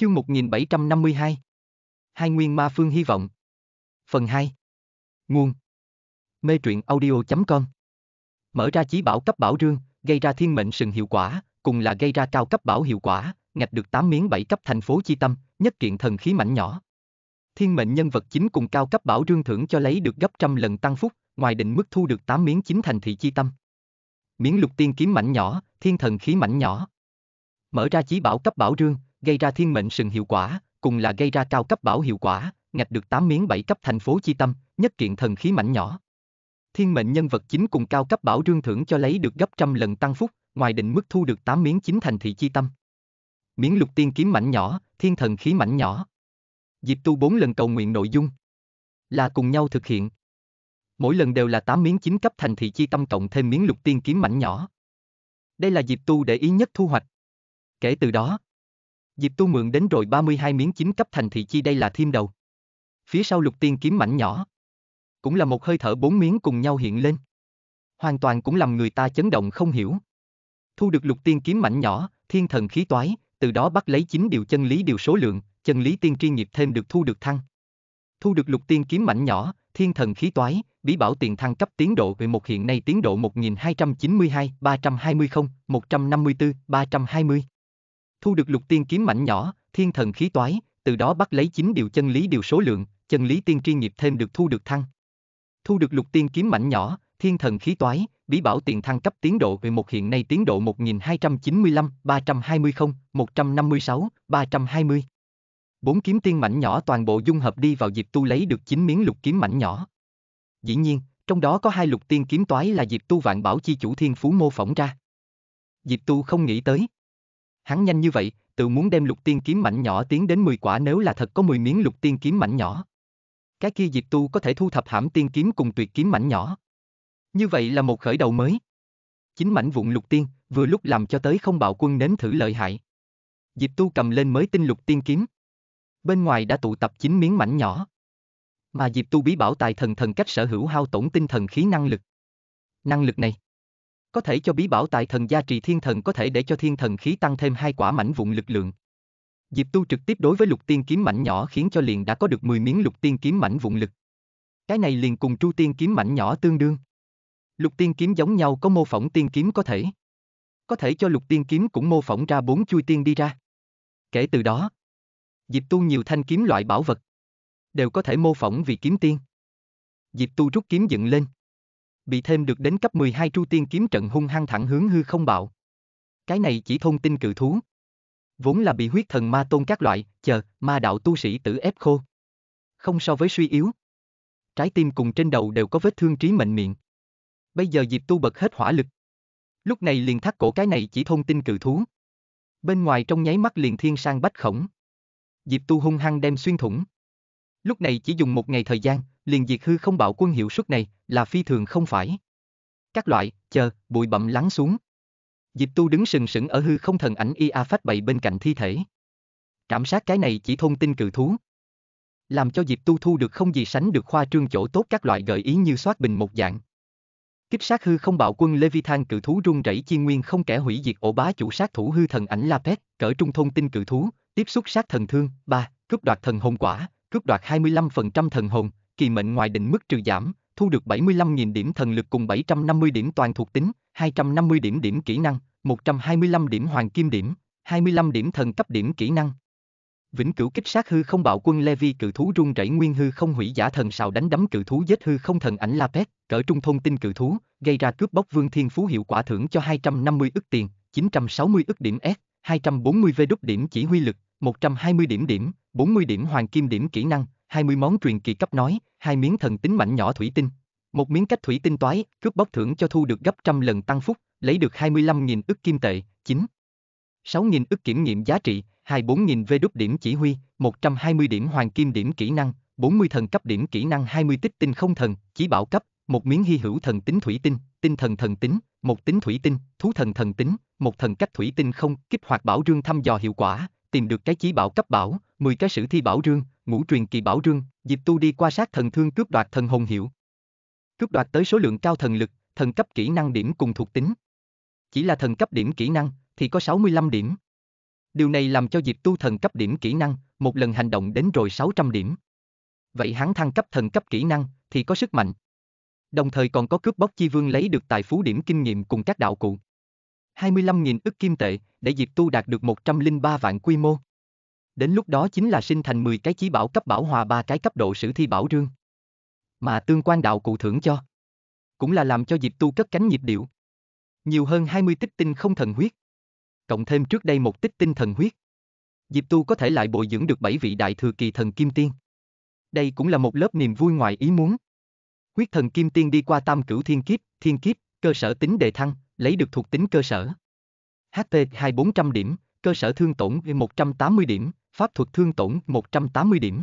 Chương 1752 Hai Nguyên Ma Phương Hy Vọng Phần 2 Nguồn Mê truyện audio.com Mở ra chí bảo cấp bảo rương, gây ra thiên mệnh sừng hiệu quả, cùng là gây ra cao cấp bảo hiệu quả, ngạch được 8 miếng 7 cấp thành phố chi tâm, nhất kiện thần khí mảnh nhỏ. Thiên mệnh nhân vật chính cùng cao cấp bảo rương thưởng cho lấy được gấp trăm lần tăng phúc, ngoài định mức thu được 8 miếng 9 thành thị chi tâm. Miếng lục tiên kiếm mảnh nhỏ, thiên thần khí mảnh nhỏ. Mở ra chí bảo cấp bảo rương, gây ra thiên mệnh sừng hiệu quả, cùng là gây ra cao cấp bảo hiệu quả, ngạch được 8 miếng 7 cấp thành phố chi tâm, nhất kiện thần khí mảnh nhỏ. Thiên mệnh nhân vật chính cùng cao cấp bảo rương thưởng cho lấy được gấp trăm lần tăng phúc, ngoài định mức thu được 8 miếng 9 thành thị chi tâm. Miếng lục tiên kiếm mảnh nhỏ, thiên thần khí mảnh nhỏ. Diệp Tu 4 lần cầu nguyện nội dung là cùng nhau thực hiện. Mỗi lần đều là 8 miếng 9 cấp thành thị chi tâm cộng thêm miếng lục tiên kiếm mảnh nhỏ. Đây là Diệp Tu để ý nhất thu hoạch. Kể từ đó, Diệp Tu mượn đến rồi 32 miếng 9 cấp thành thị chi, đây là thêm đầu. Phía sau lục tiên kiếm mảnh nhỏ, cũng là một hơi thở 4 miếng cùng nhau hiện lên. Hoàn toàn cũng làm người ta chấn động không hiểu. Thu được lục tiên kiếm mảnh nhỏ, thiên thần khí toái, từ đó bắt lấy 9 điều chân lý điều số lượng, chân lý tiên tri nghiệp thêm được thu được thăng. Thu được lục tiên kiếm mảnh nhỏ, thiên thần khí toái, bí bảo tiền thăng cấp tiến độ về một hiện nay tiến độ 1292, 320, 154, 320. Thu được lục tiên kiếm mảnh nhỏ, thiên thần khí toái, từ đó bắt lấy 9 điều chân lý điều số lượng, chân lý tiên tri nghiệp thêm được thu được thăng. Thu được lục tiên kiếm mảnh nhỏ, thiên thần khí toái, bí bảo tiền thăng cấp tiến độ về một hiện nay tiến độ 1295, 320, 156, 320. 4 kiếm tiên mảnh nhỏ toàn bộ dung hợp đi vào Diệp Tu lấy được 9 miếng lục kiếm mảnh nhỏ. Dĩ nhiên, trong đó có 2 lục tiên kiếm toái là Diệp Tu vạn bảo chi chủ thiên phú mô phỏng ra. Diệp Tu không nghĩ tới. Hắn nhanh như vậy, tự muốn đem lục tiên kiếm mảnh nhỏ tiến đến 10 quả, nếu là thật có 10 miếng lục tiên kiếm mảnh nhỏ. Cái kia Diệp Tu có thể thu thập hãm tiên kiếm cùng tuyệt kiếm mảnh nhỏ. Như vậy là một khởi đầu mới. 9 mảnh vụn lục tiên, vừa lúc làm cho tới không bạo quân nếm thử lợi hại. Diệp Tu cầm lên mới tinh lục tiên kiếm. Bên ngoài đã tụ tập 9 miếng mảnh nhỏ. Mà Diệp Tu bí bảo tài thần thần cách sở hữu hao tổn tinh thần khí năng lực. Năng lực này có thể cho bí bảo tài thần gia trì thiên thần, có thể để cho thiên thần khí tăng thêm 2 quả mảnh vụn lực lượng. Diệp Tu trực tiếp đối với lục tiên kiếm mảnh nhỏ khiến cho liền đã có được 10 miếng lục tiên kiếm mảnh vụn lực. Cái này liền cùng tru tiên kiếm mảnh nhỏ tương đương. Lục tiên kiếm giống nhau có mô phỏng tiên kiếm có thể cho lục tiên kiếm cũng mô phỏng ra 4 chui tiên đi ra. Kể từ đó, Diệp Tu nhiều thanh kiếm loại bảo vật đều có thể mô phỏng vì kiếm tiên. Diệp Tu rút kiếm dựng lên, bị thêm được đến cấp 12 tru tiên kiếm trận hung hăng thẳng hướng hư không bạo. Cái này chỉ thông tin cự thú, vốn là bị huyết thần ma tôn các loại, chờ, ma đạo tu sĩ tử ép khô. Không so với suy yếu, trái tim cùng trên đầu đều có vết thương trí mệnh miệng. Bây giờ Diệp Tu bật hết hỏa lực. Lúc này liền thắt cổ cái này chỉ thông tin cự thú. Bên ngoài trong nháy mắt liền thiên sang bách khổng. Diệp Tu hung hăng đem xuyên thủng. Lúc này chỉ dùng 1 ngày thời gian, liền diệt hư không bạo quân, hiệu suất này là phi thường không phải. Các loại, chờ, bụi bặm lắng xuống. Diệp Tu đứng sừng sững ở hư không thần ảnh IA phát bày bên cạnh thi thể. Trảm sát cái này chỉ thông tin cự thú. Làm cho Diệp Tu thu được không gì sánh được khoa trương chỗ tốt, các loại gợi ý như soát bình một dạng. Kích sát hư không bạo quân Leviathan cự thú rung rẩy chi nguyên không kẻ hủy diệt ổ bá chủ sát thủ hư thần ảnh Lapet, cỡ trung thông tin cự thú, tiếp xúc sát thần thương, 3, cướp đoạt thần hồn quả, cướp đoạt 25% thần hồn, kỳ mệnh ngoài định mức trừ giảm, thu được 75.000 điểm thần lực cùng 750 điểm toàn thuộc tính, 250 điểm điểm kỹ năng, 125 điểm hoàng kim điểm, 25 điểm thần cấp điểm kỹ năng. Vĩnh cửu kích sát hư không bạo quân Levi cự thú rung rẩy nguyên hư không hủy giả thần sào đánh đấm cự thú giết hư không thần ảnh Lapet, cỡ trung thông tin cự thú, gây ra cướp bóc vương thiên phú hiệu quả thưởng cho 250 ức tiền, 960 ức điểm S, 240 V đúc điểm chỉ huy lực, 120 điểm, 40 điểm hoàng kim điểm kỹ năng, 20 món truyền kỳ cấp nói, 2 miếng thần tính mảnh nhỏ thủy tinh, 1 miếng cách thủy tinh toái, cướp bóc thưởng cho thu được gấp trăm lần tăng phúc, lấy được 25.000 ức kim tệ, 9.6.000 ức kiểm nghiệm giá trị, 24.000 V đúc điểm chỉ huy, 120 điểm hoàng kim điểm kỹ năng, 40 thần cấp điểm kỹ năng, 20 tích tinh không thần, chỉ bảo cấp, 1 miếng hy hữu thần tính thủy tinh, tinh thần thần tính, 1 tính thủy tinh, thú thần tính, 1 thần cách thủy tinh không, kích hoạt bảo rương thăm dò hiệu quả, tìm được cái chí bảo cấp bảo, 10 cái sử thi bảo rương, ngũ truyền kỳ bảo rương, Diệp Tu đi qua sát thần thương cướp đoạt thần hồn hiệu. Cướp đoạt tới số lượng cao thần lực, thần cấp kỹ năng điểm cùng thuộc tính. Chỉ là thần cấp điểm kỹ năng thì có 65 điểm. Điều này làm cho Diệp Tu thần cấp điểm kỹ năng, một lần hành động đến rồi 600 điểm. Vậy hắn thăng cấp thần cấp kỹ năng thì có sức mạnh. Đồng thời còn có cướp bóc chi vương lấy được tài phú điểm kinh nghiệm cùng các đạo cụ. 25.000 ức kim tệ để Diệp Tu đạt được 103 vạn quy mô. Đến lúc đó chính là sinh thành 10 cái chí bảo cấp bảo hòa 3 cái cấp độ sử thi bảo rương. Mà tương quan đạo cụ thưởng cho cũng là làm cho Diệp Tu cất cánh nhịp điệu. Nhiều hơn 20 tích tinh không thần huyết. Cộng thêm trước đây 1 tích tinh thần huyết. Diệp Tu có thể lại bồi dưỡng được 7 vị đại thừa kỳ thần kim tiên. Đây cũng là một lớp niềm vui ngoài ý muốn. Huyết thần kim tiên đi qua tam cửu thiên kiếp, cơ sở tính đề thăng, lấy được thuộc tính cơ sở. HP 2400 điểm, cơ sở thương tổn 180 điểm, pháp thuật thương tổn 180 điểm.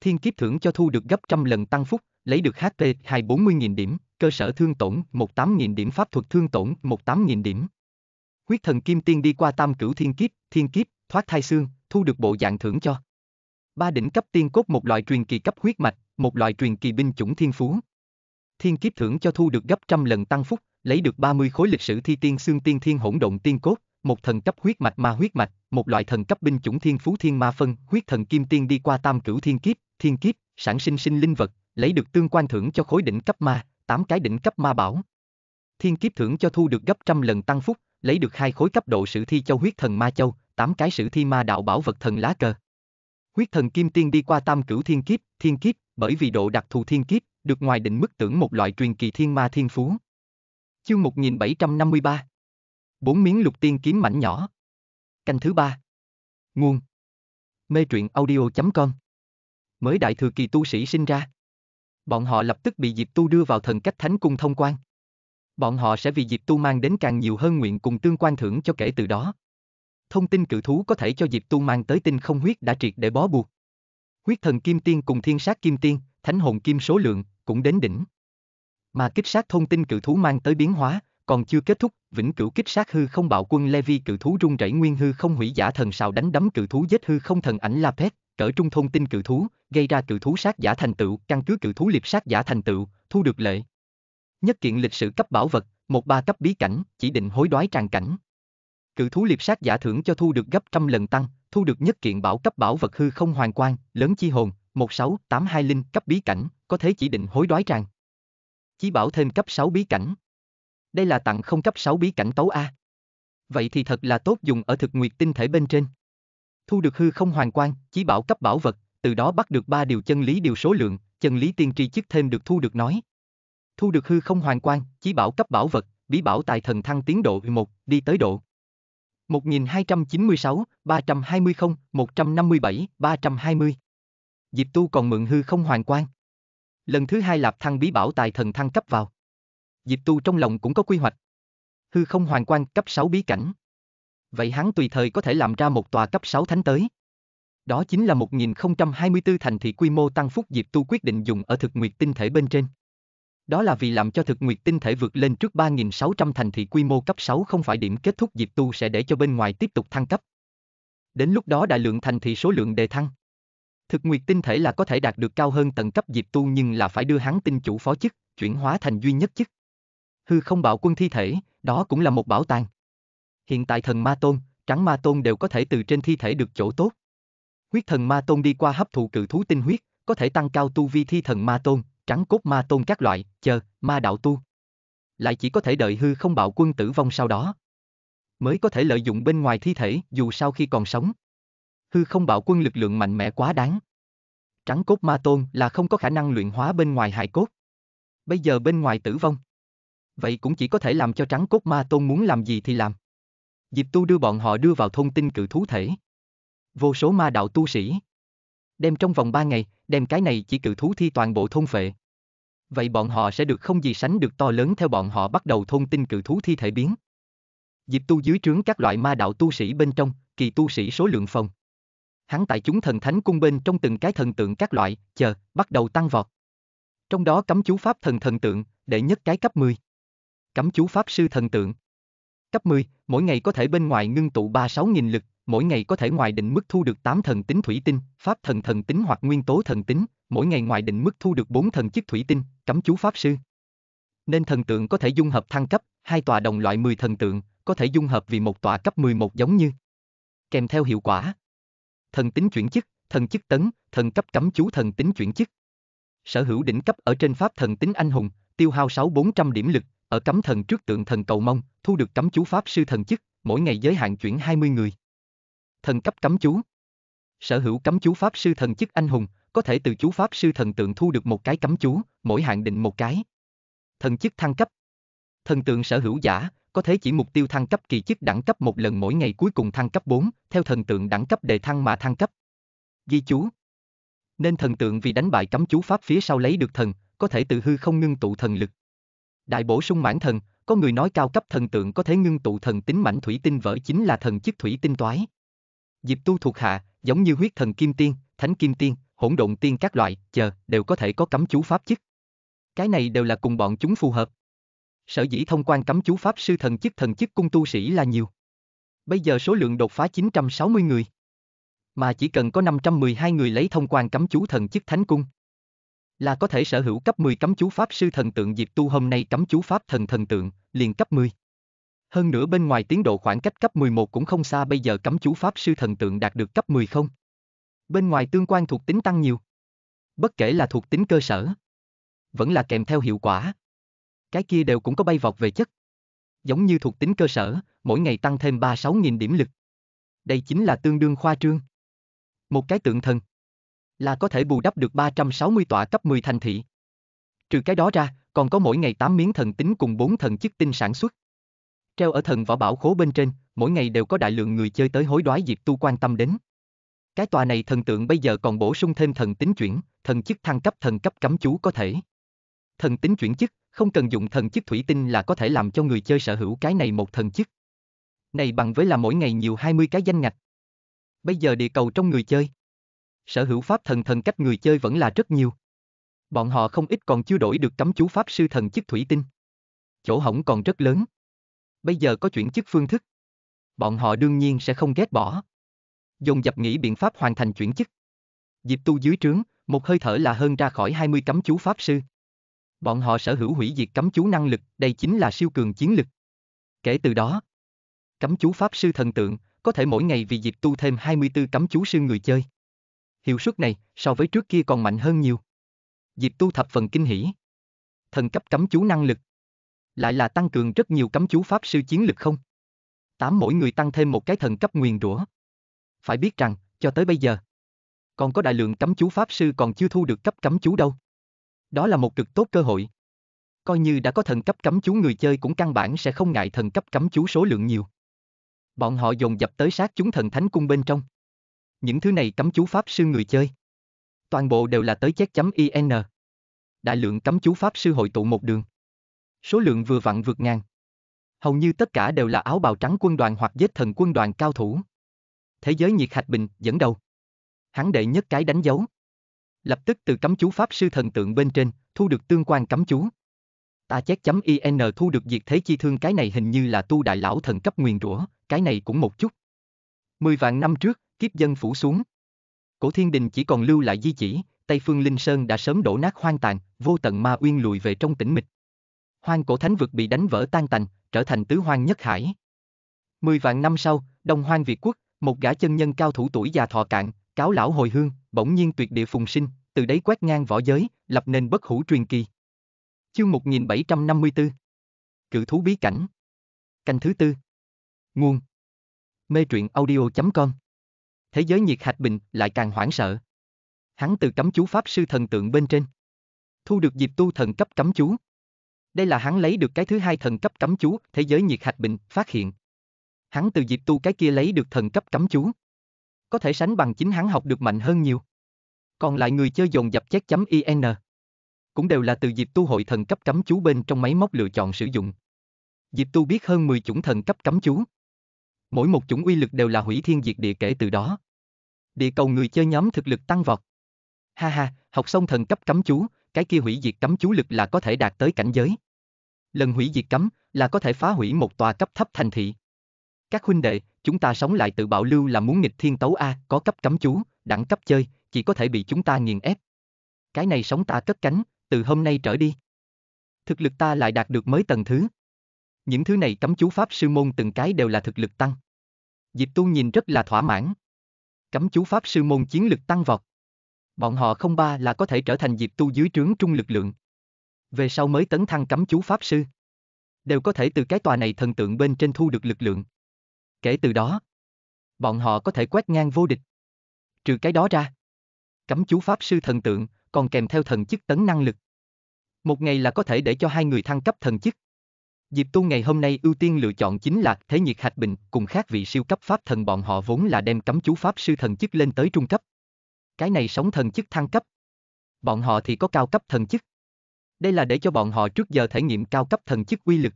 Thiên kiếp thưởng cho thu được gấp trăm lần tăng phúc, lấy được HP 240.000 điểm, cơ sở thương tổn 18.000 điểm, pháp thuật thương tổn 18.000 điểm. Huyết thần kim tiên đi qua tam cửu thiên kiếp, thoát thai xương, thu được bộ dạng thưởng cho. 3 đỉnh cấp tiên cốt, một loại truyền kỳ cấp huyết mạch, một loại truyền kỳ binh chủng thiên phú. Thiên kiếp thưởng cho thu được gấp trăm lần tăng phúc, lấy được 30 khối lịch sử thi tiên xương tiên thiên hỗn độn tiên cốt, một thần cấp huyết mạch ma huyết mạch, một loại thần cấp binh chủng thiên phú thiên ma phân. Huyết thần kim tiên đi qua tam cửu thiên kiếp, sản sinh sinh linh vật, lấy được tương quan thưởng cho khối đỉnh cấp ma, 8 cái đỉnh cấp ma bảo. Thiên kiếp thưởng cho thu được gấp trăm lần tăng phúc, lấy được 2 khối cấp độ sử thi châu huyết thần ma châu, 8 cái sử thi ma đạo bảo vật thần lá cờ. Huyết thần kim tiên đi qua tam cửu thiên kiếp, bởi vì độ đặc thù thiên kiếp, được ngoài định mức tưởng một loại truyền kỳ thiên ma thiên phú. Chương 1753. 4 miếng lục tiên kiếm mảnh nhỏ. Canh thứ 3. Nguồn: Mê truyện audio.com. Mới đại thừa kỳ tu sĩ sinh ra. Bọn họ lập tức bị Diệp Tu đưa vào thần cách thánh cung thông quan. Bọn họ sẽ vì Diệp Tu mang đến càng nhiều hơn nguyện cùng tương quan thưởng cho kể từ đó. Thông tin cự thú có thể cho Diệp Tu mang tới tinh không huyết đã triệt để bó buộc. Huyết thần kim tiên cùng thiên sát kim tiên, thánh hồn kim số lượng cũng đến đỉnh. Mà kích sát thông tin cự thú mang tới biến hóa còn chưa kết thúc, vĩnh cửu kích sát hư không bạo quân Levi cự thú rung rẩy nguyên hư không hủy giả thần sào đánh đấm cự thú giết hư không thần ảnh Lapet, cỡ trung thông tin cự thú, gây ra cự thú sát giả thành tựu, căn cứ cự thú liệp sát giả thành tựu, thu được lệ. Nhất kiện lịch sử cấp bảo vật, 13 cấp bí cảnh, chỉ định hối đoái tràn cảnh. Cự thú liệp sát giả thưởng cho thu được gấp trăm lần tăng, thu được nhất kiện bảo cấp bảo vật hư không hoàng quang, lớn chi hồn, 16820 linh cấp bí cảnh, có thể chỉ định hối đoái tràn. Chí bảo thêm cấp 6 bí cảnh. Đây là tặng không cấp 6 bí cảnh tấu A. Vậy thì thật là tốt, dùng ở thực nguyệt tinh thể bên trên. Thu được hư không hoàng quang, chí bảo cấp bảo vật, từ đó bắt được 3 điều chân lý điều số lượng, chân lý tiên tri chức thêm được thu được nói. Thu được hư không hoàng quang, chí bảo cấp bảo vật, bí bảo tài thần thăng tiến độ 1, đi tới độ 1296, 320, 157, 320. Diệp Tu còn mượn hư không hoàng quang. Lần thứ 2 lạp thăng bí bảo tài thần thăng cấp vào. Diệp Tu trong lòng cũng có quy hoạch. Hư không hoàng quang cấp 6 bí cảnh. Vậy hắn tùy thời có thể làm ra một tòa cấp 6 thánh tới. Đó chính là 1024 thành thị quy mô tăng phúc Diệp Tu quyết định dùng ở thực nguyệt tinh thể bên trên. Đó là vì làm cho thực nguyệt tinh thể vượt lên trước 3600 thành thị quy mô cấp 6 không phải điểm kết thúc, Diệp Tu sẽ để cho bên ngoài tiếp tục thăng cấp. Đến lúc đó đại lượng thành thị số lượng đề thăng. Thực nguyệt tinh thể là có thể đạt được cao hơn tầng cấp Diệp Tu, nhưng là phải đưa hắn tinh chủ phó chức, chuyển hóa thành duy nhất chức. Hư không bạo quân thi thể, đó cũng là một bảo tàng. Hiện tại thần ma tôn, trắng ma tôn đều có thể từ trên thi thể được chỗ tốt. Huyết thần ma tôn đi qua hấp thụ cự thú tinh huyết, có thể tăng cao tu vi thi thần ma tôn, trắng cốt ma tôn các loại, chờ, ma đạo tu. Lại chỉ có thể đợi hư không bạo quân tử vong sau đó. Mới có thể lợi dụng bên ngoài thi thể dù sau khi còn sống. Hư không bạo quân lực lượng mạnh mẽ quá đáng. Trắng cốt ma tôn là không có khả năng luyện hóa bên ngoài hài cốt. Bây giờ bên ngoài tử vong. Vậy cũng chỉ có thể làm cho trắng cốt ma tôn muốn làm gì thì làm. Diệp Tu đưa bọn họ đưa vào thông tin cự thú thể. Vô số ma đạo tu sĩ. Đem trong vòng 3 ngày, đem cái này chỉ cự thú thi toàn bộ thôn phệ. Vậy bọn họ sẽ được không gì sánh được to lớn, theo bọn họ bắt đầu thông tin cự thú thi thể biến. Diệp Tu dưới trướng các loại ma đạo tu sĩ bên trong, kỳ tu sĩ số lượng phòng. Hắn tại chúng thần thánh cung bên trong từng cái thần tượng các loại, chờ, bắt đầu tăng vọt. Trong đó cấm chú pháp thần thần tượng, đệ nhất cái cấp 10. Cấm chú pháp sư thần tượng. Cấp 10, mỗi ngày có thể bên ngoài ngưng tụ 36.000 lực, mỗi ngày có thể ngoài định mức thu được 8 thần tính thủy tinh, pháp thần tính hoặc nguyên tố thần tính, mỗi ngày ngoài định mức thu được 4 thần chức thủy tinh, cấm chú pháp sư. Nên thần tượng có thể dung hợp thăng cấp, 2 tòa đồng loại 10 thần tượng, có thể dung hợp vì một tòa cấp 11 giống như. kèm theo hiệu quả. Thần tính chuyển chức, thần chức tấn, thần cấp cấm chú thần tính chuyển chức. Sở hữu đỉnh cấp ở trên pháp thần tính anh hùng, tiêu hao 6400 điểm lực, ở cấm thần trước tượng thần cầu mong, thu được cấm chú pháp sư thần chức, mỗi ngày giới hạn chuyển 20 người. Thần cấp cấm chú. Sở hữu cấm chú pháp sư thần chức anh hùng, có thể từ chú pháp sư thần tượng thu được một cái cấm chú, mỗi hạn định một cái. Thần chức thăng cấp. Thần tượng sở hữu giả, có thể chỉ mục tiêu thăng cấp kỳ chức đẳng cấp một lần, mỗi ngày cuối cùng thăng cấp 4, theo thần tượng đẳng cấp đề thăng mà thăng cấp. Ghi chú. Nên thần tượng vì đánh bại cấm chú pháp phía sau lấy được thần, có thể từ hư không ngưng tụ thần lực. Đại bổ sung mãn thần, có người nói cao cấp thần tượng có thể ngưng tụ thần tính mảnh thủy tinh vỡ chính là thần chức thủy tinh toái. Diệp Tu thuộc hạ, giống như huyết thần kim tiên, thánh kim tiên, hỗn độn tiên các loại, chờ, đều có thể có cấm chú pháp chức. Cái này đều là cùng bọn chúng phù hợp. Sở dĩ thông quan cấm chú pháp sư thần chức cung tu sĩ là nhiều. Bây giờ số lượng đột phá 960 người. Mà chỉ cần có 512 người lấy thông quan cấm chú thần chức thánh cung, là có thể sở hữu cấp 10 cấm chú pháp sư thần tượng. Diệp Tu hôm nay cấm chú pháp thần tượng, liền cấp 10. Hơn nữa bên ngoài tiến độ khoảng cách cấp 11 cũng không xa. Bây giờ cấm chú pháp sư thần tượng đạt được cấp 10 không? Bên ngoài tương quan thuộc tính tăng nhiều. Bất kể là thuộc tính cơ sở, vẫn là kèm theo hiệu quả, cái kia đều cũng có bay vọt về chất. Giống như thuộc tính cơ sở, mỗi ngày tăng thêm 36.000 điểm lực. Đây chính là tương đương khoa trương. Một cái tượng thần là có thể bù đắp được 360 tọa cấp 10 thành thị. Trừ cái đó ra, còn có mỗi ngày 8 miếng thần tính cùng 4 thần chức tinh sản xuất. Treo ở thần võ bảo khố bên trên, mỗi ngày đều có đại lượng người chơi tới hối đoái. Diệp Tu quan tâm đến. Cái tòa này thần tượng bây giờ còn bổ sung thêm thần tính chuyển, thần chức thăng cấp, thần cấp cấm chú có thể. Thần tính chuyển chức, không cần dùng thần chức thủy tinh là có thể làm cho người chơi sở hữu cái này một thần chức. Này bằng với là mỗi ngày nhiều 20 cái danh ngạch. Bây giờ địa cầu trong người chơi, sở hữu pháp thần cách người chơi vẫn là rất nhiều. Bọn họ không ít còn chưa đổi được cấm chú pháp sư thần chức thủy tinh. Chỗ hỏng còn rất lớn. Bây giờ có chuyển chức phương thức, bọn họ đương nhiên sẽ không ghét bỏ. Dồn dập nghĩ biện pháp hoàn thành chuyển chức. Diệp Tu dưới trướng, một hơi thở là hơn ra khỏi 20 cấm chú pháp sư. Bọn họ sở hữu hủy diệt cấm chú năng lực, đây chính là siêu cường chiến lực. Kể từ đó, cấm chú pháp sư thần tượng có thể mỗi ngày vì Diệp Tu thêm 24 cấm chú sư người chơi. Hiệu suất này so với trước kia còn mạnh hơn nhiều. Diệp Tu thập phần kinh hỉ. Thần cấp cấm chú năng lực lại là tăng cường rất nhiều cấm chú pháp sư chiến lực không? 8 mỗi người tăng thêm một cái thần cấp nguyền rủa. Phải biết rằng, cho tới bây giờ, còn có đại lượng cấm chú pháp sư còn chưa thu được cấp cấm chú đâu. Đó là một cực tốt cơ hội. Coi như đã có thần cấp cấm chú, người chơi cũng căn bản sẽ không ngại thần cấp cấm chú số lượng nhiều. Bọn họ dồn dập tới sát chúng thần thánh cung bên trong. Những thứ này cấm chú pháp sư người chơi, toàn bộ đều là tới chết.in. Đại lượng cấm chú pháp sư hội tụ một đường. Số lượng vừa vặn vượt ngàn. Hầu như tất cả đều là áo bào trắng quân đoàn hoặc giết thần quân đoàn cao thủ. Thế giới nhiệt hạch bình dẫn đầu. Hắn đệ nhất cái đánh dấu. Lập tức từ cấm chú pháp sư thần tượng bên trên thu được tương quan cấm chú. Ta chết.in thu được diệt thế chi thương, cái này hình như là tu đại lão thần cấp nguyền rủa, cái này cũng một chút. 10 vạn năm trước, kiếp dân phủ xuống. Cổ thiên đình chỉ còn lưu lại di chỉ, Tây Phương Linh Sơn đã sớm đổ nát hoang tàn, vô tận ma uyên lùi về trong tĩnh mịch. Hoang cổ thánh vực bị đánh vỡ tan tành, trở thành tứ hoang nhất hải. 10 vạn năm sau, Đông Hoang Việt Quốc, một gã chân nhân cao thủ tuổi già thọ cạn, cáo lão hồi hương, bỗng nhiên tuyệt địa phùng sinh, từ đấy quét ngang võ giới, lập nên bất hủ truyền kỳ. Chương 1754. Cự thú bí cảnh. Canh thứ tư. Nguồn. Mê truyện audio.com. Thế giới nhiệt hạch bình lại càng hoảng sợ. Hắn từ cấm chú pháp sư thần tượng bên trên thu được Diệp Tu thần cấp cấm chú. Đây là hắn lấy được cái thứ hai thần cấp cấm chú. Thế giới nhiệt hạch bình phát hiện, hắn từ Diệp Tu cái kia lấy được thần cấp cấm chú, có thể sánh bằng chính hắn học được mạnh hơn nhiều. Còn lại người chơi dồn dập chết.in. Cũng đều là từ Diệp Tu hội thần cấp cấm chú bên trong máy móc lựa chọn sử dụng. Diệp Tu biết hơn 10 chủng thần cấp cấm chú. Mỗi một chủng uy lực đều là hủy thiên diệt địa, kể từ đó, địa cầu người chơi nhóm thực lực tăng vọt. Ha ha, học xong thần cấp cấm chú, cái kia hủy diệt cấm chú lực là có thể đạt tới cảnh giới. Lần hủy diệt cấm là có thể phá hủy một tòa cấp thấp thành thị. Các huynh đệ, chúng ta sống lại tự bạo lưu là muốn nghịch thiên tấu a, có cấp cấm chú, đẳng cấp chơi, chỉ có thể bị chúng ta nghiền ép. Cái này sống ta cất cánh, từ hôm nay trở đi. Thực lực ta lại đạt được mới tầng thứ. Những thứ này cấm chú pháp sư môn từng cái đều là thực lực tăng. Diệp Tu nhìn rất là thỏa mãn. Cấm chú pháp sư môn chiến lực tăng vọt. Bọn họ không ba là có thể trở thành Diệp Tu dưới trướng trung lực lượng. Về sau mới tấn thăng cấm chú pháp sư, đều có thể từ cái tòa này thần tượng bên trên thu được lực lượng. Kể từ đó, bọn họ có thể quét ngang vô địch. Trừ cái đó ra, cấm chú pháp sư thần tượng còn kèm theo thần chức tấn năng lực. Một ngày là có thể để cho hai người thăng cấp thần chức. Diệp Tu ngày hôm nay ưu tiên lựa chọn chính là Thế Nhiệt Hạch Bình cùng các vị siêu cấp pháp thần, bọn họ vốn là đem cấm chú pháp sư thần chức lên tới trung cấp. Cái này sống thần chức thăng cấp, bọn họ thì có cao cấp thần chức. Đây là để cho bọn họ trước giờ thể nghiệm cao cấp thần chức uy lực.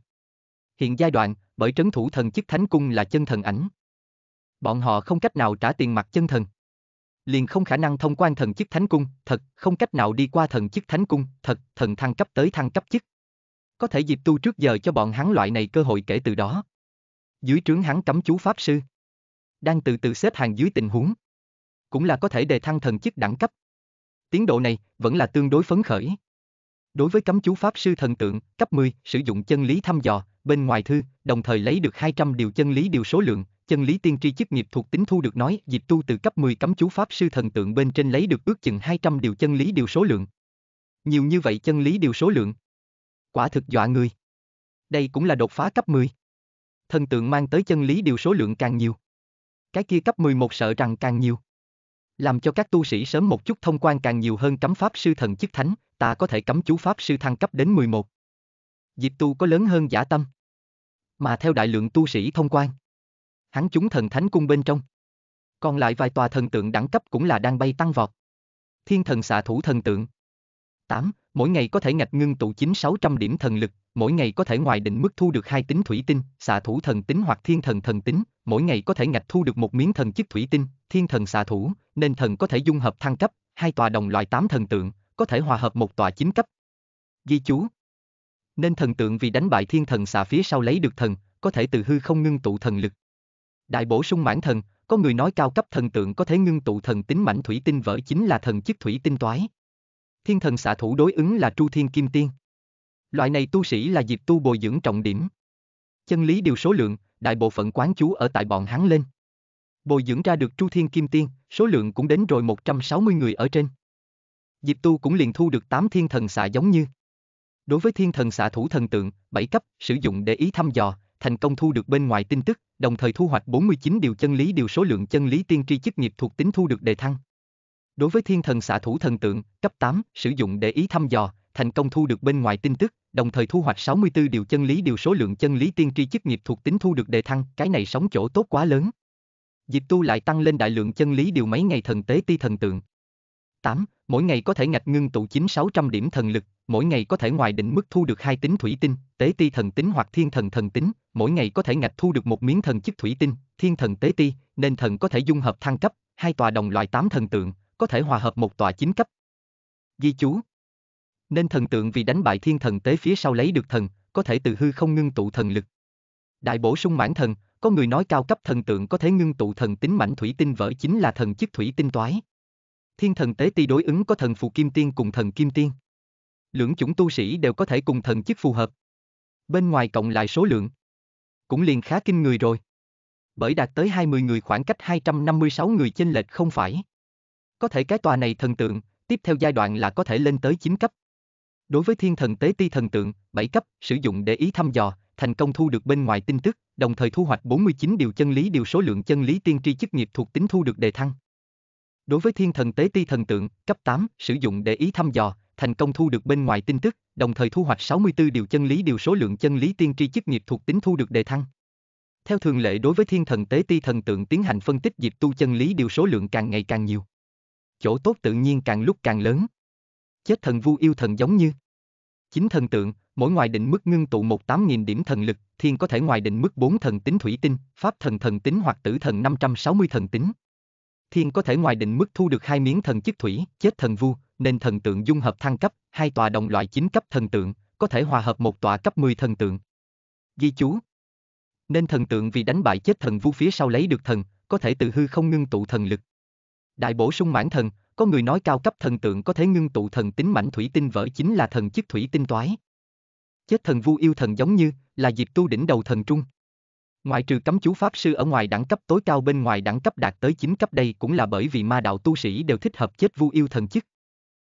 Hiện giai đoạn, bởi trấn thủ thần chức Thánh Cung là chân thần ảnh. Bọn họ không cách nào trả tiền mặt chân thần. Liền không khả năng thông quan thần chức Thánh Cung, thật, không cách nào đi qua thần chức Thánh Cung, thật, thần thăng cấp tới thăng cấp chức. Có thể Diệp Tu trước giờ cho bọn hắn loại này cơ hội, kể từ đó. Dưới trướng hắn cấm chú pháp sư, đang từ từ xếp hàng dưới tình huống, cũng là có thể đề thăng thần chức đẳng cấp. Tiến độ này vẫn là tương đối phấn khởi. Đối với cấm chú pháp sư thần tượng, cấp 10, sử dụng chân lý thăm dò, bên ngoài thư, đồng thời lấy được 200 điều chân lý điều số lượng, chân lý tiên tri chức nghiệp thuộc tính thu được nói, Diệp Tu từ cấp 10 cấm chú pháp sư thần tượng bên trên lấy được ước chừng 200 điều chân lý điều số lượng. Nhiều như vậy chân lý điều số lượng, quả thực dọa người. Đây cũng là đột phá cấp 10. Thần tượng mang tới chân lý điều số lượng càng nhiều, cái kia cấp 11 sợ rằng càng nhiều. Làm cho các tu sĩ sớm một chút thông quan càng nhiều hơn cấm pháp sư thần chức thánh, ta có thể cấm chú pháp sư thăng cấp đến 11. Diệp Tu có lớn hơn giả tâm, mà theo đại lượng tu sĩ thông quan, hắn chúng thần thánh cung bên trong, còn lại vài tòa thần tượng đẳng cấp cũng là đang bay tăng vọt. Thiên thần xạ thủ thần tượng 8, mỗi ngày có thể ngạch ngưng tụ 9600 điểm thần lực, mỗi ngày có thể ngoài định mức thu được 2 tính thủy tinh, xạ thủ thần tính hoặc thiên thần thần tính, mỗi ngày có thể ngạch thu được 1 miếng thần chức thủy tinh, thiên thần xạ thủ, nên thần có thể dung hợp thăng cấp, 2 tòa đồng loại 8 thần tượng, có thể hòa hợp 1 tòa 9 cấp. Ghi chú. Nên thần tượng vì đánh bại thiên thần xạ phía sau lấy được thần, có thể từ hư không ngưng tụ thần lực. Đại bổ sung mãn thần, có người nói cao cấp thần tượng có thể ngưng tụ thần tính mảnh thủy tinh vỡ chính là thần chức thủy tinh toái. Thiên thần xạ thủ đối ứng là Tru Thiên Kim Tiên. Loại này tu sĩ là Diệp Tu bồi dưỡng trọng điểm. Chân lý điều số lượng, đại bộ phận quán chú ở tại bọn hắn lên. Bồi dưỡng ra được Tru Thiên Kim Tiên, số lượng cũng đến rồi 160 người ở trên. Diệp Tu cũng liền thu được 8 thiên thần xạ giống như. Đối với thiên thần xạ thủ thần tượng, 7 cấp, sử dụng để ý thăm dò, thành công thu được bên ngoài tin tức, đồng thời thu hoạch 49 điều chân lý điều số lượng, chân lý tiên tri chức nghiệp thuộc tính thu được đề thăng. Đối với thiên thần xạ thủ thần tượng, cấp 8, sử dụng để ý thăm dò, thành công thu được bên ngoài tin tức, đồng thời thu hoạch 64 điều chân lý điều số lượng, chân lý tiên tri chức nghiệp thuộc tính thu được đề thăng, cái này sóng chỗ tốt quá lớn. Diệp Tu lại tăng lên đại lượng chân lý điều mấy ngày thần tế ti thần tượng. 8, mỗi ngày có thể ngạch ngưng tụ 9600 điểm thần lực, mỗi ngày có thể ngoài định mức thu được 2 tính thủy tinh, tế ti thần tính hoặc thiên thần thần tính, mỗi ngày có thể ngạch thu được 1 miếng thần chức thủy tinh, thiên thần tế ti, nên thần có thể dung hợp thăng cấp, 2 tòa đồng loại 8 thần tượng, có thể hòa hợp 1 tòa 9 cấp. Ghi chú. Nên thần tượng vì đánh bại thiên thần tế phía sau lấy được thần, có thể từ hư không ngưng tụ thần lực. Đại bổ sung mãn thần, có người nói cao cấp thần tượng có thể ngưng tụ thần tính mảnh thủy tinh vỡ chính là thần chức thủy tinh toái. Thiên thần tế ti đối ứng có thần phù kim tiên cùng thần kim tiên. Lưỡng chủng tu sĩ đều có thể cùng thần chức phù hợp. Bên ngoài cộng lại số lượng, cũng liền khá kinh người rồi. Bởi đạt tới 20 người khoảng cách 256 người chênh lệch không phải. Có thể cái tòa này thần tượng, tiếp theo giai đoạn là có thể lên tới 9 cấp. Đối với thiên thần tế ti thần tượng, 7 cấp, sử dụng để ý thăm dò, thành công thu được bên ngoài tin tức, đồng thời thu hoạch 49 điều chân lý điều số lượng, chân lý tiên tri chức nghiệp thuộc tính thu được đề thăng. Đối với thiên thần tế ti thần tượng, cấp 8, sử dụng để ý thăm dò, thành công thu được bên ngoài tin tức, đồng thời thu hoạch 64 điều chân lý điều số lượng, chân lý tiên tri chức nghiệp thuộc tính thu được đề thăng. Theo thường lệ đối với thiên thần tế ti thần tượng tiến hành phân tích, Diệp Tu chân lý điều số lượng càng ngày càng nhiều. Chỗ tốt tự nhiên càng lúc càng lớn. Chết thần Vu yêu thần giống như 9 thần tượng, mỗi ngoài định mức ngưng tụ 18000 điểm thần lực, thiên có thể ngoài định mức 4 thần tính thủy tinh, pháp thần thần tính hoặc tử thần 560 thần tính. Thiên có thể ngoài định mức thu được 2 miếng thần chức thủy, chết thần Vu, nên thần tượng dung hợp thăng cấp, 2 tòa đồng loại 9 cấp thần tượng, có thể hòa hợp 1 tòa cấp 10 thần tượng. Ghi chú. Nên thần tượng vì đánh bại chết thần Vu phía sau lấy được thần, có thể từ hư không ngưng tụ thần lực. Đại bổ sung mãn thần, có người nói cao cấp thần tượng có thể ngưng tụ thần tính mảnh thủy tinh vỡ chính là thần chức thủy tinh toái. Chết thần Vu yêu thần giống như là Diệp Tu đỉnh đầu thần trung. Ngoại trừ cấm chú pháp sư ở ngoài đẳng cấp tối cao bên ngoài đẳng cấp đạt tới 9 cấp, đây cũng là bởi vì ma đạo tu sĩ đều thích hợp chết vu yêu thần chức.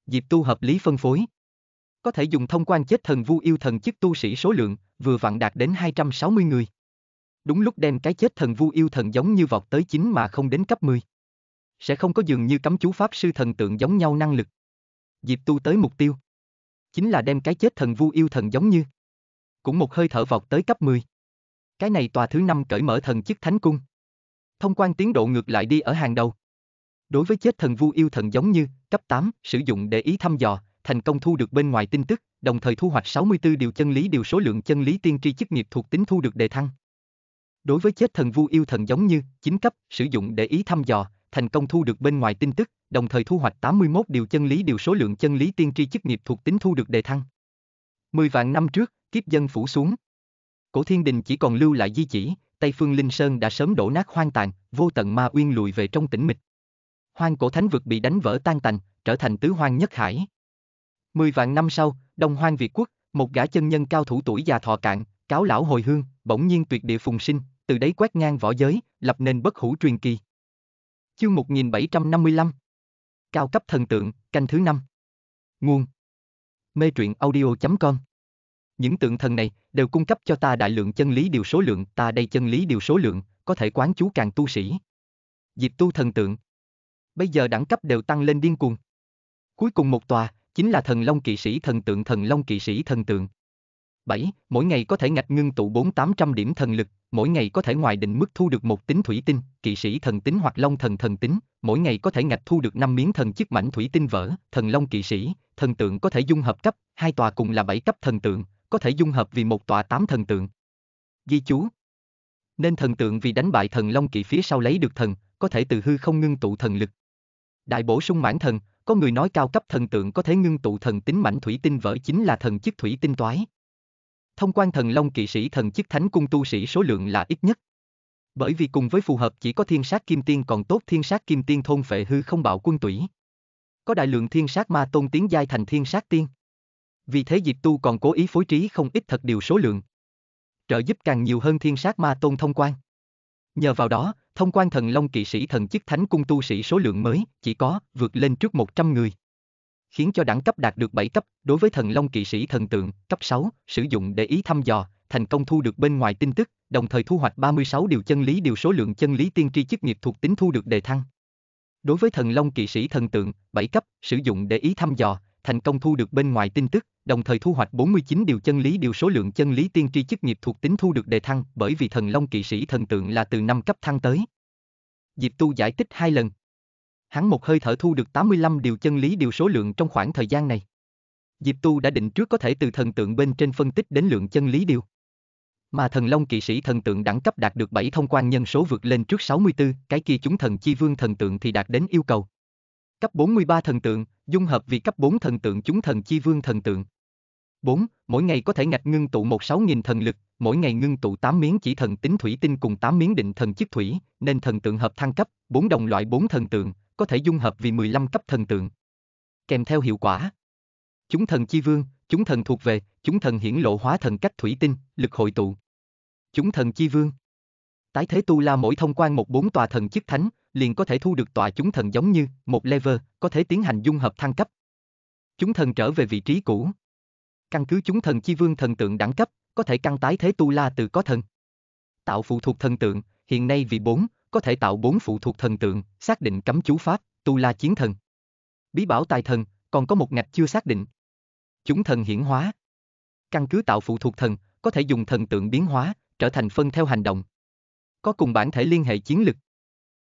Diệp Tu hợp lý phân phối. Có thể dùng thông quan chết thần vu yêu thần chức tu sĩ số lượng, vừa vặn đạt đến 260 người. Đúng lúc đem cái chết thần vu yêu thần giống như vọt tới 9 mà không đến cấp 10. Sẽ không có dường như cấm chú pháp sư thần tượng giống nhau năng lực. Diệp Tu tới mục tiêu. Chính là đem cái chết thần vu yêu thần giống như. Cũng một hơi thở vọt tới cấp 10. Cái này tòa thứ 5 cởi mở thần chức thánh cung. Thông quan tiến độ ngược lại đi ở hàng đầu. Đối với chết thần vu yêu thần giống như, cấp 8, sử dụng để ý thăm dò, thành công thu được bên ngoài tin tức, đồng thời thu hoạch 64 điều chân lý điều số lượng chân lý tiên tri chức nghiệp thuộc tính thu được đề thăng. Đối với chết thần vu yêu thần giống như, 9 cấp, sử dụng để ý thăm dò, thành công thu được bên ngoài tin tức, đồng thời thu hoạch 81 điều chân lý điều số lượng chân lý tiên tri chức nghiệp thuộc tính thu được đề thăng. 10 vạn năm trước, kiếp dân phủ xuống. Cổ Thiên Đình chỉ còn lưu lại di chỉ, Tây Phương Linh Sơn đã sớm đổ nát hoang tàn, vô tận ma uyên lùi về trong tĩnh mịch. Hoang cổ thánh vực bị đánh vỡ tan tành, trở thành tứ hoang nhất hải. 10 vạn năm sau, Đông Hoang Việt Quốc, một gã chân nhân cao thủ tuổi già thọ cạn, cáo lão hồi hương, bỗng nhiên tuyệt địa phùng sinh, từ đấy quét ngang võ giới, lập nên bất hủ truyền kỳ. Chương 1755. Cao cấp thần tượng, canh thứ 5. Nguồn: Mê truyện audio.com. Những tượng thần này đều cung cấp cho ta đại lượng chân lý điều số lượng, ta đây chân lý điều số lượng có thể quán chú càng tu sĩ. Diệp Tu thần tượng. Bây giờ đẳng cấp đều tăng lên điên cuồng. Cuối cùng một tòa chính là thần long kỵ sĩ thần tượng, thần long kỵ sĩ thần tượng. 7. Mỗi ngày có thể ngạch ngưng tụ 4800 điểm thần lực, mỗi ngày có thể ngoài định mức thu được một tính thủy tinh, kỵ sĩ thần tính hoặc long thần thần tính, mỗi ngày có thể ngạch thu được 5 miếng thần chức mảnh thủy tinh vỡ, thần long kỵ sĩ, thần tượng có thể dung hợp cấp, hai tòa cùng là 7 cấp thần tượng, có thể dung hợp vì một tòa 8 thần tượng. Ghi chú. Nên thần tượng vì đánh bại thần long kỵ phía sau lấy được thần, có thể từ hư không ngưng tụ thần lực. Đại bổ sung mãn thần, có người nói cao cấp thần tượng có thể ngưng tụ thần tính mảnh thủy tinh vỡ chính là thần chức thủy tinh toái. Thông quan thần long kỵ sĩ thần chức thánh cung tu sĩ số lượng là ít nhất. Bởi vì cùng với phù hợp chỉ có thiên sát kim tiên còn tốt, thiên sát kim tiên thôn phệ hư không bạo quân tủy. Có đại lượng thiên sát ma tôn tiến giai thành thiên sát tiên. Vì thế Diệp Tu còn cố ý phối trí không ít thật điều số lượng. Trợ giúp càng nhiều hơn thiên sát ma tôn thông quan. Nhờ vào đó, thông quan thần long kỵ sĩ thần chức thánh cung tu sĩ số lượng mới chỉ có vượt lên trước 100 người. Khiến cho đẳng cấp đạt được 7 cấp, đối với thần long kỵ sĩ thần tượng, cấp 6, sử dụng để ý thăm dò, thành công thu được bên ngoài tin tức, đồng thời thu hoạch 36 điều chân lý điều số lượng chân lý tiên tri chức nghiệp thuộc tính thu được đề thăng. Đối với thần long kỵ sĩ thần tượng, 7 cấp, sử dụng để ý thăm dò, thành công thu được bên ngoài tin tức, đồng thời thu hoạch 49 điều chân lý điều số lượng chân lý tiên tri chức nghiệp thuộc tính thu được đề thăng, bởi vì thần long kỵ sĩ thần tượng là từ 5 cấp thăng tới. Diệp Tu giải thích 2 lần. Hắn một hơi thở thu được 85 điều chân lý điều số lượng trong khoảng thời gian này. Diệp Tu đã định trước có thể từ thần tượng bên trên phân tích đến lượng chân lý điều. Mà thần long kỵ sĩ thần tượng đẳng cấp đạt được 7, thông quan nhân số vượt lên trước 64, cái kia chúng thần chi vương thần tượng thì đạt đến yêu cầu. Cấp 43 thần tượng, dung hợp vì cấp 4 thần tượng chúng thần chi vương thần tượng. 4. Mỗi ngày có thể ngạch ngưng tụ 16.000 thần lực, mỗi ngày ngưng tụ 8 miếng chỉ thần tính thủy tinh cùng 8 miếng định thần chức thủy, nên thần tượng hợp thăng cấp, 4 đồng loại 4 thần tượng, có thể dung hợp vì 15 cấp thần tượng. Kèm theo hiệu quả. Chúng thần chi vương, chúng thần thuộc về, chúng thần hiển lộ hóa thần cách thủy tinh, lực hội tụ. Chúng thần chi vương. Tái thế tu la mỗi thông quan 14 tòa thần chức thánh, liền có thể thu được tòa chúng thần giống như, một level, có thể tiến hành dung hợp thăng cấp. Chúng thần trở về vị trí cũ. Căn cứ chúng thần chi vương thần tượng đẳng cấp, có thể căn tái thế tu la từ có thần. Tạo phụ thuộc thần tượng, hiện nay vì 4, có thể tạo 4 phụ thuộc thần tượng, xác định cấm chú pháp, tu la chiến thần. Bí bảo tài thần, còn có một ngạch chưa xác định. Chúng thần hiển hóa. Căn cứ tạo phụ thuộc thần, có thể dùng thần tượng biến hóa, trở thành phân theo hành động. Có cùng bản thể liên hệ chiến lực.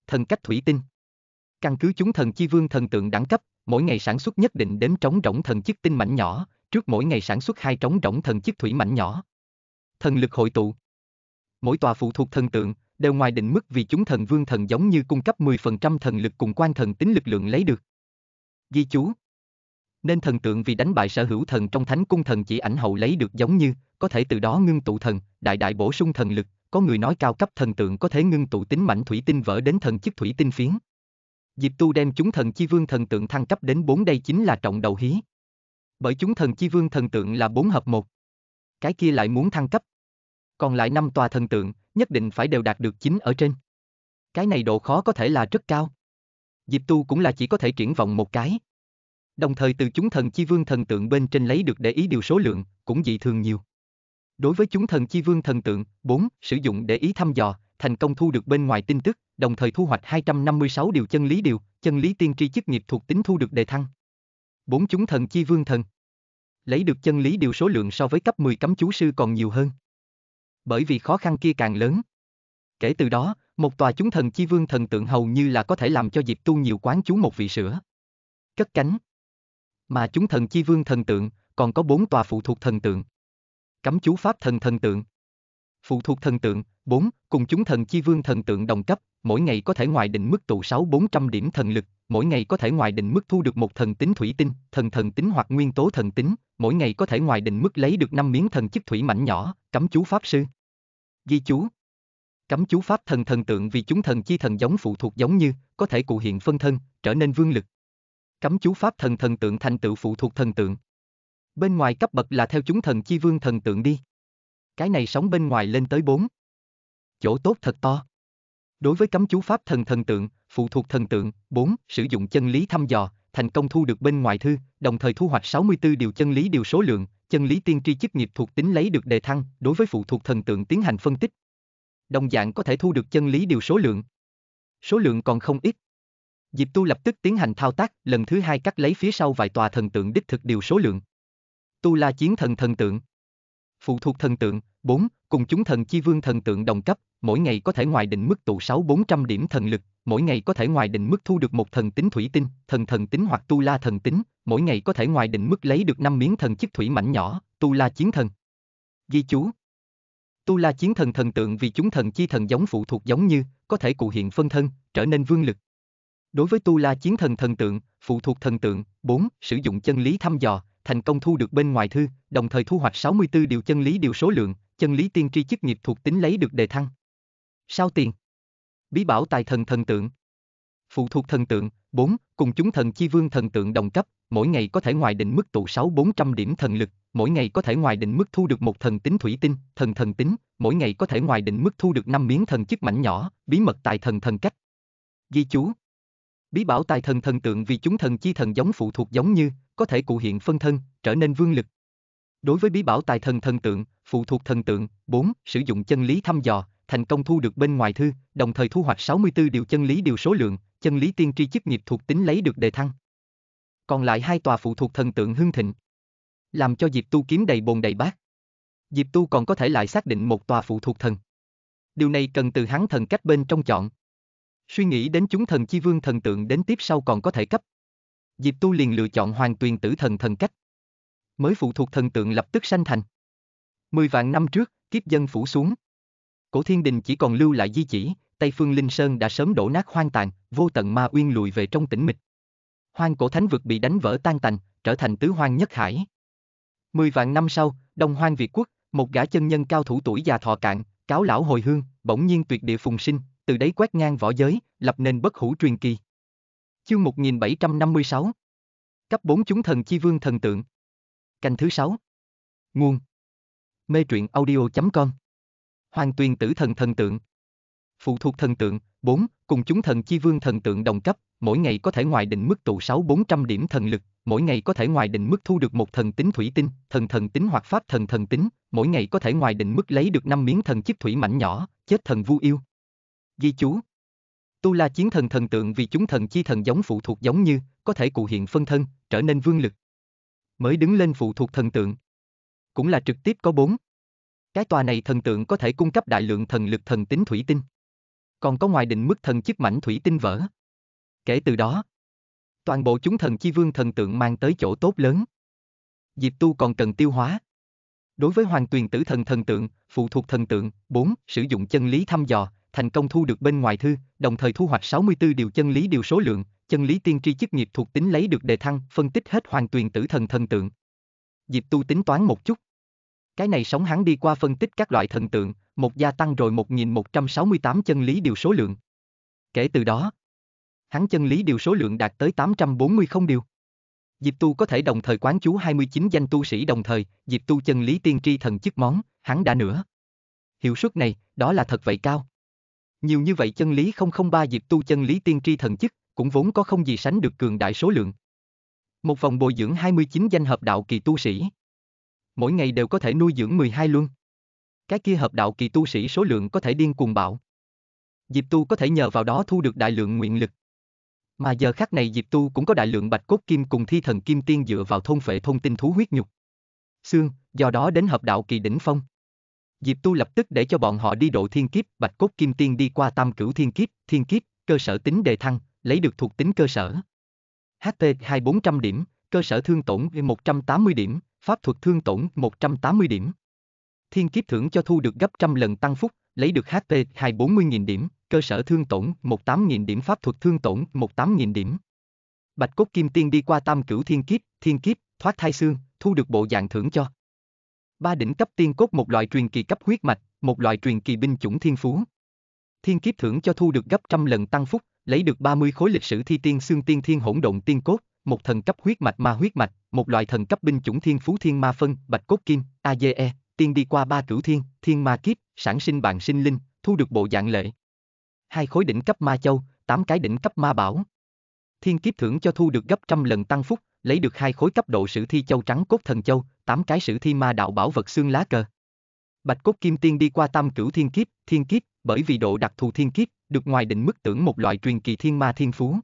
Thần cách thủy tinh. Căn cứ chúng thần chi vương thần tượng đẳng cấp, mỗi ngày sản xuất nhất định đến trống rỗng thần chức tinh mảnh nhỏ, trước mỗi ngày sản xuất 2 trống rỗng thần chức thủy mảnh nhỏ. Thần lực hội tụ. Mỗi tòa phụ thuộc thần tượng đều ngoài định mức vì chúng thần vương thần giống như cung cấp 10% thần lực cùng quan thần tính lực lượng lấy được. Ghi chú. Nên thần tượng vì đánh bại sở hữu thần trong thánh cung thần chỉ ảnh hậu lấy được giống như, có thể từ đó ngưng tụ thần, đại đại bổ sung thần lực, có người nói cao cấp thần tượng có thể ngưng tụ tính mảnh thủy tinh vỡ đến thần chức thủy tinh phiến. Diệp Tu đem chúng thần chi vương thần tượng thăng cấp đến 4, đây chính là trọng đầu hí. Bởi chúng thần chi vương thần tượng là 4 hợp 1. Cái kia lại muốn thăng cấp. Còn lại 5 tòa thần tượng, nhất định phải đều đạt được 9 ở trên. Cái này độ khó có thể là rất cao. Diệp Tu cũng là chỉ có thể triển vọng một cái. Đồng thời từ chúng thần chi vương thần tượng bên trên lấy được để ý điều số lượng, cũng dị thường nhiều. Đối với chúng thần chi vương thần tượng, 4, sử dụng để ý thăm dò, thành công thu được bên ngoài tin tức, đồng thời thu hoạch 256 điều, chân lý tiên tri chức nghiệp thuộc tính thu được đề thăng. 4 chúng thần chi vương thần. Lấy được chân lý điều số lượng so với cấp 10 cấm chú sư còn nhiều hơn. Bởi vì khó khăn kia càng lớn. Kể từ đó, một tòa chúng thần chi vương thần tượng hầu như là có thể làm cho Diệp Tu nhiều quán chú một vị sữa. Cất cánh. Mà chúng thần chi vương thần tượng còn có 4 tòa phụ thuộc thần tượng. Cấm chú pháp thần thần tượng. Phụ thuộc thần tượng, 4, cùng chúng thần chi vương thần tượng đồng cấp, mỗi ngày có thể ngoài định mức tụ 6400 điểm thần lực, mỗi ngày có thể ngoài định mức thu được một thần tính thủy tinh, thần tính hoặc nguyên tố thần tính, mỗi ngày có thể ngoài định mức lấy được 5 miếng thần chức thủy mảnh nhỏ, cấm chú pháp sư. Ghi chú. Cấm chú pháp thần thần tượng vì chúng thần chi thần giống phụ thuộc giống như, có thể cụ hiện phân thân, trở nên vương lực. Cấm chú pháp thần thần tượng thành tựu phụ thuộc thần tượng. Bên ngoài cấp bậc là theo chúng thần chi vương thần tượng đi. Cái này sóng bên ngoài lên tới 4. Chỗ tốt thật to. Đối với cấm chú pháp thần thần tượng, phụ thuộc thần tượng, 4, sử dụng chân lý thăm dò, thành công thu được bên ngoài thư, đồng thời thu hoạch 64 điều chân lý điều số lượng, chân lý tiên tri chức nghiệp thuộc tính lấy được đề thăng, đối với phụ thuộc thần tượng tiến hành phân tích. Đồng dạng có thể thu được chân lý điều số lượng. Số lượng còn không ít. Diệp Tu lập tức tiến hành thao tác, lần thứ 2 cắt lấy phía sau vài tòa thần tượng đích thực điều số lượng. Tu La Chiến Thần thần tượng. Phụ thuộc thần tượng, 4, cùng chúng thần chi vương thần tượng đồng cấp, mỗi ngày có thể ngoài định mức tụ 6400 điểm thần lực, mỗi ngày có thể ngoài định mức thu được một thần tính thủy tinh, thần tính hoặc Tu La thần tính, mỗi ngày có thể ngoài định mức lấy được 5 miếng thần chức thủy mảnh nhỏ, Tu La Chiến Thần. Ghi chú. Tu La Chiến Thần thần tượng vì chúng thần chi thần giống phụ thuộc giống như, có thể cụ hiện phân thân, trở nên vương lực. Đối với Tu La Chiến Thần thần tượng, phụ thuộc thần tượng, 4, sử dụng chân lý thăm dò, thành công thu được bên ngoài thư, đồng thời thu hoạch 64 điều chân lý điều số lượng, chân lý tiên tri chức nghiệp thuộc tính lấy được đề thăng. Sao tiền? Bí bảo tài thần thần tượng. Phụ thuộc thần tượng, 4, cùng chúng thần chi vương thần tượng đồng cấp, mỗi ngày có thể ngoài định mức tụ 6400 điểm thần lực, mỗi ngày có thể ngoài định mức thu được một thần tính thủy tinh, thần tính, mỗi ngày có thể ngoài định mức thu được 5 miếng thần chức mảnh nhỏ, bí mật tài thần thần cách. Ghi chú. Bí bảo tài thần thần tượng vì chúng thần chi thần giống phụ thuộc giống như, có thể cụ hiện phân thân, trở nên vương lực. Đối với bí bảo tài thần thần tượng, phụ thuộc thần tượng, 4, sử dụng chân lý thăm dò, thành công thu được bên ngoài thư, đồng thời thu hoạch 64 điều chân lý điều số lượng, chân lý tiên tri chức nghiệp thuộc tính lấy được đề thăng. Còn lại 2 tòa phụ thuộc thần tượng hưng thịnh, làm cho Diệp Tu kiếm đầy bồn đầy bát. Diệp Tu còn có thể lại xác định một tòa phụ thuộc thần. Điều này cần từ hắn thần cách bên trong chọn. Suy nghĩ đến chúng thần chi vương thần tượng đến tiếp sau còn có thể cấp. Diệp Tu liền lựa chọn Hoàng Tuyền Tử Thần thần cách. Mới phụ thuộc thần tượng lập tức sanh thành. 10 vạn năm trước, kiếp dân phủ xuống. Cổ Thiên Đình chỉ còn lưu lại di chỉ, Tây Phương Linh Sơn đã sớm đổ nát hoang tàn, vô tận ma uyên lùi về trong tĩnh mịch. Hoang cổ thánh vực bị đánh vỡ tan tành, trở thành tứ hoang nhất hải. 10 vạn năm sau, Đông Hoang Việt Quốc, một gã chân nhân cao thủ tuổi già thọ cạn, cáo lão hồi hương, bỗng nhiên tuyệt địa phùng sinh, từ đấy quét ngang võ giới, lập nên bất hủ truyền kỳ. Chương 1756. Cấp 4 chúng thần chi vương thần tượng. Canh thứ 6. Nguồn. Mê truyện audio.com. Hoàng Tuyền Tử Thần thần tượng. Phụ thuộc thần tượng, 4, cùng chúng thần chi vương thần tượng đồng cấp, mỗi ngày có thể ngoài định mức tụ 6400 điểm thần lực, mỗi ngày có thể ngoài định mức thu được một thần tính thủy tinh, thần tính hoặc pháp thần tính, mỗi ngày có thể ngoài định mức lấy được 5 miếng thần chiếc thủy mảnh nhỏ, chết thần Vu yêu. Ghi chú. Tu La Chiến Thần thần tượng vì chúng thần chi thần giống phụ thuộc giống như, có thể cụ hiện phân thân, trở nên vương lực. Mới đứng lên phụ thuộc thần tượng. Cũng là trực tiếp có 4. Cái tòa này thần tượng có thể cung cấp đại lượng thần lực thần tính thủy tinh. Còn có ngoài định mức thần chức mảnh thủy tinh vỡ. Kể từ đó, toàn bộ chúng thần chi vương thần tượng mang tới chỗ tốt lớn. Diệp Tu còn cần tiêu hóa. Đối với Hoàng Tuyền Tử Thần thần tượng, phụ thuộc thần tượng, 4, sử dụng chân lý thăm dò, thành công thu được bên ngoài thư, đồng thời thu hoạch 64 điều chân lý điều số lượng, chân lý tiên tri chức nghiệp thuộc tính lấy được đề thăng, phân tích hết Hoàng Tuyền Tử Thần thần tượng. Diệp Tu tính toán một chút. Cái này sống hắn đi qua phân tích các loại thần tượng, một gia tăng rồi 1168 chân lý điều số lượng. Kể từ đó, hắn chân lý điều số lượng đạt tới 840 không điều. Diệp Tu có thể đồng thời quán chú 29 danh tu sĩ đồng thời, Diệp Tu chân lý tiên tri thần chức món, hắn đã nửa. hiệu suất này, đó là thật vậy cao. Nhiều như vậy chân lý 003 Diệp Tu chân lý tiên tri thần chức, cũng vốn có không gì sánh được cường đại số lượng. Một vòng bồi dưỡng 29 danh hợp đạo kỳ tu sĩ. Mỗi ngày đều có thể nuôi dưỡng 12 luân. Cái kia hợp đạo kỳ tu sĩ số lượng có thể điên cuồng bạo. Diệp Tu có thể nhờ vào đó thu được đại lượng nguyện lực. Mà giờ khắc này Diệp Tu cũng có đại lượng bạch cốt kim cùng thi thần kim tiên dựa vào thôn phệ thông tin thú huyết nhục xương, do đó đến hợp đạo kỳ đỉnh phong. Diệp Tu lập tức để cho bọn họ đi độ thiên kiếp, bạch cốt kim tiên đi qua tam cửu thiên kiếp, cơ sở tính đề thăng, lấy được thuộc tính cơ sở. HP 2400 điểm, cơ sở thương tổn 180 điểm, pháp thuật thương tổn 180 điểm. Thiên kiếp thưởng cho thu được gấp trăm lần tăng phúc, lấy được HP 240.000 điểm, cơ sở thương tổn 18.000 điểm, pháp thuật thương tổn 18.000 điểm. Bạch cốt kim tiên đi qua tam cửu thiên kiếp, thoát thai xương, thu được bộ dạng thưởng cho. Ba đỉnh cấp tiên cốt, một loại truyền kỳ cấp huyết mạch, một loại truyền kỳ binh chủng thiên phú. Thiên kiếp thưởng cho thu được gấp trăm lần tăng phúc, lấy được 30 khối lịch sử thi tiên xương tiên thiên hỗn độn tiên cốt, một thần cấp huyết mạch ma huyết mạch, một loại thần cấp binh chủng thiên phú thiên ma phân, bạch cốt kim, AGE, tiên đi qua ba cửu thiên ma kiếp, sản sinh bạn sinh linh, thu được bộ dạng lệ. 2 khối đỉnh cấp ma châu, 8 cái đỉnh cấp ma bảo. Thiên kiếp thưởng cho thu được gấp trăm lần tăng phúc, lấy được 2 khối cấp độ sử thi châu trắng cốt thần châu, 8 cái sử thi ma đạo bảo vật xương lá cờ. Bạch cốt kim tiên đi qua tam cửu thiên kiếp, bởi vì độ đặc thù thiên kiếp, được ngoài định mức tưởng một loại truyền kỳ thiên ma thiên phú.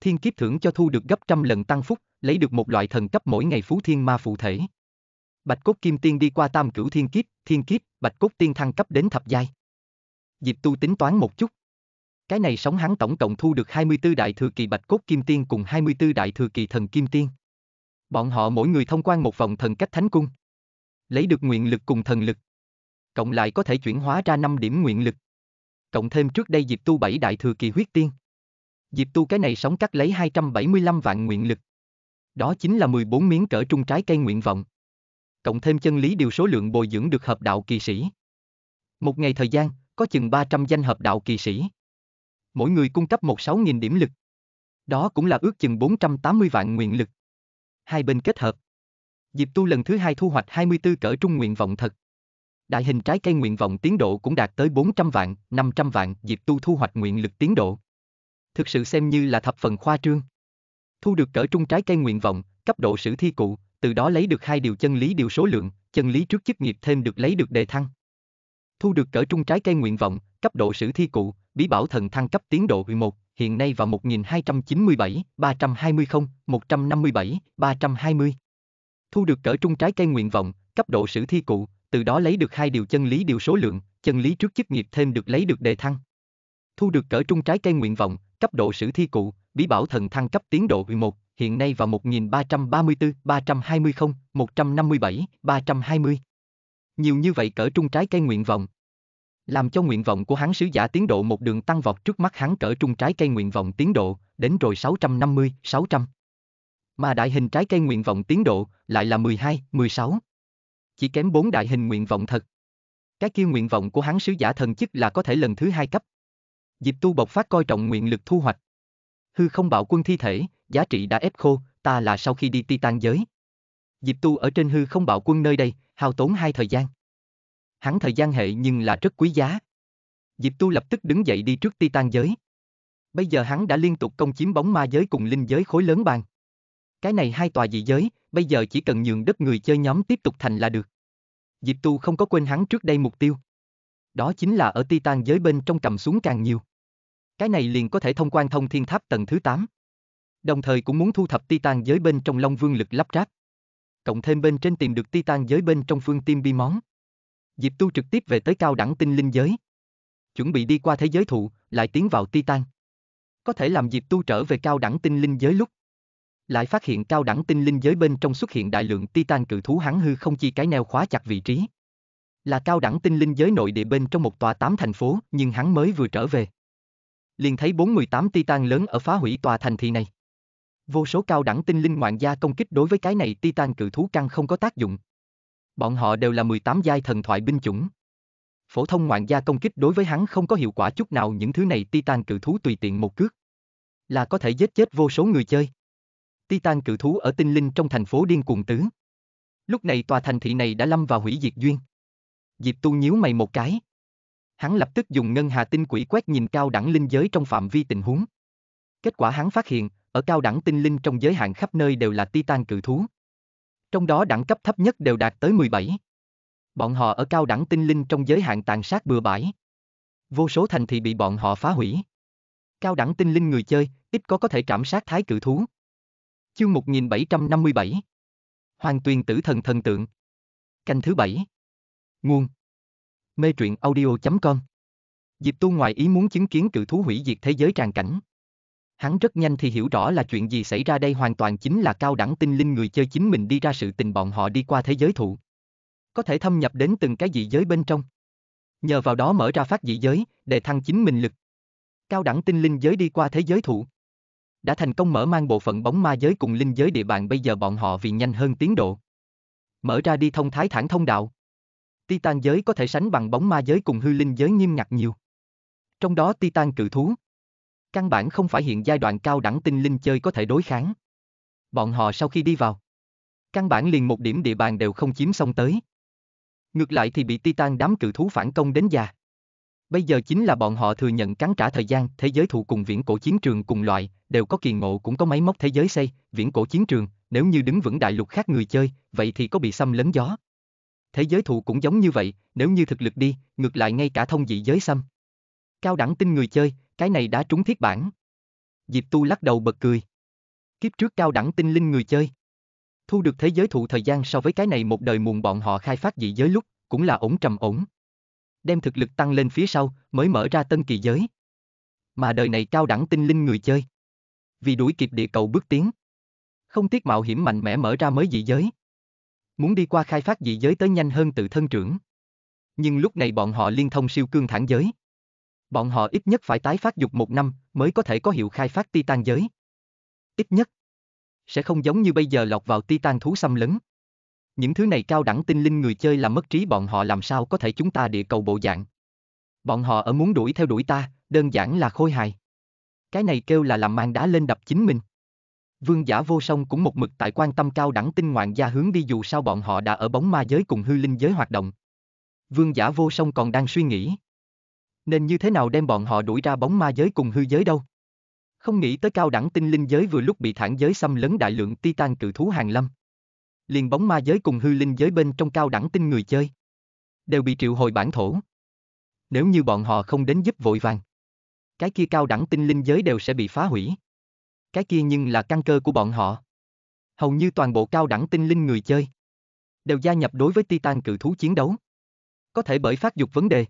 Thiên kiếp thưởng cho thu được gấp trăm lần tăng phúc, lấy được một loại thần cấp mỗi ngày phú thiên ma phụ thể. Bạch cốt kim tiên đi qua tam cửu thiên kiếp, bạch cốt tiên thăng cấp đến thập giai. Diệp Tu tính toán một chút. Cái này sống hắn tổng cộng thu được 24 đại thừa kỳ bạch cốt kim tiên cùng 24 đại thừa kỳ thần kim tiên. Bọn họ mỗi người thông quan một vòng thần cách thánh cung. Lấy được nguyện lực cùng thần lực. Cộng lại có thể chuyển hóa ra 5 điểm nguyện lực. Cộng thêm trước đây Diệp Tu 7 đại thừa kỳ huyết tiên. Diệp Tu cái này sống cắt lấy 275 vạn nguyện lực. Đó chính là 14 miếng cỡ trung trái cây nguyện vọng. Cộng thêm chân lý điều số lượng bồi dưỡng được hợp đạo kỳ sĩ. Một ngày thời gian, có chừng 300 danh hợp đạo kỳ sĩ. Mỗi người cung cấp 16.000 điểm lực. Đó cũng là ước chừng 480 vạn nguyện lực. Hai bên kết hợp. Diệp Tu lần thứ 2 thu hoạch 24 cỡ trung nguyện vọng thật. Đại hình trái cây nguyện vọng tiến độ cũng đạt tới 400 vạn, 500 vạn Diệp Tu thu hoạch nguyện lực tiến độ. Thực sự xem như là thập phần khoa trương. Thu được cỡ trung trái cây nguyện vọng, cấp độ sử thi cụ, từ đó lấy được 2 điều chân lý điều số lượng, chân lý trước chức nghiệp thêm được lấy được đề thăng. Thu được cỡ trung trái cây nguyện vọng, cấp độ sử thi cụ, bí bảo thần thăng cấp tiến độ 11, hiện nay vào 1297, 320, 157, 320. Thu được cỡ trung trái cây nguyện vọng, cấp độ sử thi cụ, từ đó lấy được 2 điều chân lý điều số lượng, chân lý trước chức nghiệp thêm được lấy được đề thăng. Thu được cỡ trung trái cây nguyện vọng, cấp độ sử thi cụ, bí bảo thần thăng cấp tiến độ 11, hiện nay vào 1334, 320, 157, 320. Nhiều như vậy cỡ trung trái cây nguyện vọng. Làm cho nguyện vọng của hắn sứ giả tiến độ một đường tăng vọt, trước mắt hắn cỡ trung trái cây nguyện vọng tiến độ, đến rồi 650, 600. Mà đại hình trái cây nguyện vọng tiến độ lại là 12, 16. Chỉ kém 4 đại hình nguyện vọng thật. Cái kia nguyện vọng của hắn sứ giả thần chức là có thể lần thứ 2 cấp. Diệp Tu bộc phát coi trọng nguyện lực thu hoạch. Hư không bạo quân thi thể, giá trị đã ép khô, ta là sau khi đi Titan giới. Diệp Tu ở trên hư không bạo quân nơi đây, hao tốn 2 thời gian. Hắn thời gian hệ nhưng là rất quý giá. Diệp Tu lập tức đứng dậy đi trước Titan giới. Bây giờ hắn đã liên tục công chiếm bóng ma giới cùng linh giới khối lớn bàn. Cái này 2 tòa dị giới, bây giờ chỉ cần nhường đất người chơi nhóm tiếp tục thành là được. Diệp Tu không có quên hắn trước đây mục tiêu. Đó chính là ở Titan giới bên trong cầm xuống càng nhiều. Cái này liền có thể thông quan thông thiên tháp tầng thứ 8. Đồng thời cũng muốn thu thập Titan giới bên trong Long Vương lực lắp ráp. Cộng thêm bên trên tìm được Titan giới bên trong phương tim bi món. Diệp Tu trực tiếp về tới cao đẳng tinh linh giới. Chuẩn bị đi qua thế giới thụ, lại tiến vào Titan. Có thể làm Diệp Tu trở về cao đẳng tinh linh giới lúc. Lại phát hiện cao đẳng tinh linh giới bên trong xuất hiện đại lượng Titan cự thú, hắn hư không chi cái neo khóa chặt vị trí. Là cao đẳng tinh linh giới nội địa bên trong một tòa 8 thành phố, nhưng hắn mới vừa trở về. Liền thấy 48 Titan lớn ở phá hủy tòa thành thị này. Vô số cao đẳng tinh linh ngoạn gia công kích đối với cái này Titan cự thú căn không có tác dụng. Bọn họ đều là 18 giai thần thoại binh chủng. Phổ thông ngoạn gia công kích đối với hắn không có hiệu quả chút nào, những thứ này Titan cự thú tùy tiện một cước là có thể giết chết vô số người chơi. Titan cự thú ở tinh linh trong thành phố điên cuồng tứ. Lúc này tòa thành thị này đã lâm vào hủy diệt duyên. Diệp Tu nhíu mày một cái. Hắn lập tức dùng ngân hà tinh quỷ quét nhìn cao đẳng linh giới trong phạm vi tình huống. Kết quả hắn phát hiện, ở cao đẳng tinh linh trong giới hạn khắp nơi đều là Titan cự thú. Trong đó đẳng cấp thấp nhất đều đạt tới 17. Bọn họ ở cao đẳng tinh linh trong giới hạn tàn sát bừa bãi. Vô số thành thị bị bọn họ phá hủy. Cao đẳng tinh linh người chơi, ít có thể trảm sát thái cự thú. Chương 1757. Hoàng tuyền tử thần thần tượng. Canh thứ 7. Nguồn Mê truyện audio.com. Diệp Tu ngoài ý muốn chứng kiến cự thú hủy diệt thế giới tràn cảnh. Hắn rất nhanh thì hiểu rõ là chuyện gì xảy ra đây, hoàn toàn chính là cao đẳng tinh linh người chơi chính mình đi ra sự tình, bọn họ đi qua thế giới thụ. Có thể thâm nhập đến từng cái dị giới bên trong. Nhờ vào đó mở ra phát dị giới, để thăng chính mình lực. Cao đẳng tinh linh giới đi qua thế giới thụ. Đã thành công mở mang bộ phận bóng ma giới cùng linh giới địa bàn, bây giờ bọn họ vì nhanh hơn tiến độ. Mở ra đi thông thái thản thông đạo. Titan giới có thể sánh bằng bóng ma giới cùng hư linh giới nghiêm ngặt nhiều. Trong đó Titan cự thú. Căn bản không phải hiện giai đoạn cao đẳng tinh linh chơi có thể đối kháng. Bọn họ sau khi đi vào, căn bản liền một điểm địa bàn đều không chiếm xong tới. Ngược lại thì bị Titan đám cự thú phản công đến già. Bây giờ chính là bọn họ thừa nhận cắn trả thời gian, thế giới thụ cùng viễn cổ chiến trường cùng loại, đều có kỳ ngộ cũng có máy móc thế giới xây, viễn cổ chiến trường, nếu như đứng vững đại lục khác người chơi, vậy thì có bị xâm lấn gió. Thế giới thụ cũng giống như vậy, nếu như thực lực đi, ngược lại ngay cả thông dị giới xâm. Cao đẳng tinh người chơi, cái này đã trúng thiết bản. Diệp Tu lắc đầu bật cười. Kiếp trước cao đẳng tinh linh người chơi thu được thế giới thụ thời gian so với cái này một đời muộn, bọn họ khai phát dị giới lúc cũng là ổn trầm ổn. Đem thực lực tăng lên phía sau mới mở ra tân kỳ giới. Mà đời này cao đẳng tinh linh người chơi vì đuổi kịp địa cầu bước tiến, không tiếc mạo hiểm mạnh mẽ mở ra mới dị giới. Muốn đi qua khai phát dị giới tới nhanh hơn tự thân trưởng. Nhưng lúc này bọn họ liên thông siêu cương thản giới. Bọn họ ít nhất phải tái phát dục 1 năm mới có thể có hiệu khai phát Titan giới. Ít nhất sẽ không giống như bây giờ lọt vào Titan thú xâm lấn. Những thứ này cao đẳng tinh linh người chơi làm mất trí bọn họ, làm sao có thể chúng ta địa cầu bộ dạng. Bọn họ ở muốn đuổi theo đuổi ta, đơn giản là khôi hài. Cái này kêu là làm màn đá lên đập chính mình. Vương giả vô song cũng một mực tại quan tâm cao đẳng tinh ngoạn gia hướng đi, dù sao bọn họ đã ở bóng ma giới cùng hư linh giới hoạt động. Vương giả vô song còn đang suy nghĩ nên như thế nào đem bọn họ đuổi ra bóng ma giới cùng hư giới đâu. Không nghĩ tới cao đẳng tinh linh giới vừa lúc bị thản giới xâm lấn, đại lượng Titan cự thú hàng lâm. Liền bóng ma giới cùng hư linh giới bên trong cao đẳng tinh người chơi đều bị triệu hồi bản thổ. Nếu như bọn họ không đến giúp vội vàng, cái kia cao đẳng tinh linh giới đều sẽ bị phá hủy. Cái kia nhưng là căn cơ của bọn họ. Hầu như toàn bộ cao đẳng tinh linh người chơi đều gia nhập đối với Titan cự thú chiến đấu. Có thể bởi phát dục vấn đề,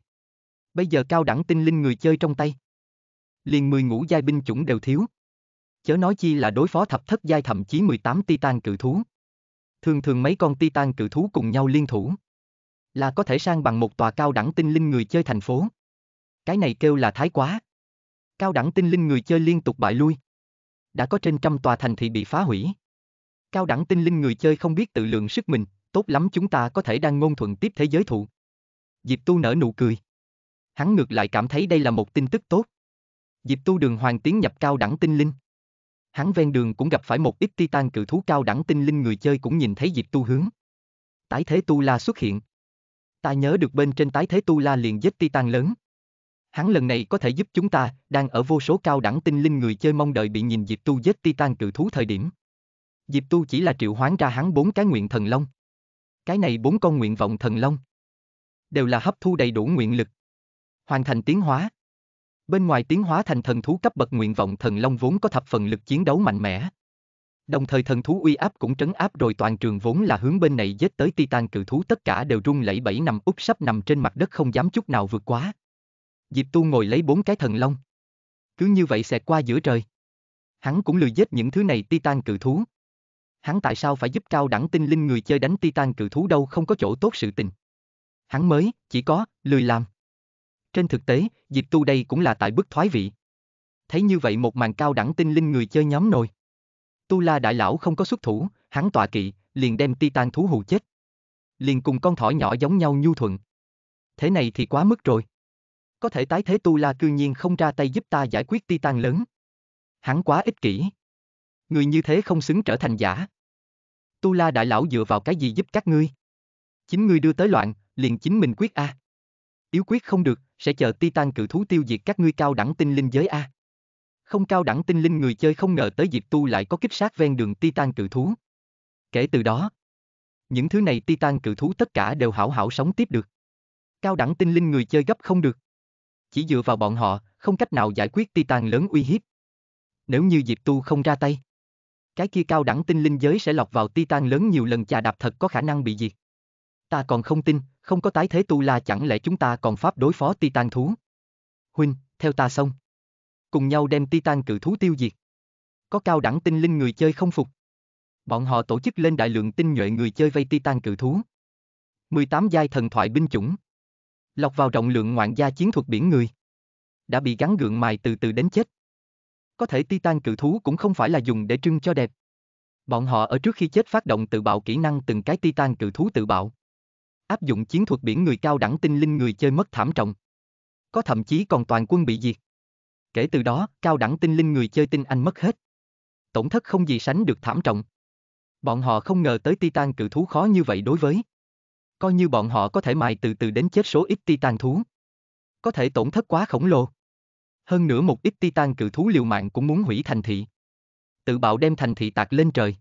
bây giờ cao đẳng tinh linh người chơi trong tay liền 10 ngũ giai binh chủng đều thiếu. Chớ nói chi là đối phó thập thất giai thậm chí 18 Titan cự thú. Thường thường mấy con Titan cự thú cùng nhau liên thủ là có thể sang bằng một tòa cao đẳng tinh linh người chơi thành phố. Cái này kêu là thái quá. Cao đẳng tinh linh người chơi liên tục bại lui. Đã có trên 100 tòa thành thị bị phá hủy. Cao đẳng tinh linh người chơi không biết tự lượng sức mình, tốt lắm chúng ta có thể đang ngôn thuận tiếp thế giới thụ. Diệp Tu nở nụ cười. Hắn ngược lại cảm thấy đây là một tin tức tốt. Diệp Tu đường hoàng tiến nhập cao đẳng tinh linh. Hắn ven đường cũng gặp phải một ít Titan cự thú, cao đẳng tinh linh người chơi cũng nhìn thấy Diệp Tu hướng. Tái thế Tu La xuất hiện. Ta nhớ được bên trên tái thế Tu La liền giết Titan lớn. Hắn lần này có thể giúp chúng ta, đang ở vô số cao đẳng tinh linh người chơi mong đợi bị nhìn Diệp Tu giết Titan cự thú thời điểm. Diệp Tu chỉ là triệu hoán ra hắn 4 cái nguyện thần long. Cái này 4 con nguyện vọng thần long đều là hấp thu đầy đủ nguyện lực, hoàn thành tiến hóa. Bên ngoài tiến hóa thành thần thú cấp bậc nguyện vọng thần long vốn có thập phần lực chiến đấu mạnh mẽ. Đồng thời thần thú uy áp cũng trấn áp rồi toàn trường vốn là hướng bên này giết tới Titan cự thú, tất cả đều run lẩy bẩy nằm úp sắp nằm trên mặt đất không dám chút nào vượt quá. Diệp Tu ngồi lấy 4 cái thần long, cứ như vậy xẹt qua giữa trời. Hắn cũng lười giết những thứ này Titan cự thú. Hắn tại sao phải giúp cao đẳng tinh linh người chơi đánh Titan cự thú đâu, không có chỗ tốt sự tình. Hắn mới chỉ có lười làm. Trên thực tế, Diệp Tu đây cũng là tại bức thoái vị. Thấy như vậy một màn cao đẳng tinh linh người chơi nhóm nồi. Tu La đại lão không có xuất thủ, hắn tọa kỵ, liền đem Titan thú hù chết. Liền cùng con thỏ nhỏ giống nhau nhu thuận. Thế này thì quá mức rồi. Có thể tái thế Tu La cư nhiên không ra tay giúp ta giải quyết Titan lớn. Hắn quá ích kỷ. Người như thế không xứng trở thành giả. Tu La đại lão dựa vào cái gì giúp các ngươi? Chính ngươi đưa tới loạn, liền chính mình quyết a. Yếu quyết không được, sẽ chờ Titan cự thú tiêu diệt các ngươi cao đẳng tinh linh giới a. Không, cao đẳng tinh linh người chơi không ngờ tới Diệp Tu lại có kích sát ven đường Titan cự thú. Kể từ đó, những thứ này Titan cự thú tất cả đều hảo hảo sống tiếp được. Cao đẳng tinh linh người chơi gấp không được. Chỉ dựa vào bọn họ, không cách nào giải quyết Titan lớn uy hiếp. Nếu như Diệp Tu không ra tay, cái kia cao đẳng tinh linh giới sẽ lọt vào Titan lớn nhiều lần chà đạp, thật có khả năng bị diệt. Ta còn không tin, không có tái thế tu la chẳng lẽ chúng ta còn pháp đối phó Titan thú. Huynh, theo ta xong. Cùng nhau đem Titan cự thú tiêu diệt. Có cao đẳng tinh linh người chơi không phục. Bọn họ tổ chức lên đại lượng tinh nhuệ người chơi vây Titan cự thú. 18 giai thần thoại binh chủng. Lọc vào rộng lượng ngoạn gia chiến thuật biển người. Đã bị gắn gượng mài từ từ đến chết. Có thể Titan cự thú cũng không phải là dùng để trưng cho đẹp. Bọn họ ở trước khi chết phát động tự bạo kỹ năng, từng cái Titan cự thú tự bạo. Áp dụng chiến thuật biển người, cao đẳng tinh linh người chơi mất thảm trọng. Có thậm chí còn toàn quân bị diệt. Kể từ đó, cao đẳng tinh linh người chơi tinh anh mất hết. Tổn thất không gì sánh được thảm trọng. Bọn họ không ngờ tới Titan cự thú khó như vậy đối với. Coi như bọn họ có thể mài từ từ đến chết số ít Titan thú. Có thể tổn thất quá khổng lồ. Hơn nữa một ít Titan cự thú liều mạng cũng muốn hủy thành thị. Tự bạo đem thành thị tạc lên trời.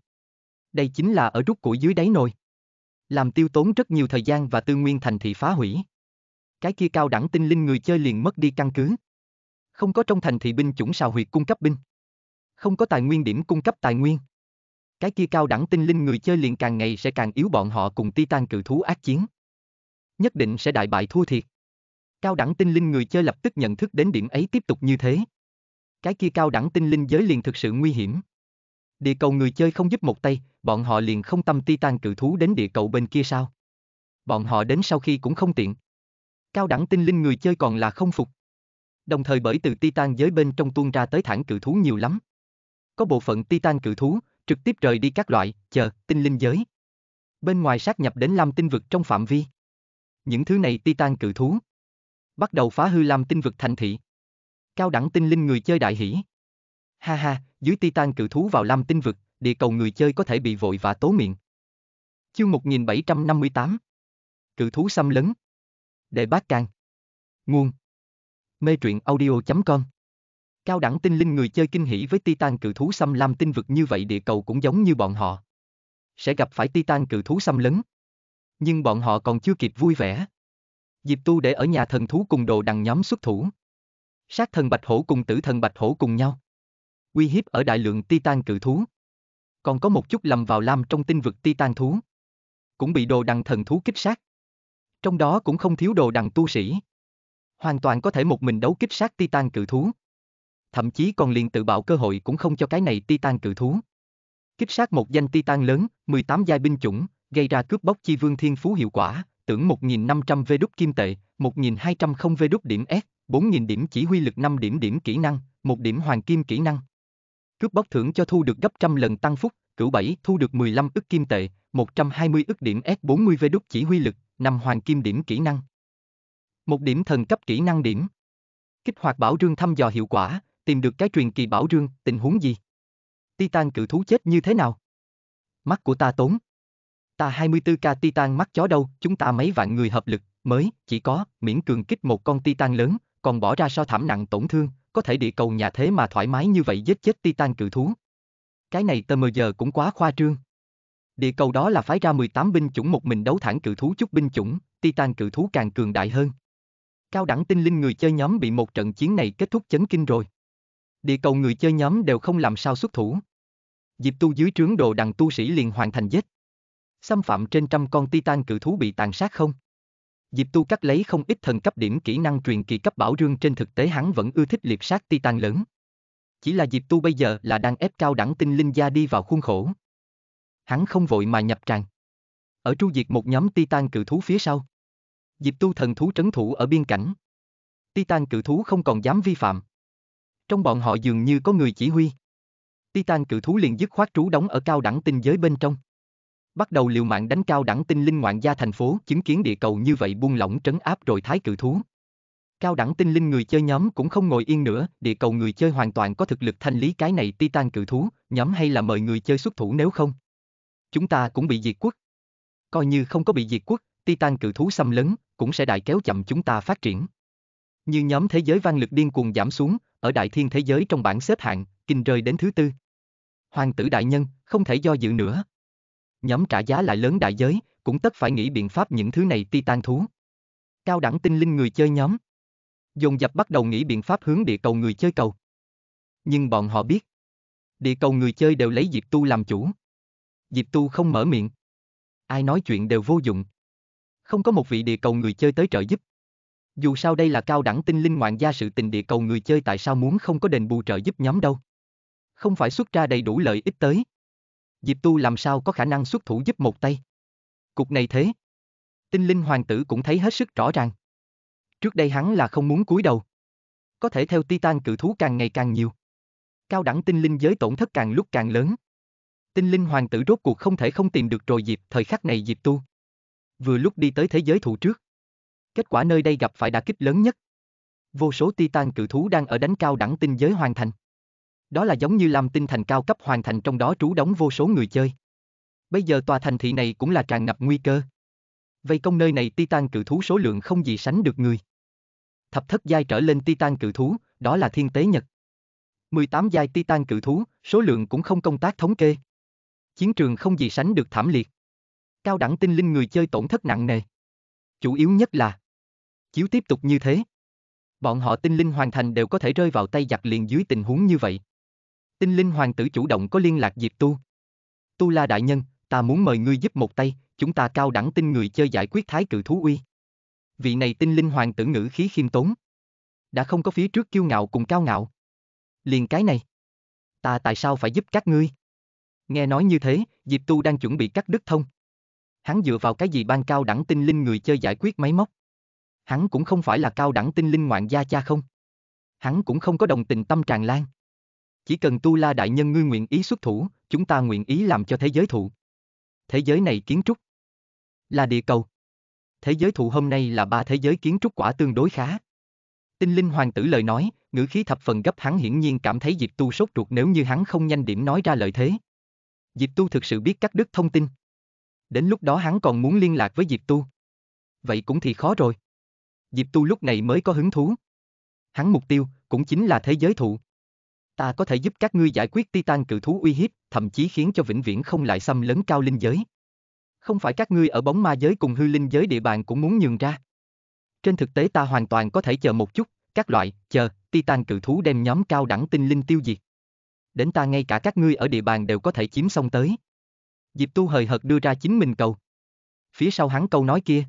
Đây chính là ở rút củi dưới đáy nồi. Làm tiêu tốn rất nhiều thời gian và tư nguyên thành thị phá hủy. Cái kia cao đẳng tinh linh người chơi liền mất đi căn cứ. Không có trong thành thị binh chủng sào huyệt cung cấp binh. Không có tài nguyên điểm cung cấp tài nguyên. Cái kia cao đẳng tinh linh người chơi liền càng ngày sẽ càng yếu, bọn họ cùng Titan cự thú ác chiến. Nhất định sẽ đại bại thua thiệt. Cao đẳng tinh linh người chơi lập tức nhận thức đến điểm ấy, tiếp tục như thế. Cái kia cao đẳng tinh linh giới liền thực sự nguy hiểm. Địa cầu người chơi không giúp một tay, bọn họ liền không tâm Titan cự thú đến địa cầu bên kia sao. Bọn họ đến sau khi cũng không tiện. Cao đẳng tinh linh người chơi còn là không phục. Đồng thời bởi từ Titan giới bên trong tuôn ra tới thản cự thú nhiều lắm. Có bộ phận Titan cự thú trực tiếp rời đi các loại, chờ, tinh linh giới. Bên ngoài sát nhập đến Lam tinh vực trong phạm vi. Những thứ này Titan cự thú bắt đầu phá hư Lam tinh vực thành thị. Cao đẳng tinh linh người chơi đại hỉ. Ha ha, dưới Titan cự thú vào Lam tinh vực, địa cầu người chơi có thể bị vội vã tố miệng. Chương 1758. Cự thú xâm lấn. Đệ bát càng. Nguồn. Mê truyện audio.com. Cao đẳng tinh linh người chơi kinh hỉ với Titan cự thú xâm Lam tinh vực, như vậy địa cầu cũng giống như bọn họ. Sẽ gặp phải Titan cự thú xâm lấn. Nhưng bọn họ còn chưa kịp vui vẻ. Diệp Tu để ở nhà thần thú cùng đồ đằng nhóm xuất thủ. Sát thần bạch hổ cùng tử thần bạch hổ cùng nhau. Uy hiếp ở đại lượng Titan cự thú. Còn có một chút lầm vào Lam trong tinh vực Titan thú. Cũng bị đồ đằng thần thú kích sát. Trong đó cũng không thiếu đồ đằng tu sĩ. Hoàn toàn có thể một mình đấu kích sát Titan cự thú. Thậm chí còn liền tự bạo cơ hội cũng không cho cái này Titan cự thú. Kích sát một danh Titan lớn, 18 giai binh chủng, gây ra cướp bóc chi vương thiên phú hiệu quả, tưởng 1.500 V đúc kim tệ, 1.200 V đúc điểm S, 4.000 điểm chỉ huy lực, 5 điểm điểm kỹ năng, 1 điểm hoàng kim kỹ năng. Cướp bóc thưởng cho thu được gấp trăm lần tăng phúc, cửu 7 thu được 15 ức kim tệ, 120 ức điểm S, 40 V đúc chỉ huy lực, 5 hoàng kim điểm kỹ năng. 1 điểm thần cấp kỹ năng điểm. Kích hoạt bảo rương thăm dò hiệu quả. Tìm được cái truyền kỳ bảo rương, tình huống gì? Titan cự thú chết như thế nào? Mắt của ta tốn. Ta 24k Titan mắt chó đâu, chúng ta mấy vạn người hợp lực, mới, chỉ có, miễn cường kích một con Titan lớn, còn bỏ ra so thảm nặng tổn thương, có thể địa cầu nhà thế mà thoải mái như vậy giết chết Titan cự thú. Cái này tờ mờ giờ cũng quá khoa trương. Địa cầu đó là phái ra 18 binh chủng một mình đấu thẳng cự thú, chút binh chủng, Titan cự thú càng cường đại hơn. Cao đẳng tinh linh người chơi nhóm bị một trận chiến này kết thúc chấn kinh rồi. Địa cầu người chơi nhóm đều không làm sao xuất thủ. Diệp Tu dưới trướng đồ đằng tu sĩ liền hoàn thành giết. Xâm phạm trên trăm con Titan cự thú bị tàn sát không. Diệp Tu cắt lấy không ít thần cấp điểm kỹ năng truyền kỳ cấp bảo rương, trên thực tế hắn vẫn ưa thích liệp sát Titan lớn. Chỉ là Diệp Tu bây giờ là đang ép cao đẳng tinh linh gia đi vào khuôn khổ. Hắn không vội mà nhập tràng. Ở tru diệt một nhóm Titan cự thú phía sau, Diệp Tu thần thú trấn thủ ở biên cảnh. Titan cự thú không còn dám vi phạm. Trong bọn họ dường như có người chỉ huy. Titan cự thú liền dứt khoát trú đóng ở cao đẳng tinh giới bên trong. Bắt đầu liều mạng đánh cao đẳng tinh linh ngoạn gia thành phố, chứng kiến địa cầu như vậy buông lỏng trấn áp rồi thái cự thú. Cao đẳng tinh linh người chơi nhóm cũng không ngồi yên nữa, địa cầu người chơi hoàn toàn có thực lực thanh lý cái này Titan cự thú, nhóm hay là mời người chơi xuất thủ, nếu không chúng ta cũng bị diệt quốc. Coi như không có bị diệt quốc, Titan cự thú xâm lấn cũng sẽ đại kéo chậm chúng ta phát triển. Như nhóm thế giới vang lực điên cuồng giảm xuống, ở đại thiên thế giới trong bảng xếp hạng, kinh rơi đến thứ tư. Hoàng tử đại nhân, không thể do dự nữa. Nhóm trả giá lại lớn đại giới, cũng tất phải nghĩ biện pháp những thứ này Titan thú. Cao đẳng tinh linh người chơi nhóm dồn dập bắt đầu nghĩ biện pháp hướng địa cầu người chơi cầu. Nhưng bọn họ biết, địa cầu người chơi đều lấy Diệp Tu làm chủ. Diệp Tu không mở miệng. Ai nói chuyện đều vô dụng. Không có một vị địa cầu người chơi tới trợ giúp. Dù sao đây là cao đẳng tinh linh ngoạn gia sự tình, địa cầu người chơi tại sao muốn không có đền bù trợ giúp nhóm đâu. Không phải xuất ra đầy đủ lợi ích tới. Diệp Tu làm sao có khả năng xuất thủ giúp một tay. Cục này thế. Tinh linh hoàng tử cũng thấy hết sức rõ ràng. Trước đây hắn là không muốn cúi đầu. Có thể theo Titan cự thú càng ngày càng nhiều. Cao đẳng tinh linh giới tổn thất càng lúc càng lớn. Tinh linh hoàng tử rốt cuộc không thể không tìm được rồi dịp thời khắc này Diệp Tu. Vừa lúc đi tới thế giới thụ trước. Kết quả nơi đây gặp phải đả kích lớn nhất. Vô số Titan cự thú đang ở đánh cao đẳng tinh giới hoàn thành. Đó là giống như làm tinh thành cao cấp hoàn thành, trong đó trú đóng vô số người chơi. Bây giờ tòa thành thị này cũng là tràn ngập nguy cơ. Vây công nơi này Titan cự thú số lượng không gì sánh được người. Thập thất giai trở lên Titan cự thú, đó là thiên tế nhật. 18 giai Titan cự thú, số lượng cũng không công tác thống kê. Chiến trường không gì sánh được thảm liệt. Cao đẳng tinh linh người chơi tổn thất nặng nề. Chủ yếu nhất là chiếu tiếp tục như thế, bọn họ tinh linh hoàn thành đều có thể rơi vào tay giặc liền dưới tình huống như vậy. Tinh linh hoàng tử chủ động có liên lạc Diệp Tu. Tu La đại nhân, ta muốn mời ngươi giúp một tay, chúng ta cao đẳng tinh người chơi giải quyết thái cự thú uy. Vị này tinh linh hoàng tử ngữ khí khiêm tốn. Đã không có phía trước kiêu ngạo cùng cao ngạo. Liền cái này. Ta tại sao phải giúp các ngươi? Nghe nói như thế, Diệp Tu đang chuẩn bị cắt đứt thông. Hắn dựa vào cái gì ban cao đẳng tinh linh người chơi giải quyết máy móc? Hắn cũng không phải là cao đẳng tinh linh ngoạn gia cha không? Hắn cũng không có đồng tình tâm tràn lan. Chỉ cần Tu La đại nhân ngươi nguyện ý xuất thủ, chúng ta nguyện ý làm cho thế giới thụ. Thế giới này kiến trúc là địa cầu. Thế giới thụ hôm nay là ba thế giới kiến trúc quả tương đối khá. Tinh linh hoàng tử lời nói, ngữ khí thập phần gấp, hắn hiển nhiên cảm thấy Diệp Tu sốt ruột, nếu như hắn không nhanh điểm nói ra lợi thế. Diệp Tu thực sự biết cắt đứt thông tin. Đến lúc đó hắn còn muốn liên lạc với Diệp Tu. Vậy cũng thì khó rồi. Diệp Tu lúc này mới có hứng thú. Hắn mục tiêu cũng chính là thế giới thụ. Ta có thể giúp các ngươi giải quyết Titan cự thú uy hiếp, thậm chí khiến cho vĩnh viễn không lại xâm lấn cao linh giới. Không phải các ngươi ở bóng ma giới cùng hư linh giới địa bàn cũng muốn nhường ra. Trên thực tế ta hoàn toàn có thể chờ một chút, các loại, chờ, Titan cự thú đem nhóm cao đẳng tinh linh tiêu diệt. Đến ta ngay cả các ngươi ở địa bàn đều có thể chiếm xong tới. Diệp Tu hời hợt đưa ra chính mình cầu. Phía sau hắn câu nói kia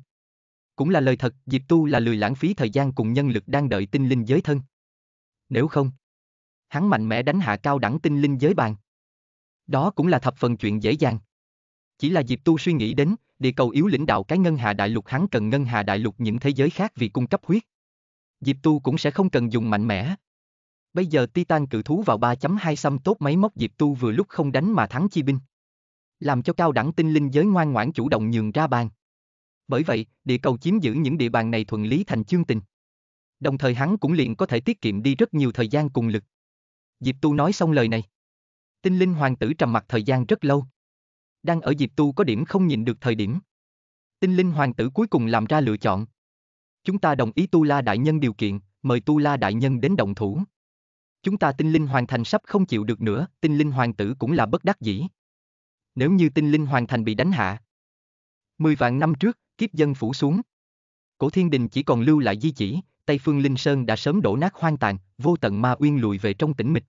cũng là lời thật, Diệp Tu là lười lãng phí thời gian cùng nhân lực đang đợi tinh linh giới thân. Nếu không, hắn mạnh mẽ đánh hạ cao đẳng tinh linh giới bàn. Đó cũng là thập phần chuyện dễ dàng. Chỉ là Diệp Tu suy nghĩ đến, địa cầu yếu lãnh đạo cái Ngân Hà Đại lục, hắn cần Ngân Hà Đại lục những thế giới khác vì cung cấp huyết. Diệp Tu cũng sẽ không cần dùng mạnh mẽ. Bây giờ Titan cự thú vào 3.2 xăm tốt máy móc, Diệp Tu vừa lúc không đánh mà thắng chi binh. Làm cho cao đẳng tinh linh giới ngoan ngoãn chủ động nhường ra bàn. Bởi vậy, địa cầu chiếm giữ những địa bàn này thuận lý thành chương tình. Đồng thời hắn cũng liền có thể tiết kiệm đi rất nhiều thời gian cùng lực. Diệp Tu nói xong lời này. Tinh linh hoàng tử trầm mặc thời gian rất lâu. Đang ở Diệp Tu có điểm không nhìn được thời điểm. Tinh linh hoàng tử cuối cùng làm ra lựa chọn. Chúng ta đồng ý Tu La đại nhân điều kiện, mời Tu La đại nhân đến động thủ. Chúng ta tinh linh hoàn thành sắp không chịu được nữa, tinh linh hoàng tử cũng là bất đắc dĩ. Nếu như tinh linh hoàn thành bị đánh hạ, 10 vạn năm trước, kiếp dân phủ xuống. Cổ thiên đình chỉ còn lưu lại di chỉ, Tây Phương Linh Sơn đã sớm đổ nát hoang tàn, vô tận ma uyên lùi về trong tĩnh mịch.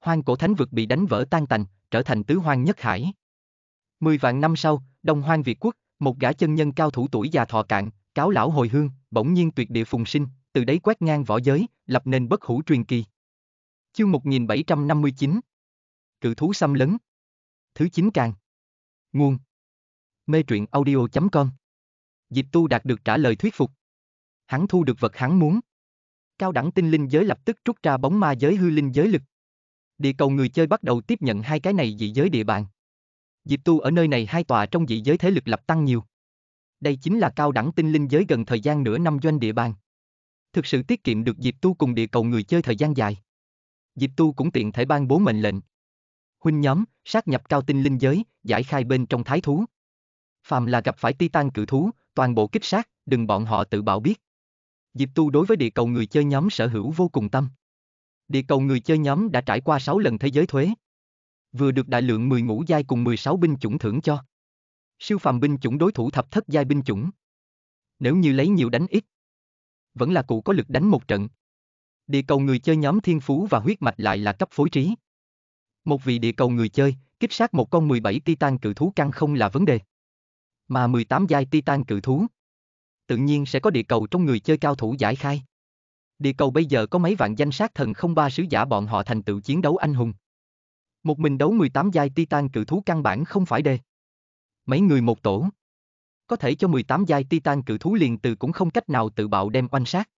Hoang cổ thánh vực bị đánh vỡ tan tành, trở thành tứ hoang nhất hải. 10 vạn năm sau, Đông Hoang Việt Quốc, một gã chân nhân cao thủ tuổi già thọ cạn, cáo lão hồi hương, bỗng nhiên tuyệt địa phùng sinh, từ đấy quét ngang võ giới, lập nên bất hủ truyền kỳ. Chương 1759. Cự thú xâm lấn. Thứ 9 càng. Nguồn. Mê truyện audio.com. Diệp Tu đạt được trả lời thuyết phục. Hắn thu được vật hắn muốn. Cao đẳng tinh linh giới lập tức rút ra bóng ma giới hư linh giới lực. Địa cầu người chơi bắt đầu tiếp nhận hai cái này dị giới địa bàn. Diệp Tu ở nơi này hai tòa trong dị giới thế lực lập tăng nhiều. Đây chính là cao đẳng tinh linh giới gần thời gian nửa năm doanh địa bàn. Thực sự tiết kiệm được Diệp Tu cùng địa cầu người chơi thời gian dài. Diệp Tu cũng tiện thể ban bố mệnh lệnh. Huynh nhóm, sát nhập cao tinh linh giới, giải khai bên trong thái thú. phàm là gặp phải Titan cự thú, toàn bộ kích sát, đừng bọn họ tự bảo biết. Diệp Tu đối với địa cầu người chơi nhóm sở hữu vô cùng tâm. Địa cầu người chơi nhóm đã trải qua 6 lần thế giới thuế. Vừa được đại lượng 10 ngũ giai cùng 16 binh chủng thưởng cho. Siêu phàm binh chủng đối thủ thập thất giai binh chủng. Nếu như lấy nhiều đánh ít, vẫn là cụ có lực đánh một trận. Địa cầu người chơi nhóm thiên phú và huyết mạch lại là cấp phối trí. Một vị địa cầu người chơi, kích sát một con 17 Titan cự thú căn không là vấn đề. Mà 18 giai Titan cự thú, tự nhiên sẽ có địa cầu trong người chơi cao thủ giải khai. Địa cầu bây giờ có mấy vạn danh sát thần không ba sứ giả, bọn họ thành tựu chiến đấu anh hùng. Một mình đấu 18 giai Titan cự thú căn bản không phải đề. Mấy người một tổ, có thể cho 18 giai Titan cự thú liền từ cũng không cách nào tự bạo đem oanh sát.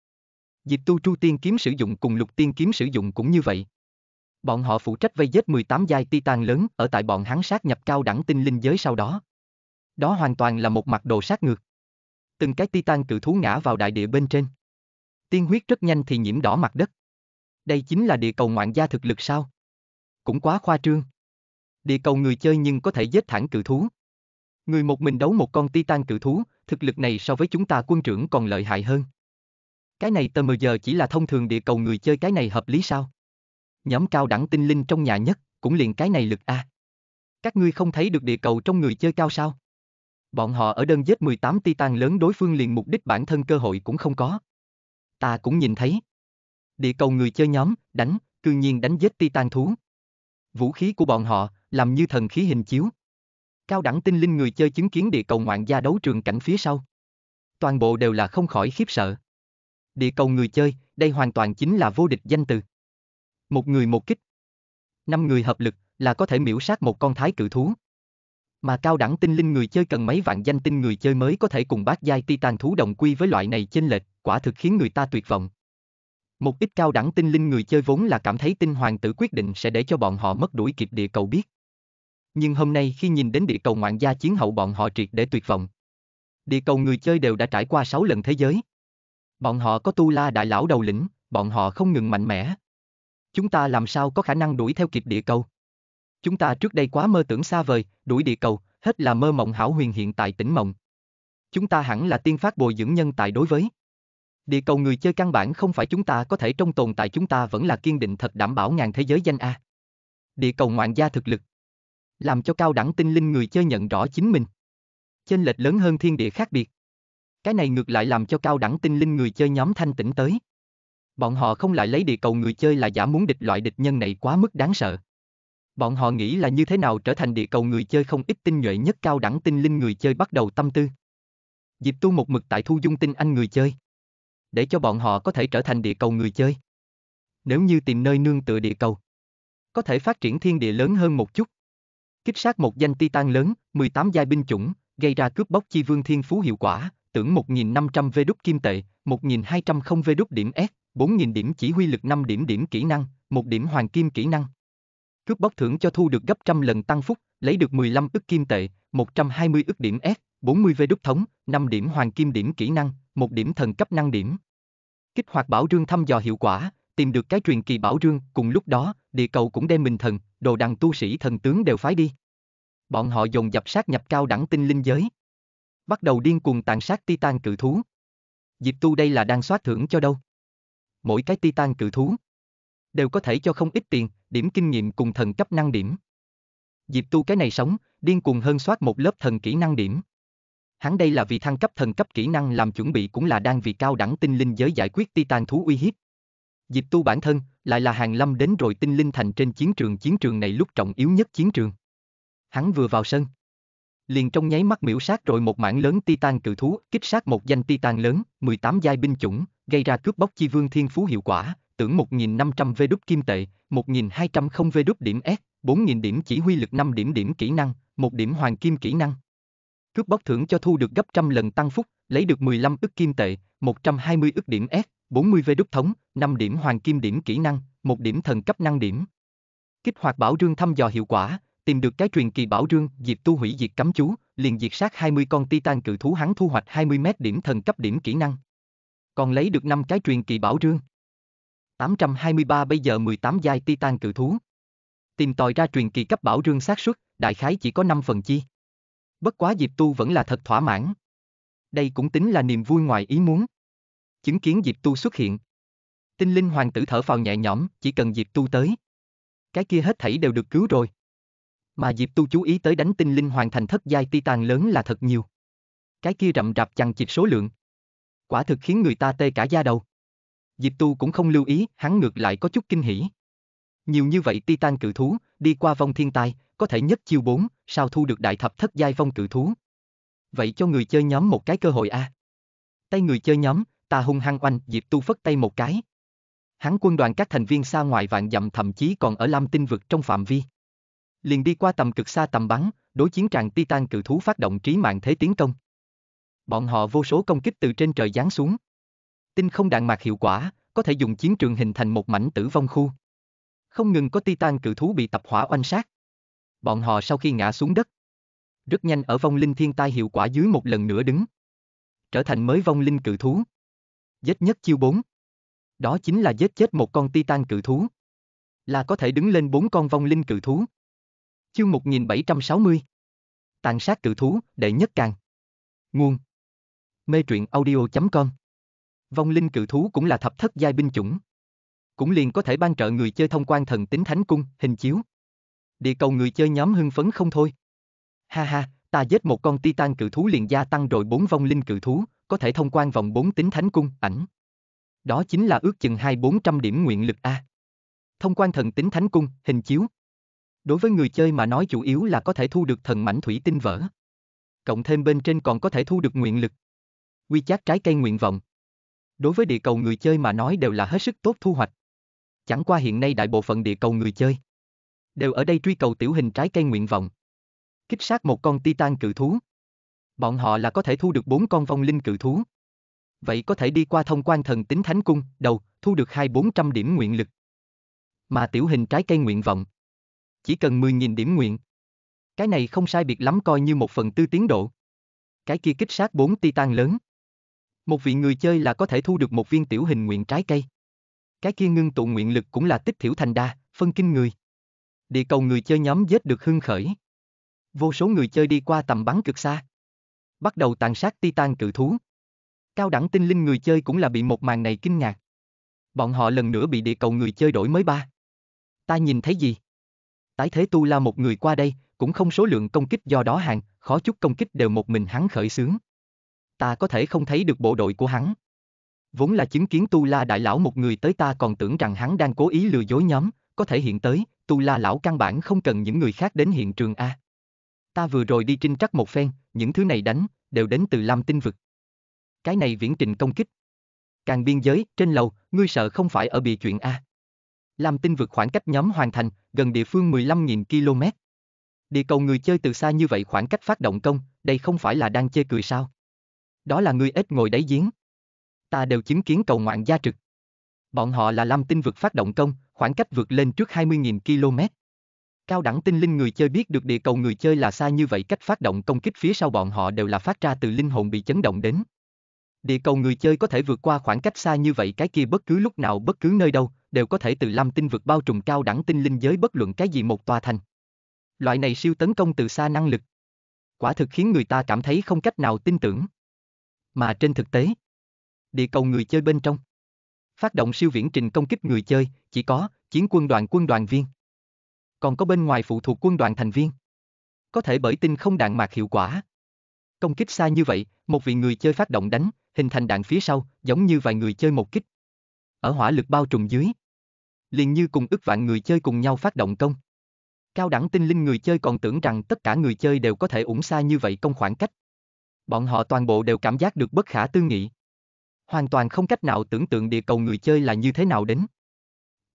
Diệp Tu tru tiên kiếm sử dụng cùng lục tiên kiếm sử dụng cũng như vậy. Bọn họ phụ trách vây giết 18 giai Titan lớn, ở tại bọn hắn sát nhập cao đẳng tinh linh giới sau đó. Đó hoàn toàn là một mặt đồ sát ngược. Từng cái Titan cự thú ngã vào đại địa bên trên. Tiên huyết rất nhanh thì nhiễm đỏ mặt đất. Đây chính là địa cầu ngoạn gia thực lực sao? Cũng quá khoa trương. Địa cầu người chơi nhưng có thể giết thẳng cự thú. Người một mình đấu một con Titan cự thú, thực lực này so với chúng ta quân trưởng còn lợi hại hơn. Cái này tờ mờ giờ chỉ là thông thường địa cầu người chơi, cái này hợp lý sao? Nhóm cao đẳng tinh linh trong nhà nhất, cũng liền cái này lực a. Các ngươi không thấy được địa cầu trong người chơi cao sao? Bọn họ ở đơn giết 18 Titan lớn, đối phương liền mục đích bản thân cơ hội cũng không có. Ta cũng nhìn thấy. Địa cầu người chơi nhóm, đánh, cư nhiên đánh giết Titan thú. Vũ khí của bọn họ, làm như thần khí hình chiếu. Cao đẳng tinh linh người chơi chứng kiến địa cầu ngoạn gia đấu trường cảnh phía sau, toàn bộ đều là không khỏi khiếp sợ. Địa cầu người chơi, đây hoàn toàn chính là vô địch danh từ. Một người một kích, 5 người hợp lực là có thể miễu sát một con thái cự thú. Mà cao đẳng tinh linh người chơi cần mấy vạn danh tinh người chơi mới có thể cùng bát giai Titan thú đồng quy, với loại này chênh lệch, quả thực khiến người ta tuyệt vọng. Một ít cao đẳng tinh linh người chơi vốn là cảm thấy tinh hoàng tử quyết định sẽ để cho bọn họ mất đuổi kịp địa cầu biết. Nhưng hôm nay khi nhìn đến địa cầu ngoạn gia chiến hậu, bọn họ triệt để tuyệt vọng. Địa cầu người chơi đều đã trải qua 6 lần thế giới. Bọn họ có Tu La đại lão đầu lĩnh, bọn họ không ngừng mạnh mẽ. Chúng ta làm sao có khả năng đuổi theo kịp địa cầu? Chúng ta trước đây quá mơ tưởng xa vời, đuổi địa cầu, hết là mơ mộng hão huyền, hiện tại tỉnh mộng. Chúng ta hẳn là tiên phát bồi dưỡng nhân tài, đối với địa cầu người chơi căn bản không phải chúng ta có thể trong tồn tại, chúng ta vẫn là kiên định thật đảm bảo ngàn thế giới danh a. Địa cầu ngoạn gia thực lực, làm cho cao đẳng tinh linh người chơi nhận rõ chính mình chênh lệch lớn hơn thiên địa khác biệt. Cái này ngược lại làm cho cao đẳng tinh linh người chơi nhóm thanh tĩnh tới. Bọn họ không lại lấy địa cầu người chơi là giả muốn địch, loại địch nhân này quá mức đáng sợ. Bọn họ nghĩ là như thế nào trở thành địa cầu người chơi không ít tinh nhuệ nhất cao đẳng tinh linh người chơi bắt đầu tâm tư. Diệp Tu một mực tại thu dung tinh anh người chơi, để cho bọn họ có thể trở thành địa cầu người chơi. Nếu như tìm nơi nương tựa địa cầu, có thể phát triển thiên địa lớn hơn một chút. Kích sát một danh Titan lớn, 18 giai binh chủng, gây ra cướp bóc chi vương thiên phú hiệu quả, tưởng 1.500 V đúc kim tệ, 1.200 V đúc điểm S, 4.000 điểm chỉ huy lực, 5 điểm điểm kỹ năng, 1 điểm hoàng kim kỹ năng. Cướp bóc thưởng cho thu được gấp 100 lần tăng phúc, lấy được 15 ức kim tệ, 120 ức điểm S, 40 V đúc thống, 5 điểm hoàng kim điểm kỹ năng, 1 điểm thần cấp năng điểm. Kích hoạt bảo rương thăm dò hiệu quả, tìm được cái truyền kỳ bảo rương, cùng lúc đó, địa cầu cũng đem mình thần, đồ đằng tu sĩ thần tướng đều phái đi. Bọn họ dồn dập sát nhập cao đẳng tinh linh giới, bắt đầu điên cuồng tàn sát Titan cự thú. Diệp Tu đây là đang soát thưởng cho đâu? Mỗi cái Titan cự thú đều có thể cho không ít tiền, điểm kinh nghiệm cùng thần cấp năng điểm. Diệp Tu cái này sống, điên cuồng hơn soát một lớp thần kỹ năng điểm. Hắn đây là vì thăng cấp thần cấp kỹ năng làm chuẩn bị, cũng là đang vì cao đẳng tinh linh giới giải quyết Titan thú uy hiếp. Diệp Tu bản thân lại là hàng lâm đến rồi tinh linh thành trên chiến trường này lúc trọng yếu nhất chiến trường. Hắn vừa vào sân, liền trong nháy mắt miễu sát rồi một mảng lớn Titan cự thú, kích sát một danh Titan lớn, 18 giai binh chủng, gây ra cướp bóc chi vương thiên phú hiệu quả, tưởng 1.500 V đúc kim tệ, 1.200 V đúc điểm S, 4.000 điểm chỉ huy lực, 5 điểm kỹ năng, 1 điểm hoàng kim kỹ năng. Cướp bóc thưởng cho thu được gấp 100 lần tăng phúc, lấy được 15 ức kim tệ, 120 ức điểm S, 40 V đúc thống, 5 điểm hoàng kim điểm kỹ năng, 1 điểm thần cấp năng điểm. Kích hoạt bảo rương thăm dò hiệu quả, tìm được cái truyền kỳ bảo rương, Diệp Tu hủy diệt cấm chú, liền diệt sát 20 con Titan cự thú, hắn thu hoạch 20 điểm thần cấp điểm kỹ năng. Còn lấy được 5 cái truyền kỳ bảo rương. 823 bây giờ 18 giai Titan cự thú. Tìm tòi ra truyền kỳ cấp bảo rương xác suất, đại khái chỉ có 5 phần chi. Bất quá Diệp Tu vẫn là thật thỏa mãn. Đây cũng tính là niềm vui ngoài ý muốn. Chứng kiến Diệp Tu xuất hiện, tinh linh hoàng tử thở phào nhẹ nhõm, chỉ cần Diệp Tu tới, cái kia hết thảy đều được cứu rồi. Mà Diệp Tu chú ý tới đánh tinh linh hoàng thành thất giai titan lớn là thật nhiều. Cái kia rậm rạp chằng chịt số lượng, quả thực khiến người ta tê cả da đầu. Diệp Tu cũng không lưu ý, hắn ngược lại có chút kinh hỉ. Nhiều như vậy titan cự thú, đi qua vong thiên tai, có thể nhất chiêu 4, sao thu được đại thập thất giai vong cự thú. Vậy cho người chơi nhóm một cái cơ hội a. Tay người chơi nhóm, ta hung hăng oanh, Diệp Tu phất tay một cái. Hắn quân đoàn các thành viên xa ngoài vạn dặm, thậm chí còn ở Lam Tinh vực trong phạm vi. Liền đi qua tầm cực xa tầm bắn, đối chiến tràng titan cự thú phát động trí mạng thế tiến công. Bọn họ vô số công kích từ trên trời giáng xuống. Tinh không đạn mạc hiệu quả, có thể dùng chiến trường hình thành một mảnh tử vong khu. Không ngừng có titan cự thú bị tập hỏa oanh sát. Bọn họ sau khi ngã xuống đất, rất nhanh ở vong linh thiên tai hiệu quả dưới một lần nữa đứng, trở thành mới vong linh cự thú. Giết nhất chiêu 4. Đó chính là giết chết một con titan cự thú, là có thể đứng lên 4 con vong linh cự thú. Chương 1760. Tàn sát cự thú, đệ nhất càng. Nguồn Mê truyện audio.com. Vong linh cự thú cũng là thập thất giai binh chủng, cũng liền có thể ban trợ người chơi thông quan thần tính thánh cung, hình chiếu. Địa cầu người chơi nhóm hưng phấn không thôi. Ha ha, ta giết một con titan cự thú liền gia tăng rồi 4 vong linh cự thú, có thể thông quan vòng 4 tính thánh cung, ảnh. Đó chính là ước chừng 2-400 điểm nguyện lực a. Thông quan thần tính thánh cung, hình chiếu. Đối với người chơi mà nói chủ yếu là có thể thu được thần mảnh thủy tinh vỡ. Cộng thêm bên trên còn có thể thu được nguyện lực. Quy chát trái cây nguyện vọng. Đối với địa cầu người chơi mà nói đều là hết sức tốt thu hoạch. Chẳng qua hiện nay đại bộ phận địa cầu người chơi đều ở đây truy cầu tiểu hình trái cây nguyện vọng. Kích sát một con titan cự thú, bọn họ là có thể thu được 4 con vong linh cự thú. Vậy có thể đi qua thông quan thần tính thánh cung, đầu, thu được 2-400 điểm nguyện lực. Mà tiểu hình trái cây nguyện vọng, chỉ cần 10.000 điểm nguyện. Cái này không sai biệt lắm coi như 1/4 tiến độ. Cái kia kích sát 4 titan lớn, một vị người chơi là có thể thu được một viên tiểu hình nguyện trái cây. Cái kia ngưng tụ nguyện lực cũng là tích thiểu thành đa, phân kinh người. Địa cầu người chơi nhóm giết được hưng khởi. Vô số người chơi đi qua tầm bắn cực xa, bắt đầu tàn sát titan cự thú. Cao đẳng tinh linh người chơi cũng là bị một màn này kinh ngạc. Bọn họ lần nữa bị địa cầu người chơi đổi mới 3. Ta nhìn thấy gì? Tái thế Tu La một người qua đây, cũng không số lượng công kích, do đó hàng, khó chút công kích đều một mình hắn khởi xướng. Ta có thể không thấy được bộ đội của hắn. Vốn là chứng kiến Tu La đại lão một người tới, ta còn tưởng rằng hắn đang cố ý lừa dối nhóm, có thể hiện tới, Tu La lão căn bản không cần những người khác đến hiện trường a. Ta vừa rồi đi trinh trắc một phen, những thứ này đánh, đều đến từ Lam Tinh vực. Cái này viễn trình công kích. Càng biên giới, trên lầu, ngươi sợ không phải ở bịa chuyện a. Lam Tinh vực khoảng cách nhóm hoàn thành, gần địa phương 15.000 km. Địa cầu người chơi từ xa như vậy khoảng cách phát động công, đây không phải là đang chê cười sao? Đó là ngươi ếch ngồi đáy giếng. Ta đều chứng kiến cầu ngoạn gia trực. Bọn họ là Lam Tinh vực phát động công, khoảng cách vượt lên trước 20.000 km. Cao đẳng tinh linh người chơi biết được địa cầu người chơi là xa như vậy cách phát động công kích, phía sau bọn họ đều là phát ra từ linh hồn bị chấn động đến. Địa cầu người chơi có thể vượt qua khoảng cách xa như vậy, cái kia bất cứ lúc nào bất cứ nơi đâu, đều có thể từ Lam Tinh vực bao trùm cao đẳng tinh linh giới bất luận cái gì một tòa thành. Loại này siêu tấn công từ xa năng lực, quả thực khiến người ta cảm thấy không cách nào tin tưởng. Mà trên thực tế, địa cầu người chơi bên trong, phát động siêu viễn trình công kích người chơi, chỉ có chiến quân đoàn viên. Còn có bên ngoài phụ thuộc quân đoàn thành viên. Có thể bởi tinh không đạn mạc hiệu quả, công kích xa như vậy, một vị người chơi phát động đánh, hình thành đạn phía sau, giống như vài người chơi một kích. Ở hỏa lực bao trùm dưới, liền như cùng ức vạn người chơi cùng nhau phát động công. Cao đẳng tinh linh người chơi còn tưởng rằng tất cả người chơi đều có thể ủng xa như vậy công khoảng cách. Bọn họ toàn bộ đều cảm giác được bất khả tư nghị. Hoàn toàn không cách nào tưởng tượng địa cầu người chơi là như thế nào đến.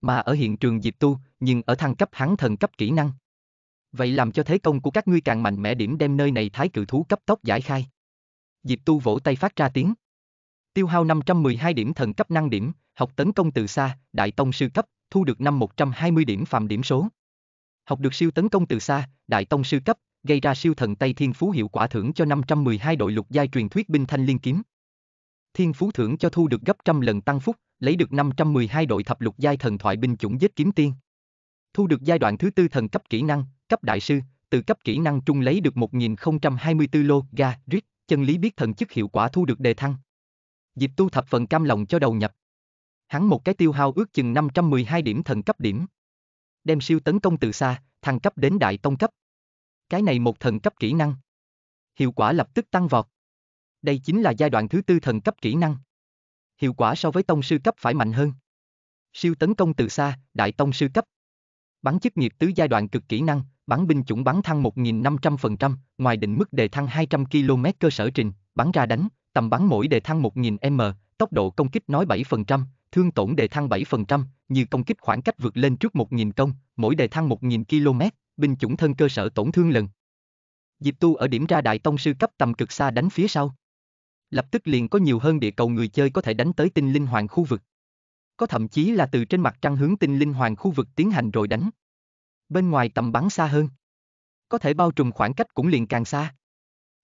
Mà ở hiện trường Diệp Tu, nhưng ở thăng cấp hắn thần cấp kỹ năng. Vậy làm cho thế công của các ngươi càng mạnh mẽ điểm, đem nơi này thái cự thú cấp tốc giải khai. Diệp Tu vỗ tay phát ra tiếng. Tiêu hao 512 điểm thần cấp năng điểm, học tấn công từ xa, đại tông sư cấp, thu được 5120 điểm phàm điểm số. Học được siêu tấn công từ xa, đại tông sư cấp, gây ra siêu thần Tây Thiên Phú hiệu quả thưởng cho 512 đội lục giai truyền thuyết binh thanh liên kiếm. Thiên Phú thưởng cho thu được gấp 100 lần tăng phúc, lấy được 512 đội thập lục giai thần thoại binh chủng giết kiếm tiên. Thu được giai đoạn thứ 4 thần cấp kỹ năng, cấp đại sư, từ cấp kỹ năng trung lấy được 1024 lô ga rít, chân lý biết thần chức hiệu quả thu được đề thăng. Diệp Tu thập phần cam lòng cho đầu nhập. Hắn một cái tiêu hao ước chừng 512 điểm thần cấp điểm. Đem siêu tấn công từ xa, thăng cấp đến đại tông cấp. Cái này một thần cấp kỹ năng. Hiệu quả lập tức tăng vọt. Đây chính là giai đoạn thứ tư thần cấp kỹ năng. Hiệu quả so với tông sư cấp phải mạnh hơn. Siêu tấn công từ xa, đại tông sư cấp. Bắn chức nghiệp tứ giai đoạn cực kỹ năng, bắn binh chủng bắn thăng 1.500%, ngoài định mức đề thăng 200 km cơ sở trình, bắn ra đánh, tầm bắn mỗi đề thăng 1.000 m, tốc độ công kích nói 7%, thương tổn đề thăng 7%, như công kích khoảng cách vượt lên trước 1.000 công, mỗi đề thăng 1.000 km, binh chủng thân cơ sở tổn thương lần. Diệp Tu ở điểm ra đại tông sư cấp tầm cực xa đánh phía sau. Lập tức liền có nhiều hơn địa cầu người chơi có thể đánh tới tinh linh hoàng khu vực. Có thậm chí là từ trên mặt trăng hướng tinh linh hoàng khu vực tiến hành rồi đánh. Bên ngoài tầm bắn xa hơn. Có thể bao trùm khoảng cách cũng liền càng xa.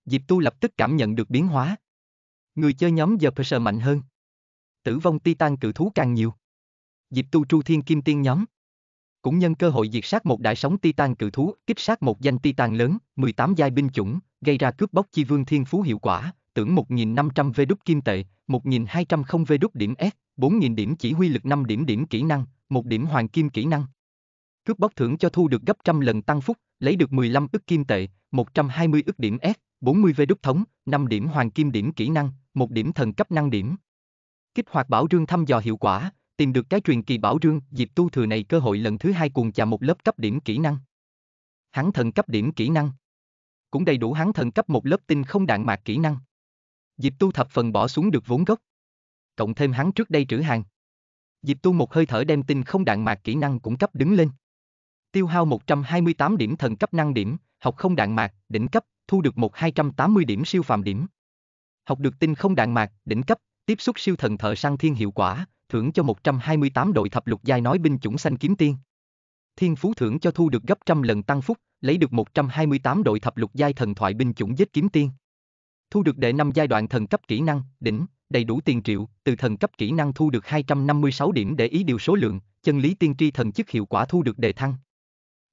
Diệp Tu lập tức cảm nhận được biến hóa. Người chơi nhóm giờ pressure mạnh hơn. Tử vong Titan cự thú càng nhiều. Diệp Tu tru thiên kim tiên nhóm. Cũng nhân cơ hội diệt sát một đại sóng Titan cự thú, kích sát một danh Titan lớn, 18 giai binh chủng, gây ra cướp bóc chi vương thiên phú hiệu quả, tưởng 1.500 V đúc kim tệ, 1.200 V đúc điểm S, 4.000 điểm chỉ huy lực 5 điểm kỹ năng, 1 điểm hoàng kim kỹ năng. Cướp bóc thưởng cho thu được gấp 100 lần tăng phúc, lấy được 15 ức kim tệ, 120 ức điểm S, 40 V đúc thống, 5 điểm hoàng kim điểm kỹ năng, 1 điểm thần cấp năng điểm. Kích hoạt bảo rương thăm dò hiệu quả, tìm được cái truyền kỳ bảo rương, Diệp Tu thừa này cơ hội lần thứ hai cuồng chà một lớp cấp điểm kỹ năng. Hắn thần cấp điểm kỹ năng. Cũng đầy đủ hắn thần cấp một lớp tinh không đạn mạc kỹ năng. Diệp Tu thập phần bỏ xuống được vốn gốc. Cộng thêm hắn trước đây trữ hàng. Diệp Tu một hơi thở đem tinh không đạn mạc kỹ năng cũng cấp đứng lên. Tiêu hao 128 điểm thần cấp năng điểm, học không đạn mạc, đỉnh cấp, thu được 280 điểm siêu phàm điểm. Học được tinh không đạn mạc, đỉnh cấp, tiếp xúc siêu thần thợ săn thiên hiệu quả, thưởng cho 128 đội thập lục giai nói binh chủng xanh kiếm tiên. Thiên phú thưởng cho thu được gấp 100 lần tăng phúc, lấy được 128 đội thập lục giai thần thoại binh chủng giết kiếm tiên. Thu được đệ 5 giai đoạn thần cấp kỹ năng, đỉnh, đầy đủ tiền triệu, từ thần cấp kỹ năng thu được 256 điểm để ý điều số lượng, chân lý tiên tri thần chức hiệu quả thu được đề thăng.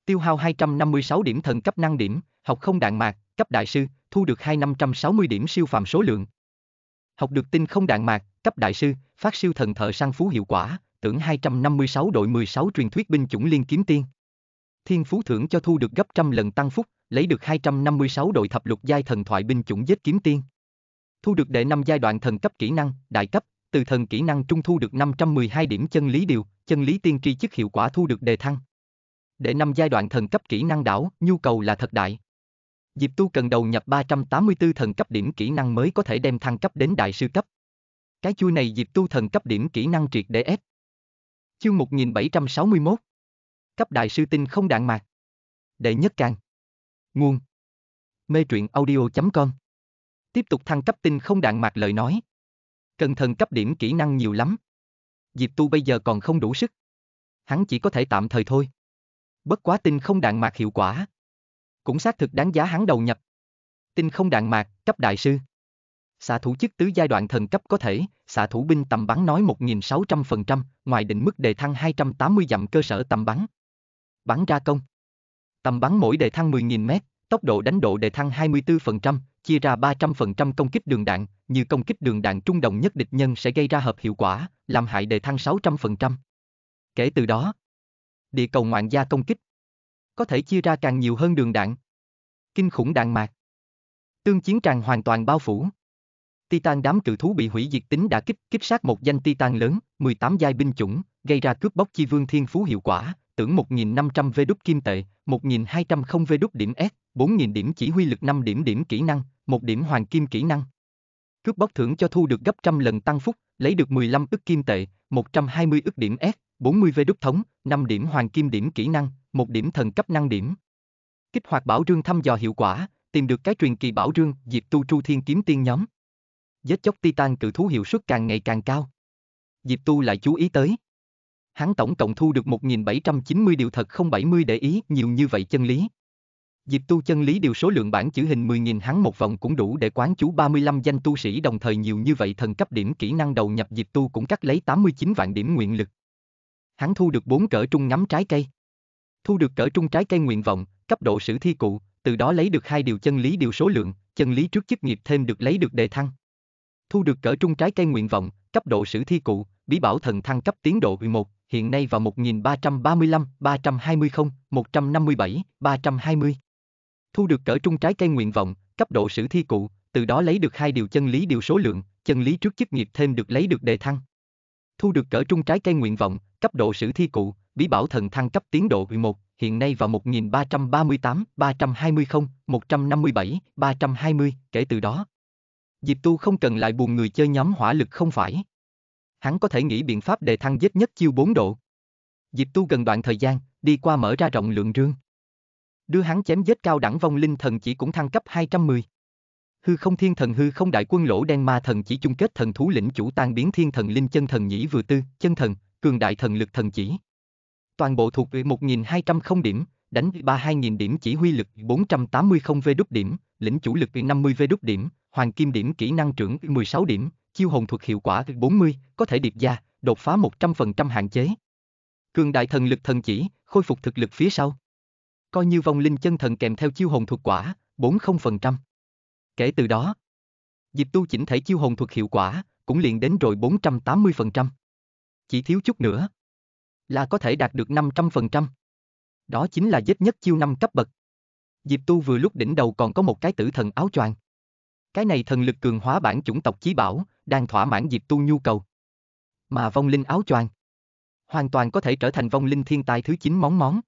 Tiêu hao 256 điểm thần cấp năng điểm, học không đạn mạc, cấp đại sư, thu được 2560 điểm siêu phàm số lượng. Học được tinh không đạn mạc, cấp đại sư, phát siêu thần thợ săn phú hiệu quả, tưởng 256 đội 16 truyền thuyết binh chủng liên kiếm tiên. Thiên phú thưởng cho thu được gấp 100 lần tăng phúc, lấy được 256 đội thập lục giai thần thoại binh chủng giết kiếm tiên. Thu được đệ 5 giai đoạn thần cấp kỹ năng, đại cấp, từ thần kỹ năng trung thu được 512 điểm chân lý điều, chân lý tiên tri chức hiệu quả thu được đề thăng. Đệ 5 giai đoạn thần cấp kỹ năng đảo, nhu cầu là thật đại. Diệp Tu cần đầu nhập 384 thần cấp điểm kỹ năng mới có thể đem thăng cấp đến đại sư cấp. Cái chui này Diệp Tu thần cấp điểm kỹ năng triệt để ép. Chương 1761. Cấp đại sư tinh không đạn mạc. Đệ nhất càng. Nguồn. Mê truyện audio.com. Tiếp tục thăng cấp tinh không đạn mạc lời nói. Cần thần cấp điểm kỹ năng nhiều lắm. Diệp Tu bây giờ còn không đủ sức. Hắn chỉ có thể tạm thời thôi. Bất quá tinh không đạn mạc hiệu quả. Cũng xác thực đáng giá hắn đầu nhập. Tinh không đạn mạc, cấp đại sư. Xạ thủ chức tứ giai đoạn thần cấp có thể, xạ thủ binh tầm bắn nói 1.600%, ngoài định mức đề thăng 280 dặm cơ sở tầm bắn. Bắn ra công. Tầm bắn mỗi đề thăng 10.000 m, tốc độ đánh độ đề thăng 24%, chia ra 300% công kích đường đạn, như công kích đường đạn trung đồng nhất địch nhân sẽ gây ra hợp hiệu quả, làm hại đề thăng 600%. Kể từ đó, địa cầu ngoạn gia công kích có thể chia ra càng nhiều hơn đường đạn. Kinh khủng đạn mạc. Tương chiến tràng hoàn toàn bao phủ. Titan đám cự thú bị hủy diệt tính đã kích sát một danh Titan lớn, 18 giai binh chủng, gây ra cướp bóc chi vương thiên phú hiệu quả, tưởng 1.500 V đúc kim tệ, 1.200 V đúc điểm S, 4.000 điểm chỉ huy lực 5 điểm kỹ năng, 1 điểm hoàng kim kỹ năng. Cướp bóc thưởng cho thu được gấp 100 lần tăng phúc, lấy được 15 ức kim tệ, 120 ức điểm S, 40 V đúc thống, 5 điểm hoàng kim điểm kỹ năng, 1 điểm thần cấp năng điểm. Kích hoạt bảo rương thăm dò hiệu quả, tìm được cái truyền kỳ bảo rương, Diệp Tu tru thiên kiếm tiên nhóm. Giết chóc Titan cự thú hiệu suất càng ngày càng cao. Diệp Tu lại chú ý tới. Hắn tổng cộng thu được 1790 điều thật không 70 để ý nhiều như vậy chân lý. Diệp Tu chân lý điều số lượng bản chữ hình 10.000 hắn một vòng cũng đủ để quán chú 35 danh tu sĩ đồng thời nhiều như vậy thần cấp điểm kỹ năng đầu nhập Diệp Tu cũng cắt lấy 89 vạn điểm nguyện lực. Hắn thu được 4 cỡ trung ngắm trái cây. Thu được cỡ trung trái cây nguyện vọng, cấp độ sử thi cụ, từ đó lấy được 2 điều chân lý điều số lượng, chân lý trước chức nghiệp thêm được lấy được đề thăng. Thu được cỡ trung trái cây nguyện vọng, cấp độ sử thi cụ, bí bảo thần thăng cấp tiến độ 11, hiện nay vào 1335, 320, 157, 320. Thu được cỡ trung trái cây nguyện vọng, cấp độ sử thi cụ, từ đó lấy được 2 điều chân lý điều số lượng, chân lý trước chức nghiệp thêm được lấy được đề thăng. Thu được cỡ trung trái cây nguyện vọng, cấp độ sử thi cụ, bí bảo thần thăng cấp tiến độ 11, hiện nay vào 1338, 320, 157, 320, kể từ đó. Diệp Tu không cần lại buồn người chơi nhóm hỏa lực không phải. Hắn có thể nghĩ biện pháp đề thăng giết nhất chiêu 4 độ. Diệp Tu gần đoạn thời gian, đi qua mở ra rộng lượng rương. Đưa hắn chém giết cao đẳng vong linh thần chỉ cũng thăng cấp 210. Hư không thiên thần hư không đại quân lỗ đen ma thần chỉ chung kết thần thú lĩnh chủ tan biến thiên thần linh chân thần nhĩ vừa tư, chân thần, cường đại thần lực thần chỉ. Toàn bộ thuộc về 1.200 điểm, đánh 32.000 điểm chỉ huy lực 480 V đúc điểm, lĩnh chủ lực 50 V đúc điểm, hoàng kim điểm kỹ năng trưởng 16 điểm, chiêu hồn thuật hiệu quả 40, có thể điệp gia, đột phá 100% hạn chế. Cường đại thần lực thần chỉ, khôi phục thực lực phía sau. Coi như vong linh chân thần kèm theo chiêu hồn thuật quả, 40%. Kể từ đó, Diệp Tu chỉnh thể chiêu hồn thuật hiệu quả, cũng liền đến rồi 480%. Chỉ thiếu chút nữa là có thể đạt được 500%. Đó chính là giết nhất chiêu 5 cấp bậc. Diệp Tu vừa lúc đỉnh đầu còn có một cái tử thần áo choàng. Cái này thần lực cường hóa bản chủng tộc chí bảo, đang thỏa mãn Diệp Tu nhu cầu. Mà vong linh áo choàng hoàn toàn có thể trở thành vong linh thiên tai thứ 9 món.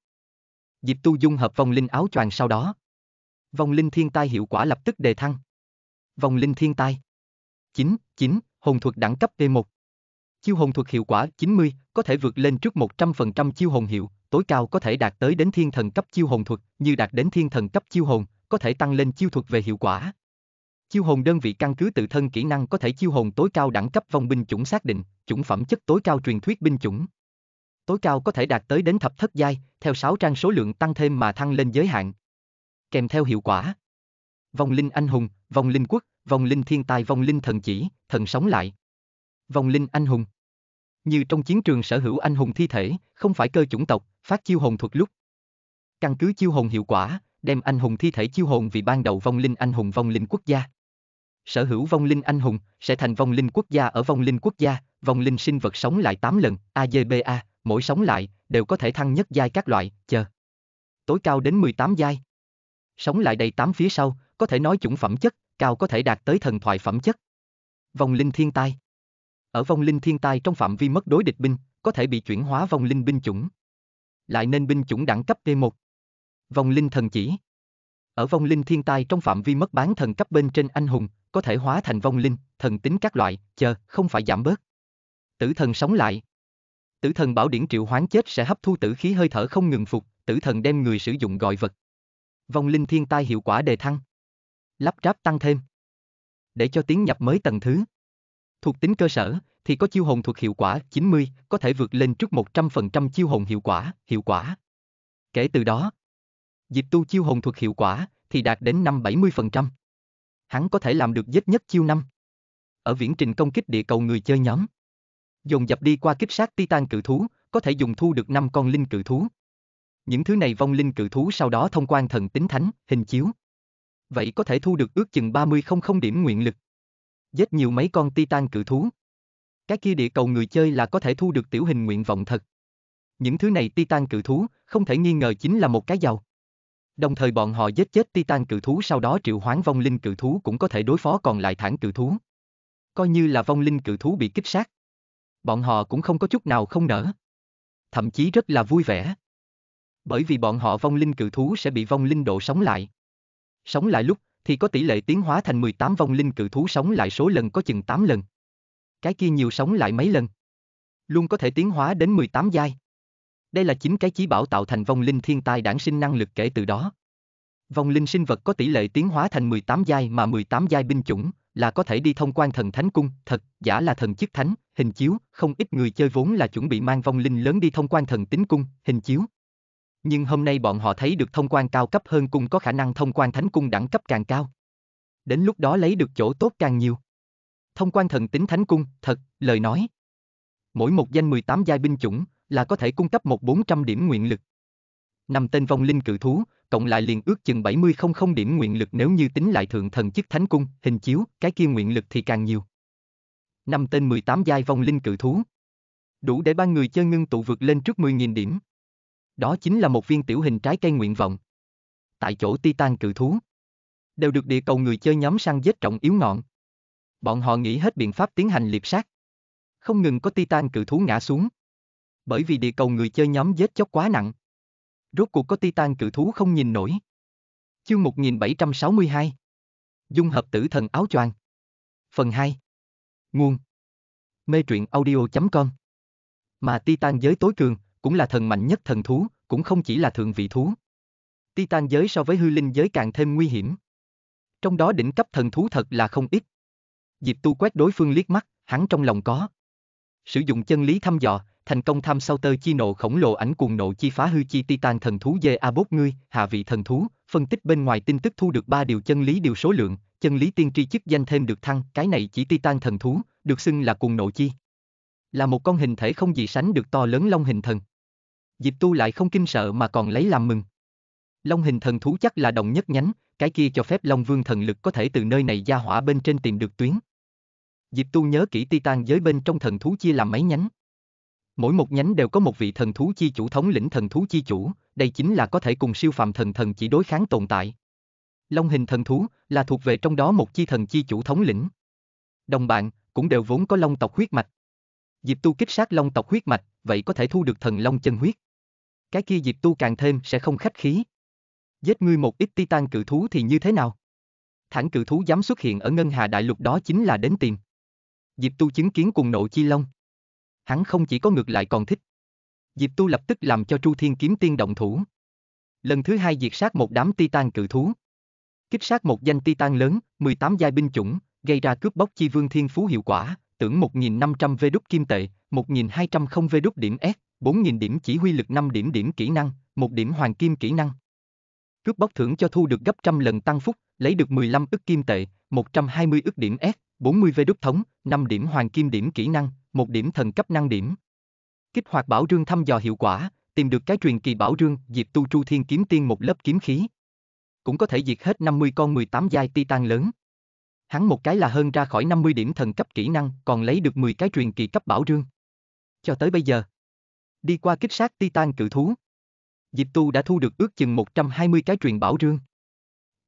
Diệp Tu dung hợp vong linh áo choàng sau đó, vong linh thiên tai hiệu quả lập tức đề thăng. Vong linh thiên tai 99, hồn thuật đẳng cấp D1. Chiêu hồn thuật hiệu quả 90, có thể vượt lên trước 100% chiêu hồn hiệu, tối cao có thể đạt tới đến thiên thần cấp chiêu hồn thuật, như đạt đến thiên thần cấp chiêu hồn, có thể tăng lên chiêu thuật về hiệu quả. Chiêu hồn đơn vị căn cứ tự thân kỹ năng có thể chiêu hồn tối cao đẳng cấp vong binh chủng xác định, chủng phẩm chất tối cao truyền thuyết binh chủng. Tối cao có thể đạt tới đến thập thất giai, theo 6 trang số lượng tăng thêm mà thăng lên giới hạn. Kèm theo hiệu quả vong linh anh hùng, vong linh quốc, vong linh thiên tai, vong linh thần chỉ, thần sống lại. Vong linh anh hùng, như trong chiến trường sở hữu anh hùng thi thể, không phải cơ chủng tộc, phát chiêu hồn thuật lúc căn cứ chiêu hồn hiệu quả, đem anh hùng thi thể chiêu hồn vì ban đầu vong linh anh hùng vong linh quốc gia. Sở hữu vong linh anh hùng sẽ thành vong linh quốc gia. Ở vong linh quốc gia, vong linh sinh vật sống lại 8 lần, AGBA, mỗi sống lại đều có thể thăng nhất giai các loại, chờ tối cao đến 18 giai. Sống lại đầy 8 phía sau, có thể nói chủng phẩm chất, cao có thể đạt tới thần thoại phẩm chất. Vong linh thiên tai. Ở vong linh thiên tai trong phạm vi mất đối địch binh, có thể bị chuyển hóa vong linh binh chủng. Lại nên binh chủng đẳng cấp D1. Vong linh thần chỉ. Ở vong linh thiên tai trong phạm vi mất bán thần cấp bên trên anh hùng, có thể hóa thành vong linh, thần tính các loại, chờ, không phải giảm bớt. Tử thần sống lại. Tử thần bảo điển triệu hoán chết sẽ hấp thu tử khí hơi thở không ngừng phục, tử thần đem người sử dụng gọi vật. Vong linh thiên tai hiệu quả đề thăng. Lắp ráp tăng thêm. Để cho tiến nhập mới tầng thứ. Thuộc tính cơ sở thì có chiêu hồn thuật hiệu quả 90, có thể vượt lên trước 100% chiêu hồn hiệu quả. Kể từ đó, Diệp Tu chiêu hồn thuật hiệu quả thì đạt đến 570%. Hắn có thể làm được giết nhất chiêu 5. Ở viễn trình công kích địa cầu người chơi nhóm, dồn dập đi qua kích sát Titan cự thú, có thể dùng thu được 5 con linh cự thú. Những thứ này vong linh cự thú sau đó thông qua thần tính thánh, hình chiếu. Vậy có thể thu được ước chừng 30,000 điểm nguyện lực. Giết nhiều mấy con Titan cự thú. Cái kia địa cầu người chơi là có thể thu được tiểu hình nguyện vọng thật. Những thứ này Titan cự thú, không thể nghi ngờ chính là một cái giàu. Đồng thời bọn họ giết chết Titan cự thú sau đó triệu hoán vong linh cự thú cũng có thể đối phó còn lại thản cự thú. Coi như là vong linh cự thú bị kích sát, bọn họ cũng không có chút nào không nở. Thậm chí rất là vui vẻ. Bởi vì bọn họ vong linh cự thú sẽ bị vong linh độ sống lại. Sống lại lúc thì có tỷ lệ tiến hóa thành 18 vong linh cự thú sống lại số lần có chừng 8 lần. Cái kia nhiều sống lại mấy lần, luôn có thể tiến hóa đến 18 giai. Đây là 9 cái chí bảo tạo thành vong linh thiên tai đản sinh năng lực kể từ đó. Vong linh sinh vật có tỷ lệ tiến hóa thành 18 giai mà 18 giai binh chủng là có thể đi thông quan thần thánh cung, thật, giả là thần chức thánh, hình chiếu, không ít người chơi vốn là chuẩn bị mang vong linh lớn đi thông quan thần tính cung, hình chiếu. Nhưng hôm nay bọn họ thấy được thông quan cao cấp hơn cung có khả năng thông quan thánh cung đẳng cấp càng cao. Đến lúc đó lấy được chỗ tốt càng nhiều. Thông quan thần tính thánh cung, thật, lời nói. Mỗi một danh 18 giai binh chủng là có thể cung cấp 400 điểm nguyện lực. năm tên vong linh cự thú, cộng lại liền ước chừng 70,000 điểm nguyện lực, nếu như tính lại thượng thần chức thánh cung, hình chiếu, cái kia nguyện lực thì càng nhiều. Năm tên 18 giai vong linh cự thú. Đủ để ba người chơi ngưng tụ vượt lên trước 10,000 điểm. Đó chính là một viên tiểu hình trái cây nguyện vọng. Tại chỗ Titan cự thú đều được địa cầu người chơi nhóm săn giết trọng yếu ngọn. Bọn họ nghĩ hết biện pháp tiến hành liệp sát. Không ngừng có Titan cự thú ngã xuống. Bởi vì địa cầu người chơi nhóm giết chóc quá nặng. Rốt cuộc có Titan cự thú không nhìn nổi. Chương 1762. Dung hợp tử thần áo choàng. Phần 2. Nguồn Mê truyện audio.com. Mà Titan giới tối cường, cũng là thần mạnh nhất thần thú, cũng không chỉ là thượng vị thú. Titan giới so với hư linh giới càng thêm nguy hiểm. Trong đó đỉnh cấp thần thú thật là không ít. Diệp Tu quét đối phương liếc mắt, hắn trong lòng có. Sử dụng chân lý thăm dò, thành công tham sau tơ chi nộ khổng lồ ảnh cuồng nộ chi phá hư chi Titan thần thú dê a bốt ngươi, hạ vị thần thú, phân tích bên ngoài tin tức thu được 3 điều chân lý điều số lượng, chân lý tiên tri chức danh thêm được thăng, cái này chỉ Titan thần thú, được xưng là cuồng nộ chi. Là một con hình thể không gì sánh được to lớn long hình thần. Diệp Tu lại không kinh sợ mà còn lấy làm mừng. Long hình thần thú chắc là đồng nhất nhánh, cái kia cho phép Long Vương thần lực có thể từ nơi này ra hỏa bên trên tìm được tuyến. Diệp Tu nhớ kỹ Titan giới bên trong thần thú chia làm mấy nhánh. Mỗi một nhánh đều có một vị thần thú chi chủ thống lĩnh thần thú chi chủ, đây chính là có thể cùng siêu phàm thần thần chỉ đối kháng tồn tại. Long hình thần thú là thuộc về trong đó một chi thần chi chủ thống lĩnh. Đồng bạn cũng đều vốn có long tộc huyết mạch. Diệp Tu kích sát long tộc huyết mạch, vậy có thể thu được thần long chân huyết. Cái kia Diệp Tu càng thêm sẽ không khách khí. Giết ngươi một ít Titan cự thú thì như thế nào? Thẳng cự thú dám xuất hiện ở Ngân Hà Đại lục đó chính là đến tìm. Diệp Tu chứng kiến cùng nộ chi long. Hắn không chỉ có ngược lại còn thích. Diệp Tu lập tức làm cho Tru Thiên kiếm tiên động thủ. Lần thứ hai diệt sát một đám Titan cự thú. Kích sát một danh Titan lớn, 18 giai binh chủng, gây ra cướp bóc chi vương thiên phú hiệu quả, tưởng 1.500 V đúc kim tệ, 1.200 V đúc điểm S, 4.000 điểm chỉ huy lực 5 điểm kỹ năng, 1 điểm hoàng kim kỹ năng. Cướp bóc thưởng cho thu được gấp 100 lần tăng phúc, lấy được 15 ức kim tệ, 120 ức điểm S, 40 V đúc thống, 5 điểm hoàng kim điểm kỹ năng, 1 điểm thần cấp năng điểm. Kích hoạt bảo rương thăm dò hiệu quả, tìm được cái truyền kỳ bảo rương, Diệp Tu Tru Thiên kiếm tiên một lớp kiếm khí. Cũng có thể diệt hết 50 con 18 giai Titan lớn. Hắn một cái là hơn ra khỏi 50 điểm thần cấp kỹ năng, còn lấy được 10 cái truyền kỳ cấp bảo rương. Cho tới bây giờ, đi qua kích sát Titan cự thú, Diệp Tu đã thu được ước chừng 120 cái truyền bảo rương.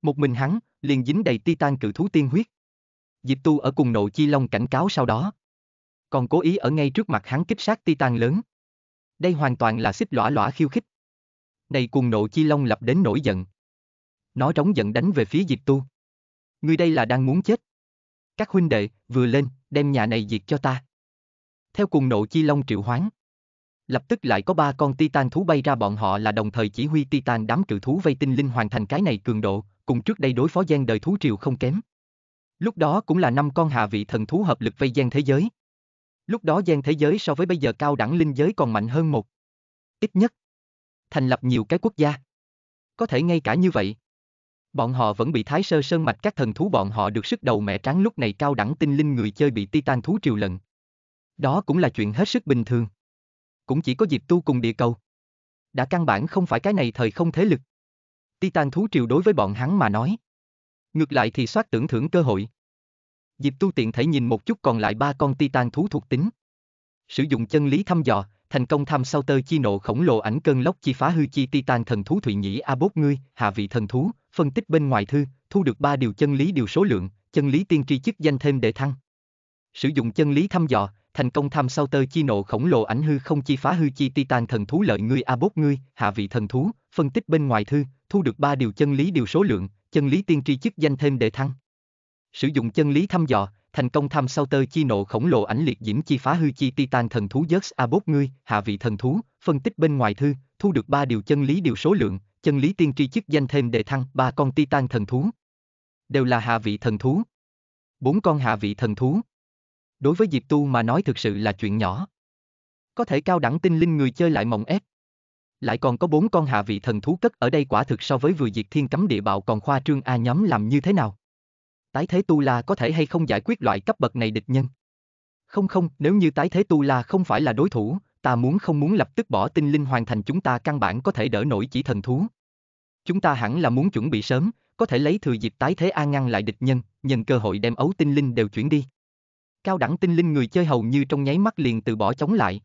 Một mình hắn liền dính đầy Titan cự thú tiên huyết. Diệp Tu ở cùng nộ chi long cảnh cáo sau đó, còn cố ý ở ngay trước mặt hắn kích sát Titan lớn. Đây hoàn toàn là xích lõa lõa khiêu khích. Này cùng nộ chi long lập đến nổi giận. Nó trống giận đánh về phía Diệp Tu. Ngươi đây là đang muốn chết. Các huynh đệ, vừa lên, đem nhà này diệt cho ta. Theo cùng nộ chi long triệu hoán, lập tức lại có 3 con Titan thú bay ra, bọn họ là đồng thời chỉ huy Titan đám cự thú vây tinh linh hoàn thành cái này cường độ, cùng trước đây đối phó gian đời thú triều không kém. Lúc đó cũng là 5 con hạ vị thần thú hợp lực vây gian thế giới. Lúc đó gian thế giới so với bây giờ cao đẳng linh giới còn mạnh hơn một. Ít nhất, thành lập nhiều cái quốc gia. Có thể ngay cả như vậy, bọn họ vẫn bị thái sơ sơn mạch các thần thú bọn họ được sức đầu mẹ tráng. Lúc này cao đẳng tinh linh người chơi bị Titan thú triều lận. Đó cũng là chuyện hết sức bình thường. Cũng chỉ có Diệp Tu cùng địa cầu. Đã căn bản không phải cái này thời không thế lực. Titan thú triều đối với bọn hắn mà nói, ngược lại thì soát tưởng thưởng cơ hội. Diệp Tu tiện thể nhìn một chút còn lại 3 con Titan thú thuộc tính. Sử dụng chân lý thăm dò, thành công tham sau tơ chi nộ khổng lồ ảnh cơn lốc chi phá hư chi Titan thần thú Thụy Nhĩ a bốt ngươi, hạ vị thần thú, phân tích bên ngoài thư, thu được 3 điều chân lý điều số lượng, chân lý tiên tri chức danh thêm để thăng. Sử dụng chân lý thăm dò, thành công tham sau tơ chi nộ khổng lồ ảnh hư không chi phá hư chi Titan thần thú lợi ngươi a bốt ngươi, hạ vị thần thú, phân tích bên ngoài thư, thu được 3 điều chân lý điều số lượng, chân lý tiên tri chức danh thêm để thăng. Sử dụng chân lý thăm dò, thành công tham sau tơ chi nộ khổng lồ ảnh liệt diễm chi phá hư chi Titan thần thú Zeus a bốt ngươi, hạ vị thần thú, phân tích bên ngoài thư, thu được 3 điều chân lý điều số lượng, chân lý tiên tri chức danh thêm đề thăng. 3 con Titan thần thú đều là hạ vị thần thú. 4 con hạ vị thần thú đối với Diệp Tu mà nói thực sự là chuyện nhỏ. Có thể cao đẳng tinh linh người chơi lại mộng ép, lại còn có 4 con hạ vị thần thú cất ở đây, quả thực so với vừa diệt thiên cấm địa bạo còn khoa trương. A nhóm làm như thế nào? Tái thế Tu La có thể hay không giải quyết loại cấp bậc này địch nhân? Không, nếu như tái thế Tu La không phải là đối thủ, ta muốn không muốn lập tức bỏ tinh linh hoàn thành chúng ta căn bản có thể đỡ nổi chỉ thần thú. Chúng ta hẳn là muốn chuẩn bị sớm, có thể lấy thừa dịp tái thế ngăn lại địch nhân, nhân cơ hội đem ấu tinh linh đều chuyển đi. Cao đẳng tinh linh người chơi hầu như trong nháy mắt liền từ bỏ chống lại.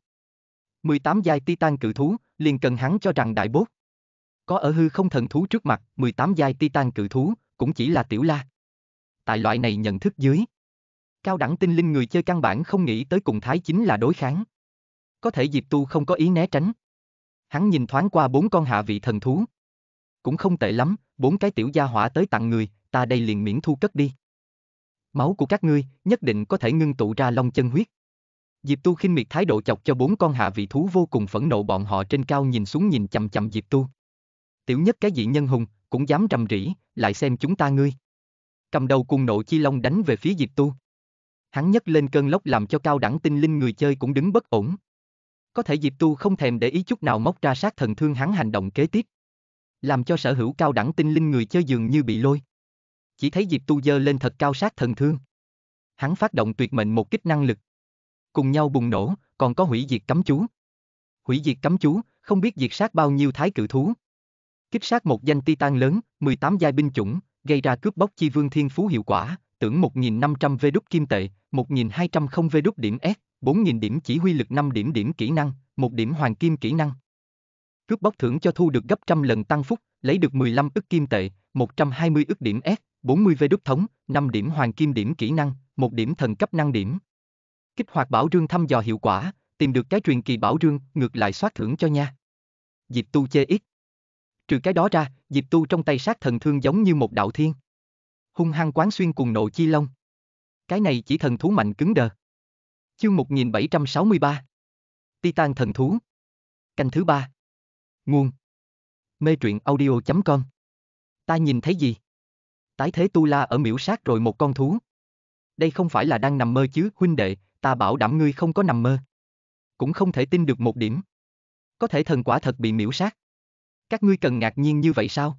18 giai Titan cự thú, liền cần hắn cho rằng đại bốt. Có ở hư không thần thú trước mặt, 18 giai Titan cự thú, cũng chỉ là tiểu la. Tại loại này nhận thức dưới, cao đẳng tinh linh người chơi căn bản không nghĩ tới cùng thái chính là đối kháng. Có thể Diệp Tu không có ý né tránh. Hắn nhìn thoáng qua 4 con hạ vị thần thú. Cũng không tệ lắm, 4 cái tiểu gia hỏa tới tặng người, ta đây liền miễn thu cất đi. Máu của các ngươi nhất định có thể ngưng tụ ra long chân huyết. Diệp Tu khinh miệt thái độ chọc cho 4 con hạ vị thú vô cùng phẫn nộ, bọn họ trên cao nhìn xuống nhìn chằm chằm Diệp Tu. Tiểu nhất cái dị nhân hùng, cũng dám rầm rĩ, lại xem chúng ta ngươi. Cầm đầu cùng nộ chi long đánh về phía Diệp Tu. Hắn nhấc lên cơn lốc làm cho cao đẳng tinh linh người chơi cũng đứng bất ổn. Có thể Diệp Tu không thèm để ý chút nào móc ra sát thần thương hắn hành động kế tiếp. Làm cho sở hữu cao đẳng tinh linh người chơi dường như bị lôi. Chỉ thấy Diệp Tu giơ lên thật cao sát thần thương. Hắn phát động tuyệt mệnh một kích năng lực. Cùng nhau bùng nổ, còn có hủy diệt cấm chú. Hủy diệt cấm chú, không biết diệt sát bao nhiêu thái cự thú. Kích sát một danh Titan lớn, 18 giai binh chủng, gây ra cướp bóc chi vương thiên phú hiệu quả, tưởng 1.500 V đúc kim tệ, 1.200 V đúc điểm S, 4.000 điểm chỉ huy lực, 5 điểm kỹ năng, 1 điểm hoàng kim kỹ năng. Cướp bóc thưởng cho thu được gấp trăm lần tăng phúc, lấy được 15 ức kim tệ, 120 ức điểm S, 40 V đúc thống, 5 điểm hoàng kim điểm kỹ năng, 1 điểm thần cấp năng điểm. Kích hoạt bảo rương thăm dò hiệu quả, tìm được cái truyền kỳ bảo rương, ngược lại soát thưởng cho nha. Diệp Tu chê ít. Trừ cái đó ra, Diệp Tu trong tay sát thần thương giống như một đạo thiên. Hung hăng quán xuyên cùng nộ chi long. Cái này chỉ thần thú mạnh cứng đờ. Chương 1763 Titan thần thú. Canh thứ 3. Nguồn Mê truyện audio.com. Ta nhìn thấy gì? Tái thế Tu La ở miễu sát rồi một con thú. Đây không phải là đang nằm mơ chứ huynh đệ, ta bảo đảm ngươi không có nằm mơ. Cũng không thể tin được một điểm. Có thể thần quả thật bị miễu sát. Các ngươi cần ngạc nhiên như vậy sao?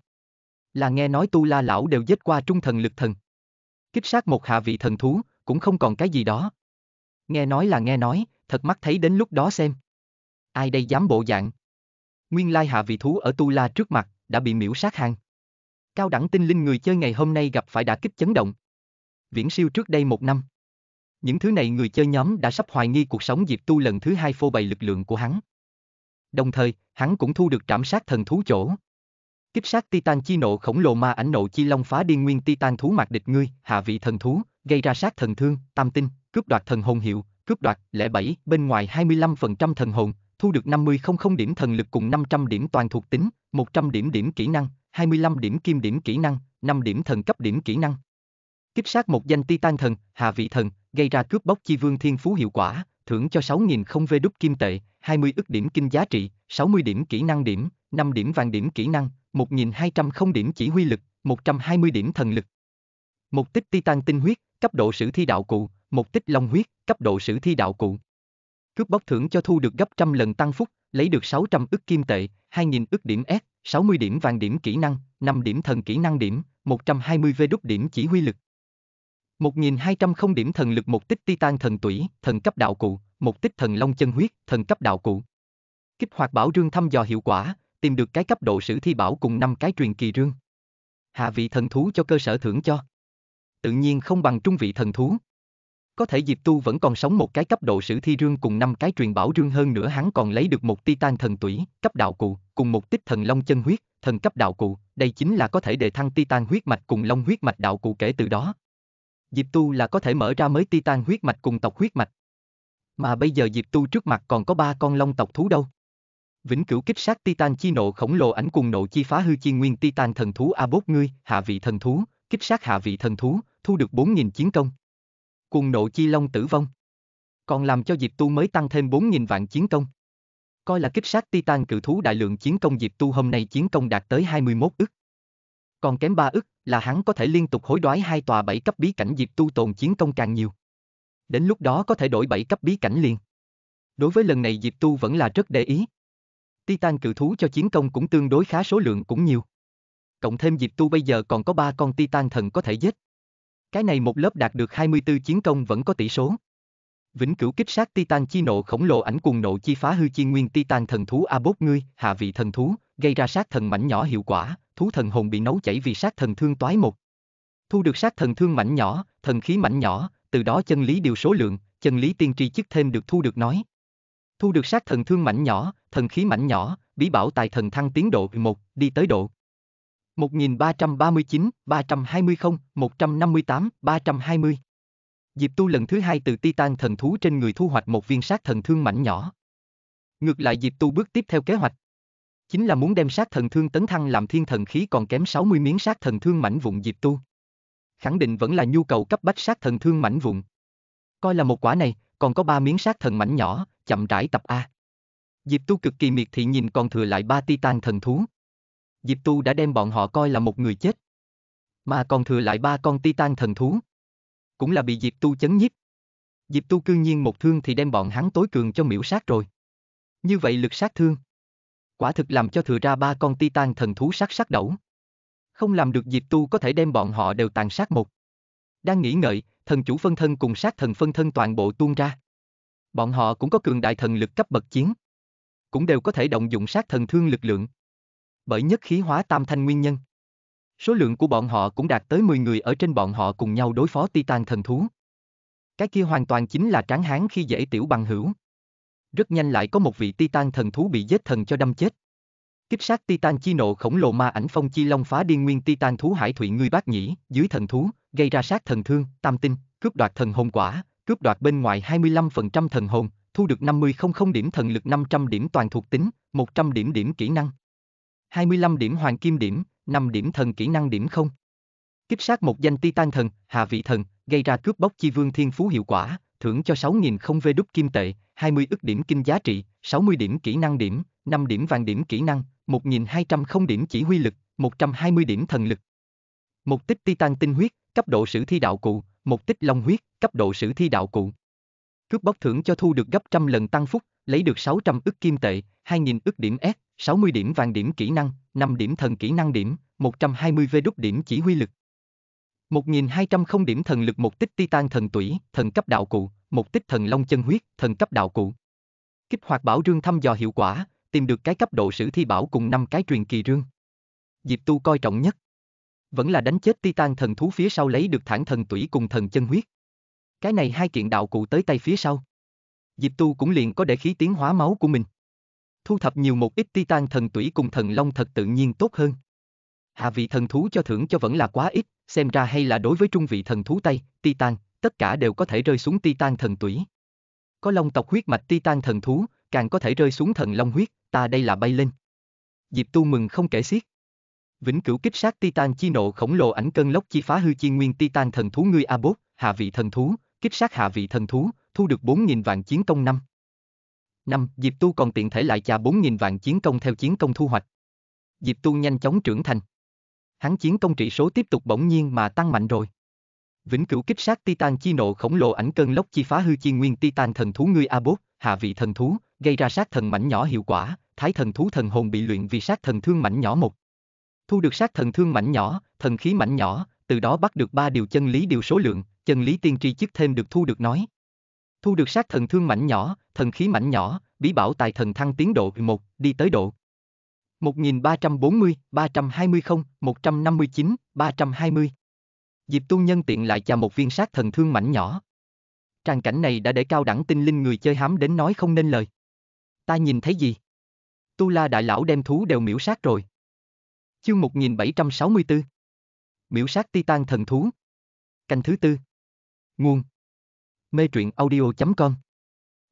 Là nghe nói Tu La lão đều giết qua trung thần lực thần. Kích sát một hạ vị thần thú, cũng không còn cái gì đó. Nghe nói là nghe nói, thật mắt thấy đến lúc đó xem. Ai đây dám bộ dạng? Nguyên lai hạ vị thú ở Tu La trước mặt, đã bị miễu sát hàng. Cao đẳng tinh linh người chơi ngày hôm nay gặp phải đả kích chấn động. Viễn siêu trước đây một năm. Những thứ này người chơi nhóm đã sắp hoài nghi cuộc sống Diệp Tu lần thứ 2 phô bày lực lượng của hắn. Đồng thời, hắn cũng thu được trảm sát thần thú chỗ. Kích sát Titan chi nộ khổng lồ ma ảnh nộ chi long phá điên nguyên Titan thú mạc địch ngươi, hạ vị thần thú, gây ra sát thần thương, tam tinh, cướp đoạt thần hồn hiệu, cướp đoạt, lẻ 7, bên ngoài 25% thần hồn, thu được 50,000 điểm thần lực cùng 500 điểm toàn thuộc tính, 100 điểm kỹ năng, 25 điểm kim điểm kỹ năng, 5 điểm thần cấp điểm kỹ năng. Kích sát một danh Titan thần, hạ vị thần, gây ra cướp bóc chi vương thiên phú hiệu quả, thưởng cho 6.000 V đúc kim tệ, 20 ức điểm kinh giá trị, 60 điểm kỹ năng điểm, 5 điểm vàng điểm kỹ năng, 1.200 điểm chỉ huy lực, 120 điểm thần lực. Một tích Titan tinh huyết, cấp độ sử thi đạo cụ, một tích long huyết, cấp độ sử thi đạo cụ. Cướp bóc thưởng cho thu được gấp trăm lần tăng phúc, lấy được 600 ức kim tệ, 2.000 ức điểm S, 60 điểm vàng điểm kỹ năng, 5 điểm thần kỹ năng điểm, 120 V đúc điểm chỉ huy lực. 1.200 điểm thần lực, một tích Titan thần tủy, thần cấp đạo cụ, một tích thần long chân huyết, thần cấp đạo cụ. Kích hoạt bảo rương thăm dò hiệu quả, tìm được cái cấp độ sử thi bảo cùng 5 cái truyền kỳ rương. Hạ vị thần thú cho cơ sở thưởng cho. Tự nhiên không bằng trung vị thần thú. Có thể Diệp Tu vẫn còn sống một cái cấp độ sử thi rương cùng 5 cái truyền bảo rương, hơn nữa hắn còn lấy được một Titan thần tủy, cấp đạo cụ, cùng một tích thần long chân huyết, thần cấp đạo cụ, đây chính là có thể đề thăng Titan huyết mạch cùng long huyết mạch đạo cụ, kể từ đó Diệp Tu là có thể mở ra mới Titan huyết mạch cùng tộc huyết mạch. Mà bây giờ Diệp Tu trước mặt còn có 3 con long tộc thú đâu. Vĩnh cửu kích sát Titan chi nộ khổng lồ ảnh cùng nộ chi phá hư chi nguyên Titan thần thú a bốt ngươi, hạ vị thần thú, kích sát hạ vị thần thú, thu được 4.000 chiến công. Cùng nộ chi long tử vong. Còn làm cho Diệp Tu mới tăng thêm 4.000 vạn chiến công. Coi là kích sát Titan cự thú đại lượng chiến công, Diệp Tu hôm nay chiến công đạt tới 21 ức. Còn kém 3 ức là hắn có thể liên tục hối đoái 2 tòa 7 cấp bí cảnh, Diệp Tu tồn chiến công càng nhiều. Đến lúc đó có thể đổi 7 cấp bí cảnh liền. Đối với lần này Diệp Tu vẫn là rất để ý. Titan cự thú cho chiến công cũng tương đối khá, số lượng cũng nhiều. Cộng thêm Diệp Tu bây giờ còn có 3 con Titan thần có thể giết. Cái này một lớp đạt được 24 chiến công vẫn có tỷ số. Vĩnh cửu kích sát Titan chi nộ khổng lồ ảnh cuồng nộ chi phá hư chi nguyên Titan thần thú a bốt ngươi, hạ vị thần thú, gây ra sát thần mảnh nhỏ hiệu quả, thú thần hồn bị nấu chảy vì sát thần thương toái một. Thu được sát thần thương mảnh nhỏ, thần khí mảnh nhỏ, từ đó chân lý điều số lượng, chân lý tiên tri chức thêm được thu được nói. Thu được sát thần thương mảnh nhỏ, thần khí mảnh nhỏ, bí bảo tài thần thăng tiến độ 1, đi tới độ 1339, 320, 158, 320. Diệp Tu lần thứ hai từ Titan thần thú trên người thu hoạch một viên sát thần thương mảnh nhỏ. Ngược lại Diệp Tu bước tiếp theo kế hoạch. Chính là muốn đem sát thần thương tấn thăng làm thiên thần khí còn kém 60 miếng sát thần thương mảnh vụn Diệp Tu. Khẳng định vẫn là nhu cầu cấp bách sát thần thương mảnh vụn. Coi là một quả này, còn có 3 miếng sát thần mảnh nhỏ, chậm rãi tập a. Diệp Tu cực kỳ miệt thị nhìn còn thừa lại 3 Titan thần thú. Diệp Tu đã đem bọn họ coi là một người chết. Mà còn thừa lại 3 con Titan thần thú. Cũng là bị Diệp Tu chấn nhiếp. Diệp Tu cương nhiên một thương thì đem bọn hắn tối cường cho miễu sát rồi. Như vậy lực sát thương. Quả thực làm cho thừa ra 3 con Titan thần thú sát sát đẩu. Không làm được Diệp Tu có thể đem bọn họ đều tàn sát một. Đang nghĩ ngợi, thần chủ phân thân cùng sát thần phân thân toàn bộ tuôn ra. Bọn họ cũng có cường đại thần lực cấp bậc chiến. Cũng đều có thể động dụng sát thần thương lực lượng. Bởi nhất khí hóa tam thanh nguyên nhân. Số lượng của bọn họ cũng đạt tới 10 người ở trên bọn họ cùng nhau đối phó Titan thần thú. Cái kia hoàn toàn chính là tráng hán khi dễ tiểu bằng hữu. Rất nhanh lại có một vị Titan thần thú bị giết thần cho đâm chết. Kích sát Titan chi nộ khổng lồ ma ảnh phong chi long phá điên nguyên Titan thú hải thủy ngươi bác nhĩ, dưới thần thú, gây ra sát thần thương, tam tinh, cướp đoạt thần hồn quả, cướp đoạt bên ngoài 25% thần hồn, thu được 50,000 điểm thần lực 500 điểm toàn thuộc tính, 100 điểm kỹ năng. 25 điểm hoàng kim điểm, 5 điểm thần kỹ năng điểm không. Kích sát một danh Titan thần, hạ vị thần, gây ra cướp bóc chi vương thiên phú hiệu quả, thưởng cho 6.000 VĐ kim tệ, 20 ức điểm kinh giá trị, 60 điểm kỹ năng điểm, 5 điểm vàng điểm kỹ năng, 1.200 điểm chỉ huy lực, 120 điểm thần lực. Một tích Titan tinh huyết, cấp độ sử thi đạo cụ, một tích long huyết, cấp độ sử thi đạo cụ. Cướp bóc thưởng cho thu được gấp 100 lần tăng phúc, lấy được 600 ức kim tệ, 2.000 ức điểm S. 60 điểm vàng điểm kỹ năng, 5 điểm thần kỹ năng điểm, 120 VĐ điểm chỉ huy lực. 1.200 điểm thần lực một tích Titan thần tủy, thần cấp đạo cụ, một tích thần long chân huyết, thần cấp đạo cụ. Kích hoạt bảo rương thăm dò hiệu quả, tìm được cái cấp độ sử thi bảo cùng 5 cái truyền kỳ rương. Diệp Tu coi trọng nhất. Vẫn là đánh chết Titan thần thú phía sau lấy được thản thần tủy cùng thần chân huyết. Cái này 2 kiện đạo cụ tới tay phía sau. Diệp Tu cũng liền có để khí tiến hóa máu của mình. Thu thập nhiều một ít Titan thần tủy cùng thần long thật tự nhiên tốt hơn. Hạ vị thần thú cho thưởng cho vẫn là quá ít, xem ra hay là đối với trung vị thần thú Tây, Titan, tất cả đều có thể rơi xuống Titan thần tủy. Có long tộc huyết mạch Titan thần thú, càng có thể rơi xuống thần long huyết, ta đây là bay lên. Diệp Tu mừng không kể xiết. Vĩnh cửu kích sát Titan chi nộ khổng lồ ảnh cơn lốc chi phá hư chi nguyên Titan thần thú ngươi a bốt, hạ vị thần thú, kích sát hạ vị thần thú, thu được 4.000 vạn chiến công 5. Diệp Tu còn tiện thể lại chà 4.000 vạn chiến công theo chiến công thu hoạch. Diệp Tu nhanh chóng trưởng thành. Hắn chiến công trị số tiếp tục bỗng nhiên mà tăng mạnh rồi. Vĩnh cửu kích sát Titan chi nộ khổng lồ ảnh cơn lốc chi phá hư chi nguyên Titan thần thú ngươi a bốt, hạ vị thần thú, gây ra sát thần mảnh nhỏ hiệu quả, thái thần thú thần hồn bị luyện vì sát thần thương mảnh nhỏ 1. Thu được sát thần thương mảnh nhỏ, thần khí mảnh nhỏ, từ đó bắt được 3 điều chân lý điều số lượng, chân lý tiên tri chức thêm được thu được nói. Thu được sát thần thương mảnh nhỏ, thần khí mảnh nhỏ, bí bảo tài thần thăng tiến độ 1, đi tới độ 1340, 320, 159, 320. Diệp Tu nhân tiện lại chà một viên sát thần thương mảnh nhỏ. Tràng cảnh này đã để cao đẳng tinh linh người chơi hám đến nói không nên lời. Ta nhìn thấy gì? Tu La đại lão đem thú đều miễu sát rồi. Chương 1764. Miễu sát Titan thần thú. Canh thứ 4. Nguồn Mê truyện audio.com.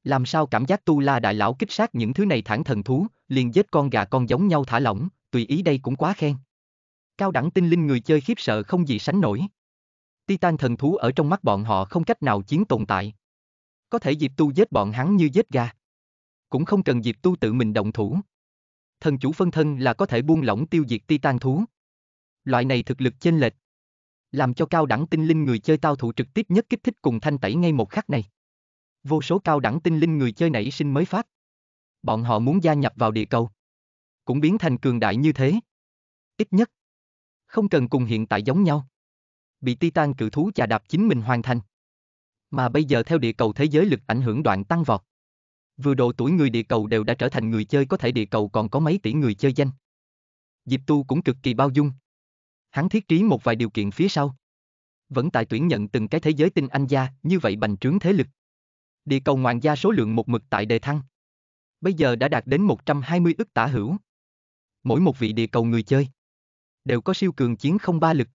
Làm sao cảm giác Tu La đại lão kích sát những thứ này thản thần thú, liền giết con gà con giống nhau thả lỏng, tùy ý đây cũng quá khen. Cao đẳng tinh linh người chơi khiếp sợ không gì sánh nổi. Titan thần thú ở trong mắt bọn họ không cách nào chiến tồn tại. Có thể Diệp Tu giết bọn hắn như giết gà. Cũng không cần Diệp Tu tự mình động thủ. Thần chủ phân thân là có thể buông lỏng tiêu diệt Titan thú. Loại này thực lực chênh lệch. Làm cho cao đẳng tinh linh người chơi tao thụ trực tiếp nhất kích thích cùng thanh tẩy ngay một khắc này. Vô số cao đẳng tinh linh người chơi nảy sinh mới phát. Bọn họ muốn gia nhập vào địa cầu. Cũng biến thành cường đại như thế. Ít nhất. Không cần cùng hiện tại giống nhau. Bị Titan cự thú chà đạp chính mình hoàn thành. mà bây giờ theo địa cầu thế giới lực ảnh hưởng đoạn tăng vọt. Vừa độ tuổi người địa cầu đều đã trở thành người chơi có thể địa cầu còn có mấy tỷ người chơi danh. Diệp Tu cũng cực kỳ bao dung. Hắn thiết trí một vài điều kiện phía sau. Vẫn tại tuyển nhận từng cái thế giới tinh anh gia, như vậy bành trướng thế lực. Địa cầu ngoạn gia số lượng một mực tại đề thăng. Bây giờ đã đạt đến 120 ức tả hữu. Mỗi một vị địa cầu người chơi đều có siêu cường chiến không ba lực.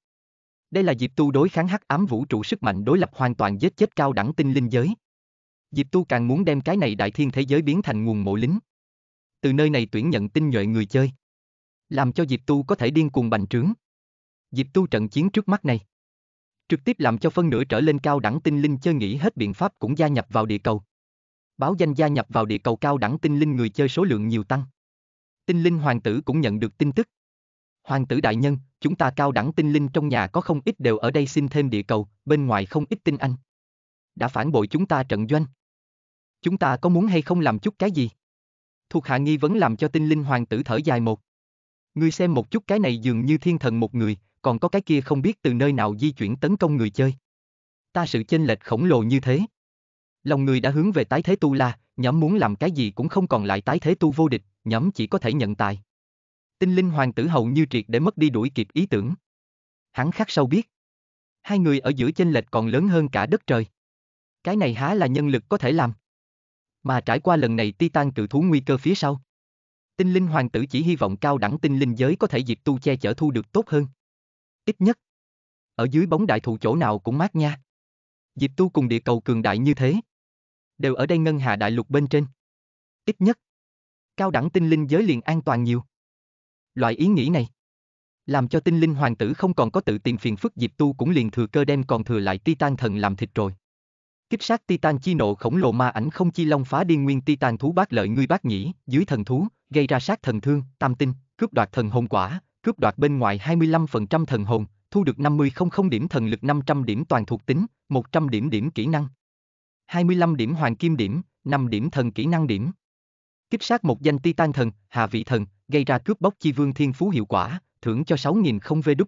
Đây là Diệp Tu đối kháng hắc ám vũ trụ sức mạnh đối lập hoàn toàn giết chết cao đẳng tinh linh giới. Diệp Tu càng muốn đem cái này đại thiên thế giới biến thành nguồn mộ lính. Từ nơi này tuyển nhận tinh nhuệ người chơi, làm cho Diệp Tu có thể điên cuồng bành trướng. Diệp Tu trận chiến trước mắt này, trực tiếp làm cho phân nửa trở lên cao đẳng tinh linh chơi nghĩ hết biện pháp cũng gia nhập vào địa cầu. Báo danh gia nhập vào địa cầu cao đẳng tinh linh người chơi số lượng nhiều tăng. Tinh linh hoàng tử cũng nhận được tin tức. Hoàng tử đại nhân, chúng ta cao đẳng tinh linh trong nhà có không ít đều ở đây xin thêm địa cầu, bên ngoài không ít tinh anh đã phản bội chúng ta trận doanh. Chúng ta có muốn hay không làm chút cái gì? Thuộc hạ nghi vấn làm cho tinh linh hoàng tử thở dài một. Ngươi xem một chút cái này dường như thiên thần một người, còn có cái kia không biết từ nơi nào di chuyển tấn công người chơi. Ta sự chênh lệch khổng lồ như thế. Lòng người đã hướng về tái thế tu la, nhóm muốn làm cái gì cũng không còn lại tái thế tu vô địch, nhóm chỉ có thể nhận tài. Tinh linh hoàng tử hầu như triệt để mất đi đuổi kịp ý tưởng. Hắn khắc sâu biết, hai người ở giữa chênh lệch còn lớn hơn cả đất trời. Cái này há là nhân lực có thể làm. Mà trải qua lần này Titan cự thú nguy cơ phía sau, tinh linh hoàng tử chỉ hy vọng cao đẳng tinh linh giới có thể Diệp Tu che chở thu được tốt hơn. Ít nhất, ở dưới bóng đại thụ chỗ nào cũng mát nha. Diệp Tu cùng địa cầu cường đại như thế, đều ở đây Ngân Hà Đại lục bên trên. Ít nhất, cao đẳng tinh linh giới liền an toàn nhiều. Loại ý nghĩ này, làm cho tinh linh hoàng tử không còn có tự tìm phiền phức. Diệp Tu cũng liền thừa cơ đem còn thừa lại Titan thần làm thịt rồi. Kích sát Titan chi nộ khổng lồ ma ảnh không chi long phá điên nguyên Titan thú bát lợi ngươi bát nhĩ, dưới thần thú, gây ra sát thần thương, tam tinh, cướp đoạt thần hồn quả, cướp đoạt bên ngoài 25% thần hồn, thu được 50,000 điểm thần lực 500 điểm toàn thuộc tính, 100 điểm kỹ năng, 25 điểm hoàng kim điểm, 5 điểm thần kỹ năng điểm. Kích sát một danh Titan thần, hạ vị thần, gây ra cướp bóc chi vương thiên phú hiệu quả, thưởng cho 6,000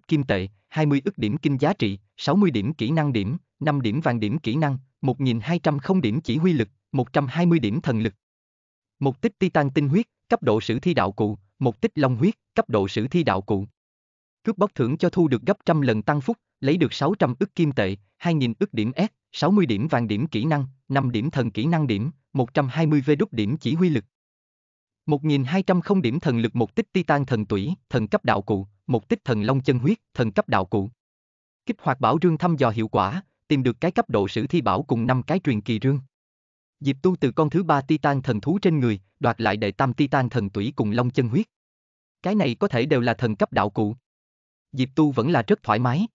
kim tệ, 20 ức điểm kinh giá trị, 60 điểm kỹ năng điểm, 5 điểm vàng điểm kỹ năng, 1,200 điểm chỉ huy lực, 120 điểm thần lực. Một tích Titan tinh huyết, cấp độ sử thi đạo cụ, một tích long huyết, cấp độ sử thi đạo cụ. Cướp bóc thưởng cho thu được gấp 100 lần tăng phúc, lấy được 600 ức kim tệ, 2,000 ức điểm S, 60 điểm vàng điểm kỹ năng, 5 điểm thần kỹ năng điểm, 120 điểm chỉ huy lực. 1,200 điểm thần lực một tích Titan thần tủy, thần cấp đạo cụ, một tích thần long chân huyết, thần cấp đạo cụ. Kích hoạt bảo rương thăm dò hiệu quả, tìm được cái cấp độ sử thi bảo cùng 5 cái truyền kỳ rương. Diệp Tu từ con thứ 3 Titan thần thú trên người, đoạt lại đệ tam Titan thần tủy cùng long chân huyết. Cái này có thể đều là thần cấp đạo cụ. Diệp Tu vẫn là rất thoải mái.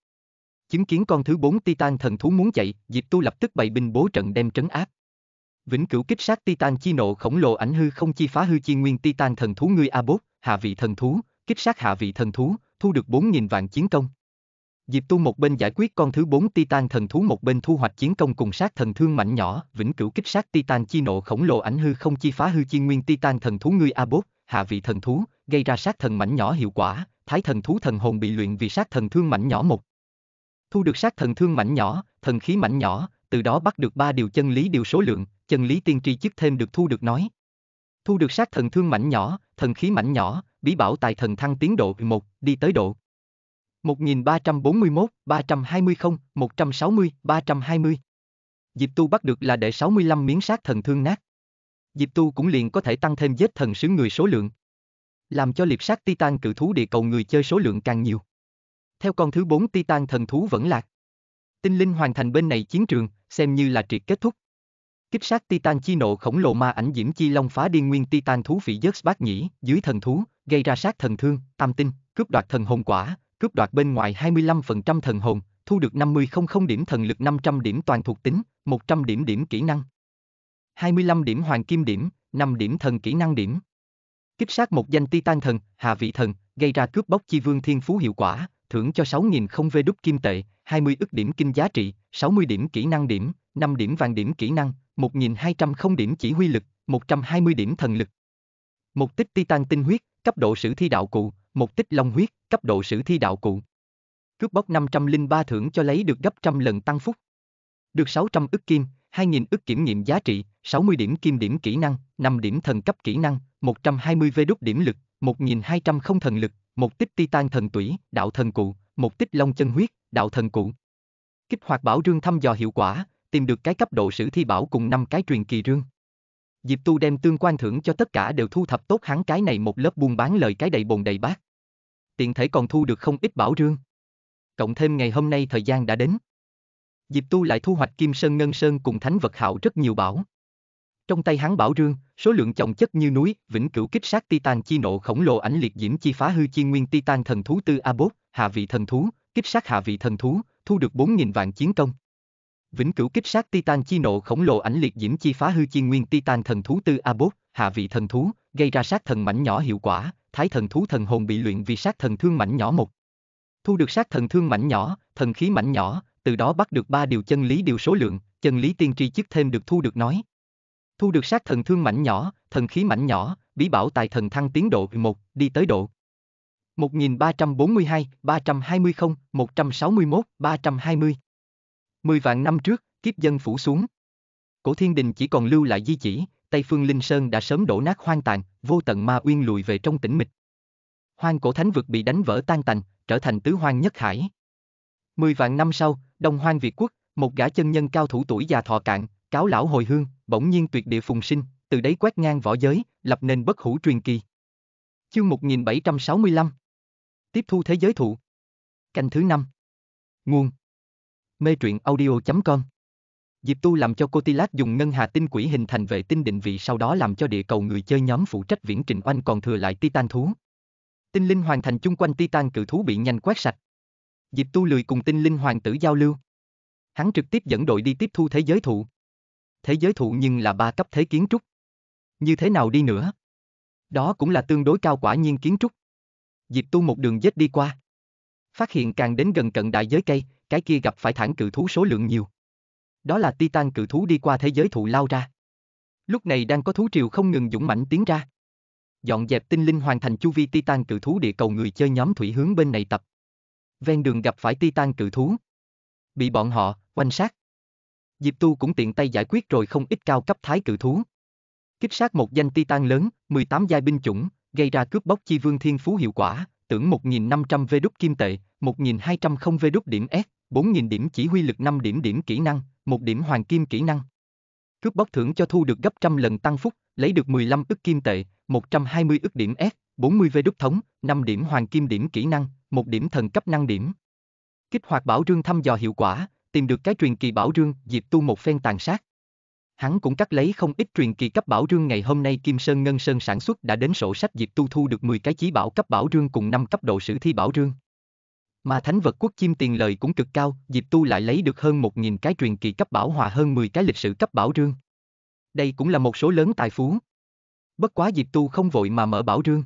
Chứng kiến con thứ 4 Titan thần thú muốn chạy, Diệp Tu lập tức bày binh bố trận đem trấn áp. Vĩnh cửu kích sát Titan chi nộ khổng lồ ảnh hư không chi phá hư chi nguyên Titan thần thú ngươi A-Bot, hạ vị thần thú, kích sát hạ vị thần thú, thu được 4,000 vạn chiến công. Diệp Tu một bên giải quyết con thứ 4 Titan thần thú một bên thu hoạch chiến công cùng sát thần thương mảnh nhỏ, vĩnh cửu kích sát Titan chi nộ khổng lồ ảnh hư không chi phá hư chi nguyên Titan thần thú ngươi A-Bot, hạ vị thần thú, gây ra sát thần mảnh nhỏ hiệu quả, thái thần thú thần hồn bị luyện vì sát thần thương mảnh nhỏ 1. Thu được sát thần thương mảnh nhỏ, thần khí mảnh nhỏ, từ đó bắt được 3 điều chân lý điều số lượng, chân lý tiên tri chức thêm được thu được nói. Thu được sát thần thương mảnh nhỏ, thần khí mảnh nhỏ, bí bảo tài thần thăng tiến độ 1, đi tới độ 1341, 320, 160, 320. Diệp Tu bắt được là đệ 65 miếng sát thần thương nát. Diệp Tu cũng liền có thể tăng thêm giết thần sứ người số lượng, làm cho liệp sát Titan cự thú địa cầu người chơi số lượng càng nhiều. Theo con thứ 4 Titan thần thú vẫn lạc, tinh linh hoàn thành bên này chiến trường, xem như là triệt kết thúc. Kích sát Titan chi nộ khổng lồ ma ảnh diễm chi long phá điên nguyên Titan thú vị giớt bát nhĩ, dưới thần thú, gây ra sát thần thương, tam tinh, cướp đoạt thần hồn quả, cướp đoạt bên ngoài 25% thần hồn, thu được 50,000 điểm thần lực 500 điểm toàn thuộc tính, 100 điểm kỹ năng, 25 điểm hoàng kim điểm, 5 điểm thần kỹ năng điểm. Kích sát một danh Titan thần, hạ vị thần, gây ra cướp bóc chi vương thiên phú hiệu quả, thưởng cho 6,000 kim tệ, 20 ức điểm kinh giá trị, 60 điểm kỹ năng điểm, 5 điểm vàng điểm kỹ năng, 1,200 điểm chỉ huy lực, 120 điểm thần lực. Một tích Titan tinh huyết, cấp độ sử thi đạo cụ, một tích long huyết, cấp độ sử thi đạo cụ. Cướp bóc 503 thưởng cho lấy được gấp 100 lần tăng phúc. Được 600 ức kim, 2.000 ức kiểm nghiệm giá trị, 60 điểm kim điểm kỹ năng, 5 điểm thần cấp kỹ năng, 120 vê đúc điểm lực, 1.200 không thần lực, 1 tích Titan thần tủy, đạo thần cụ, 1 tích long chân huyết, đạo thần cụ. Kích hoạt bảo rương thăm dò hiệu quả, tìm được cái cấp độ sử thi bảo cùng 5 cái truyền kỳ rương. Diệp Tu đem tương quan thưởng cho tất cả đều thu thập tốt, hắn cái này một lớp buôn bán lời cái đầy bồn đầy bát. Tiện thể còn thu được không ít bảo rương. Cộng thêm ngày hôm nay thời gian đã đến. Diệp Tu lại thu hoạch kim sơn ngân sơn cùng thánh vật hạo rất nhiều bảo. Trong tay hắn bảo rương, số lượng chồng chất như núi, vĩnh cửu kích sát Titan chi nộ khổng lồ ảnh liệt diễm chi phá hư chi nguyên Titan thần thú tư A-Bot, hạ vị thần thú, kích sát hạ vị thần thú, thu được 4.000 vạn chiến công. Vĩnh cửu kích sát Titan chi nộ khổng lồ ảnh liệt diễm chi phá hư chi nguyên Titan thần thú tư A-Bot, hạ vị thần thú, gây ra sát thần mảnh nhỏ hiệu quả, thái thần thú thần hồn bị luyện vì sát thần thương mảnh nhỏ 1. Thu được sát thần thương mảnh nhỏ, thần khí mảnh nhỏ, từ đó bắt được 3 điều chân lý điều số lượng, chân lý tiên tri chức thêm được thu được nói. Thu được sát thần thương mảnh nhỏ, thần khí mảnh nhỏ, bí bảo tài thần thăng tiến độ 1, đi tới độ 1342, 320, 161, 320. 10 vạn năm trước, kiếp dân phủ xuống. Cổ Thiên Đình chỉ còn lưu lại di chỉ, Tây Phương Linh Sơn đã sớm đổ nát hoang tàn, vô tận ma uyên lùi về trong tĩnh mịch. Hoang cổ thánh vực bị đánh vỡ tan tành, trở thành tứ hoang nhất hải. 10 vạn năm sau, Đông Hoang Việt Quốc, một gã chân nhân cao thủ tuổi già thọ cạn, cáo lão hồi hương, bỗng nhiên tuyệt địa phùng sinh, từ đấy quét ngang võ giới, lập nên bất hủ truyền kỳ. Chương 1765. Tiếp thu thế giới thụ. Canh thứ 5. Nguồn Mê truyện audio.com. Diệp Tu làm cho Cotilat dùng ngân hà tinh quỷ hình thành vệ tinh định vị, sau đó làm cho địa cầu người chơi nhóm phụ trách viễn trình oanh còn thừa lại Titan thú. Tinh linh hoàn thành chung quanh Titan cự thú bị nhanh quét sạch. Diệp Tu lười cùng tinh linh hoàng tử giao lưu. Hắn trực tiếp dẫn đội đi tiếp thu thế giới thụ. Thế giới thụ nhưng là 3 cấp thế kiến trúc. Như thế nào đi nữa? Đó cũng là tương đối cao quả nhiên kiến trúc. Diệp Tu một đường dết đi qua. Phát hiện càng đến gần cận đại giới cây, cái kia gặp phải thản cự thú số lượng nhiều. Đó là Titan cự thú đi qua thế giới thụ lao ra. Lúc này đang có thú triều không ngừng dũng mãnh tiến ra. Dọn dẹp tinh linh hoàn thành chu vi Titan cự thú, địa cầu người chơi nhóm thủy hướng bên này tập. Ven đường gặp phải Titan cự thú. Bị bọn họ oanh sát. Diệp Tu cũng tiện tay giải quyết rồi không ít cao cấp thái cự thú. Kích sát một danh Titan lớn, 18 giai binh chủng, gây ra cướp bóc chi vương thiên phú hiệu quả, tưởng 1.500 vê đúc kim tệ, 1.200 vê đúc điểm S, 4.000 điểm chỉ huy lực, 5 điểm kỹ năng, 1 điểm hoàng kim kỹ năng. Cướp bóc thưởng cho thu được gấp trăm lần tăng phúc, lấy được 15 ức kim tệ, 120 ức điểm S, 40 vê đúc thống, 5 điểm hoàng kim điểm kỹ năng, 1 điểm thần cấp năng điểm. Kích hoạt bảo rương thăm dò hiệu quả, tìm được cái truyền kỳ bảo rương. Diệp Tu một phen tàn sát. Hắn cũng cắt lấy không ít truyền kỳ cấp bảo rương. Ngày hôm nay Kim Sơn Ngân Sơn sản xuất đã đến sổ sách. Diệp Tu thu được 10 cái chí bảo cấp bảo rương cùng 5 cấp độ sử thi bảo rương. Mà thánh vật quốc chim tiền lời cũng cực cao. Diệp Tu lại lấy được hơn 1.000 cái truyền kỳ cấp bảo hòa hơn 10 cái lịch sử cấp bảo rương. Đây cũng là một số lớn tài phú. Bất quá Diệp Tu không vội mà mở bảo rương.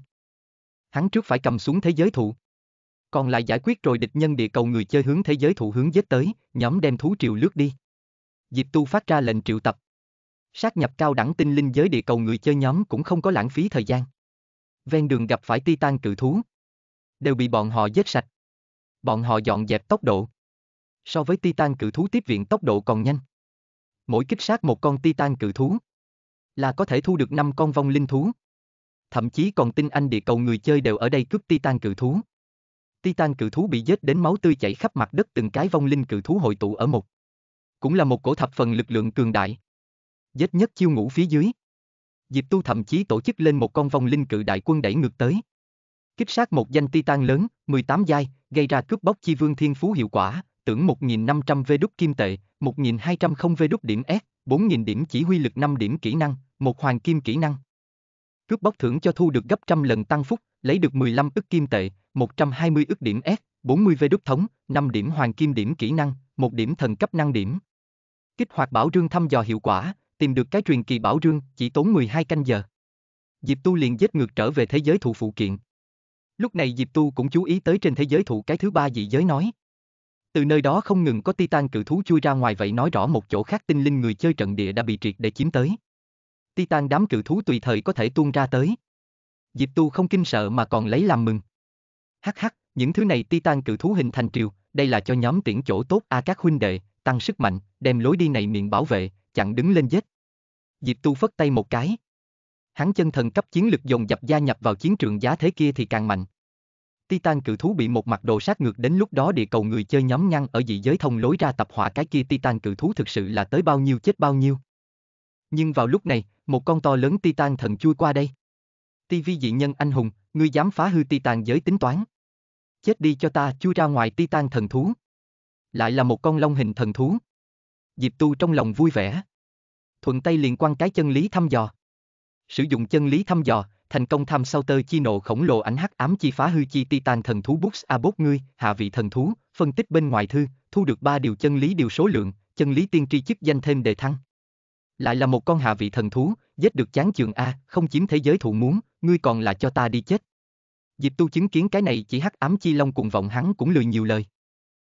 Hắn trước phải cầm xuống thế giới thụ. Còn lại giải quyết rồi địch nhân, địa cầu người chơi hướng thế giới thụ hướng dết tới, nhóm đem thú triều lướt đi. Diệp Tu phát ra lệnh triệu tập. Sát nhập cao đẳng tinh linh giới, địa cầu người chơi nhóm cũng không có lãng phí thời gian. Ven đường gặp phải Titan cự thú. Đều bị bọn họ dết sạch. Bọn họ dọn dẹp tốc độ. So với Titan cự thú tiếp viện tốc độ còn nhanh. Mỗi kích sát một con Titan cự thú là có thể thu được 5 con vong linh thú. Thậm chí còn tinh anh địa cầu người chơi đều ở đây cướp Titan cự thú. Titan cự thú bị giết đến máu tươi chảy khắp mặt đất, từng cái vong linh cự thú hội tụ ở một. Cũng là một cổ thập phần lực lượng cường đại. Giết nhất chiêu ngũ phía dưới. Diệp Tu thậm chí tổ chức lên một con vong linh cự đại quân đẩy ngược tới. Kích sát một danh Titan lớn, 18 giai, gây ra cướp bóc chi vương thiên phú hiệu quả, tưởng 1.500 vê đúc kim tệ, 1.200 vê đúc điểm S, 4.000 điểm chỉ huy lực, 5 điểm kỹ năng, 1 hoàng kim kỹ năng. Cướp bóc thưởng cho thu được gấp trăm lần tăng phúc, lấy được 15 ức kim tệ, 120 ức điểm S, 40 vê đúc thống, 5 điểm hoàng kim điểm kỹ năng, 1 điểm thần cấp năng điểm. Kích hoạt bảo rương thăm dò hiệu quả, tìm được cái truyền kỳ bảo rương, chỉ tốn 12 canh giờ. Diệp Tu liền dết ngược trở về thế giới thụ phụ kiện. Lúc này Diệp Tu cũng chú ý tới trên thế giới thụ cái thứ 3 dị giới nói. Từ nơi đó không ngừng có Titan cự thú chui ra ngoài, vậy nói rõ một chỗ khác tinh linh người chơi trận địa đã bị triệt để chiếm tới. Titan đám cự thú tùy thời có thể tuôn ra tới. Diệp Tu không kinh sợ mà còn lấy làm mừng. Hắc hắc, những thứ này Titan cự thú hình thành triều, đây là cho nhóm tiễn chỗ tốt a các huynh đệ, tăng sức mạnh, đem lối đi này miệng bảo vệ, chặn đứng lên giết. Diệp Tu phất tay một cái. Hắn chân thần cấp chiến lực dồn dập gia nhập vào chiến trường, giá thế kia thì càng mạnh. Titan cự thú bị một mặt đồ sát ngược đến lúc đó địa cầu người chơi nhóm nhăn ở dị giới thông lối ra tập họa cái kia Titan cự thú thực sự là tới bao nhiêu chết bao nhiêu. Nhưng vào lúc này, một con to lớn Titan thần chui qua đây. TV dị nhân anh hùng, ngươi dám phá hư Titan giới tính toán. Chết đi cho ta, chui ra ngoài Titan thần thú. Lại là một con long hình thần thú. Diệp Tu trong lòng vui vẻ. Thuận tay liền quăng cái chân lý thăm dò. Sử dụng chân lý thăm dò, thành công tham sau tơ chi nộ khổng lồ ánh hắc ám chi phá hư chi Titan thần thú books a bốt ngươi, hạ vị thần thú, phân tích bên ngoài thư, thu được 3 điều chân lý điều số lượng, chân lý tiên tri chức danh thêm đề thăng. Lại là một con hạ vị thần thú, giết được chán trường a, không chiếm thế giới thụ muốn, ngươi còn là cho ta đi chết. Diệp Tu chứng kiến cái này chỉ hắc ám chi long cùng vọng hắn cũng lười nhiều lời.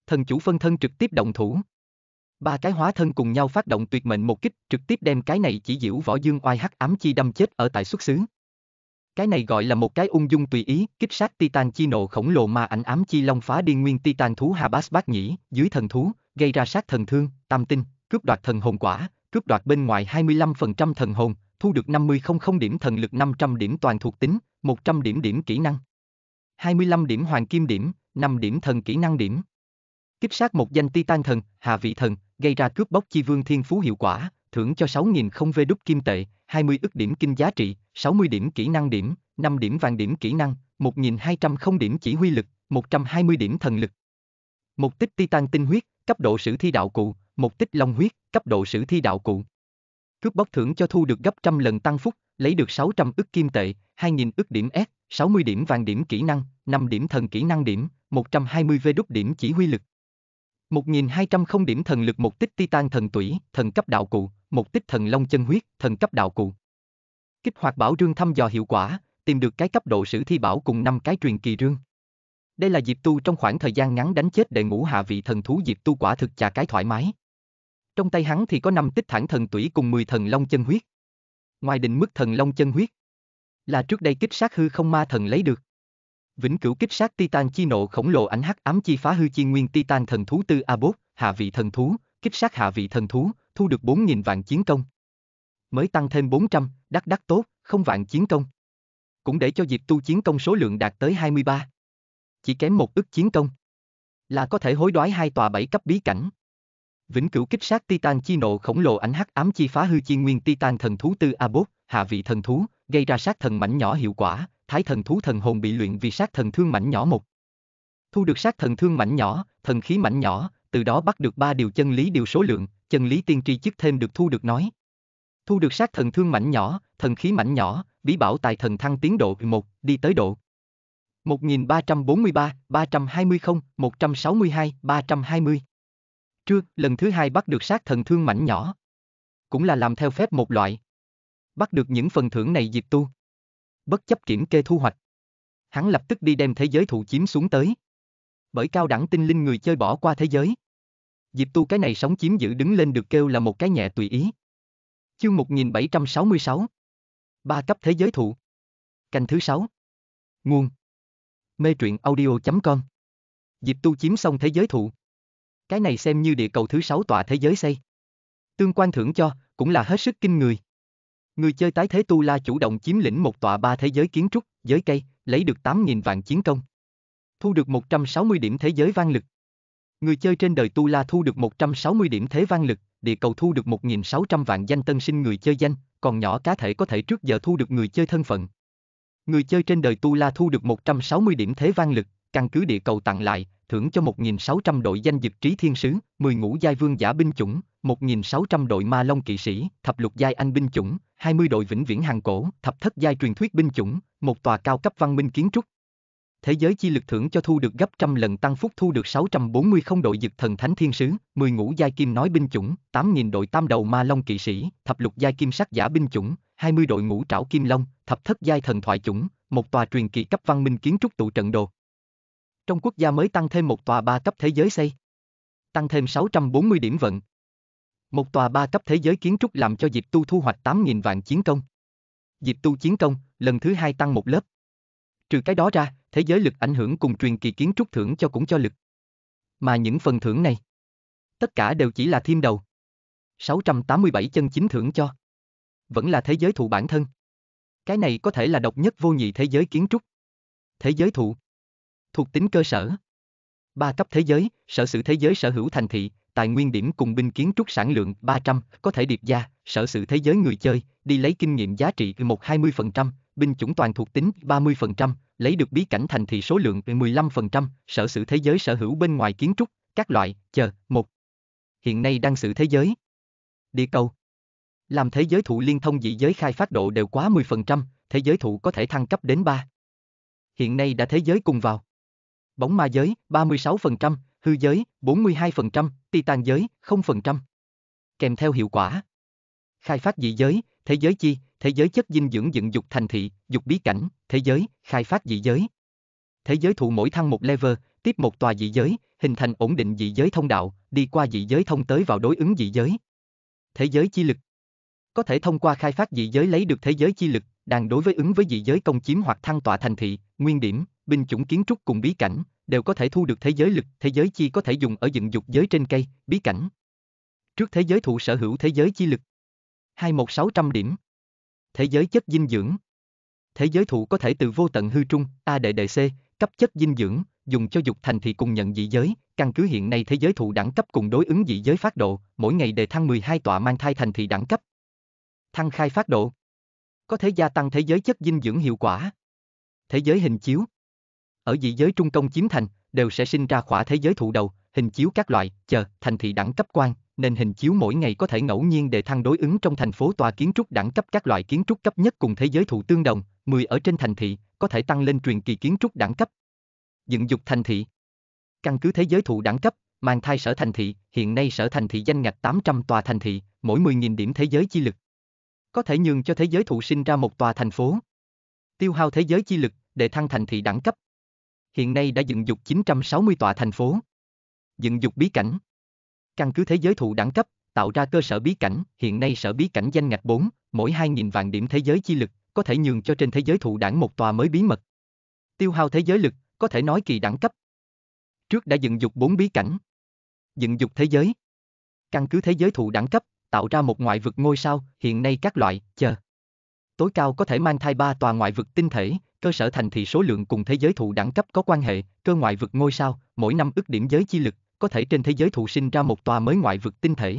Thần chủ phân thân trực tiếp động thủ. Ba cái hóa thân cùng nhau phát động tuyệt mệnh một kích, trực tiếp đem cái này chỉ diễu võ dương oai hắc ám chi đâm chết ở tại xuất xứ. Cái này gọi là một cái ung dung tùy ý, kích sát Titan chi nộ khổng lồ ma ảnh ám chi long phá điên nguyên Titan thú Hà Bas Bác Nhĩ, dưới thần thú, gây ra sát thần thương, tam tinh, cướp đoạt thần hồn quả, cướp đoạt bên ngoài 25% thần hồn, thu được 50,000 điểm thần lực, 500 điểm toàn thuộc tính, 100 điểm kỹ năng, 25 điểm hoàng kim điểm, 5 điểm thần kỹ năng điểm. Kích sát một danh Titan thần, hạ vị thần, gây ra cướp bóc chi vương thiên phú hiệu quả, thưởng cho 6,000 vê đúc kim tệ, 20 ức điểm kinh giá trị, 60 điểm kỹ năng điểm, 5 điểm vàng điểm kỹ năng, 1,200 điểm chỉ huy lực, 120 điểm thần lực. Một tích Titan tinh huyết, cấp độ sử thi đạo cụ, một tích long huyết, cấp độ sử thi đạo cụ. Cướp bóc thưởng cho thu được gấp 100 lần tăng phúc, lấy được 600 ức kim tệ, 2,000 ức điểm S, 60 điểm vàng điểm kỹ năng, 5 điểm thần kỹ năng điểm, 120 vê đúc điểm chỉ huy lực. 1,200 điểm thần lực, một tích Titan thần tủy, thần cấp đạo cụ, một tích thần long chân huyết, thần cấp đạo cụ. Kích hoạt bảo rương thăm dò hiệu quả, tìm được cái cấp độ sử thi bảo cùng 5 cái truyền kỳ rương. Đây là Diệp Tu trong khoảng thời gian ngắn đánh chết đệ ngũ hạ vị thần thú. Diệp Tu quả thực chà cái thoải mái. Trong tay hắn thì có 5 tích thản thần tủy cùng 10 thần long chân huyết. Ngoài định mức thần long chân huyết là trước đây kích sát hư không ma thần lấy được. Vĩnh cửu kích sát Titan chi nộ khổng lồ ảnh hắc ám chi phá hư chi nguyên Titan thần thú tư a bốt, hạ vị thần thú, kích sát hạ vị thần thú, thu được 4,000 vạn chiến công. Mới tăng thêm 400, đắc đắc tốt, không vạn chiến công. Cũng để cho Diệp Tu chiến công số lượng đạt tới 23. Chỉ kém 1 ức chiến công là có thể hối đoái 2 tòa 7 cấp bí cảnh. Vĩnh cửu kích sát Titan chi nộ khổng lồ ảnh hắc ám chi phá hư chi nguyên Titan thần thú tư a bốt, hạ vị thần thú, gây ra sát thần mảnh nhỏ hiệu quả. Thái thần thú thần hồn bị luyện vì sát thần thương mảnh nhỏ 1. Thu được sát thần thương mảnh nhỏ, thần khí mảnh nhỏ, từ đó bắt được 3 điều chân lý điều số lượng, chân lý tiên tri chức thêm được thu được nói. Thu được sát thần thương mảnh nhỏ, thần khí mảnh nhỏ, bí bảo tài thần thăng tiến độ 1, đi tới độ 1343, 320, 162, 320. Trước, lần thứ 2 bắt được sát thần thương mảnh nhỏ. Cũng là làm theo phép một loại. Bắt được những phần thưởng này Diệp Tu bất chấp kiểm kê thu hoạch, hắn lập tức đi đem thế giới thụ chiếm xuống tới. Bởi cao đẳng tinh linh người chơi bỏ qua thế giới. Diệp Tu cái này sống chiếm giữ đứng lên được kêu là một cái nhẹ tùy ý. Chương 1766 3 cấp thế giới thụ. Canh thứ 6. Nguồn Mê truyện audio.com. Diệp Tu chiếm xong thế giới thụ. Cái này xem như địa cầu thứ 6 tọa thế giới xây. Tương quan thưởng cho cũng là hết sức kinh người. Người chơi tái thế Tu La chủ động chiếm lĩnh 1 tọa 3 thế giới kiến trúc, giới cây, lấy được 8,000 vạn chiến công. Thu được 160 điểm thế giới vang lực. Người chơi trên đời Tu La thu được 160 điểm thế vang lực, địa cầu thu được 1,600 vạn danh tân sinh người chơi danh, còn nhỏ cá thể có thể trước giờ thu được người chơi thân phận. Người chơi trên đời Tu La thu được 160 điểm thế vang lực, căn cứ địa cầu tặng lại, thưởng cho 1,600 đội danh dực trí thiên sứ, 10 ngũ giai vương giả binh chủng, 1,600 đội ma long kỵ sĩ, thập lục giai anh binh chủng, 20 đội vĩnh viễn hàng cổ, thập thất giai truyền thuyết binh chủng, 1 tòa cao cấp văn minh kiến trúc. Thế giới chi lực thưởng cho thu được gấp 100 lần tăng phúc, thu được 640 đội dực thần thánh thiên sứ, 10 ngũ giai kim nói binh chủng, 8,000 đội tam đầu ma long kỵ sĩ, thập lục giai kim sắc giả binh chủng, 20 đội ngũ trảo kim long, thập thất giai thần thoại chủng, 1 tòa truyền kỳ cấp văn minh kiến trúc tụ trận đồ. Trong quốc gia mới tăng thêm 1 tòa 3 cấp thế giới xây. Tăng thêm 640 điểm vận. 1 tòa 3 cấp thế giới kiến trúc làm cho Diệp Tu thu hoạch 8,000 vạn chiến công. Diệp Tu chiến công, lần thứ 2 tăng 1 lớp. Trừ cái đó ra, thế giới lực ảnh hưởng cùng truyền kỳ kiến trúc thưởng cho cũng cho lực. Mà những phần thưởng này, Tất cả đều chỉ là thêm đầu. 687 chân chính thưởng cho. Vẫn là thế giới thụ bản thân. Cái này có thể là độc nhất vô nhị thế giới kiến trúc. Thế giới thụ. Thuộc tính cơ sở. 3 cấp thế giới, sở sự thế giới sở hữu thành thị, tài nguyên điểm cùng binh kiến trúc sản lượng 300, có thể điệp gia, sở sự thế giới người chơi, đi lấy kinh nghiệm giá trị 1-20%, binh chủng toàn thuộc tính 30%, lấy được bí cảnh thành thị số lượng 15%, sở sự thế giới sở hữu bên ngoài kiến trúc, các loại, chờ, 1. Hiện nay đang sự thế giới. Địa cầu. Làm thế giới thụ liên thông dị giới khai phát độ đều quá 10%, thế giới thụ có thể thăng cấp đến 3. Hiện nay đã thế giới cùng vào. Bóng ma giới, 36%, hư giới, 42%, Titan giới, 0%. Kèm theo hiệu quả. Khai phát dị giới, thế giới chi, thế giới chất dinh dưỡng dựng dục thành thị, dục bí cảnh, thế giới, khai phát dị giới. Thế giới thụ mỗi thăng một level, tiếp một tòa dị giới, hình thành ổn định dị giới thông đạo, đi qua dị giới thông tới vào đối ứng dị giới. Thế giới chi lực. Có thể thông qua khai phát dị giới lấy được thế giới chi lực, đang đối với ứng với dị giới công chiếm hoặc thăng tọa thành thị, nguyên điểm, binh chủng kiến trúc cùng bí cảnh, đều có thể thu được thế giới lực, thế giới chi có thể dùng ở dựng dục giới trên cây, bí cảnh. Trước thế giới thụ sở hữu thế giới chi lực. 2.600 điểm. Thế giới chất dinh dưỡng. Thế giới thụ có thể từ vô tận hư trung, ADDC, cấp chất dinh dưỡng, dùng cho dục thành thị cùng nhận dị giới, căn cứ hiện nay thế giới thụ đẳng cấp cùng đối ứng dị giới phát độ, mỗi ngày đề thăng 12 tọa mang thai thành thị đẳng cấp. Thăng khai phát độ. Có thể gia tăng thế giới chất dinh dưỡng hiệu quả. Thế giới hình chiếu. Ở dị giới trung công chiếm thành, đều sẽ sinh ra khỏa thế giới thụ đầu, hình chiếu các loại, chờ, thành thị đẳng cấp quan, nên hình chiếu mỗi ngày có thể ngẫu nhiên để thăng đối ứng trong thành phố tòa kiến trúc đẳng cấp các loại kiến trúc cấp nhất cùng thế giới thụ tương đồng, 10 ở trên thành thị, có thể tăng lên truyền kỳ kiến trúc đẳng cấp. Dựng dục thành thị. Căn cứ thế giới thụ đẳng cấp, mang thai sở thành thị, hiện nay sở thành thị danh ngạch 800 tòa thành thị, mỗi 10.000 điểm thế giới chi lực. Có thể nhường cho thế giới thụ sinh ra một tòa thành phố. Tiêu hao thế giới chi lực để thăng thành thị đẳng cấp. Hiện nay đã dựng dục 960 tòa thành phố. Dựng dục bí cảnh. Căn cứ thế giới thụ đẳng cấp, tạo ra cơ sở bí cảnh, hiện nay sở bí cảnh danh ngạch 4, mỗi 2.000 vạn điểm thế giới chi lực, có thể nhường cho trên thế giới thụ đẳng một tòa mới bí mật. Tiêu hao thế giới lực, có thể nói kỳ đẳng cấp. Trước đã dựng dục 4 bí cảnh. Dựng dục thế giới. Căn cứ thế giới thụ đẳng cấp, tạo ra một ngoại vực ngôi sao, hiện nay các loại, chờ. Tối cao có thể mang thai 3 tòa ngoại vực tinh thể, cơ sở thành thị số lượng cùng thế giới thụ đẳng cấp có quan hệ, cơ ngoại vực ngôi sao, mỗi năm ước điểm giới chi lực, có thể trên thế giới thụ sinh ra một tòa mới ngoại vực tinh thể.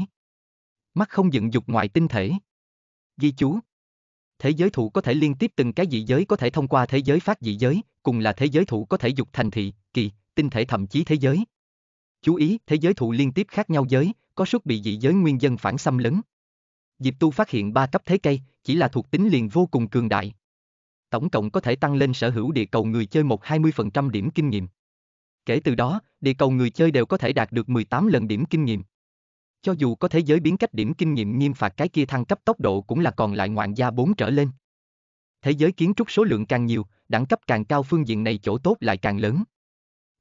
Mắt không dựng dục ngoại tinh thể. Ghi chú. Thế giới thụ có thể liên tiếp từng cái dị giới có thể thông qua thế giới phát dị giới, cùng là thế giới thụ có thể dục thành thị, kỳ, tinh thể thậm chí thế giới. Chú ý, thế giới thụ liên tiếp khác nhau giới, có suất bị dị giới nguyên dân phản xâm lấn. Diệp Tu phát hiện 3 cấp thế cây, chỉ là thuộc tính liền vô cùng cường đại. Tổng cộng có thể tăng lên sở hữu địa cầu người chơi 1-20% điểm kinh nghiệm. Kể từ đó, địa cầu người chơi đều có thể đạt được 18 lần điểm kinh nghiệm. Cho dù có thế giới biến cách điểm kinh nghiệm nghiêm phạt cái kia thăng cấp tốc độ cũng là còn lại ngoạn gia 4 trở lên. Thế giới kiến trúc số lượng càng nhiều, đẳng cấp càng cao phương diện này chỗ tốt lại càng lớn.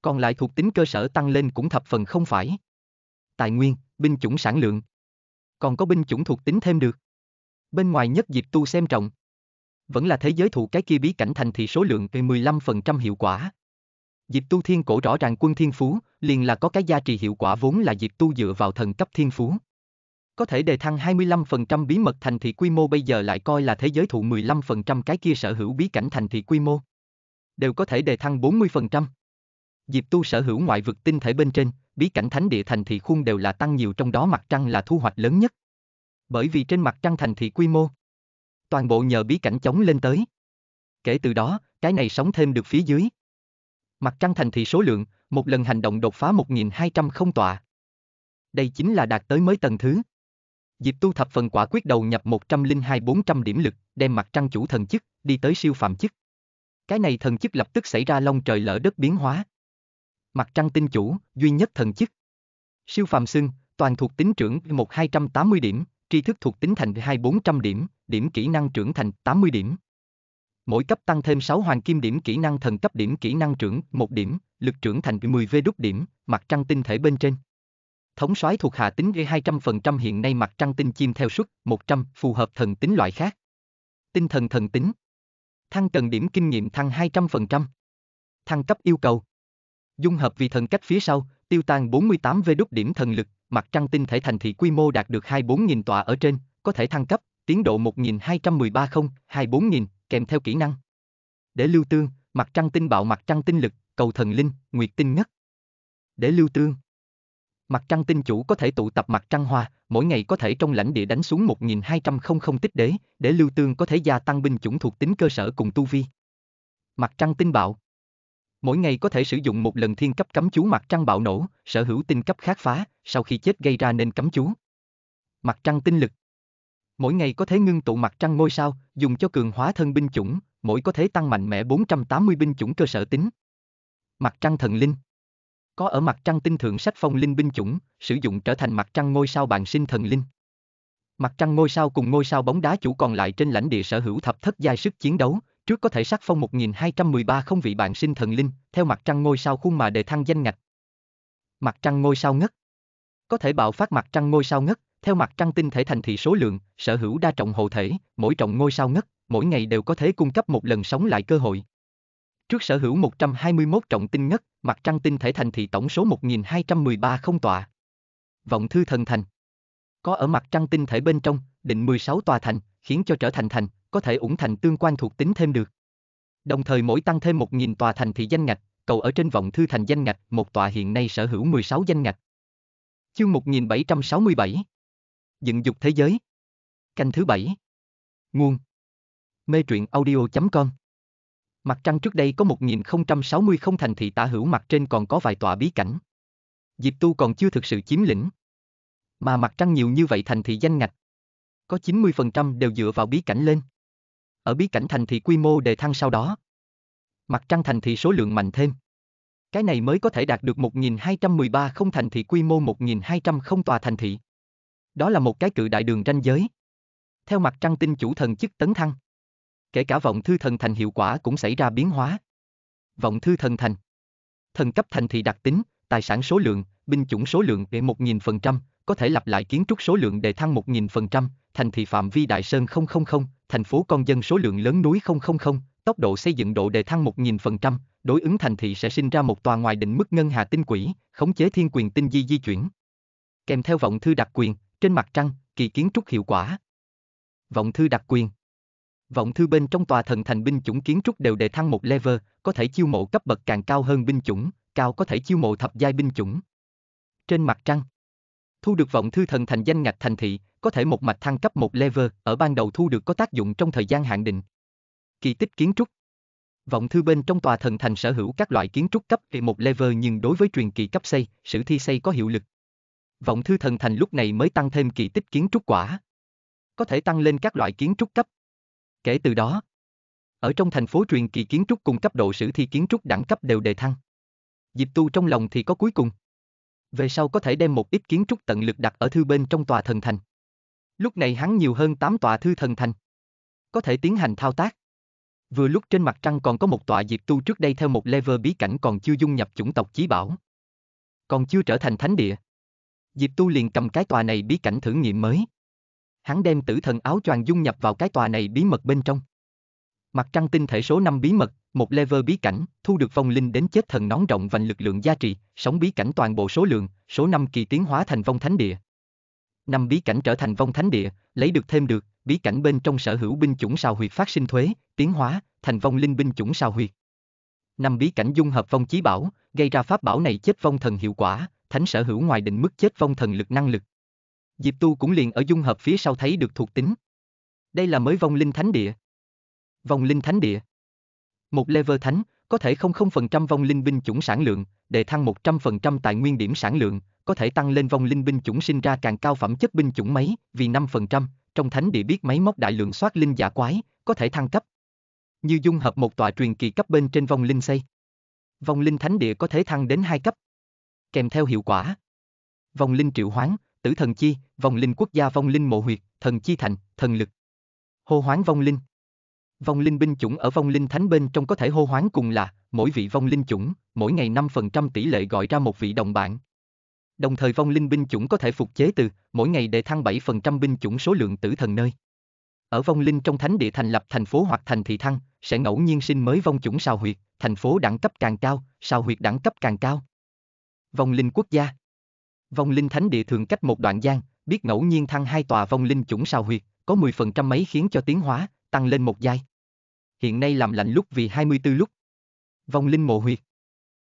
Còn lại thuộc tính cơ sở tăng lên cũng thập phần không phải. Tài nguyên, binh chủng sản lượng. Còn có binh chủng thuộc tính thêm được. Bên ngoài nhất Diệp Tu xem trọng. Vẫn là thế giới thụ cái kia bí cảnh thành thị số lượng về 15% hiệu quả. Diệp Tu thiên cổ rõ ràng quân thiên phú, liền là có cái giá trị hiệu quả vốn là Diệp Tu dựa vào thần cấp thiên phú. Có thể đề thăng 25% bí mật thành thị quy mô bây giờ lại coi là thế giới thụ 15% cái kia sở hữu bí cảnh thành thị quy mô. Đều có thể đề thăng 40%. Diệp Tu sở hữu ngoại vực tinh thể bên trên, bí cảnh thánh địa thành thị khung đều là tăng nhiều trong đó mặt trăng là thu hoạch lớn nhất. Bởi vì trên mặt trăng thành thị quy mô, toàn bộ nhờ bí cảnh chống lên tới. Kể từ đó, cái này sống thêm được phía dưới. Mặt trăng thành thị số lượng, một lần hành động đột phá 1.200 không tọa. Đây chính là đạt tới mới tầng thứ. Diệp Tu thập phần quả quyết đầu nhập 102-400 điểm lực, đem mặt trăng chủ thần chức, đi tới siêu phàm chức. Cái này thần chức lập tức xảy ra long trời lở đất biến hóa. Mặt trăng tinh chủ, duy nhất thần chức. Siêu phàm xưng, toàn thuộc tính trưởng 1-280 điểm, tri thức thuộc tính thành 2-400 điểm, điểm kỹ năng trưởng thành 80 điểm. Mỗi cấp tăng thêm 6 hoàng kim điểm kỹ năng thần cấp điểm kỹ năng trưởng 1 điểm, lực trưởng thành 10 V đúc điểm, mặt trăng tinh thể bên trên. Thống soái thuộc hạ tính gây 200% hiện nay mặt trăng tinh chim theo suất 100 phù hợp thần tính loại khác. Tinh thần tính. Thăng cần điểm kinh nghiệm thăng 200%. Thăng cấp yêu cầu. Dung hợp vì thần cách phía sau, tiêu tan 48 vđ điểm thần lực, mặt trăng tinh thể thành thị quy mô đạt được 24.000 tòa ở trên, có thể thăng cấp, tiến độ 1213-024.000, kèm theo kỹ năng. Để lưu tương, mặt trăng tinh bạo mặt trăng tinh lực, cầu thần linh, nguyệt tinh ngất. Để lưu tương, mặt trăng tinh chủ có thể tụ tập mặt trăng hoa, mỗi ngày có thể trong lãnh địa đánh xuống 1200 tích đế, để lưu tương có thể gia tăng binh chủng thuộc tính cơ sở cùng tu vi. Mặt trăng tinh bạo, mỗi ngày có thể sử dụng một lần thiên cấp cấm chú mặt trăng bạo nổ, sở hữu tinh cấp khát phá, sau khi chết gây ra nên cấm chú. Mặt trăng tinh lực, mỗi ngày có thể ngưng tụ mặt trăng ngôi sao, dùng cho cường hóa thân binh chủng, mỗi có thể tăng mạnh mẽ 480 binh chủng cơ sở tính. Mặt trăng thần linh, có ở mặt trăng tinh thượng sách phong linh binh chủng, sử dụng trở thành mặt trăng ngôi sao bạn sinh thần linh. Mặt trăng ngôi sao cùng ngôi sao bóng đá chủ còn lại trên lãnh địa sở hữu thập thất giai sức chiến đấu, trước có thể sắc phong 1213 không vị bạn sinh thần linh, theo mặt trăng ngôi sao khuôn mà đề thăng danh ngạch. Mặt trăng ngôi sao ngất, có thể bạo phát mặt trăng ngôi sao ngất, theo mặt trăng tinh thể thành thị số lượng, sở hữu đa trọng hộ thể, mỗi trọng ngôi sao ngất, mỗi ngày đều có thể cung cấp một lần sống lại cơ hội. Trước sở hữu 121 trọng tinh ngất, mặt trăng tinh thể thành thị tổng số 1213 không tọa. Vọng thư thần thành, có ở mặt trăng tinh thể bên trong, định 16 tòa thành, khiến cho trở thành, có thể ủng thành tương quan thuộc tính thêm được. Đồng thời mỗi tăng thêm 1000 tòa thành thị danh ngạch, cầu ở trên vọng thư thành danh ngạch, một tòa hiện nay sở hữu 16 danh ngạch. Chương 1767, dựng dục thế giới. Canh thứ 7. Nguồn Mê truyện audio.com. Mặt trăng trước đây có 1060 không thành thị tả hữu, mặt trên còn có vài tòa bí cảnh. Diệp Tu còn chưa thực sự chiếm lĩnh. Mà mặt trăng nhiều như vậy thành thị danh ngạch, có 90% đều dựa vào bí cảnh lên. Ở bí cảnh thành thị quy mô đề thăng sau đó, mặt trăng thành thị số lượng mạnh thêm. Cái này mới có thể đạt được 1213 không thành thị quy mô 1200 không tòa thành thị. Đó là một cái cự đại đường ranh giới. Theo mặt trăng tinh chủ thần chức tấn thăng, kể cả vọng thư thần thành hiệu quả cũng xảy ra biến hóa. Vọng thư thần thành, thần cấp thành thị đặc tính, tài sản số lượng, binh chủng số lượng để 1000%, có thể lặp lại kiến trúc số lượng đề thăng 1000%, thành thị phạm vi đại sơn 000, thành phố con dân số lượng lớn núi 000, tốc độ xây dựng độ đề thăng 1000%, đối ứng thành thị sẽ sinh ra một tòa ngoài định mức ngân hà tinh quỷ, khống chế thiên quyền tinh di di chuyển. Kèm theo vọng thư đặc quyền, trên mặt trăng, kỳ kiến trúc hiệu quả. Vọng thư đặc quyền, vọng thư bên trong tòa thần thành binh chủng kiến trúc đều đề thăng một level, có thể chiêu mộ cấp bậc càng cao hơn binh chủng, cao có thể chiêu mộ thập giai binh chủng. Trên mặt trăng, thu được vọng thư thần thành danh ngạch thành thị, có thể một mạch thăng cấp một level, ở ban đầu thu được có tác dụng trong thời gian hạn định. Kỳ tích kiến trúc, vọng thư bên trong tòa thần thành sở hữu các loại kiến trúc cấp về một level, nhưng đối với truyền kỳ cấp xây, sử thi xây có hiệu lực. Vọng thư thần thành lúc này mới tăng thêm kỳ tích kiến trúc quả, có thể tăng lên các loại kiến trúc cấp. Kể từ đó, ở trong thành phố truyền kỳ kiến trúc cùng cấp độ sử thi kiến trúc đẳng cấp đều đề thăng. Diệp Tu trong lòng thì có cuối cùng. Về sau có thể đem một ít kiến trúc tận lực đặt ở thư bên trong tòa thần thành. Lúc này hắn nhiều hơn 8 tòa thư thần thành, có thể tiến hành thao tác. Vừa lúc trên mặt trăng còn có một tòa Diệp Tu trước đây theo một level bí cảnh còn chưa dung nhập chủng tộc chí bảo, còn chưa trở thành thánh địa. Diệp Tu liền cầm cái tòa này bí cảnh thử nghiệm mới. Hắn đem tử thần áo choàng dung nhập vào cái tòa này bí mật bên trong. Mặt trăng tinh thể số 5 bí mật, một level bí cảnh, thu được vong linh đến chết thần nón rộng vành lực lượng giá trị, sống bí cảnh toàn bộ số lượng, số 5 kỳ tiến hóa thành vong thánh địa. 5 bí cảnh trở thành vong thánh địa, lấy được thêm được, bí cảnh bên trong sở hữu binh chủng sao huyệt phát sinh thuế, tiến hóa, thành vong linh binh chủng sao huyệt. 5 bí cảnh dung hợp vong chí bảo, gây ra pháp bảo này chết vong thần hiệu quả, thánh sở hữu ngoài định mức chết vong thần lực năng lực. Diệp Tu cũng liền ở dung hợp phía sau thấy được thuộc tính. Đây là mới vong linh thánh địa. Vong linh thánh địa, một level thánh, có thể 0% vong linh binh chủng sản lượng, đề thăng 100% tài nguyên điểm sản lượng, có thể tăng lên vong linh binh chủng sinh ra càng cao phẩm chất binh chủng máy, vì 5%, trong thánh địa biết máy móc đại lượng soát linh giả quái, có thể thăng cấp. Như dung hợp một tòa truyền kỳ cấp bên trên vong linh xây, vong linh thánh địa có thể thăng đến 2 cấp. Kèm theo hiệu quả, vong linh triệu hoán, tử thần chi, vong linh quốc gia vong linh mộ huyệt, thần chi thành, thần lực. Hô hoán vong linh binh chủng ở vong linh thánh bên trong có thể hô hoán cùng là, mỗi vị vong linh chủng, mỗi ngày 5% tỷ lệ gọi ra một vị đồng bạn. Đồng thời vong linh binh chủng có thể phục chế từ, mỗi ngày để thăng 7% binh chủng số lượng tử thần nơi. Ở vong linh trong thánh địa thành lập thành phố hoặc thành thị thăng, sẽ ngẫu nhiên sinh mới vong chủng sao huyệt, thành phố đẳng cấp càng cao, sao huyệt đẳng cấp càng cao. Vong linh quốc gia. Vong linh thánh địa thường cách một đoạn giang, biết ngẫu nhiên thăng hai tòa vong linh chủng sao huyệt, có 10% mấy khiến cho tiến hóa, tăng lên một giai. Hiện nay làm lạnh lúc vì 24 lúc. Vong linh mộ huyệt.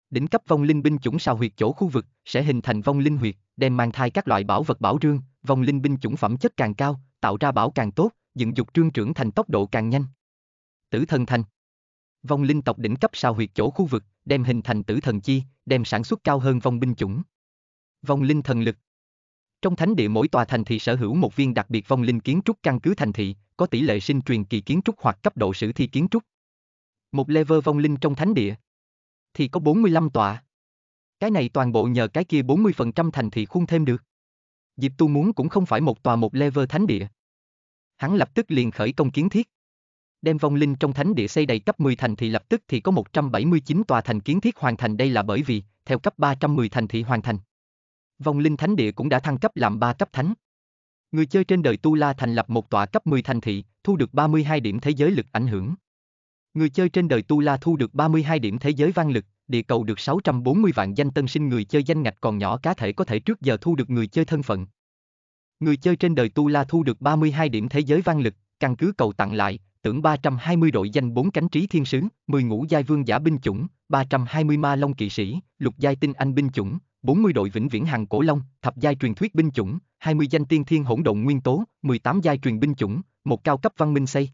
Đỉnh cấp vong linh binh chủng sao huyệt chỗ khu vực sẽ hình thành vong linh huyệt, đem mang thai các loại bảo vật bảo rương, vong linh binh chủng phẩm chất càng cao, tạo ra bảo càng tốt, dựng dục trương trưởng thành tốc độ càng nhanh. Tử thần thành. Vong linh tộc đỉnh cấp sao huyệt chỗ khu vực, đem hình thành tử thần chi, đem sản xuất cao hơn vong binh chủng. Vong linh thần lực. Trong thánh địa mỗi tòa thành thị sở hữu một viên đặc biệt vong linh kiến trúc căn cứ thành thị, có tỷ lệ sinh truyền kỳ kiến trúc hoặc cấp độ sử thi kiến trúc. Một level vong linh trong thánh địa thì có 45 tọa. Cái này toàn bộ nhờ cái kia 40% thành thị khung thêm được. Diệp Tu muốn cũng không phải một tòa một level thánh địa. Hắn lập tức liền khởi công kiến thiết. Đem vong linh trong thánh địa xây đầy cấp 10 thành thị lập tức thì có 179 tòa thành kiến thiết hoàn thành, đây là bởi vì theo cấp 310 thành thị hoàn thành. Vong linh thánh địa cũng đã thăng cấp làm 3 cấp thánh. Người chơi trên đời Tu La thành lập một tòa cấp 10 thành thị, thu được 32 điểm thế giới lực ảnh hưởng. Người chơi trên đời Tu La thu được 32 điểm thế giới vang lực, địa cầu được 640 vạn danh tân sinh người chơi, danh ngạch còn nhỏ cá thể có thể trước giờ thu được người chơi thân phận. Người chơi trên đời Tu La thu được 32 điểm thế giới vang lực, căn cứ cầu tặng lại, tưởng 320 đội danh 4 cánh trí thiên sứ, 10 ngũ giai vương giả binh chủng, 320 ma long kỵ sĩ, lục giai tinh anh binh chủng, 40 đội vĩnh viễn hằng cổ long, thập giai truyền thuyết binh chủng, 20 danh tiên thiên hỗn độn nguyên tố, 18 giai truyền binh chủng, một cao cấp văn minh xây.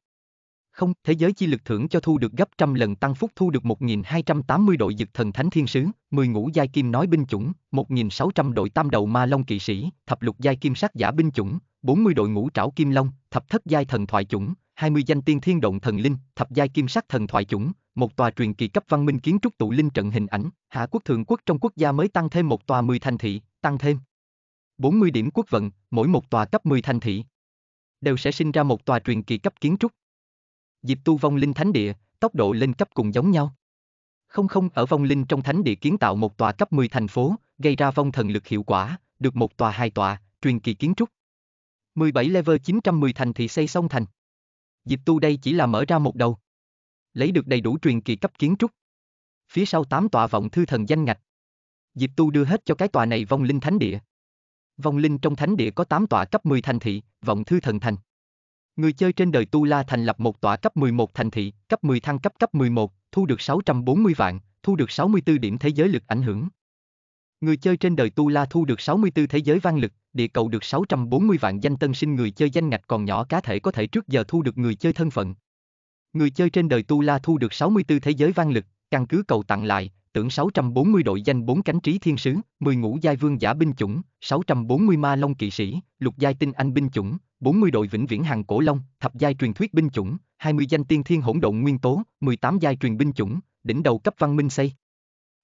Không, thế giới chi lực thưởng cho thu được gấp trăm lần tăng phúc, thu được 1280 đội dực thần thánh thiên sứ, 10 ngũ giai kim nói binh chủng, 1600 đội tam đầu ma long kỵ sĩ, thập lục giai kim sắc giả binh chủng, 40 đội ngũ trảo kim long, thập thất giai thần thoại chủng, 20 danh tiên thiên động thần linh, thập giai kim sắc thần thoại chủng, một tòa truyền kỳ cấp văn minh kiến trúc tụ linh trận hình ảnh, hạ quốc thượng quốc trong quốc gia mới tăng thêm một tòa 10 thành thị, tăng thêm 40 điểm quốc vận, mỗi một tòa cấp 10 thành thị đều sẽ sinh ra một tòa truyền kỳ cấp kiến trúc. Diệp Tu vong linh thánh địa, tốc độ lên cấp cùng giống nhau. Ở vong linh trong thánh địa kiến tạo một tòa cấp 10 thành phố, gây ra vong thần lực hiệu quả, được một tòa hai tòa, truyền kỳ kiến trúc. 17 level 910 thành thị xây xong thành. Diệp Tu đây chỉ là mở ra một đầu. Lấy được đầy đủ truyền kỳ cấp kiến trúc. Phía sau 8 tòa vọng thư thần danh ngạch. Diệp Tu đưa hết cho cái tòa này vong linh thánh địa. Vong linh trong thánh địa có 8 tòa cấp 10 thành thị, vọng thư thần thành. Người chơi trên đời Tu La thành lập một tòa cấp 11 thành thị, cấp 10 thăng cấp cấp 11, thu được 640 vạn, thu được 64 điểm thế giới lực ảnh hưởng. Người chơi trên đời Tu La thu được 64 thế giới vang lực, địa cầu được 640 vạn danh tân sinh người chơi, danh ngạch còn nhỏ cá thể có thể trước giờ thu được người chơi thân phận. Người chơi trên đời Tu La thu được 64 thế giới vang lực, căn cứ cầu tặng lại, tưởng 640 đội danh 4 cánh trí thiên sứ, 10 ngũ giai vương giả binh chủng, 640 ma long kỵ sĩ, lục giai tinh anh binh chủng, 40 đội vĩnh viễn hằng cổ long, thập giai truyền thuyết binh chủng, 20 danh tiên thiên hỗn độn nguyên tố, 18 giai truyền binh chủng, đỉnh đầu cấp văn minh xây.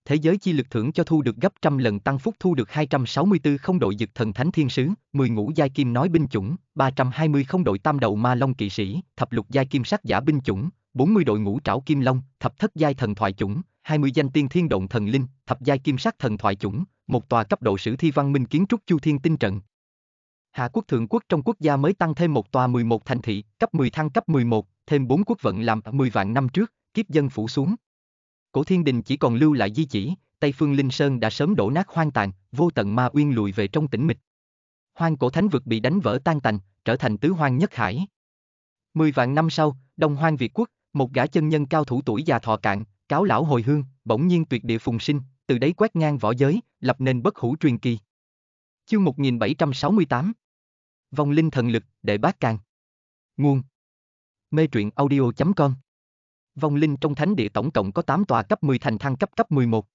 Thế giới chi lực thưởng cho thu được gấp trăm lần tăng phúc, thu được 264 không đội dực thần thánh thiên sứ, 10 ngũ giai kim nói binh chủng, 320 không đội tam đầu ma long kỵ sĩ, thập lục giai kim sắc giả binh chủng, 40 đội ngũ trảo kim long, thập thất giai thần thoại chủng, 20 danh tiên thiên động thần linh, thập giai kim sắc thần thoại chủng, một tòa cấp độ sử thi văn minh kiến trúc chu thiên tinh trận. Hạ quốc thượng quốc trong quốc gia mới tăng thêm một tòa 11 thành thị, cấp 10 thăng cấp 11, thêm 4 quốc vận làm 10 vạn năm trước, kiếp dân phủ xuống. Cổ thiên đình chỉ còn lưu lại di chỉ, Tây Phương Linh Sơn đã sớm đổ nát hoang tàn, vô tận ma uyên lùi về trong tĩnh mịch. Hoang cổ thánh vực bị đánh vỡ tan tành, trở thành tứ hoang nhất hải. 10 vạn năm sau, Đông Hoang Việt Quốc, một gã chân nhân cao thủ tuổi già thọ cạn, cáo lão hồi hương, bỗng nhiên tuyệt địa phùng sinh, từ đấy quét ngang võ giới, lập nên bất hủ truyền kỳ. Chương 1768. Vong linh thần lực, đệ bát càng. Nguồn Mê truyện audio.com. Vong linh trong thánh địa tổng cộng có 8 tòa cấp 10 thành thăng cấp cấp 11.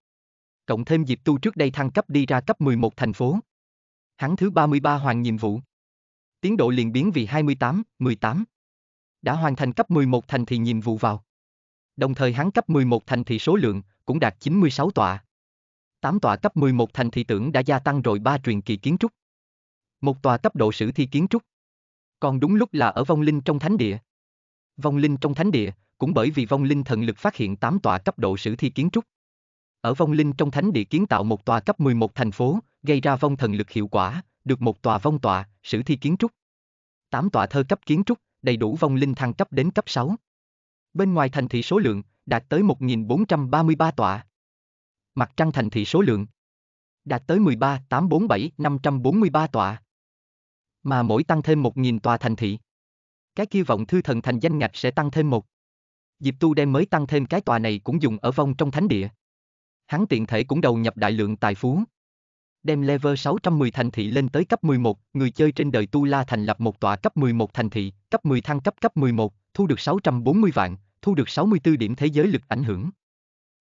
Cộng thêm Diệp Tu trước đây thăng cấp đi ra cấp 11 thành phố. Hắn thứ 33 hoàn nhiệm vụ. Tiến độ liền biến vì 28, 18. Đã hoàn thành cấp 11 thành thị nhiệm vụ vào. Đồng thời hắn cấp 11 thành thị số lượng cũng đạt 96 tọa. 8 tòa cấp 11 thành thị tưởng đã gia tăng rồi 3 truyền kỳ kiến trúc. Một tòa cấp độ sử thi kiến trúc. Còn đúng lúc là ở vong linh trong thánh địa. Vong linh trong thánh địa, cũng bởi vì vong linh thần lực phát hiện 8 tòa cấp độ sử thi kiến trúc. Ở vong linh trong thánh địa kiến tạo một tòa cấp 11 thành phố, gây ra vong thần lực hiệu quả, được một tòa vong tòa, sử thi kiến trúc. 8 tòa thơ cấp kiến trúc, đầy đủ vong linh thăng cấp đến cấp 6. Bên ngoài thành thị số lượng, đạt tới 1433 tọa. Mặt trăng thành thị số lượng đạt tới 13.847.543 tọa. Mà mỗi tăng thêm 1.000 tòa thành thị, cái kia vọng thư thần thành danh ngạch sẽ tăng thêm một. Diệp Tu đem mới tăng thêm cái tòa này cũng dùng ở vong trong thánh địa. Hắn tiện thể cũng đầu nhập đại lượng tài phú. Đem level 610 thành thị lên tới cấp 11, người chơi trên đời Tu La thành lập một tòa cấp 11 thành thị, cấp 10 thăng cấp cấp 11, thu được 640 vạn, thu được 64 điểm thế giới lực ảnh hưởng.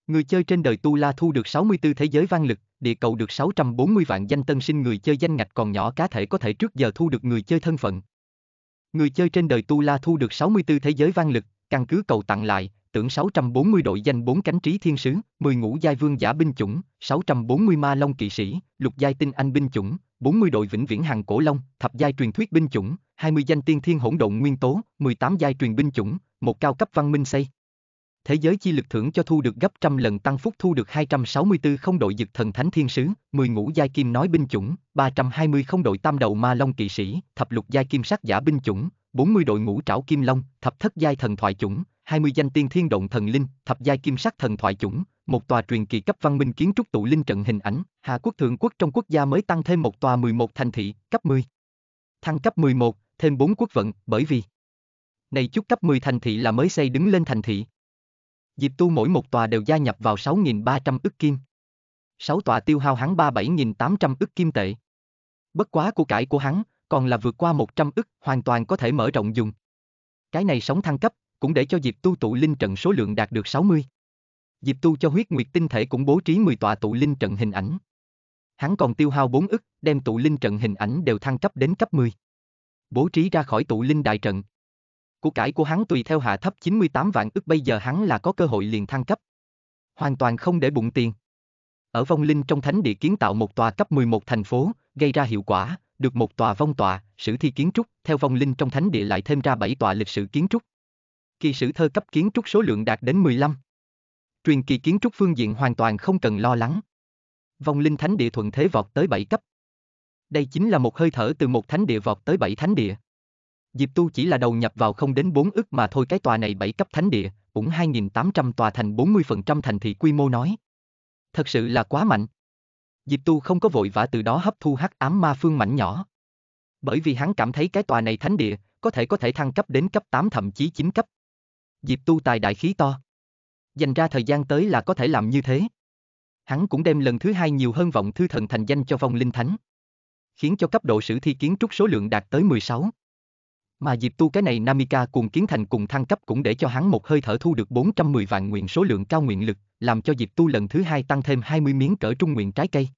Người chơi trên đời Tu La thu được 64 thế giới vang lực, địa cầu được 640 vạn danh tân sinh người chơi danh ngạch còn nhỏ cá thể có thể trước giờ thu được người chơi thân phận. Người chơi trên đời Tu La thu được 64 thế giới vang lực, căn cứ cầu tặng lại, tưởng 640 đội danh 4 cánh trí thiên sứ, 10 ngũ giai vương giả binh chủng, 640 ma long kỵ sĩ, lục giai tinh anh binh chủng, 40 đội vĩnh viễn hàng cổ long, thập giai truyền thuyết binh chủng, 20 danh tiên thiên hỗn độn nguyên tố, 18 giai truyền binh chủng, một cao cấp văn minh xây. Thế giới chi lực thưởng cho thu được gấp 100 lần tăng phúc thu được 264 không đội dực thần thánh thiên sứ, 10 ngũ giai kim nói binh chủng, 320 không đội tam đầu ma long kỵ sĩ, thập lục giai kim sắc giả binh chủng, 40 đội ngũ trảo kim long, thập thất giai thần thoại chủng, 20 danh tiên thiên động thần linh, thập giai kim sắc thần thoại chủng, một tòa truyền kỳ cấp văn minh kiến trúc tụ linh trận hình ảnh, Hà Quốc thượng quốc trong quốc gia mới tăng thêm một tòa 11 thành thị, cấp 10. Thăng cấp 11, thêm 4 quốc vận, bởi vì này chút cấp 10 thành thị là mới xây đứng lên thành thị. Diệp Tu mỗi một tòa đều gia nhập vào 6.300 ức kim. 6 tòa tiêu hao hắn 37.800 ức kim tệ. Bất quá của cải của hắn còn là vượt qua 100 ức, hoàn toàn có thể mở rộng dùng. Cái này sống thăng cấp, cũng để cho Diệp Tu tụ linh trận số lượng đạt được 60. Diệp Tu cho huyết nguyệt tinh thể cũng bố trí 10 tòa tụ linh trận hình ảnh. Hắn còn tiêu hao 4 ức, đem tụ linh trận hình ảnh đều thăng cấp đến cấp 10. Bố trí ra khỏi tụ linh đại trận. Của cải của hắn tùy theo hạ thấp 98 vạn ức, bây giờ hắn là có cơ hội liền thăng cấp. Hoàn toàn không để bụng tiền. Ở vong linh trong thánh địa kiến tạo một tòa cấp 11 thành phố, gây ra hiệu quả, được một tòa vong tòa, sử thi kiến trúc, theo vong linh trong thánh địa lại thêm ra 7 tòa lịch sử kiến trúc. Kỳ sử thơ cấp kiến trúc số lượng đạt đến 15. Truyền kỳ kiến trúc phương diện hoàn toàn không cần lo lắng. Vong linh thánh địa thuận thế vọt tới 7 cấp. Đây chính là một hơi thở từ một thánh địa vọt tới 7 thánh địa. Diệp Tu chỉ là đầu nhập vào không đến 4 ức mà thôi, cái tòa này 7 cấp thánh địa, cũng 2.800 tòa thành 40% thành thị quy mô nói. Thật sự là quá mạnh. Diệp Tu không có vội vã từ đó hấp thu hắc ám ma phương mảnh nhỏ. Bởi vì hắn cảm thấy cái tòa này thánh địa có thể thăng cấp đến cấp 8 thậm chí 9 cấp. Diệp Tu tài đại khí to. Dành ra thời gian tới là có thể làm như thế. Hắn cũng đem lần thứ 2 nhiều hơn vọng thư thần thành danh cho vong linh thánh. Khiến cho cấp độ sử thi kiến trúc số lượng đạt tới 16. Mà Diệp Tu cái này Namika cùng kiến thành cùng thăng cấp cũng để cho hắn một hơi thở thu được 410 vạn nguyện số lượng cao nguyện lực, làm cho Diệp Tu lần thứ 2 tăng thêm 20 miếng cỡ trung nguyện trái cây.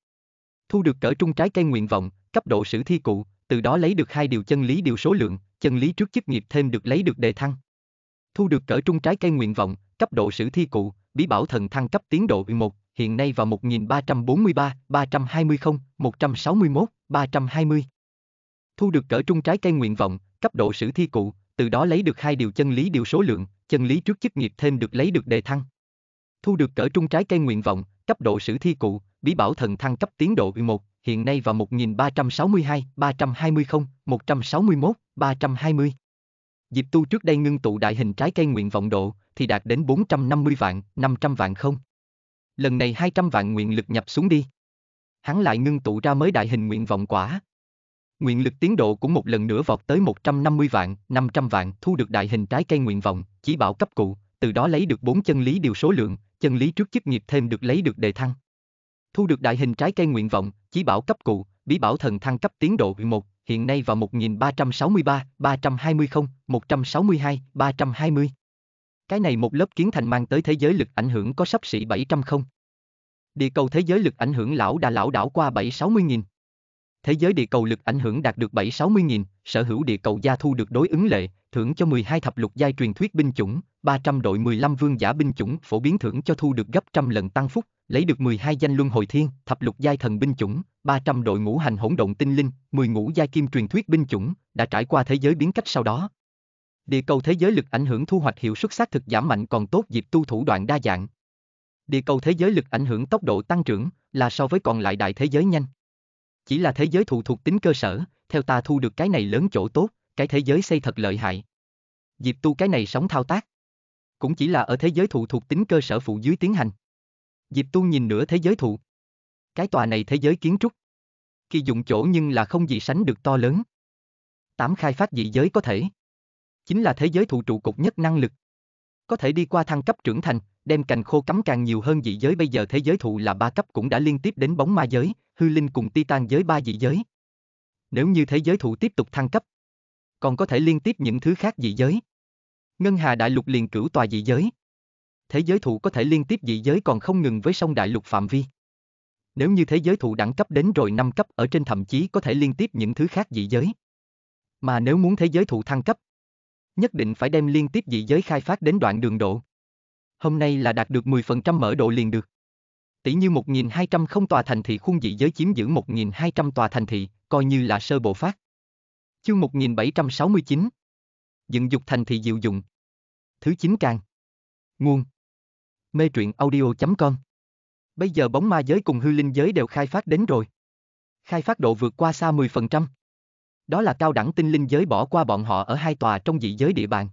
Thu được cỡ trung trái cây nguyện vọng, cấp độ sử thi cụ, từ đó lấy được 2 điều chân lý điều số lượng, chân lý trước chức nghiệp thêm được lấy được đề thăng. Thu được cỡ trung trái cây nguyện vọng, cấp độ sử thi cụ, bí bảo thần thăng cấp tiến độ 1, hiện nay vào 1343, 320, 161, 320. Thu được cỡ trung trái cây nguyện vọng, cấp độ sử thi cụ, từ đó lấy được 2 điều chân lý điều số lượng, chân lý trước chức nghiệp thêm được lấy được đề thăng. Thu được cỡ trung trái cây nguyện vọng, cấp độ sử thi cụ, bí bảo thần thăng cấp tiến độ 1, hiện nay vào 1362, 320, 161, 320. Diệp Tu trước đây ngưng tụ đại hình trái cây nguyện vọng độ thì đạt đến 450 vạn, 500 vạn không. Lần này 200 vạn nguyện lực nhập xuống đi. Hắn lại ngưng tụ ra mới đại hình nguyện vọng quả. Nguyện lực tiến độ cũng một lần nữa vọt tới 150 vạn, 500 vạn, thu được đại hình trái cây nguyện vọng, chỉ bảo cấp cụ, từ đó lấy được 4 chân lý điều số lượng, chân lý trước chức nghiệp thêm được lấy được đề thăng. Thu được đại hình trái cây nguyện vọng, chỉ bảo cấp cụ, bí bảo thần thăng cấp tiến độ 1, hiện nay vào 1363, 320, 162, 320. Cái này một lớp kiến thành mang tới thế giới lực ảnh hưởng có sắp xỉ 700 không. Địa cầu thế giới lực ảnh hưởng lão đảo qua 760.000. Thế giới địa cầu lực ảnh hưởng đạt được 760.000, sở hữu địa cầu gia thu được đối ứng lệ, thưởng cho 12 thập lục giai truyền thuyết binh chủng, 300 đội 15 vương giả binh chủng, phổ biến thưởng cho thu được gấp 100 lần tăng phúc, lấy được 12 danh luân hồi thiên, thập lục giai thần binh chủng, 300 đội ngũ hành hỗn độn tinh linh, 10 ngũ giai kim truyền thuyết binh chủng, đã trải qua thế giới biến cách sau đó. Địa cầu thế giới lực ảnh hưởng thu hoạch hiệu suất xác thực giảm mạnh còn tốt dịp tu thủ đoạn đa dạng. Địa cầu thế giới lực ảnh hưởng tốc độ tăng trưởng là so với còn lại đại thế giới nhanh. Chỉ là thế giới thụ thuộc tính cơ sở, theo ta thu được cái này lớn chỗ tốt, cái thế giới xây thật lợi hại. Diệp Tu cái này sóng thao tác, cũng chỉ là ở thế giới thụ thuộc tính cơ sở phụ dưới tiến hành. Diệp Tu nhìn nửa thế giới thụ. Cái tòa này thế giới kiến trúc, khi dụng chỗ nhưng là không gì sánh được to lớn. 8 khai phát dị giới có thể. Chính là thế giới thụ trụ cột nhất năng lực. Có thể đi qua thăng cấp trưởng thành, đem cành khô cắm càng nhiều hơn dị giới. Bây giờ thế giới thụ là 3 cấp cũng đã liên tiếp đến bóng ma giới, hư linh cùng Titan giới 3 dị giới. Nếu như thế giới thụ tiếp tục thăng cấp, còn có thể liên tiếp những thứ khác dị giới. Ngân Hà Đại lục liền cửu tòa dị giới. Thế giới thụ có thể liên tiếp dị giới còn không ngừng với sông đại lục phạm vi. Nếu như thế giới thụ đẳng cấp đến rồi 5 cấp ở trên thậm chí có thể liên tiếp những thứ khác dị giới. Mà nếu muốn thế giới thụ thăng cấp, nhất định phải đem liên tiếp dị giới khai phát đến đoạn đường độ. Hôm nay là đạt được 10% mở độ liền được. Tỷ như 1.200 tòa thành thị khuôn dị giới chiếm giữ 1.200 tòa thành thị, coi như là sơ bộ phát. Chương 1769. Dựng dục thành thị diệu dụng. Thứ 9 càng. Nguồn. Mê truyện audio.com. Bây giờ bóng ma giới cùng hư linh giới đều khai phát đến rồi. Khai phát độ vượt qua xa 10%. Đó là cao đẳng tinh linh giới bỏ qua bọn họ ở 2 tòa trong dị giới địa bàn.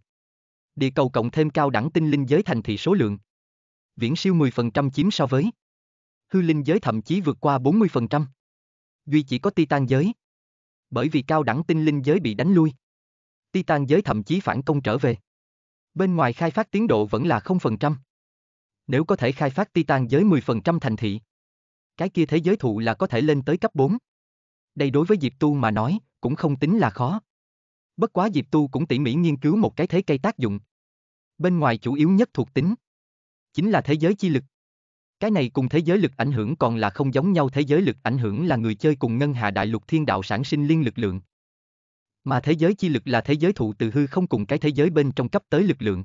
Địa cầu cộng thêm cao đẳng tinh linh giới thành thị số lượng. Viễn siêu 10% chiếm so với. Hư linh giới thậm chí vượt qua 40%. Duy chỉ có Titan giới. Bởi vì cao đẳng tinh linh giới bị đánh lui. Titan giới thậm chí phản công trở về. Bên ngoài khai phát tiến độ vẫn là 0%. Nếu có thể khai phát Titan giới 10% thành thị, cái kia thế giới thụ là có thể lên tới cấp 4. Đây đối với Diệp Tu mà nói, cũng không tính là khó. Bất quá Diệp Tu cũng tỉ mỉ nghiên cứu một cái thế cây tác dụng. Bên ngoài chủ yếu nhất thuộc tính, chính là thế giới chi lực. Cái này cùng thế giới lực ảnh hưởng còn là không giống nhau. Thế giới lực ảnh hưởng là người chơi cùng Ngân Hà Đại lục thiên đạo sản sinh liên lực lượng. Mà thế giới chi lực là thế giới thụ từ hư không cùng cái thế giới bên trong cấp tới lực lượng.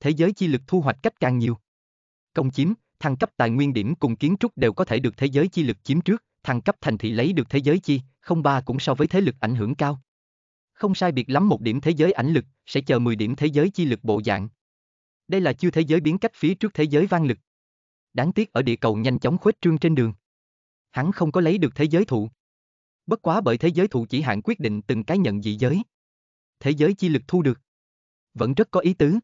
Thế giới chi lực thu hoạch cách càng nhiều. Công chiếm, thăng cấp tài nguyên điểm cùng kiến trúc đều có thể được thế giới chi lực chiếm trước, thăng cấp thành thị lấy được thế giới chi, 03 cũng so với thế lực ảnh hưởng cao. Không sai biệt lắm 1 điểm thế giới ảnh lực, sẽ chờ 10 điểm thế giới chi lực bộ dạng. Đây là chưa thế giới biến cách phía trước thế giới vang lực. Đáng tiếc ở địa cầu nhanh chóng khuếch trương trên đường, hắn không có lấy được thế giới thụ. Bất quá bởi thế giới thụ chỉ hạn quyết định từng cái nhận dị giới. Thế giới chi lực thu được. Vẫn rất có ý tứ.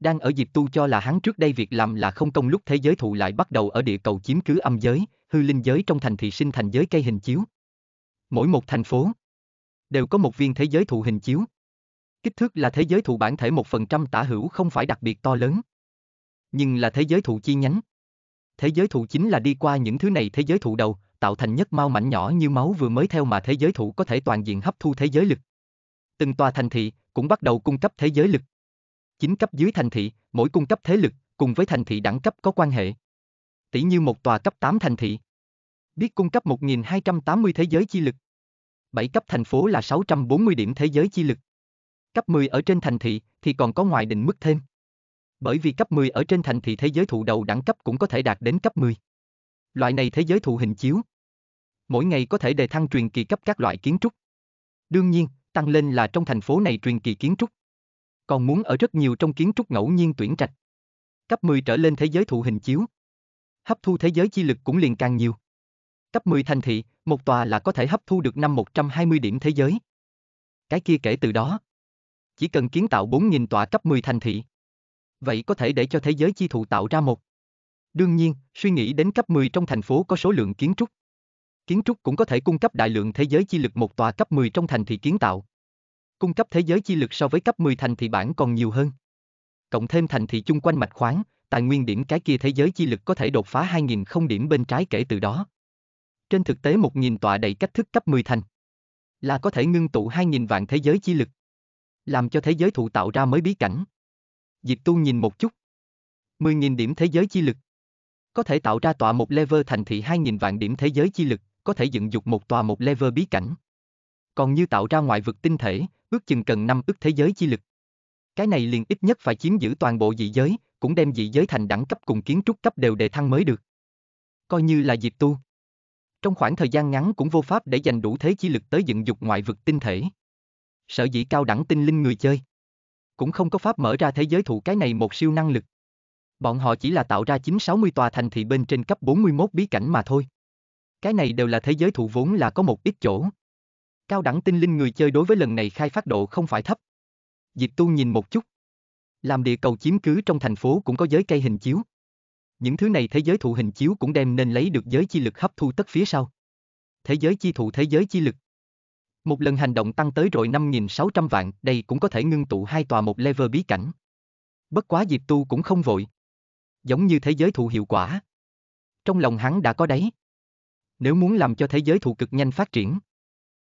Đang ở Diệp Tu cho là hắn trước đây việc làm là không công lúc thế giới thụ lại bắt đầu ở địa cầu chiếm cứ âm giới, hư linh giới trong thành thị sinh thành giới cây hình chiếu. Mỗi một thành phố đều có một viên thế giới thụ hình chiếu. Kích thước là thế giới thụ bản thể 1% tả hữu, không phải đặc biệt to lớn. Nhưng là thế giới thụ chi nhánh. Thế giới thụ chính là đi qua những thứ này thế giới thụ đầu, tạo thành nhất mau mảnh nhỏ như máu vừa mới theo mà thế giới thụ có thể toàn diện hấp thu thế giới lực. Từng tòa thành thị cũng bắt đầu cung cấp thế giới lực. 9 cấp dưới thành thị, mỗi cung cấp thế lực, cùng với thành thị đẳng cấp có quan hệ. Tỷ như một tòa cấp 8 thành thị, biết cung cấp 1.280 thế giới chi lực. 7 cấp thành phố là 640 điểm thế giới chi lực. Cấp 10 ở trên thành thị thì còn có ngoài định mức thêm. Bởi vì cấp 10 ở trên thành thị thế giới thụ đầu đẳng cấp cũng có thể đạt đến cấp 10. Loại này thế giới thụ hình chiếu, mỗi ngày có thể đề thăng truyền kỳ cấp các loại kiến trúc. Đương nhiên, tăng lên là trong thành phố này truyền kỳ kiến trúc. Còn muốn ở rất nhiều trong kiến trúc ngẫu nhiên tuyển trạch. Cấp 10 trở lên thế giới thụ hình chiếu, hấp thu thế giới chi lực cũng liền càng nhiều. Cấp 10 thành thị, một tòa là có thể hấp thu được 120 điểm thế giới. Cái kia kể từ đó, chỉ cần kiến tạo 4.000 tòa cấp 10 thành thị. Vậy có thể để cho thế giới chi thụ tạo ra một. Đương nhiên, suy nghĩ đến cấp 10 trong thành phố có số lượng kiến trúc. Kiến trúc cũng có thể cung cấp đại lượng thế giới chi lực, một tòa cấp 10 trong thành thị kiến tạo. Cung cấp thế giới chi lực so với cấp 10 thành thị bản còn nhiều hơn. Cộng thêm thành thị chung quanh mạch khoáng, tài nguyên điểm cái kia thế giới chi lực có thể đột phá 2.000 điểm bên trái kể từ đó. Trên thực tế 1.000 tọa đầy cách thức cấp 10 thành. Là có thể ngưng tụ 2.000 vạn thế giới chi lực. Làm cho thế giới thụ tạo ra mới bí cảnh. Diệp Tu nhìn một chút. 10.000 điểm thế giới chi lực. Có thể tạo ra tọa một level thành thị, 2.000 vạn điểm thế giới chi lực. Có thể dựng dục một tòa một level bí cảnh. Còn như tạo ra ngoại vực tinh thể, ước chừng cần 5 ức thế giới chi lực. Cái này liền ít nhất phải chiếm giữ toàn bộ dị giới, cũng đem dị giới thành đẳng cấp cùng kiến trúc cấp đều đề thăng mới được. Coi như là Diệp Tu, trong khoảng thời gian ngắn cũng vô pháp để dành đủ thế chi lực tới dựng dục ngoại vực tinh thể. Sở dĩ cao đẳng tinh linh người chơi cũng không có pháp mở ra thế giới thụ cái này một siêu năng lực. Bọn họ chỉ là tạo ra 960 tòa thành thị bên trên cấp 41 bí cảnh mà thôi. Cái này đều là thế giới thụ vốn là có một ít chỗ. Cao đẳng tinh linh người chơi đối với lần này khai phát độ không phải thấp. Diệp Tu nhìn một chút. Làm địa cầu chiếm cứ trong thành phố cũng có giới cây hình chiếu. Những thứ này thế giới thụ hình chiếu cũng đem nên lấy được giới chi lực hấp thu tất phía sau. Thế giới chi thụ thế giới chi lực. Một lần hành động tăng tới rồi 5.600 vạn, đây cũng có thể ngưng tụ hai tòa một level bí cảnh. Bất quá Diệp Tu cũng không vội. Giống như thế giới thụ hiệu quả. Trong lòng hắn đã có đấy. Nếu muốn làm cho thế giới thụ cực nhanh phát triển,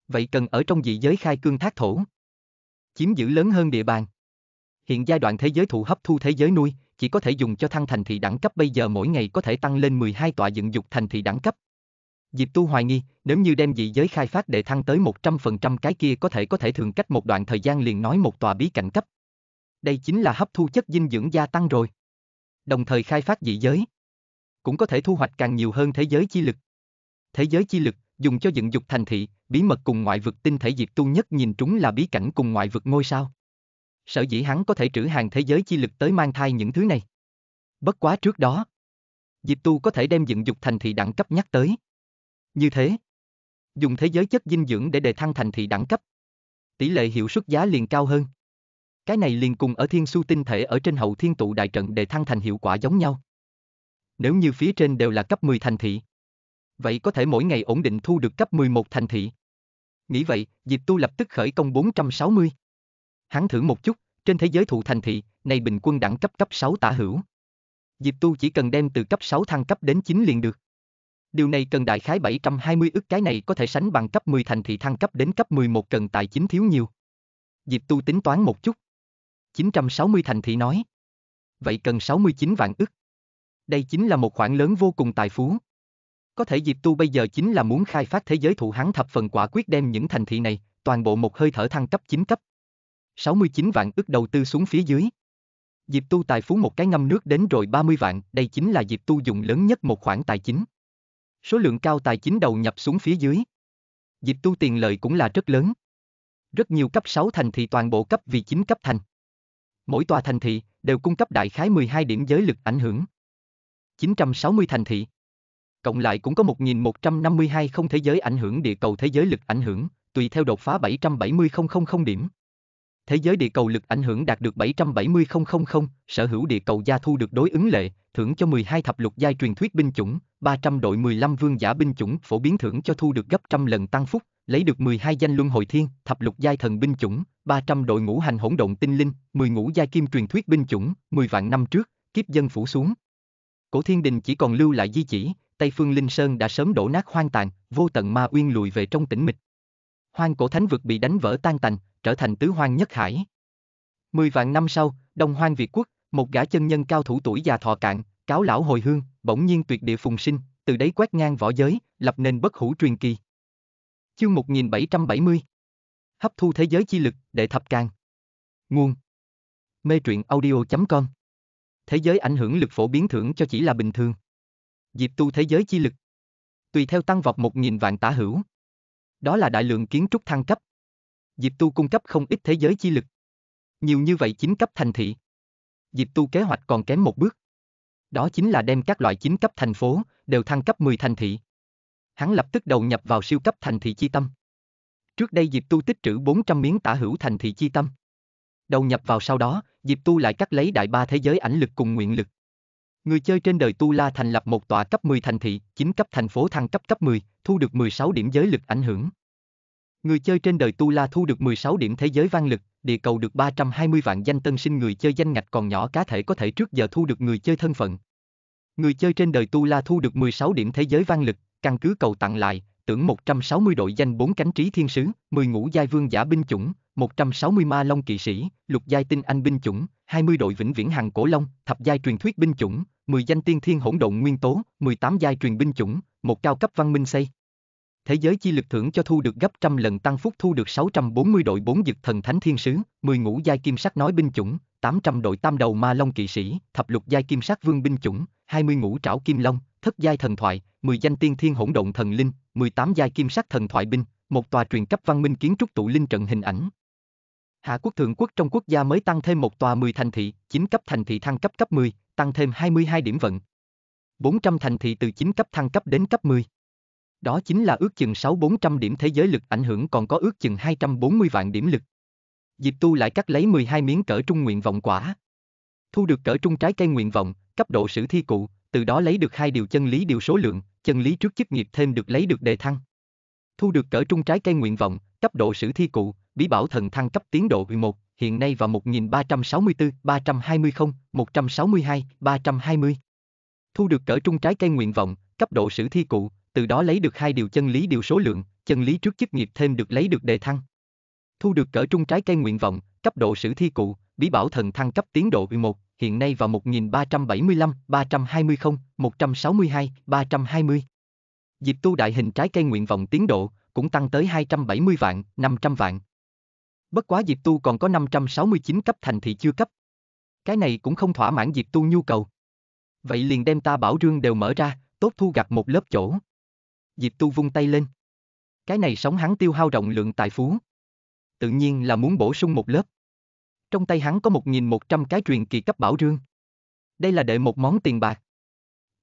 vậy cần ở trong dị giới khai cương thác thổ. Chiếm giữ lớn hơn địa bàn. Hiện giai đoạn thế giới thụ hấp thu thế giới nuôi, chỉ có thể dùng cho thăng thành thị đẳng cấp, bây giờ mỗi ngày có thể tăng lên 12 tọa dựng dục thành thị đẳng cấp. Diệp Tu hoài nghi, nếu như đem dị giới khai phát để thăng tới 100% cái kia có thể thường cách một đoạn thời gian liền nói một tòa bí cảnh cấp. Đây chính là hấp thu chất dinh dưỡng gia tăng rồi. Đồng thời khai phát dị giới, cũng có thể thu hoạch càng nhiều hơn thế giới chi lực. Thế giới chi lực, dùng cho dựng dục thành thị, bí mật cùng ngoại vực tinh thể. Diệp Tu nhất nhìn trúng là bí cảnh cùng ngoại vực ngôi sao. Sở dĩ hắn có thể trữ hàng thế giới chi lực tới mang thai những thứ này. Bất quá trước đó, Diệp Tu có thể đem dựng dục thành thị đẳng cấp nhắc tới. Như thế, dùng thế giới chất dinh dưỡng để đề thăng thành thị đẳng cấp, tỷ lệ hiệu suất giá liền cao hơn. Cái này liền cùng ở Thiên Xu tinh thể ở trên Hậu Thiên tụ đại trận đề thăng thành hiệu quả giống nhau. Nếu như phía trên đều là cấp 10 thành thị, vậy có thể mỗi ngày ổn định thu được cấp 11 thành thị. Nghĩ vậy, Diệp Tu lập tức khởi công 460. Hắn thử một chút, trên thế giới thụ thành thị, này bình quân đẳng cấp cấp 6 tả hữu. Diệp Tu chỉ cần đem từ cấp 6 thăng cấp đến 9 liền được. Điều này cần đại khái 720 ức, cái này có thể sánh bằng cấp 10 thành thị thăng cấp đến cấp 11 cần tài chính thiếu nhiều. Diệp Tu tính toán một chút. 960 thành thị nói. Vậy cần 69 vạn ức. Đây chính là một khoản lớn vô cùng tài phú. Có thể Diệp Tu bây giờ chính là muốn khai phát thế giới thụ, hắn thập phần quả quyết đem những thành thị này, toàn bộ một hơi thở thăng cấp 9 cấp. 69 vạn ức đầu tư xuống phía dưới. Diệp Tu tài phú một cái ngâm nước đến rồi 30 vạn, đây chính là Diệp Tu dùng lớn nhất một khoản tài chính. Số lượng cao tài chính đầu nhập xuống phía dưới, Diệp Tu tiền lợi cũng là rất lớn. Rất nhiều cấp 6 thành thị toàn bộ cấp vì 9 cấp thành. Mỗi tòa thành thị đều cung cấp đại khái 12 điểm giới lực ảnh hưởng. 960 thành thị. Cộng lại cũng có 1152 không thế giới ảnh hưởng địa cầu thế giới lực ảnh hưởng, tùy theo đột phá 770.000 điểm. Thế giới địa cầu lực ảnh hưởng đạt được 770.000, sở hữu địa cầu gia thu được đối ứng lệ, thưởng cho 12 thập lục giai truyền thuyết binh chủng, 300 đội 15 vương giả binh chủng phổ biến thưởng cho thu được gấp trăm lần tăng phúc, lấy được 12 danh luân hồi thiên, thập lục giai thần binh chủng, 300 đội ngũ hành hỗn độn tinh linh, 10 ngũ giai kim truyền thuyết binh chủng, 10 vạn năm trước, kiếp dân phủ xuống. Cổ Thiên Đình chỉ còn lưu lại di chỉ, Tây Phương Linh Sơn đã sớm đổ nát hoang tàn, vô tận ma uyên lùi về trong tĩnh mịch. Hoang cổ thánh vực bị đánh vỡ tan tành, trở thành tứ hoang nhất hải. 10 vạn năm sau, Đông Hoang Việt Quốc, một gã chân nhân cao thủ tuổi già thọ cạn, cáo lão hồi hương, bỗng nhiên tuyệt địa phùng sinh, từ đấy quét ngang võ giới, lập nên bất hủ truyền kỳ. Chương 1770. Hấp thu thế giới chi lực, đệ thập càng. Nguồn Mê truyện audio.com. Thế giới ảnh hưởng lực phổ biến thưởng cho chỉ là bình thường. Diệp Tu thế giới chi lực tùy theo tăng vọt 1.000 vạn tả hữu. Đó là đại lượng kiến trúc thăng cấp. Diệp Tu cung cấp không ít thế giới chi lực. Nhiều như vậy 9 cấp thành thị. Diệp Tu kế hoạch còn kém một bước. Đó chính là đem các loại 9 cấp thành phố đều thăng cấp 10 thành thị. Hắn lập tức đầu nhập vào siêu cấp thành thị chi tâm. Trước đây Diệp Tu tích trữ 400 miếng tả hữu thành thị chi tâm. Đầu nhập vào sau đó, Diệp Tu lại cắt lấy đại ba thế giới ảnh lực cùng nguyện lực. Người chơi trên đời Tu La thành lập một tòa cấp 10 thành thị, 9 cấp thành phố thăng cấp cấp 10, thu được 16 điểm giới lực ảnh hưởng. Người chơi trên đời Tu La thu được 16 điểm thế giới vang lực, địa cầu được 320 vạn danh tân sinh người chơi, danh ngạch còn nhỏ cá thể có thể trước giờ thu được người chơi thân phận. Người chơi trên đời Tu La thu được 16 điểm thế giới vang lực, căn cứ cầu tặng lại, tưởng 160 đội danh 4 cánh trí thiên sứ, 10 ngũ giai vương giả binh chủng, 160 ma long kỵ sĩ, lục giai tinh anh binh chủng, 20 đội vĩnh viễn hằng cổ long, thập giai truyền thuyết binh chủng, 10 danh tiên thiên hỗn độn nguyên tố, 18 giai truyền binh chủng, một cao cấp văn minh xây. Thế giới chi lực thưởng cho thu được gấp trăm lần tăng phúc, thu được 640 đội 4 dực thần thánh thiên sứ, 10 ngũ giai kim sắc nói binh chủng, 800 đội tam đầu ma long kỵ sĩ, thập lục giai kim sắc vương binh chủng, 20 ngũ trảo kim long, thất giai thần thoại, 10 danh tiên thiên hỗn độn thần linh, 18 giai kim sắc thần thoại binh, một tòa truyền cấp văn minh kiến trúc tụ linh trận hình ảnh. Hạ quốc thượng quốc trong quốc gia mới tăng thêm một tòa 10 thành thị, 9 cấp thành thị thăng cấp cấp 10, tăng thêm 22 điểm vận. 400 thành thị từ 9 cấp thăng cấp đến cấp 10. Đó chính là ước chừng 6-400 điểm thế giới lực ảnh hưởng, còn có ước chừng 240 vạn điểm lực. Diệp Tu lại cắt lấy 12 miếng cỡ trung nguyện vọng quả. Thu được cỡ trung trái cây nguyện vọng, cấp độ sử thi cụ, từ đó lấy được 2 điều chân lý điều số lượng, chân lý trước chức nghiệp thêm được lấy được đề thăng. Thu được cỡ trung trái cây nguyện vọng, cấp độ sử thi cụ, bí bảo thần thăng cấp tiến độ 11, hiện nay vào 1364, 320, 162, 320. Thu được cỡ trung trái cây nguyện vọng, cấp độ sử thi cụ, từ đó lấy được 2 điều chân lý điều số lượng, chân lý trước chức nghiệp thêm được lấy được đề thăng. Thu được cỡ trung trái cây nguyện vọng, cấp độ sử thi cụ, bí bảo thần thăng cấp tiến độ 11, hiện nay vào 1375, 320, 162, 320. Diệp Tu đại hình trái cây nguyện vọng tiến độ cũng tăng tới 270 vạn, 500 vạn. Bất quá Diệp Tu còn có 569 cấp thành thị chưa cấp. Cái này cũng không thỏa mãn Diệp Tu nhu cầu. Vậy liền đem ta bảo rương đều mở ra, tốt thu gặt một lớp chỗ. Diệp Tu vung tay lên. Cái này sống hắn tiêu hao rộng lượng tài phú. Tự nhiên là muốn bổ sung một lớp. Trong tay hắn có 1.100 cái truyền kỳ cấp bảo rương. Đây là đệ một món tiền bạc.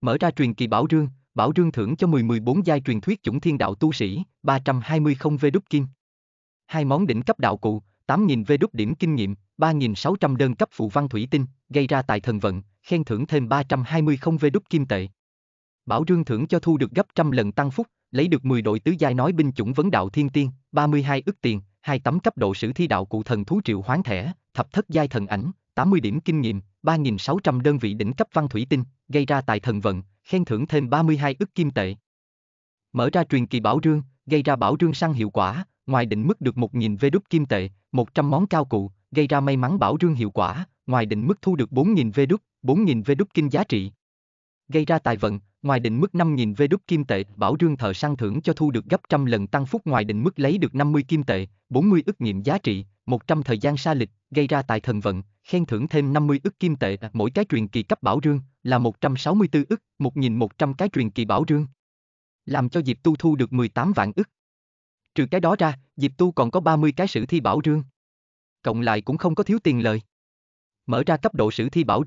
Mở ra truyền kỳ bảo rương. Bảo rương thưởng cho 10-14 giai truyền thuyết chủng thiên đạo tu sĩ, 320 V đúc kim. 2 món đỉnh cấp đạo cụ, 8.000 V đúc điểm kinh nghiệm, 3.600 đơn cấp phụ văn thủy tinh, gây ra tài thần vận, khen thưởng thêm 320 V đúc kim tệ. Bảo rương thưởng cho thu được gấp 100 lần tăng phúc, lấy được 10 đội tứ giai nói binh chủng vấn đạo thiên tiên, 32 ức tiền, 2 tấm cấp độ sử thi đạo cụ thần thú triệu hoán thẻ, thập thất giai thần ảnh, 80 điểm kinh nghiệm, 3.600 đơn vị đỉnh cấp văn thủy tinh, gây ra tài thần vận, khen thưởng thêm 32 ức kim tệ. Mở ra truyền kỳ bảo rương, gây ra bảo rương săn hiệu quả, ngoài định mức được 1.000 V đúc kim tệ, 100 món cao cụ, gây ra may mắn bảo rương hiệu quả, ngoài định mức thu được 4.000 V đúc, 4.000 V đúc kinh giá trị. Gây ra tài vận, ngoài định mức 5.000 V đúc kim tệ, bảo rương thợ săn thưởng cho thu được gấp 100 lần tăng phúc ngoài định mức lấy được 50 kim tệ, 40 ức nghiệm giá trị, 100 thời gian sa lịch, gây ra tài thần vận, khen thưởng thêm 50 ức kim tệ, mỗi cái truyền kỳ cấp bảo rương là 164 ức, 1.100 cái truyền kỳ bảo rương. Làm cho Diệp Tu thu được 18 vạn ức. Trừ cái đó ra, Diệp Tu còn có 30 cái sử thi bảo rương. Cộng lại cũng không có thiếu tiền lời. Mở ra cấp độ sử thi bảo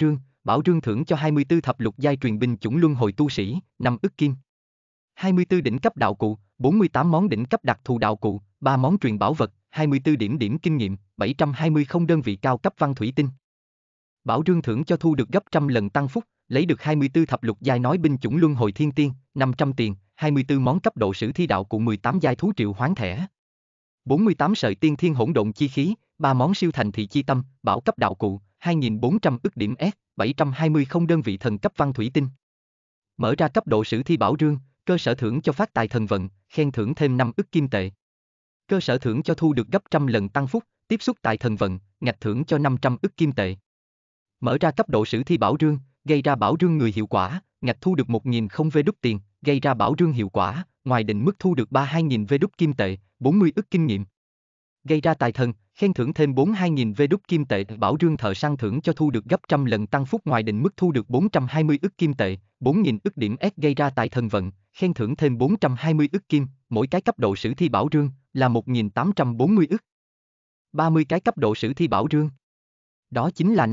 rương thưởng cho 24 thập lục giai truyền binh chủng luân hồi tu sĩ, 5 ức kim. 24 đỉnh cấp đạo cụ, 48 món đỉnh cấp đặc thù đạo cụ, 3 món truyền bảo vật, 24 điểm kinh nghiệm, 720 đơn vị cao cấp văn thủy tinh. Bảo rương thưởng cho thu được gấp 100 lần tăng phúc, lấy được 24 thập lục giai nói binh chủng luân hồi thiên tiên, 500 tiền, 24 món cấp độ sử thi đạo cụ 18 giai thú triệu hoán thẻ. 48 sợi tiên thiên hỗn độn chi khí, 3 món siêu thành thị chi tâm, bảo cấp đạo cụ, 2.400 ức điểm S, 720 đơn vị thần cấp văn thủy tinh. Mở ra cấp độ sử thi bảo rương, cơ sở thưởng cho phát tài thần vận, khen thưởng thêm 5 ức kim tệ. Cơ sở thưởng cho thu được gấp 100 lần tăng phúc, tiếp xúc tài thần vận, ngạch thưởng cho 500 ức kim tệ. Mở ra cấp độ sử thi bảo rương, gây ra bảo rương người hiệu quả, ngạch thu được 1.000 V đúc tiền, gây ra bảo rương hiệu quả, ngoài định mức thu được 32.000 V đúc kim tệ, 40 ức kinh nghiệm. Gây ra tài thần, khen thưởng thêm 42.000 V đúc kim tệ, bảo rương thợ săn thưởng cho thu được gấp 100 lần tăng phúc ngoài định mức thu được 420 ức kim tệ, 4.000 ức điểm S, gây ra tài thần vận, khen thưởng thêm 420 ức kim, mỗi cái cấp độ sử thi bảo rương là 1.840 ức. 30 cái cấp độ sử thi bảo rương. Đó chính là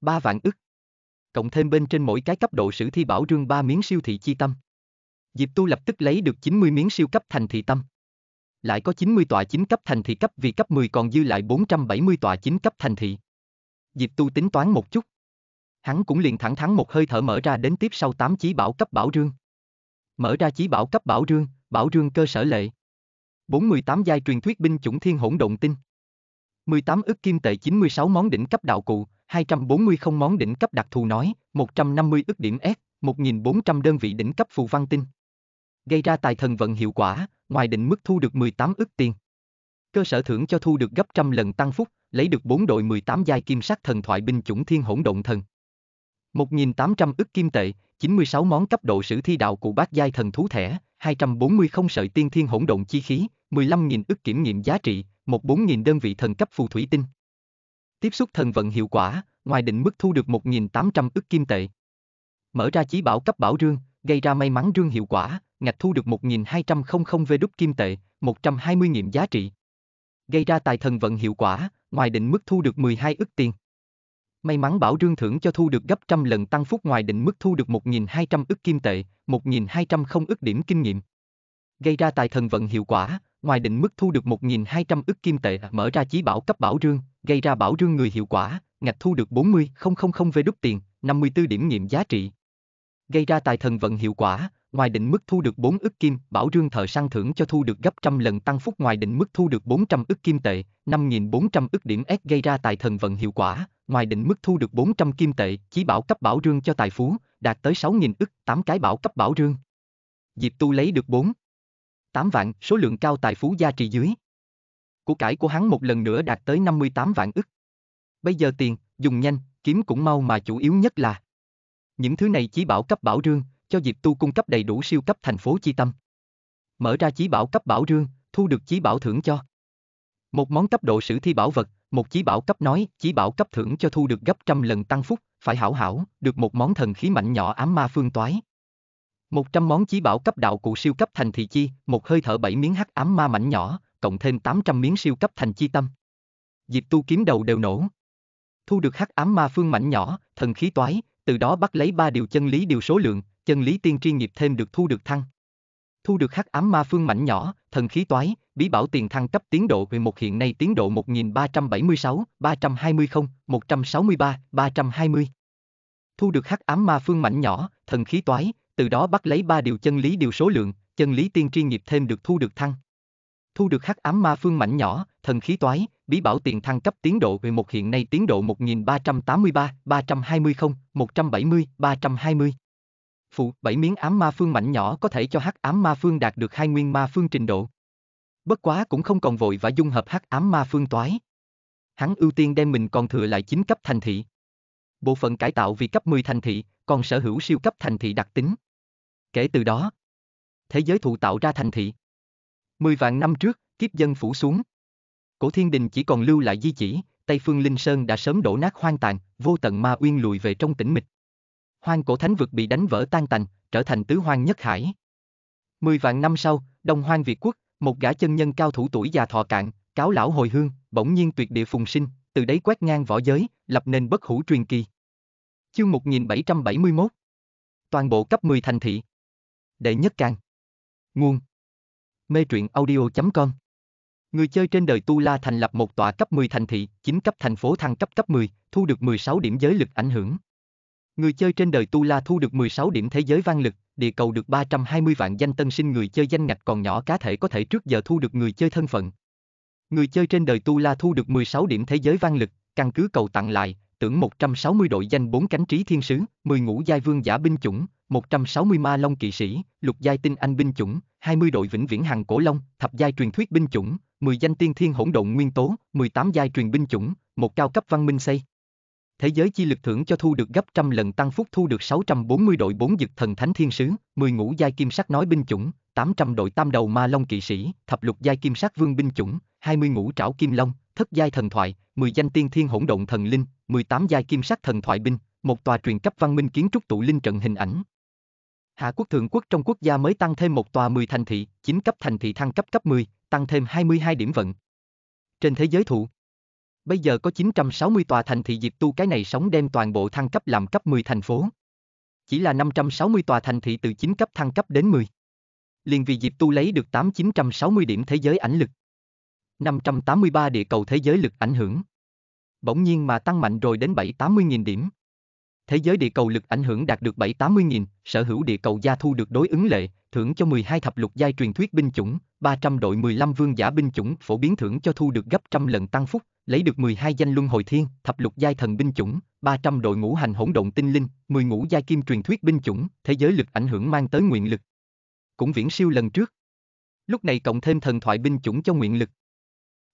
3 vạn ức. Cộng thêm bên trên mỗi cái cấp độ sử thi bảo rương 3 miếng siêu thị chi tâm. Diệp Tu lập tức lấy được 90 miếng siêu cấp thành thị tâm. Lại có 90 tọa 9 cấp thành thị cấp vì cấp 10 còn dư lại 470 tọa 9 cấp thành thị. Diệp Tu tính toán một chút. Hắn cũng liền thẳng thắn một hơi thở mở ra đến tiếp sau 8 chí bảo cấp bảo rương. Mở ra chí bảo cấp bảo rương cơ sở lệ. 48 giai truyền thuyết binh chủng thiên hỗn độn tinh. 18 ức kim tệ 96 món đỉnh cấp đạo cụ, 240 món đỉnh cấp đặc thù nói, 150 ức điểm S, 1.400 đơn vị đỉnh cấp phù văn tinh. Gây ra tài thần vận hiệu quả, ngoài định mức thu được 18 ức tiền. Cơ sở thưởng cho thu được gấp 100 lần tăng phúc, lấy được 4 đội 18 giai kim sắc thần thoại binh chủng thiên hỗn độn thần. 1.800 ức kim tệ, 96 món cấp độ sử thi đạo cụ bát giai thần thú thẻ, 240 sợi tiên thiên hỗn độn chi khí, 15.000 ức kiểm nghiệm giá trị, 14.000 đơn vị thần cấp phù thủy tinh. Tiếp xúc thần vận hiệu quả, ngoài định mức thu được 1.800 ức kim tệ. Mở ra chí bảo cấp bảo rương, gây ra may mắn rương hiệu quả, ngạch thu được 1.200 V đúc kim tệ, 120 nghiệm giá trị. Gây ra tài thần vận hiệu quả, ngoài định mức thu được 12 ức tiền. May mắn bảo rương thưởng cho thu được gấp 100 lần tăng phúc ngoài định mức thu được 1.200 ức kim tệ, 1.200 ức điểm kinh nghiệm. Gây ra tài thần vận hiệu quả, ngoài định mức thu được 1.200 ức kim tệ. Mở ra chí bảo cấp bảo rương, gây ra bảo rương người hiệu quả, ngạch thu được 40.000 V đúc tiền, 54 điểm nghiệm giá trị. gây ra tài thần vận hiệu quả, ngoài định mức thu được 4 ức kim, bảo rương thợ săn thưởng cho thu được gấp trăm lần tăng phúc ngoài định mức thu được 400 ức kim tệ, 5.400 ức điểm S gây ra tài thần vận hiệu quả, ngoài định mức thu được 400 kim tệ, chí bảo cấp bảo rương cho tài phú, đạt tới 6.000 ức, 8 cái bảo cấp bảo rương. Diệp Tu lấy được 4.8 vạn, số lượng cao tài phú gia trì dưới. Của cải của hắn một lần nữa đạt tới 58 vạn ức. Bây giờ tiền, dùng nhanh, kiếm cũng mau mà chủ yếu nhất là những thứ này chí bảo cấp bảo rương, cho Diệp Tu cung cấp đầy đủ siêu cấp thành phố chi tâm. Mở ra chí bảo cấp bảo rương, thu được chí bảo thưởng cho một món cấp độ sử thi bảo vật, một chí bảo cấp nói, chí bảo cấp thưởng cho thu được gấp trăm lần tăng phúc, phải hảo hảo, được một món thần khí mạnh nhỏ ám ma phương toái. 100 món chí bảo cấp đạo cụ siêu cấp thành thị chi, một hơi thở 7 miếng hắc ám ma mảnh nhỏ, cộng thêm 800 miếng siêu cấp thành chi tâm. Diệp Tu kiếm đầu đều nổ. Thu được hắc ám ma phương mảnh nhỏ, thần khí toái, từ đó bắt lấy 3 điều chân lý điều số lượng, chân lý tiên tri nghiệp thêm được thu được thăng. Thu được hắc ám ma phương mảnh nhỏ, thần khí toái, bí bảo tiền thăng cấp tiến độ về một hiện nay tiến độ 1376, 320, 163, 320. Thu được hắc ám ma phương mảnh nhỏ, thần khí toái, từ đó bắt lấy 3 điều chân lý điều số lượng, chân lý tiên tri nghiệp thêm được thu được thăng. Thu được hắc ám ma phương mảnh nhỏ, thần khí toái, bí bảo tiền thăng cấp tiến độ về một hiện nay tiến độ 1383, 320, 170, 320. Phụ, 7 miếng ám ma phương mảnh nhỏ có thể cho hắc ám ma phương đạt được 2 nguyên ma phương trình độ. Bất quá cũng không còn vội và dung hợp hắc ám ma phương toái. Hắn ưu tiên đem mình còn thừa lại 9 cấp thành thị. Bộ phận cải tạo vì cấp 10 thành thị, còn sở hữu siêu cấp thành thị đặc tính. Kể từ đó, thế giới thụ tạo ra thành thị. 10 vạn năm trước, kiếp dân phủ xuống. Cổ thiên đình chỉ còn lưu lại di chỉ, Tây Phương Linh Sơn đã sớm đổ nát hoang tàn, vô tận ma uyên lùi về trong tĩnh mịch. Hoang cổ thánh vực bị đánh vỡ tan tành, trở thành tứ hoang nhất hải. 10 vạn năm sau, Đông Hoang Việt Quốc, một gã chân nhân cao thủ tuổi già thọ cạn, cáo lão hồi hương, bỗng nhiên tuyệt địa phùng sinh, từ đấy quét ngang võ giới, lập nên bất hủ truyền kỳ. Chương 1771. Toàn bộ cấp 10 thành thị. Đệ nhất càng. Nguồn Mê truyện audio.com. Người chơi trên đời Tu La thành lập một tòa cấp 10 thành thị, 9 cấp thành phố thăng cấp cấp 10, thu được 16 điểm giới lực ảnh hưởng. Người chơi trên đời Tu La thu được 16 điểm thế giới vang lực, địa cầu được 320 vạn danh tân sinh người chơi danh ngạch còn nhỏ cá thể có thể trước giờ thu được người chơi thân phận. Người chơi trên đời Tu La thu được 16 điểm thế giới vang lực, căn cứ cầu tặng lại, tưởng 160 đội danh 4 cánh trí thiên sứ, 10 ngũ giai vương giả binh chủng, 160 ma long kỵ sĩ, lục giai tinh anh binh chủng, 20 đội vĩnh viễn hằng cổ long, thập giai truyền thuyết binh chủng, 10 danh tiên thiên hỗn độn nguyên tố, 18 giai truyền binh chủng, một cao cấp văn minh xây. Thế giới chi lực thưởng cho thu được gấp trăm lần tăng phúc thu được 640 đội 4 dực thần thánh thiên sứ, 10 ngũ giai kim sắc nói binh chủng, 800 đội tam đầu ma long kỵ sĩ, thập lục giai kim sắc vương binh chủng, 20 ngũ trảo kim long, thất giai thần thoại, 10 danh tiên thiên hỗn độn thần linh, 18 giai kim sắc thần thoại binh, một tòa truyền cấp văn minh kiến trúc tụ linh trận hình ảnh. Hạ quốc thượng quốc trong quốc gia mới tăng thêm một tòa 10 thành thị, 9 cấp thành thị thăng cấp cấp 10, tăng thêm 22 điểm vận. Trên thế giới thụ, bây giờ có 960 tòa thành thị Diệp Tu cái này sống đem toàn bộ thăng cấp làm cấp 10 thành phố. Chỉ là 560 tòa thành thị từ 9 cấp thăng cấp đến 10. Liền vì Diệp Tu lấy được 8960 điểm thế giới ảnh lực. 583 địa cầu thế giới lực ảnh hưởng. Bỗng nhiên mà tăng mạnh rồi đến 780.000 điểm. Thế giới địa cầu lực ảnh hưởng đạt được 780.000, sở hữu địa cầu gia thu được đối ứng lệ, thưởng cho 12 thập lục giai truyền thuyết binh chủng, 300 đội 15 vương giả binh chủng phổ biến thưởng cho thu được gấp trăm lần tăng phúc, lấy được 12 danh luân hồi thiên, thập lục giai thần binh chủng, 300 đội ngũ hành hỗn độn tinh linh, 10 ngũ giai kim truyền thuyết binh chủng, thế giới lực ảnh hưởng mang tới nguyện lực. Cũng viễn siêu lần trước. Lúc này cộng thêm thần thoại binh chủng cho nguyện lực.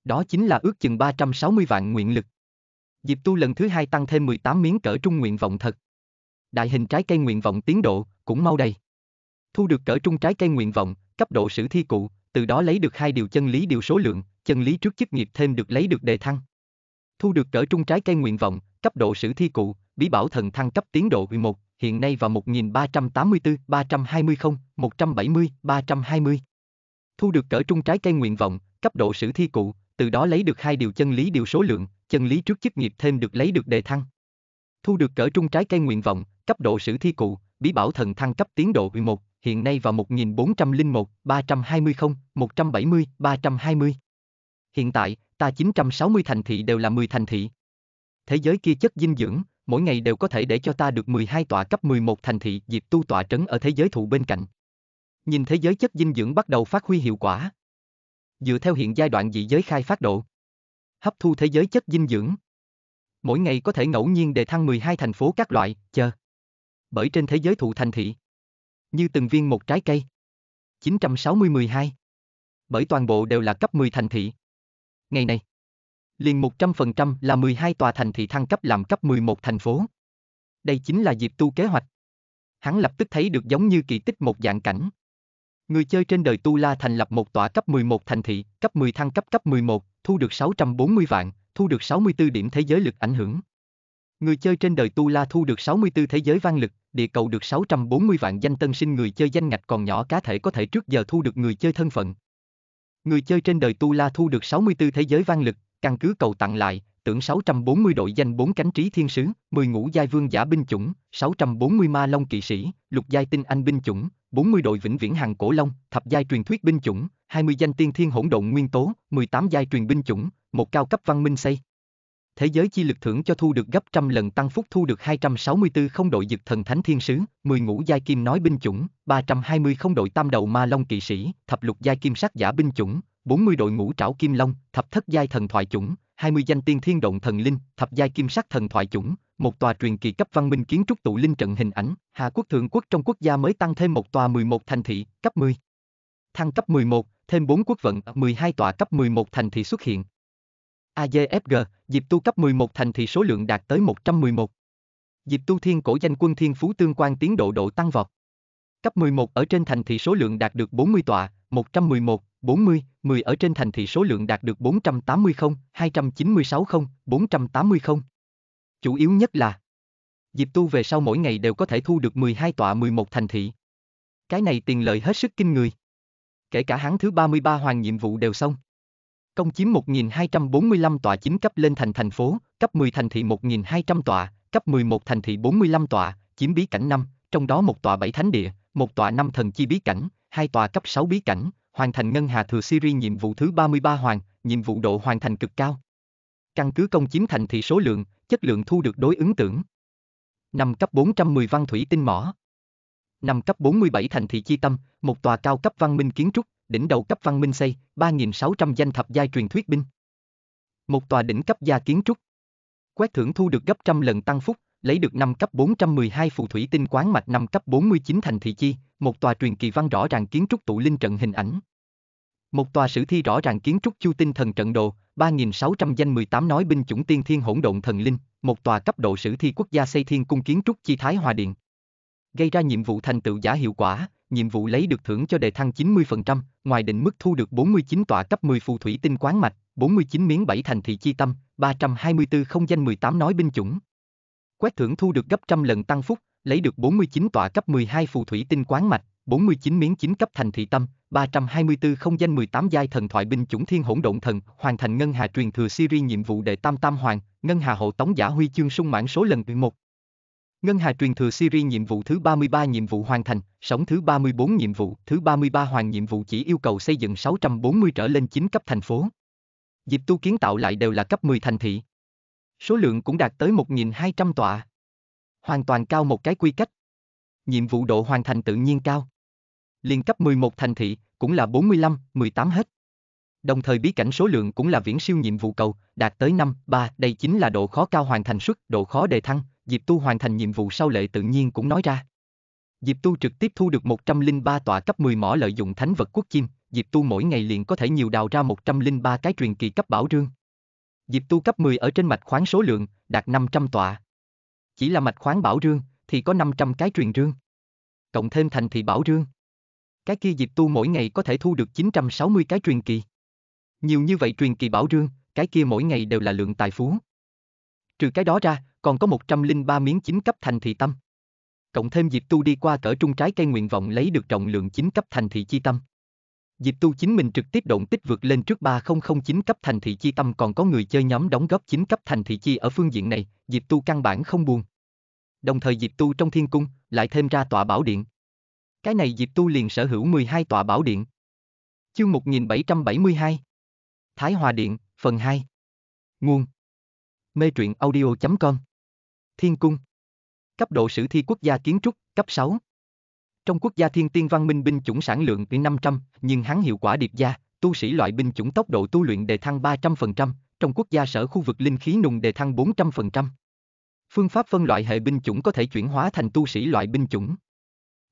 Đó chính là ước chừng 360 vạn nguyện lực. Diệp Tu lần thứ 2 tăng thêm 18 miếng cỡ trung nguyện vọng thật. Đại hình trái cây nguyện vọng tiến độ, cũng mau đầy. Thu được cỡ trung trái cây nguyện vọng, cấp độ sử thi cụ, từ đó lấy được 2 điều chân lý điều số lượng, chân lý trước chức nghiệp thêm được lấy được đề thăng. Thu được cỡ trung trái cây nguyện vọng, cấp độ sử thi cụ, bí bảo thần thăng cấp tiến độ 11, hiện nay vào 1384, 320, 170, 320. Thu được cỡ trung trái cây nguyện vọng, cấp độ sử thi cụ, từ đó lấy được 2 điều chân lý điều số lượng, chân lý trước chức nghiệp thêm được lấy được đề thăng. Thu được cỡ trung trái cây nguyện vọng, cấp độ sử thi cụ, bí bảo thần thăng cấp tiến độ 11, hiện nay vào 1401, 320, 170, 320. Hiện tại, ta 960 thành thị đều là 10 thành thị. Thế giới kia chất dinh dưỡng, mỗi ngày đều có thể để cho ta được 12 tọa cấp 11 thành thị Diệp Tu tọa trấn ở thế giới thụ bên cạnh. Nhìn thế giới chất dinh dưỡng bắt đầu phát huy hiệu quả. Dựa theo hiện giai đoạn dị giới khai phát độ, hấp thu thế giới chất dinh dưỡng, mỗi ngày có thể ngẫu nhiên đề thăng 12 thành phố các loại, chờ. Bởi trên thế giới thụ thành thị, như từng viên một trái cây, 960-12. Bởi toàn bộ đều là cấp 10 thành thị. Ngày này, liền 100% là 12 tòa thành thị thăng cấp làm cấp 11 thành phố. Đây chính là Diệp Tu kế hoạch. Hắn lập tức thấy được giống như kỳ tích một dạng cảnh. Người chơi trên đời Tu La thành lập một tòa cấp 11 thành thị, cấp 10 thăng cấp cấp 11, thu được 640 vạn, thu được 64 điểm thế giới lực ảnh hưởng. Người chơi trên đời Tu La thu được 64 thế giới vang lực, địa cầu được 640 vạn danh tân sinh người chơi danh ngạch còn nhỏ cá thể có thể trước giờ thu được người chơi thân phận. Người chơi trên đời Tu La thu được 64 thế giới vang lực, căn cứ cầu tặng lại, tưởng 640 đội danh 4 cánh trí thiên sứ, 10 ngũ giai vương giả binh chủng, 640 ma long kỵ sĩ, lục giai tinh anh binh chủng, 40 đội vĩnh viễn hàng cổ long, thập giai truyền thuyết binh chủng, 20 danh tiên thiên hỗn độn nguyên tố, 18 giai truyền binh chủng, một cao cấp văn minh xây. Thế giới chi lực thưởng cho thu được gấp 100 lần tăng phúc thu được 264 không đội dực thần thánh thiên sứ, 10 ngũ giai kim nói binh chủng, 320 không đội tam đầu ma long kỵ sĩ, thập lục giai kim sắc giả binh chủng, 40 đội ngũ trảo kim long, thập thất giai thần thoại chủng, 20 danh tiên thiên động thần linh, thập giai kim sắc thần thoại chủng, một tòa truyền kỳ cấp văn minh kiến trúc tụ linh trận hình ảnh, Hà Quốc thượng quốc trong quốc gia mới tăng thêm một tòa 11 thành thị, cấp 10. Thăng cấp 11, thêm 4 quốc vận, 12 tòa cấp 11 thành thị xuất hiện. AGFG, Diệp Tu cấp 11 thành thị số lượng đạt tới 111. Diệp Tu thiên cổ danh quân thiên phú tương quan tiến độ độ tăng vọt. Cấp 11 ở trên thành thị số lượng đạt được 40 tọa, 111, 40, 10 ở trên thành thị số lượng đạt được 480 không, 296 không, 480 không. Chủ yếu nhất là Diệp Tu về sau mỗi ngày đều có thể thu được 12 tọa 11 thành thị. Cái này tiền lợi hết sức kinh người. Kể cả hắn thứ 33 hoàn nhiệm vụ đều xong. Công chiếm 1.245 tọa chính cấp lên thành thành phố, cấp 10 thành thị 1.200 tọa, cấp 11 thành thị 45 tọa, chiếm bí cảnh 5, trong đó một tọa 7 thánh địa, một tọa 5 thần chi bí cảnh, hai tọa cấp 6 bí cảnh, hoàn thành Ngân Hà Thừa Series nhiệm vụ thứ 33 hoàn, nhiệm vụ độ hoàn thành cực cao. Căn cứ công chiếm thành thị số lượng, chất lượng thu được đối ứng tưởng. 5 cấp 410 văn thủy tinh mỏ. 5 cấp 47 thành thị chi tâm, một tòa cao cấp văn minh kiến trúc. Đỉnh đầu cấp văn minh xây, 3.600 danh thập giai truyền thuyết binh. Một tòa đỉnh cấp gia kiến trúc. Quét thưởng thu được gấp 100 lần tăng phúc, lấy được 5 cấp 412 phù thủy tinh quán mạch 5 cấp 49 thành thị chi, một tòa truyền kỳ văn rõ ràng kiến trúc tụ linh trận hình ảnh. Một tòa sử thi rõ ràng kiến trúc chu tinh thần trận đồ, 3.600 danh 18 nói binh chủng tiên thiên hỗn độn thần linh, một tòa cấp độ sử thi quốc gia xây thiên cung kiến trúc chi Thái Hòa Điện. Gây ra nhiệm vụ thành tựu giả hiệu quả. Nhiệm vụ lấy được thưởng cho đề thăng 90%, ngoài định mức thu được 49 tọa cấp 10 phù thủy tinh quán mạch, 49 miếng 7 thành thị chi tâm, 324 không danh 18 nói binh chủng. Quét thưởng thu được gấp 100 lần tăng phúc, lấy được 49 tọa cấp 12 phù thủy tinh quán mạch, 49 miếng 9 cấp thành thị tâm, 324 không danh 18 giai thần thoại binh chủng thiên hỗn độn thần, hoàn thành Ngân Hà truyền thừa series nhiệm vụ đệ tam tam hoàng, Ngân Hà hộ tống giả huy chương sung mãn số lần 1. Ngân Hà truyền thừa series nhiệm vụ thứ 33 nhiệm vụ hoàn thành, sống thứ 34 nhiệm vụ, thứ 33 hoàn nhiệm vụ chỉ yêu cầu xây dựng 640 trở lên 9 cấp thành phố. Diệp Tu kiến tạo lại đều là cấp 10 thành thị. Số lượng cũng đạt tới 1.200 tọa. Hoàn toàn cao một cái quy cách. Nhiệm vụ độ hoàn thành tự nhiên cao. Liên cấp 11 thành thị, cũng là 45, 18 hết. Đồng thời bí cảnh số lượng cũng là viễn siêu nhiệm vụ cầu, đạt tới 5, 3, đây chính là độ khó cao hoàn thành suất, độ khó đề thăng. Diệp Tu hoàn thành nhiệm vụ sau lệ tự nhiên cũng nói ra. Diệp Tu trực tiếp thu được 103 tọa cấp 10 mỏ lợi dụng thánh vật quốc chim, Diệp Tu mỗi ngày liền có thể nhiều đào ra 103 cái truyền kỳ cấp bảo rương. Diệp Tu cấp 10 ở trên mạch khoáng số lượng, đạt 500 tọa. Chỉ là mạch khoáng bảo rương, thì có 500 cái truyền rương. Cộng thêm thành thị bảo rương. Cái kia Diệp Tu mỗi ngày có thể thu được 960 cái truyền kỳ. Nhiều như vậy truyền kỳ bảo rương, cái kia mỗi ngày đều là lượng tài phú. Trừ cái đó ra, còn có 103 miếng 9 cấp thành thị tâm. Cộng thêm Diệp Tu đi qua cỡ trung trái cây nguyện vọng lấy được trọng lượng 9 cấp thành thị chi tâm. Diệp Tu chính mình trực tiếp động tích vượt lên trước 3009 cấp thành thị chi tâm còn có người chơi nhóm đóng góp 9 cấp thành thị chi ở phương diện này, Diệp Tu căn bản không buồn. Đồng thời Diệp Tu trong thiên cung lại thêm ra tọa bảo điện. Cái này Diệp Tu liền sở hữu 12 tọa bảo điện. Chương 1772 Thái Hòa Điện, phần 2. Nguồn Mê truyện audio.com Thiên cung. Cấp độ sử thi quốc gia kiến trúc, cấp 6. Trong quốc gia thiên tiên văn minh binh chủng sản lượng 500, nhưng hắn hiệu quả điệp gia, tu sĩ loại binh chủng tốc độ tu luyện đề thăng 300%, trong quốc gia sở khu vực linh khí nùng đề thăng 400%. Phương pháp phân loại hệ binh chủng có thể chuyển hóa thành tu sĩ loại binh chủng.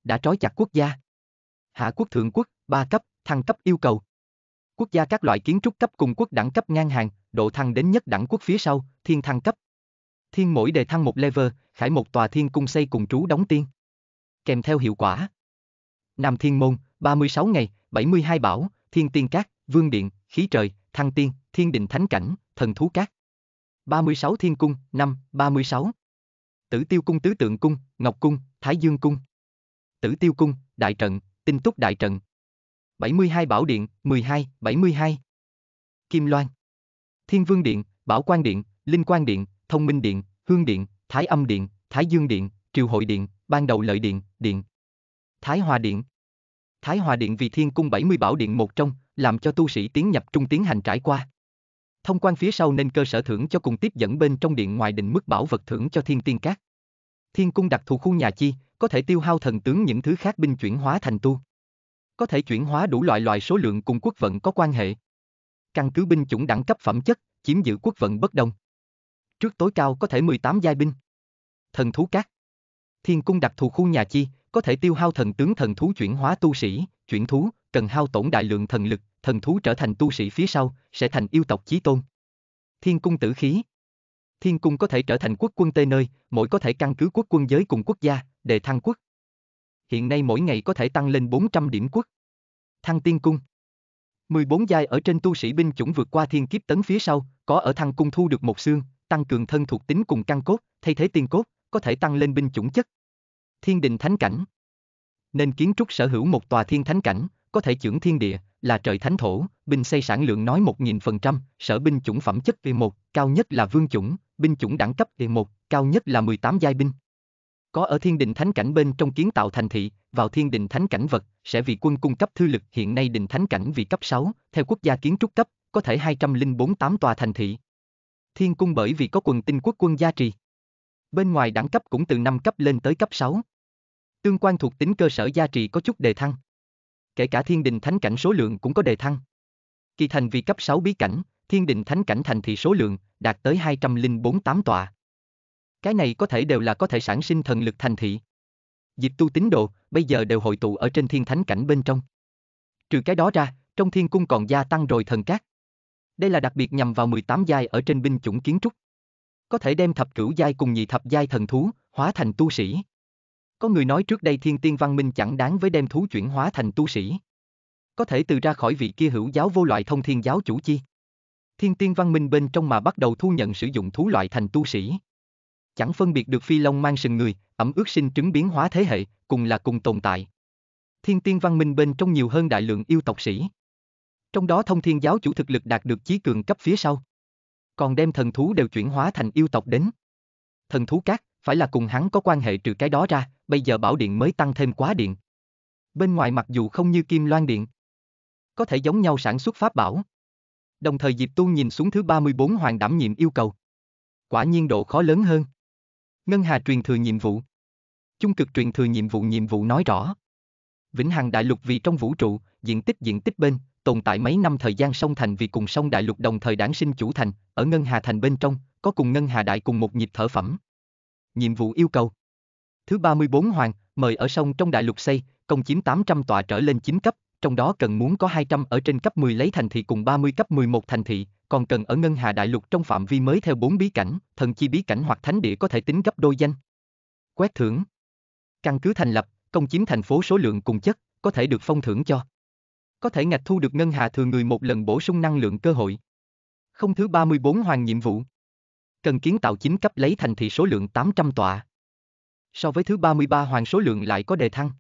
Đã trói chặt quốc gia. Hạ quốc thượng quốc, 3 cấp, thăng cấp yêu cầu. Quốc gia các loại kiến trúc cấp cùng quốc đẳng cấp ngang hàng, độ thăng đến nhất đẳng quốc phía sau, thiên thăng cấp. Thiên mỗi đề thăng một level, khải một tòa thiên cung xây cùng trú đóng tiên. Kèm theo hiệu quả. Nam thiên môn, 36 ngày, 72 bảo, thiên tiên cát, vương điện, khí trời, thăng tiên, thiên đình thánh cảnh, thần thú cát. 36 thiên cung, năm, 36. Tử tiêu cung tứ tượng cung, ngọc cung, thái dương cung. Tử tiêu cung, đại trận, tinh túc đại trận. 72 bảo điện, 12, 72. Kim Loan. Thiên vương điện, bảo quan điện, linh quan điện, thông minh điện, hương điện, thái âm điện, thái dương điện, triều hội điện, ban đầu lợi điện, điện. Thái hòa điện. Thái hòa điện vì thiên cung 70 bảo điện một trong, làm cho tu sĩ tiến nhập trung tiến hành trải qua. Thông quan phía sau nên cơ sở thưởng cho cùng tiếp dẫn bên trong điện ngoài định mức bảo vật thưởng cho thiên tiên các. Thiên cung đặc thù khu nhà chi, có thể tiêu hao thần tướng những thứ khác binh chuyển hóa thành tu. Có thể chuyển hóa đủ loại số lượng cùng quốc vận có quan hệ. Căn cứ binh chủng đẳng cấp phẩm chất, chiếm giữ quốc vận bất đồng. Trước tối cao có thể 18 giai binh. Thần thú các. Thiên cung đặc thù khu nhà chi, có thể tiêu hao thần tướng thần thú chuyển hóa tu sĩ, chuyển thú, cần hao tổn đại lượng thần lực, thần thú trở thành tu sĩ phía sau, sẽ thành yêu tộc chí tôn. Thiên cung tử khí. Thiên cung có thể trở thành quốc quân tê nơi, mỗi có thể căn cứ quốc quân giới cùng quốc gia, đề thăng quốc. Hiện nay mỗi ngày có thể tăng lên 400 điểm quốc. Thăng tiên cung. 14 giai ở trên tu sĩ binh chủng vượt qua thiên kiếp tấn phía sau, có ở thăng cung thu được một xương, tăng cường thân thuộc tính cùng căn cốt, thay thế tiên cốt, có thể tăng lên binh chủng chất. Thiên đình thánh cảnh. Nên kiến trúc sở hữu một tòa thiên thánh cảnh, có thể chưởng thiên địa, là trời thánh thổ, binh xây sản lượng nói 1000%, sở binh chủng phẩm chất E1, cao nhất là vương chủng, binh chủng đẳng cấp E1, cao nhất là 18 giai binh. Có ở thiên đình thánh cảnh bên trong kiến tạo thành thị, vào thiên đình thánh cảnh vật, sẽ vì quân cung cấp thư lực hiện nay đình thánh cảnh vì cấp 6, theo quốc gia kiến trúc cấp, có thể 2048 tòa thành thị. Thiên cung bởi vì có quần tinh quốc quân gia trì. Bên ngoài đẳng cấp cũng từ 5 cấp lên tới cấp 6. Tương quan thuộc tính cơ sở gia trì có chút đề thăng. Kể cả thiên đình thánh cảnh số lượng cũng có đề thăng. Kỳ thành vì cấp 6 bí cảnh, thiên đình thánh cảnh thành thị số lượng, đạt tới 2048 tọa. Cái này có thể đều là có thể sản sinh thần lực thành thị. Diệp tu tín đồ, bây giờ đều hội tụ ở trên thiên thánh cảnh bên trong. Trừ cái đó ra, trong thiên cung còn gia tăng rồi thần các. Đây là đặc biệt nhằm vào 18 giai ở trên binh chủng kiến trúc. Có thể đem thập cửu giai cùng nhị thập giai thần thú, hóa thành tu sĩ. Có người nói trước đây thiên tiên văn minh chẳng đáng với đem thú chuyển hóa thành tu sĩ. Có thể từ ra khỏi vị kia hữu giáo vô loại thông thiên giáo chủ chi. Thiên tiên văn minh bên trong mà bắt đầu thu nhận sử dụng thú loại thành tu sĩ. Chẳng phân biệt được phi long mang sừng người, ẩm ướt sinh trứng biến hóa thế hệ, cùng là cùng tồn tại. Thiên tiên văn minh bên trong nhiều hơn đại lượng yêu tộc sĩ. Trong đó thông thiên giáo chủ thực lực đạt được chí cường cấp phía sau. Còn đem thần thú đều chuyển hóa thành yêu tộc đến. Thần thú các, phải là cùng hắn có quan hệ trừ cái đó ra, bây giờ bảo điện mới tăng thêm quá điện. Bên ngoài mặc dù không như kim loan điện. Có thể giống nhau sản xuất pháp bảo. Đồng thời Diệp Tu nhìn xuống thứ 34 hoàng đảm nhiệm yêu cầu. Quả nhiên độ khó lớn hơn. Ngân Hà truyền thừa nhiệm vụ. Trung cực truyền thừa nhiệm vụ nói rõ. Vĩnh Hằng đại lục vì trong vũ trụ, diện tích bên, tồn tại mấy năm thời gian song thành vì cùng song đại lục đồng thời đản sinh chủ thành, ở Ngân Hà thành bên trong, có cùng Ngân Hà đại cùng một nhịp thở phẩm. Nhiệm vụ yêu cầu. Thứ 34 hoàng, mời ở sông trong đại lục xây, công chiếm 800 tòa trở lên 9 cấp, trong đó cần muốn có 200 ở trên cấp 10 lấy thành thị cùng 30 cấp 11 thành thị, còn cần ở Ngân Hà đại lục trong phạm vi mới theo 4 bí cảnh, thần chi bí cảnh hoặc thánh địa có thể tính gấp đôi danh. Quét thưởng. Căn cứ thành lập, công chiếm thành phố số lượng cùng chất, có thể được phong thưởng cho. Có thể ngạch thu được Ngân Hà thừa người một lần bổ sung năng lượng cơ hội. Không thứ 34 hoàng nhiệm vụ. Cần kiến tạo 9 cấp lấy thành thị số lượng 800 tọa. So với thứ 33 hoàng số lượng lại có đề thăng.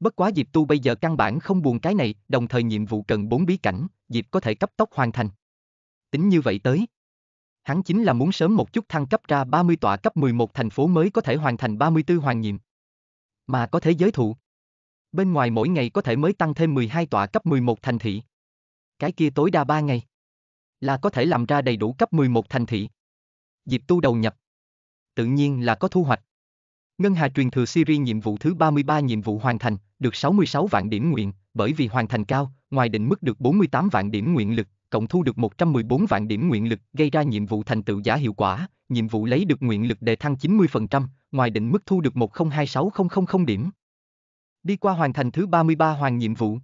Bất quá Diệp Tu bây giờ căn bản không buồn cái này, đồng thời nhiệm vụ cần 4 bí cảnh, Diệp có thể cấp tốc hoàn thành. Tính như vậy tới. Hắn chính là muốn sớm một chút thăng cấp ra 30 tọa cấp 11 thành phố mới có thể hoàn thành 34 hoàng nhiệm. Mà có thế giới thụ. Bên ngoài mỗi ngày có thể mới tăng thêm 12 tọa cấp 11 thành thị. Cái kia tối đa 3 ngày. Là có thể làm ra đầy đủ cấp 11 thành thị. Diệp Tu đầu nhập. tự nhiên là có thu hoạch. Ngân Hà truyền thừa series nhiệm vụ thứ 33 nhiệm vụ hoàn thành, được 66 vạn điểm nguyện, bởi vì hoàn thành cao, ngoài định mức được 48 vạn điểm nguyện lực, cộng thu được 114 vạn điểm nguyện lực, gây ra nhiệm vụ thành tựu giả hiệu quả, nhiệm vụ lấy được nguyện lực đề thăng 90%, ngoài định mức thu được 1026000 điểm. Đi qua hoàn thành thứ 33 hoàn nhiệm vụ,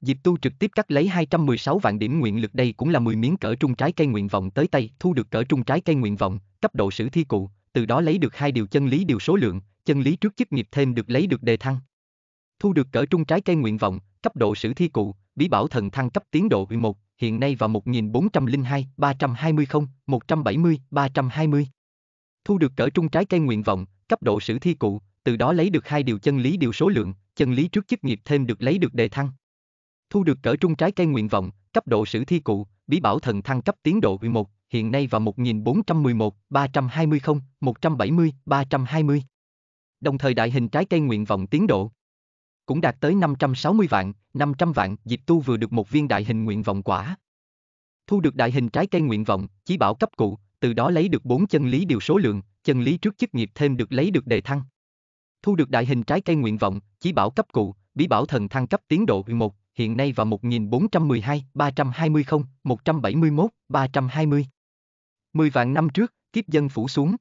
Diệp Tu trực tiếp cắt lấy 216 vạn điểm nguyện lực, đây cũng là 10 miếng cỡ trung trái cây nguyện vọng tới tay, thu được cỡ trung trái cây nguyện vọng, cấp độ sử thi cụ, từ đó lấy được 2 điều chân lý điều số lượng, chân lý trước chức nghiệp thêm được lấy được đề thăng. Thu được cỡ trung trái cây nguyện vọng, cấp độ sử thi cụ, bí bảo thần thăng cấp tiến độ 11, hiện nay vào 1402, 320, 170, 320. Thu được cỡ trung trái cây nguyện vọng, cấp độ sử thi cụ, từ đó lấy được 2 điều chân lý điều số lượng, chân lý trước chức nghiệp thêm được lấy được đề thăng. Thu được cỡ trung trái cây nguyện vọng, cấp độ sử thi cụ, bí bảo thần thăng cấp tiến độ 11, hiện nay vào 1411, 320, 170, 320. Đồng thời đại hình trái cây nguyện vọng tiến độ cũng đạt tới 560 vạn, 500 vạn, Diệp Tu vừa được một viên đại hình nguyện vọng quả. Thu được đại hình trái cây nguyện vọng, chí bảo cấp cụ, từ đó lấy được 4 chân lý điều số lượng, chân lý trước chức nghiệp thêm được lấy được đề thăng. Thu được đại hình trái cây nguyện vọng, chí bảo cấp cụ, bí bảo thần thăng cấp tiến độ 11, hiện nay vào 1412, 320, 171, 320. 10 vạn năm trước, kiếp dân phủ xuống.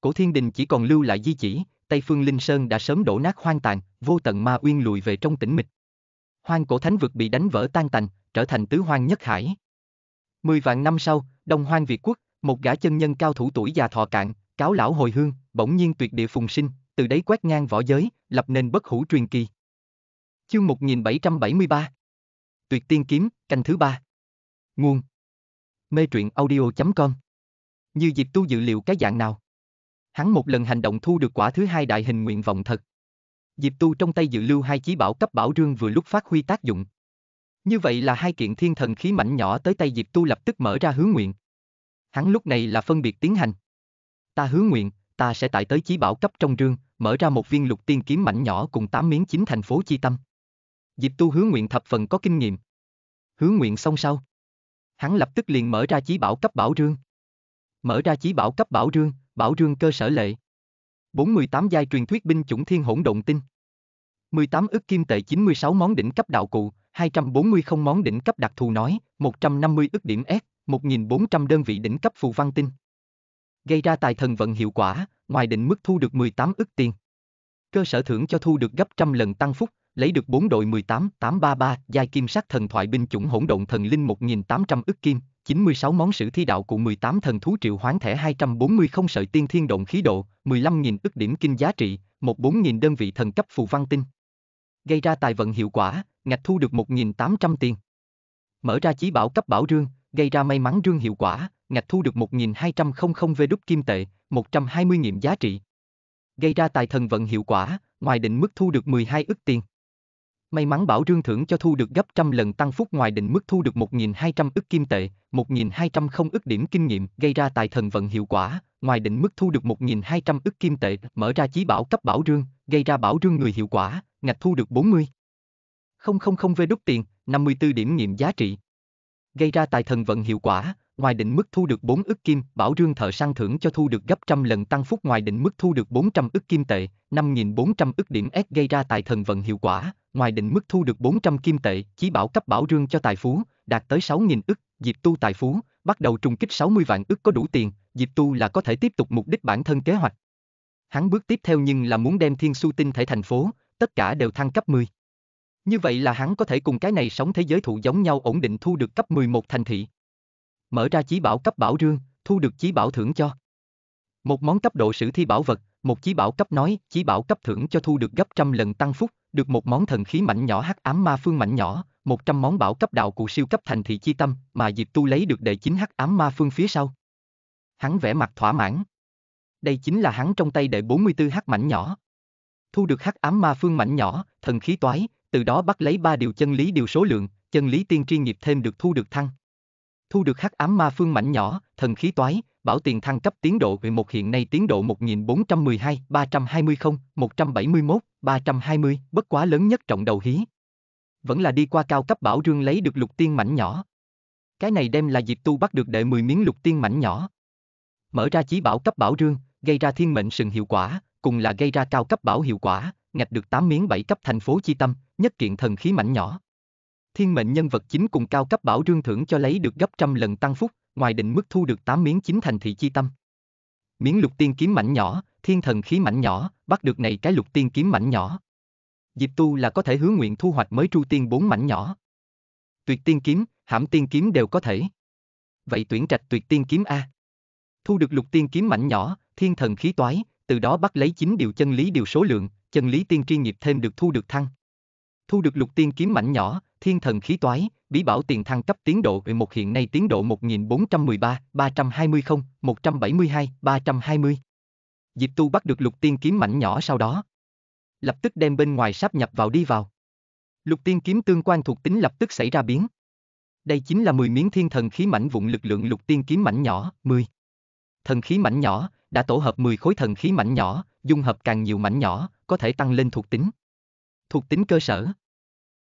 Cổ Thiên Đình chỉ còn lưu lại di chỉ, Tây Phương Linh Sơn đã sớm đổ nát hoang tàn, vô tận ma uyên lùi về trong tĩnh mịch. Hoang cổ thánh vực bị đánh vỡ tan tành, trở thành tứ hoang nhất hải. 10 vạn năm sau, Đông Hoang Việt Quốc, một gã chân nhân cao thủ tuổi già thọ cạn, cáo lão hồi hương, bỗng nhiên tuyệt địa phùng sinh, từ đấy quét ngang võ giới, lập nên bất hủ truyền kỳ. Chương 1773 Tuyệt tiên kiếm, canh thứ 3. Nguồn Mê truyện audio.com. Như Diệp Tu dự liệu cái dạng nào? Hắn một lần hành động thu được quả thứ 2 đại hình nguyện vọng thật. Diệp Tu trong tay dự lưu 2 chí bảo cấp bảo rương vừa lúc phát huy tác dụng. Như vậy là 2 kiện thiên thần khí mảnh nhỏ tới tay Diệp Tu lập tức mở ra hướng nguyện. Hắn lúc này là phân biệt tiến hành. Ta hướng nguyện, ta sẽ tải tới chí bảo cấp trong rương, mở ra một viên lục tiên kiếm mảnh nhỏ cùng 8 miếng chính thành phố chi tâm. Diệp Tu hướng nguyện thập phần có kinh nghiệm. Hướng nguyện xong sau, hắn lập tức liền mở ra chí bảo cấp bảo rương. Mở ra chí bảo cấp bảo rương cơ sở lệ. 48 giai truyền thuyết binh chủng thiên hỗn độn tinh. 18 ức kim tệ, 96 món đỉnh cấp đạo cụ, 240 không món đỉnh cấp đặc thù nói, 150 ức điểm S, 1400 đơn vị đỉnh cấp phù văn tinh. Gây ra tài thần vận hiệu quả, ngoài định mức thu được 18 ức tiền. Cơ sở thưởng cho thu được gấp 100 lần tăng phúc, lấy được 4 đội 18833, giai kim sắc thần thoại binh chủng hỗn độn thần linh 1800 ức kim. 96 món sử thi đạo cụ, 18 thần thú triệu hoán thẻ, 240 không sợi tiên thiên động khí độ, 15.000 ức điểm kinh giá trị, 14.000 đơn vị thần cấp phù văn tinh. Gây ra tài vận hiệu quả, ngạch thu được 1.800 tiền. Mở ra chí bảo cấp bảo rương, gây ra may mắn rương hiệu quả, ngạch thu được 1.200 vđ kim tệ, 120 nghiệm giá trị. Gây ra tài thần vận hiệu quả, ngoài định mức thu được 12 ức tiền. May mắn bảo rương thưởng cho thu được gấp 100 lần tăng phúc, ngoài định mức thu được 1.200 ức kim tệ, 1.200 ức điểm kinh nghiệm, gây ra tài thần vận hiệu quả, ngoài định mức thu được 1.200 ức kim tệ. Mở ra chí bảo cấp bảo rương, gây ra bảo rương người hiệu quả, ngạch thu được 40.000 vđ tiền, 54 điểm nghiệm giá trị. Gây ra tài thần vận hiệu quả, ngoài định mức thu được 4 ức kim. Bảo rương thợ săn thưởng cho thu được gấp 100 lần tăng phúc, ngoài định mức thu được 400 ức kim tệ, 5.400 ức điểm S. Gây ra tài thần vận hiệu quả, ngoài định mức thu được 400 kim tệ. Chí bảo cấp bảo rương cho tài phú đạt tới 6.000 ức, Diệp Tu tài phú bắt đầu trùng kích 60 vạn ức, có đủ tiền, Diệp Tu là có thể tiếp tục mục đích bản thân kế hoạch. Hắn bước tiếp theo nhưng là muốn đem Thiên Xu tinh thể thành phố, tất cả đều thăng cấp 10. Như vậy là hắn có thể cùng cái này sống thế giới thụ giống nhau ổn định thu được cấp 11 thành thị. Mở ra chí bảo cấp bảo rương, thu được chí bảo thưởng cho. Một món cấp độ sử thi bảo vật, một chí bảo cấp nói, chí bảo cấp thưởng cho thu được gấp 100 lần tăng phúc, được một món thần khí mảnh nhỏ hắc ám ma phương mảnh nhỏ, 100 món bảo cấp đạo cụ siêu cấp thành thị chi tâm mà Diệp Tu lấy được đệ 9 hắc ám ma phương phía sau. Hắn vẻ mặt thỏa mãn. Đây chính là hắn trong tay đệ 44 hắc mảnh nhỏ. Thu được hắc ám ma phương mảnh nhỏ, thần khí toái, từ đó bắt lấy 3 điều chân lý điều số lượng, chân lý tiên tri nghiệp thêm được thu được thăng. Thu được hắc ám ma phương mảnh nhỏ, thần khí toái, bảo tiền thăng cấp tiến độ về 1, hiện nay tiến độ 1412, 320, 171, 320, bất quá lớn nhất trọng đầu hí. Vẫn là đi qua cao cấp bảo rương lấy được lục tiên mảnh nhỏ. Cái này đem là Diệp Tu bắt được đệ 10 miếng lục tiên mảnh nhỏ. Mở ra chí bảo cấp bảo rương, gây ra thiên mệnh sừng hiệu quả, cùng là gây ra cao cấp bảo hiệu quả, ngạch được 8 miếng 7 cấp thành phố chi tâm, nhất kiện thần khí mảnh nhỏ. Thiên mệnh nhân vật chính cùng cao cấp bảo rương thưởng cho lấy được gấp trăm lần tăng phúc, ngoài định mức thu được 8 miếng 9 thành thị chi tâm. Miếng lục tiên kiếm mảnh nhỏ, thiên thần khí mảnh nhỏ, bắt được này cái lục tiên kiếm mảnh nhỏ. Diệp Tu là có thể hứa nguyện thu hoạch mới tru tiên 4 mảnh nhỏ. Tuyệt tiên kiếm, hãm tiên kiếm đều có thể. Vậy tuyển trạch tuyệt tiên kiếm A. Thu được lục tiên kiếm mảnh nhỏ, thiên thần khí toái, từ đó bắt lấy 9 điều chân lý điều số lượng, chân lý tiên tri nghiệp thêm được thu được thăng. Thu được lục tiên kiếm mảnh nhỏ, thiên thần khí toái, bí bảo tiền thăng cấp tiến độ về một hiện nay tiến độ 1413, 320 không, 172, 320. Diệp Tu bắt được lục tiên kiếm mảnh nhỏ sau đó. Lập tức đem bên ngoài sáp nhập vào đi vào. Lục tiên kiếm tương quan thuộc tính lập tức xảy ra biến. Đây chính là 10 miếng thiên thần khí mảnh vụn lực lượng lục tiên kiếm mảnh nhỏ, 10. Thần khí mảnh nhỏ, đã tổ hợp 10 khối thần khí mảnh nhỏ, dung hợp càng nhiều mảnh nhỏ, có thể tăng lên thuộc tính. Thuộc tính cơ sở.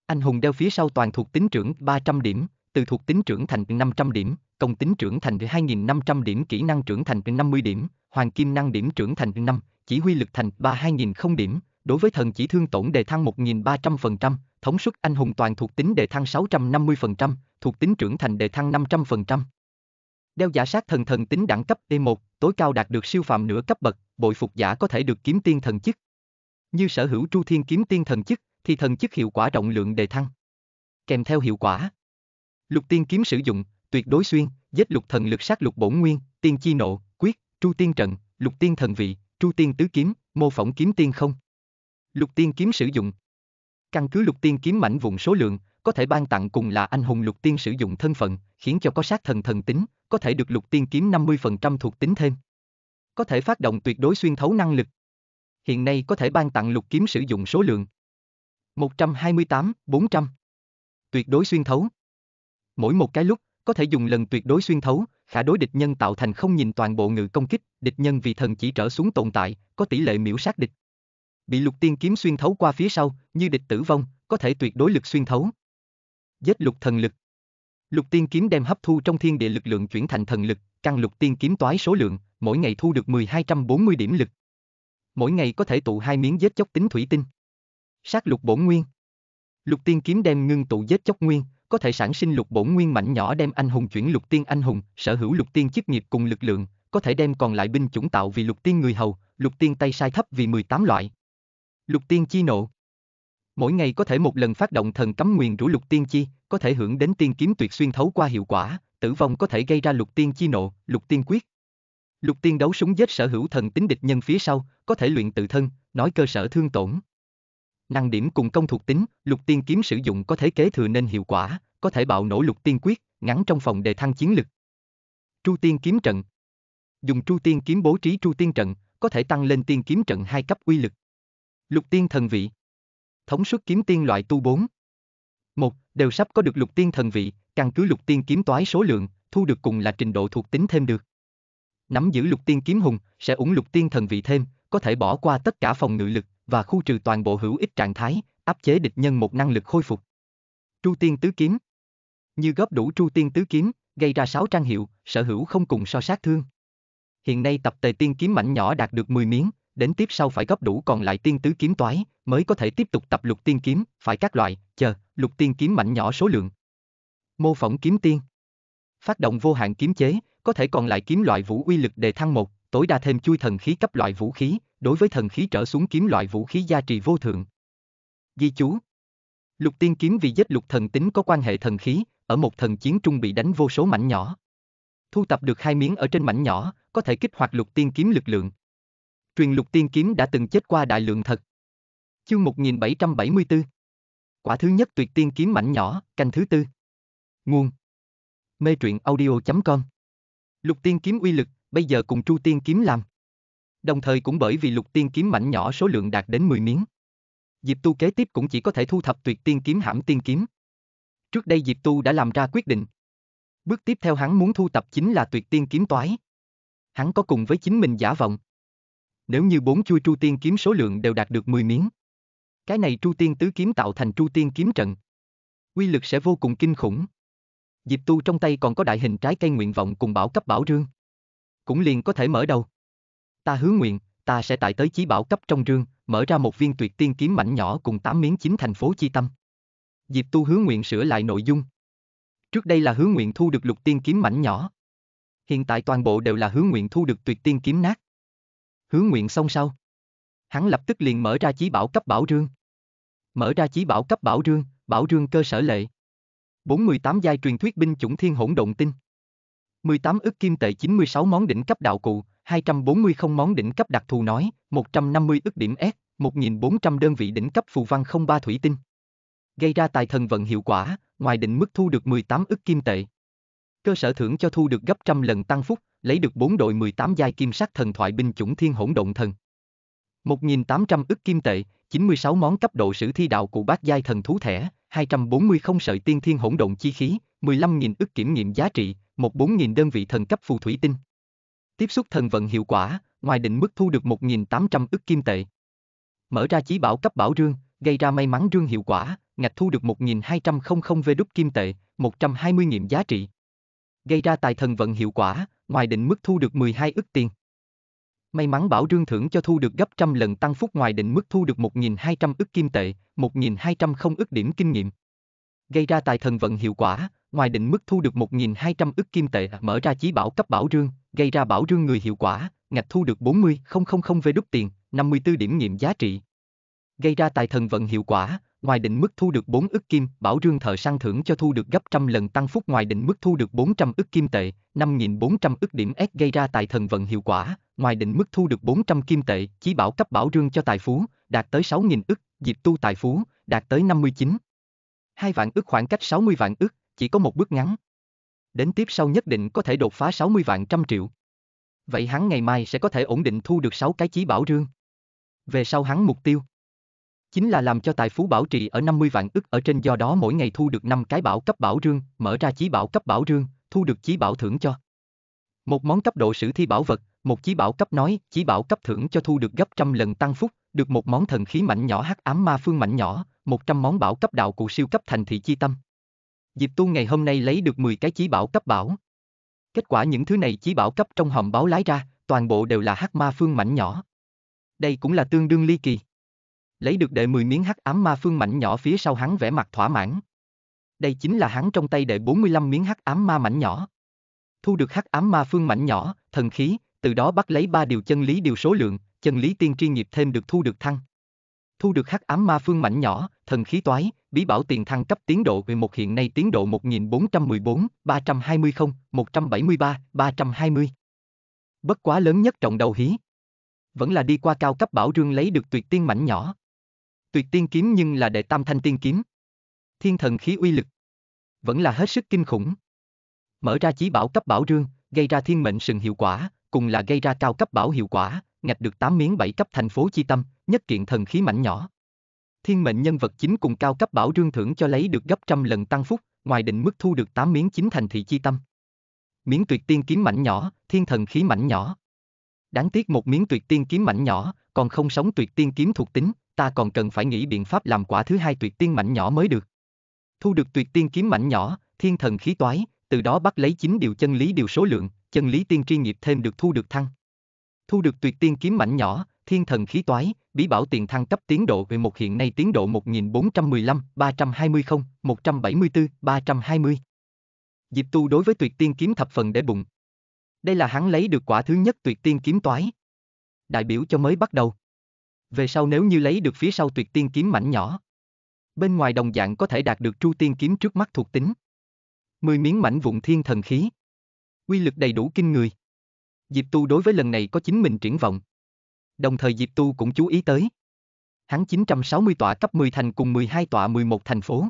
Anh hùng đeo phía sau toàn thuộc tính trưởng 300 điểm, từ thuộc tính trưởng thành 500 điểm, công tính trưởng thành 2.500 điểm, kỹ năng trưởng thành 50 điểm, hoàng kim năng điểm trưởng thành 5, chỉ huy lực thành 32.000 điểm, đối với thần chỉ thương tổn đề thăng 1.300%, thống suất anh hùng toàn thuộc tính đề thăng 650%, thuộc tính trưởng thành đề thăng 500%. Đeo giả sát thần thần tính đẳng cấp E1, tối cao đạt được siêu phàm nửa cấp bậc, bội phục giả có thể được kiếm tiên thần chức. Như sở hữu Tru Thiên kiếm tiên thần chức, thì thần chức hiệu quả rộng lượng đề thăng. Kèm theo hiệu quả. Lục tiên kiếm sử dụng, tuyệt đối xuyên, giết lục thần lực sát lục bổn nguyên, tiên chi nộ, quyết, Tru Tiên trận, lục tiên thần vị, Tru Tiên tứ kiếm, mô phỏng kiếm tiên không. Lục tiên kiếm sử dụng. Căn cứ lục tiên kiếm mảnh vụn số lượng, có thể ban tặng cùng là anh hùng lục tiên sử dụng thân phận, khiến cho có sát thần thần tính, có thể được lục tiên kiếm 50% thuộc tính thêm. Có thể phát động tuyệt đối xuyên thấu năng lực. Hiện nay có thể ban tặng lục kiếm sử dụng số lượng 128, 400. Tuyệt đối xuyên thấu. Mỗi một cái lúc, có thể dùng lần tuyệt đối xuyên thấu, khả đối địch nhân tạo thành không nhìn toàn bộ ngự công kích, địch nhân vì thần chỉ trở xuống tồn tại, có tỷ lệ miễu sát địch. Bị lục tiên kiếm xuyên thấu qua phía sau, như địch tử vong, có thể tuyệt đối lực xuyên thấu. Giết lục thần lực. Lục tiên kiếm đem hấp thu trong thiên địa lực lượng chuyển thành thần lực, căn lục tiên kiếm toái số lượng, mỗi ngày thu được 1240 điểm lực. Mỗi ngày có thể tụ 2 miếng giết chóc tính thủy tinh. Sát lục bổn nguyên. Lục tiên kiếm đem ngưng tụ giết chóc nguyên, có thể sản sinh lục bổn nguyên mảnh nhỏ đem anh hùng chuyển lục tiên anh hùng, sở hữu lục tiên chức nghiệp cùng lực lượng, có thể đem còn lại binh chủng tạo vì lục tiên người hầu, lục tiên tay sai thấp vì 18 loại. Lục tiên chi nộ. Mỗi ngày có thể một lần phát động thần cấm nguyền rủ lục tiên chi, có thể hưởng đến tiên kiếm tuyệt xuyên thấu qua hiệu quả, tử vong có thể gây ra lục tiên chi nộ, lục tiên quyết. Lục tiên đấu súng giết sở hữu thần tính địch nhân phía sau, có thể luyện tự thân, nói cơ sở thương tổn. Năng điểm cùng công thuộc tính, lục tiên kiếm sử dụng có thể kế thừa nên hiệu quả, có thể bạo nổ lục tiên quyết, ngắn trong phòng đề thăng chiến lực. Tru Tiên kiếm trận. Dùng Tru Tiên kiếm bố trí Tru Tiên trận, có thể tăng lên tiên kiếm trận 2 cấp uy lực. Lục tiên thần vị. Thống suất kiếm tiên loại tu 4. 1. Đều sắp có được lục tiên thần vị, căn cứ lục tiên kiếm toái số lượng, thu được cùng là trình độ thuộc tính thêm được. Nắm giữ lục tiên kiếm hùng, sẽ ủng lục tiên thần vị thêm, có thể bỏ qua tất cả phòng ngự lực và khu trừ toàn bộ hữu ích trạng thái, áp chế địch nhân một năng lực khôi phục. Tru Tiên tứ kiếm. Như góp đủ Tru Tiên tứ kiếm, gây ra 6 trang hiệu, sở hữu không cùng so sát thương. Hiện nay tập tề tiên kiếm mảnh nhỏ đạt được 10 miếng. Đến tiếp sau phải góp đủ còn lại tiên tứ kiếm toái, mới có thể tiếp tục tập lục tiên kiếm, phải các loại, chờ, lục tiên kiếm mảnh nhỏ số lượng. Mô phỏng kiếm tiên. Phát động vô hạn kiếm chế, có thể còn lại kiếm loại vũ uy lực đề thăng 1, tối đa thêm chui thần khí cấp loại vũ khí, đối với thần khí trở xuống kiếm loại vũ khí gia trì vô thượng. Ghi chú. Lục tiên kiếm vì giết lục thần tính có quan hệ thần khí, ở một thần chiến trung bị đánh vô số mảnh nhỏ. Thu tập được 2 miếng ở trên mảnh nhỏ, có thể kích hoạt lục tiên kiếm lực lượng. Truyền lục tiên kiếm đã từng chết qua đại lượng thật. Chương 1774. Quả thứ nhất tuyệt tiên kiếm mảnh nhỏ, canh thứ tư. Nguồn. Mê truyện audio.com. Lục tiên kiếm uy lực, bây giờ cùng Tru Tiên kiếm làm. Đồng thời cũng bởi vì lục tiên kiếm mảnh nhỏ số lượng đạt đến 10 miếng. Diệp Tu kế tiếp cũng chỉ có thể thu thập tuyệt tiên kiếm hãm tiên kiếm. Trước đây Diệp Tu đã làm ra quyết định. Bước tiếp theo hắn muốn thu tập chính là tuyệt tiên kiếm toái. Hắn có cùng với chính mình giả vọng. Nếu như 4 chuôi Tru Tiên kiếm số lượng đều đạt được 10 miếng. Cái này Tru Tiên tứ kiếm tạo thành Tru Tiên kiếm trận. Uy lực sẽ vô cùng kinh khủng. Diệp Tu trong tay còn có đại hình trái cây nguyện vọng cùng bảo cấp bảo rương. Cũng liền có thể mở đầu. Ta hứa nguyện, ta sẽ tải tới chí bảo cấp trong rương, mở ra một viên tuyệt tiên kiếm mảnh nhỏ cùng 8 miếng chín thành phố chi tâm. Diệp Tu hứa nguyện sửa lại nội dung. Trước đây là hứa nguyện thu được lục tiên kiếm mảnh nhỏ. Hiện tại toàn bộ đều là hứa nguyện thu được tuyệt tiên kiếm nát. Hứa nguyện xong sau, hắn lập tức liền mở ra chí bảo cấp bảo rương. Mở ra chí bảo cấp bảo rương cơ sở lệ. 48 giai truyền thuyết binh chủng thiên hỗn động tinh. 18 ức kim tệ 96 món đỉnh cấp đạo cụ, 240 không món đỉnh cấp đặc thù nói, 150 ức điểm S, 1.400 đơn vị đỉnh cấp phù văn không ba thủy tinh. Gây ra tài thần vận hiệu quả, ngoài định mức thu được 18 ức kim tệ. Cơ sở thưởng cho thu được gấp trăm lần tăng phúc, lấy được 4 đội 18 giai kim sắc thần thoại binh chủng thiên hỗn động thần. 1.800 ức kim tệ, 96 món cấp độ sử thi đạo cụ bát giai thần thú thẻ, 240 không sợi tiên thiên hỗn động chi khí, 15.000 ức kiểm nghiệm giá trị, 14.000 đơn vị thần cấp phù thủy tinh. Tiếp xúc thần vận hiệu quả, ngoài định mức thu được 1.800 ức kim tệ. Mở ra chí bảo cấp bảo rương, gây ra may mắn rương hiệu quả, ngạch thu được 1.200 V đúc kim tệ, 120 nghiệm giá trị. Gây ra tài thần vận hiệu quả, ngoài định mức thu được 12 ức tiền. May mắn bảo rương thưởng cho thu được gấp trăm lần tăng phúc ngoài định mức thu được 1.200 ức kim tệ, 1.200 ức điểm kinh nghiệm. Gây ra tài thần vận hiệu quả, ngoài định mức thu được 1.200 ức kim tệ. Mở ra chí bảo cấp bảo rương, gây ra bảo rương người hiệu quả, ngạch thu được 40.000 V đúc tiền, 54 điểm nghiệm giá trị. Gây ra tài thần vận hiệu quả, ngoài định mức thu được 4 ức kim. Bảo rương thợ săn thưởng cho thu được gấp trăm lần tăng phúc ngoài định mức thu được 400 ức kim tệ, 5.400 ức điểm S. Gây ra tài thần vận hiệu quả, ngoài định mức thu được 400 kim tệ. Chí bảo cấp bảo rương cho tài phú đạt tới 6.000 ức, Diệp Tu tài phú đạt tới 59.2 vạn ức, khoảng cách 60 vạn ức chỉ có một bước ngắn. Đến tiếp sau nhất định có thể đột phá 60 vạn trăm triệu. Vậy hắn ngày mai sẽ có thể ổn định thu được 6 cái chí bảo rương. Về sau hắn mục tiêu chính là làm cho tài phú bảo trì ở 50 vạn ức ở trên, do đó mỗi ngày thu được 5 cái bảo cấp bảo rương. Mở ra chí bảo cấp bảo rương, thu được chí bảo thưởng cho một món cấp độ sử thi bảo vật, một chí bảo cấp nói, chí bảo cấp thưởng cho thu được gấp trăm lần tăng phúc, được một món thần khí mảnh nhỏ hắc ám ma phương mảnh nhỏ, 100 món bảo cấp đạo cụ siêu cấp thành thị chi tâm. Diệp Tu ngày hôm nay lấy được 10 cái chí bảo cấp bảo. Kết quả những thứ này chí bảo cấp trong hòm báo lái ra, toàn bộ đều là hắc ma phương mảnh nhỏ. Đây cũng là tương đương ly kỳ. Lấy được đệ 10 miếng hắc ám ma phương mảnh nhỏ phía sau hắn vẻ mặt thỏa mãn. Đây chính là hắn trong tay đệ 45 miếng hắc ám ma mảnh nhỏ. Thu được hắc ám ma phương mảnh nhỏ, thần khí, từ đó bắt lấy 3 điều chân lý điều số lượng, chân lý tiên tri nghiệp thêm được thu được thăng. Thu được hắc ám ma phương mảnh nhỏ, thần khí toái, bí bảo tiền thăng cấp tiến độ về một hiện nay tiến độ 1414, 320 không, 173, 320. Bất quá lớn nhất trọng đầu hí. Vẫn là đi qua cao cấp bảo rương lấy được tuyệt tiên mảnh nhỏ. Tuyệt tiên kiếm nhưng là đệ tam thanh tiên kiếm. Thiên thần khí uy lực. Vẫn là hết sức kinh khủng. Mở ra chí bảo cấp bảo rương, gây ra thiên mệnh sừng hiệu quả, cùng là gây ra cao cấp bảo hiệu quả, ngạch được 8 miếng 7 cấp thành phố chi tâm, nhất kiện thần khí mảnh nhỏ. Thiên mệnh nhân vật chính cùng cao cấp bảo rương thưởng cho lấy được gấp trăm lần tăng phúc, ngoài định mức thu được 8 miếng 9 thành thị chi tâm. Miếng tuyệt tiên kiếm mảnh nhỏ, thiên thần khí mảnh nhỏ. Đáng tiếc một miếng tuyệt tiên kiếm mảnh nhỏ, còn không sống tuyệt tiên kiếm thuộc tính, ta còn cần phải nghĩ biện pháp làm quả thứ hai tuyệt tiên mảnh nhỏ mới được. Thu được tuyệt tiên kiếm mảnh nhỏ, thiên thần khí toái, từ đó bắt lấy 9 điều chân lý điều số lượng, chân lý tiên tri nghiệp thêm được thu được thăng. Thu được tuyệt tiên kiếm mảnh nhỏ, thiên thần khí toái, bí bảo tiền thăng cấp tiến độ về một hiện nay tiến độ 1415, 320 không, 174, 320. Diệp Tu đối với tuyệt tiên kiếm thập phần để bụng. Đây là hắn lấy được quả thứ nhất tuyệt tiên kiếm toái. Đại biểu cho mới bắt đầu. Về sau nếu như lấy được phía sau tuyệt tiên kiếm mảnh nhỏ, bên ngoài đồng dạng có thể đạt được tru tiên kiếm trước mắt thuộc tính. 10 miếng mảnh vụn thiên thần khí. Quy lực đầy đủ kinh người. Diệp Tu đối với lần này có chính mình triển vọng. Đồng thời Diệp Tu cũng chú ý tới. Hắn 960 tọa cấp 10 thành cùng 12 tọa 11 thành phố.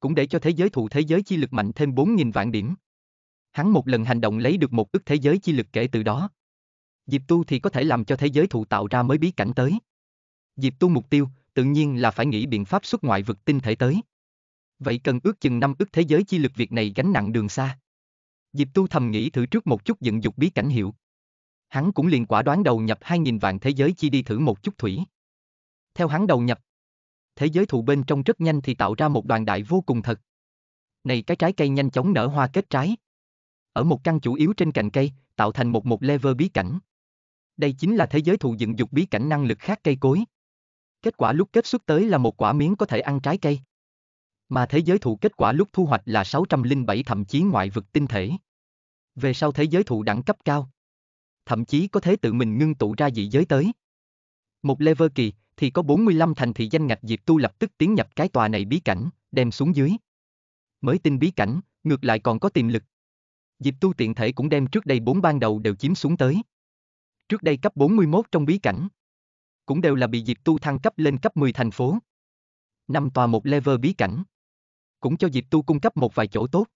Cũng để cho thế giới thụ thế giới chi lực mạnh thêm 4.000 vạn điểm. Hắn một lần hành động lấy được một ức thế giới chi lực kể từ đó. Diệp Tu thì có thể làm cho thế giới thụ tạo ra mới bí cảnh tới. Diệp Tu mục tiêu, tự nhiên là phải nghĩ biện pháp xuất ngoại vực tinh thể tới. Vậy cần ước chừng 5 ức thế giới chi lực, việc này gánh nặng đường xa. Diệp Tu thầm nghĩ thử trước một chút dựng dục bí cảnh hiệu. Hắn cũng liền quả đoán đầu nhập 2.000 vạn thế giới chi đi thử một chút thủy. Theo hắn đầu nhập, thế giới thụ bên trong rất nhanh thì tạo ra một đoàn đại vô cùng thật. Này cái trái cây nhanh chóng nở hoa kết trái. Ở một căn chủ yếu trên cành cây, tạo thành một level bí cảnh. Đây chính là thế giới thụ dựng dục bí cảnh năng lực khác cây cối. Kết quả lúc kết xuất tới là một quả miếng có thể ăn trái cây. Mà thế giới thụ kết quả lúc thu hoạch là 607 thậm chí ngoại vực tinh thể. Về sau thế giới thụ đẳng cấp cao, thậm chí có thể tự mình ngưng tụ ra dị giới tới. Một level kỳ thì có 45 thành thị danh ngạch. Diệp Tu lập tức tiến nhập cái tòa này bí cảnh, đem xuống dưới. Mới tinh bí cảnh, ngược lại còn có tiềm lực. Diệp Tu tiện thể cũng đem trước đây 4 ban đầu đều chiếm xuống tới. Trước đây cấp 41 trong bí cảnh, cũng đều là bị Diệp Tu thăng cấp lên cấp 10 thành phố. 5 tòa một level bí cảnh, cũng cho Diệp Tu cung cấp một vài chỗ tốt.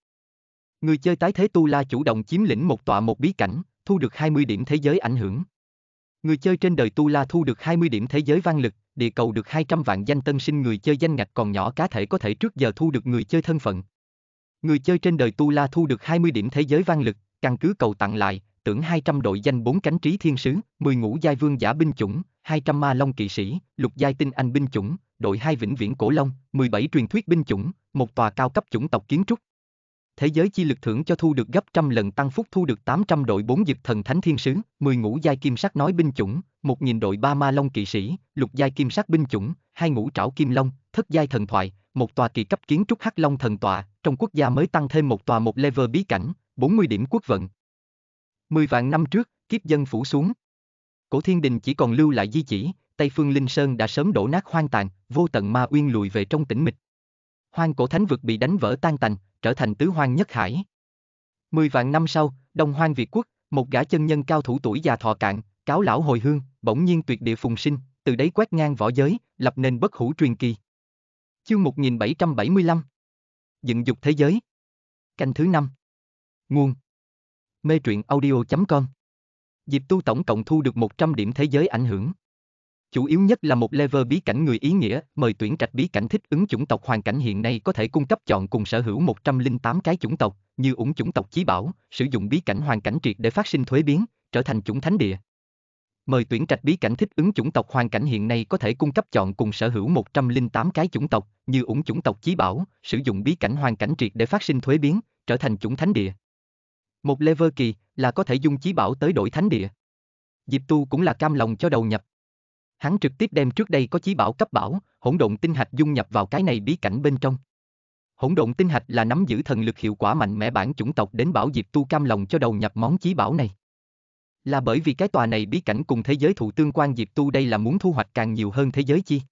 Người chơi tái thế Tu La chủ động chiếm lĩnh một tòa một bí cảnh, thu được 20 điểm thế giới ảnh hưởng. Người chơi trên đời Tu La thu được 20 điểm thế giới vang lực, địa cầu được 200 vạn danh tân sinh người chơi danh ngạch còn nhỏ cá thể có thể trước giờ thu được người chơi thân phận. Người chơi trên đời Tu La thu được 20 điểm thế giới vang lực, căn cứ cầu tặng lại, tưởng 200 đội danh 4 cánh trí thiên sứ, 10 ngũ giai vương giả binh chủng, 200 ma long kỵ sĩ, lục giai tinh anh binh chủng, đội 2 vĩnh viễn cổ long, 17 truyền thuyết binh chủng, một tòa cao cấp chủng tộc kiến trúc. Thế giới chi lực thưởng cho thu được gấp 100 lần tăng phúc thu được 800 đội 4 dịp thần thánh thiên sứ, 10 ngũ giai kim sắc nói binh chủng, 1000 đội 3 ma long kỵ sĩ, lục giai kim sắc binh chủng, 2 ngũ trảo kim long, thất giai thần thoại, một tòa kỳ cấp kiến trúc hắc long thần tọa, trong quốc gia mới tăng thêm một tòa một level bí cảnh, 40 điểm quốc vận. 10 vạn năm trước, kiếp dân phủ xuống. Cổ thiên đình chỉ còn lưu lại di chỉ, Tây Phương Linh Sơn đã sớm đổ nát hoang tàn, vô tận ma uyên lùi về trong tĩnh mịch. Hoang cổ thánh vực bị đánh vỡ tan tành, trở thành tứ hoang nhất hải. 10 vạn năm sau, Đông Hoang Việt Quốc, một gã chân nhân cao thủ tuổi già thọ cạn, cáo lão hồi hương, bỗng nhiên tuyệt địa phùng sinh, từ đấy quét ngang võ giới, lập nên bất hủ truyền kỳ. Chương 1775. Dựng dục thế giới. Canh thứ 5. Nguồn Mê truyện audio.com. Diệp Tu tổng cộng thu được 100 điểm thế giới ảnh hưởng. Chủ yếu nhất là một level bí cảnh người ý nghĩa, mời tuyển trạch bí cảnh thích ứng chủng tộc hoàn cảnh hiện nay có thể cung cấp chọn cùng sở hữu 108 cái chủng tộc, như ủng chủng tộc chí bảo, sử dụng bí cảnh hoàn cảnh triệt để phát sinh thuế biến, trở thành chủng thánh địa. Mời tuyển trạch bí cảnh thích ứng chủng tộc hoàn cảnh hiện nay có thể cung cấp chọn cùng sở hữu 108 cái chủng tộc, như ủng chủng tộc chí bảo, sử dụng bí cảnh hoàn cảnh triệt để phát sinh thuế biến, trở thành chủng thánh địa. Một level kỳ là có thể dùng chí bảo tới đổi thánh địa. Diệp Tu cũng là cam lòng cho đầu nhập. Hắn trực tiếp đem trước đây có chí bảo cấp bảo, hỗn độn tinh hạch dung nhập vào cái này bí cảnh bên trong. Hỗn độn tinh hạch là nắm giữ thần lực hiệu quả mạnh mẽ bản chủng tộc đến bảo Diệp Tu cam lòng cho đầu nhập món chí bảo này. Là bởi vì cái tòa này bí cảnh cùng thế giới thụ tương quan Diệp Tu đây là muốn thu hoạch càng nhiều hơn thế giới chi.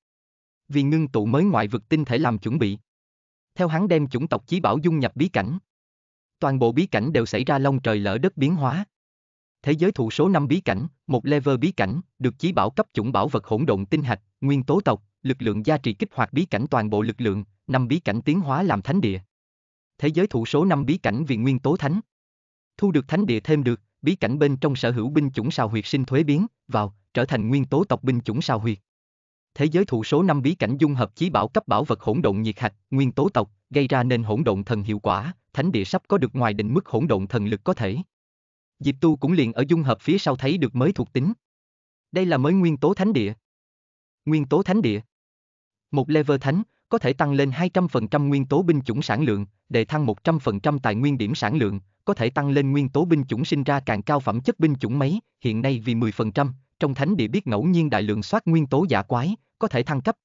Vì ngưng tụ mới ngoại vực tinh thể làm chuẩn bị. Theo hắn đem chủng tộc chí bảo dung nhập bí cảnh. Toàn bộ bí cảnh đều xảy ra long trời lở đất biến hóa. Thế giới thụ số 5 bí cảnh, một level bí cảnh, được chí bảo cấp chủng bảo vật hỗn độn tinh hạch, nguyên tố tộc, lực lượng gia trì kích hoạt bí cảnh toàn bộ lực lượng, 5 bí cảnh tiến hóa làm thánh địa. Thế giới thụ số 5 bí cảnh vì nguyên tố thánh. Thu được thánh địa thêm được, bí cảnh bên trong sở hữu binh chủng sao huyệt sinh thuế biến, vào, trở thành nguyên tố tộc binh chủng sao huyệt. Thế giới thụ số 5 bí cảnh dung hợp chí bảo cấp bảo vật hỗn độn nhiệt hạch, nguyên tố tộc, gây ra nên hỗn độn thần hiệu quả, thánh địa sắp có được ngoài định mức hỗn độn thần lực có thể. Diệp Tu cũng liền ở dung hợp phía sau thấy được mới thuộc tính. Đây là mới nguyên tố thánh địa. Nguyên tố thánh địa. Một level thánh, có thể tăng lên 200% nguyên tố binh chủng sản lượng, đề thăng 100% tài nguyên điểm sản lượng, có thể tăng lên nguyên tố binh chủng sinh ra càng cao phẩm chất binh chủng mấy, hiện nay vì 10%, trong thánh địa biết ngẫu nhiên đại lượng soát nguyên tố giả quái, có thể thăng cấp.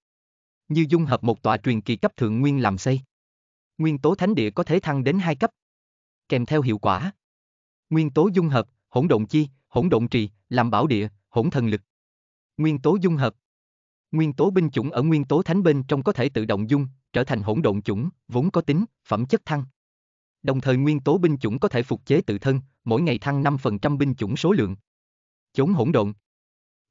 Như dung hợp một tòa truyền kỳ cấp thượng nguyên làm xây. Nguyên tố thánh địa có thể thăng đến 2 cấp. Kèm theo hiệu quả. Nguyên tố dung hợp, hỗn độn chi, hỗn độn trì, làm bảo địa, hỗn thần lực. Nguyên tố dung hợp. Nguyên tố binh chủng ở nguyên tố thánh bên trong có thể tự động dung, trở thành hỗn độn chủng, vốn có tính, phẩm chất thăng. Đồng thời nguyên tố binh chủng có thể phục chế tự thân, mỗi ngày thăng 5% binh chủng số lượng. Chốn hỗn độn.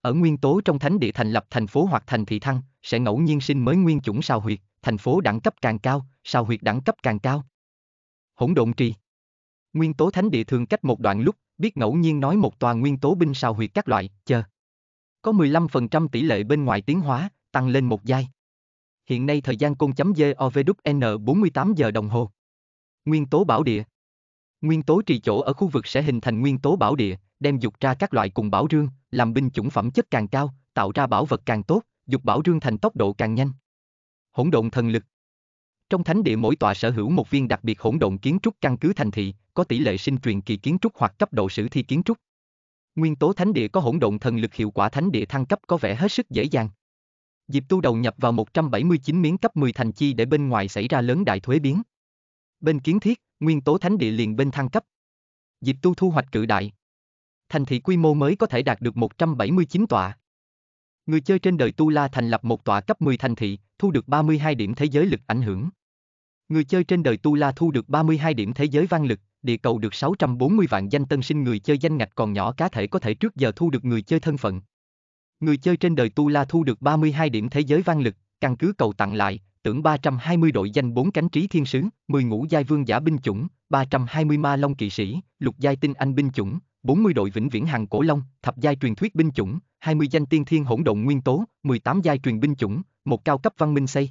Ở nguyên tố trong thánh địa thành lập thành phố hoặc thành thị thăng, sẽ ngẫu nhiên sinh mới nguyên chủng sao huyệt, thành phố đẳng cấp càng cao, sao huyệt đẳng cấp càng cao. Hỗn độn trì. Nguyên tố thánh địa thường cách một đoạn lúc, biết ngẫu nhiên nói một tòa nguyên tố binh sao huyệt các loại, chờ. Có 15% tỷ lệ bên ngoài tiến hóa, tăng lên một giai. Hiện nay thời gian côn.govn 48 giờ đồng hồ. Nguyên tố bảo địa. Nguyên tố trì chỗ ở khu vực sẽ hình thành nguyên tố bảo địa, đem dục ra các loại cùng bảo rương, làm binh chủng phẩm chất càng cao, tạo ra bảo vật càng tốt, dục bảo rương thành tốc độ càng nhanh. Hỗn độn thần lực. Trong thánh địa mỗi tòa sở hữu một viên đặc biệt hỗn độn kiến trúc căn cứ thành thị, có tỷ lệ sinh truyền kỳ kiến trúc hoặc cấp độ sử thi kiến trúc. Nguyên tố thánh địa có hỗn độn thần lực hiệu quả, thánh địa thăng cấp có vẻ hết sức dễ dàng. Diệp Tu đầu nhập vào 179 miếng cấp 10 thành chi để bên ngoài xảy ra lớn đại thuế biến. Bên kiến thiết, nguyên tố thánh địa liền bên thăng cấp. Diệp Tu thu hoạch cự đại. Thành thị quy mô mới có thể đạt được 179 tọa. Người chơi trên đời Tu La thành lập một tọa cấp 10 thành thị, thu được 32 điểm thế giới lực ảnh hưởng. Người chơi trên đời Tu La thu được 32 điểm thế giới vang lực, địa cầu được 640 vạn danh tân sinh người chơi, danh ngạch còn nhỏ cá thể có thể trước giờ thu được người chơi thân phận. Người chơi trên đời Tu La thu được 32 điểm thế giới vang lực, căn cứ cầu tặng lại, tưởng 320 đội danh 4 cánh trí thiên sứ, 10 ngũ giai vương giả binh chủng, 320 ma long kỵ sĩ, lục giai tinh anh binh chủng, 40 đội vĩnh viễn hàng cổ long, thập giai truyền thuyết binh chủng, 20 danh tiên thiên hỗn độn nguyên tố, 18 giai truyền binh chủng, 1 cao cấp văn minh xây.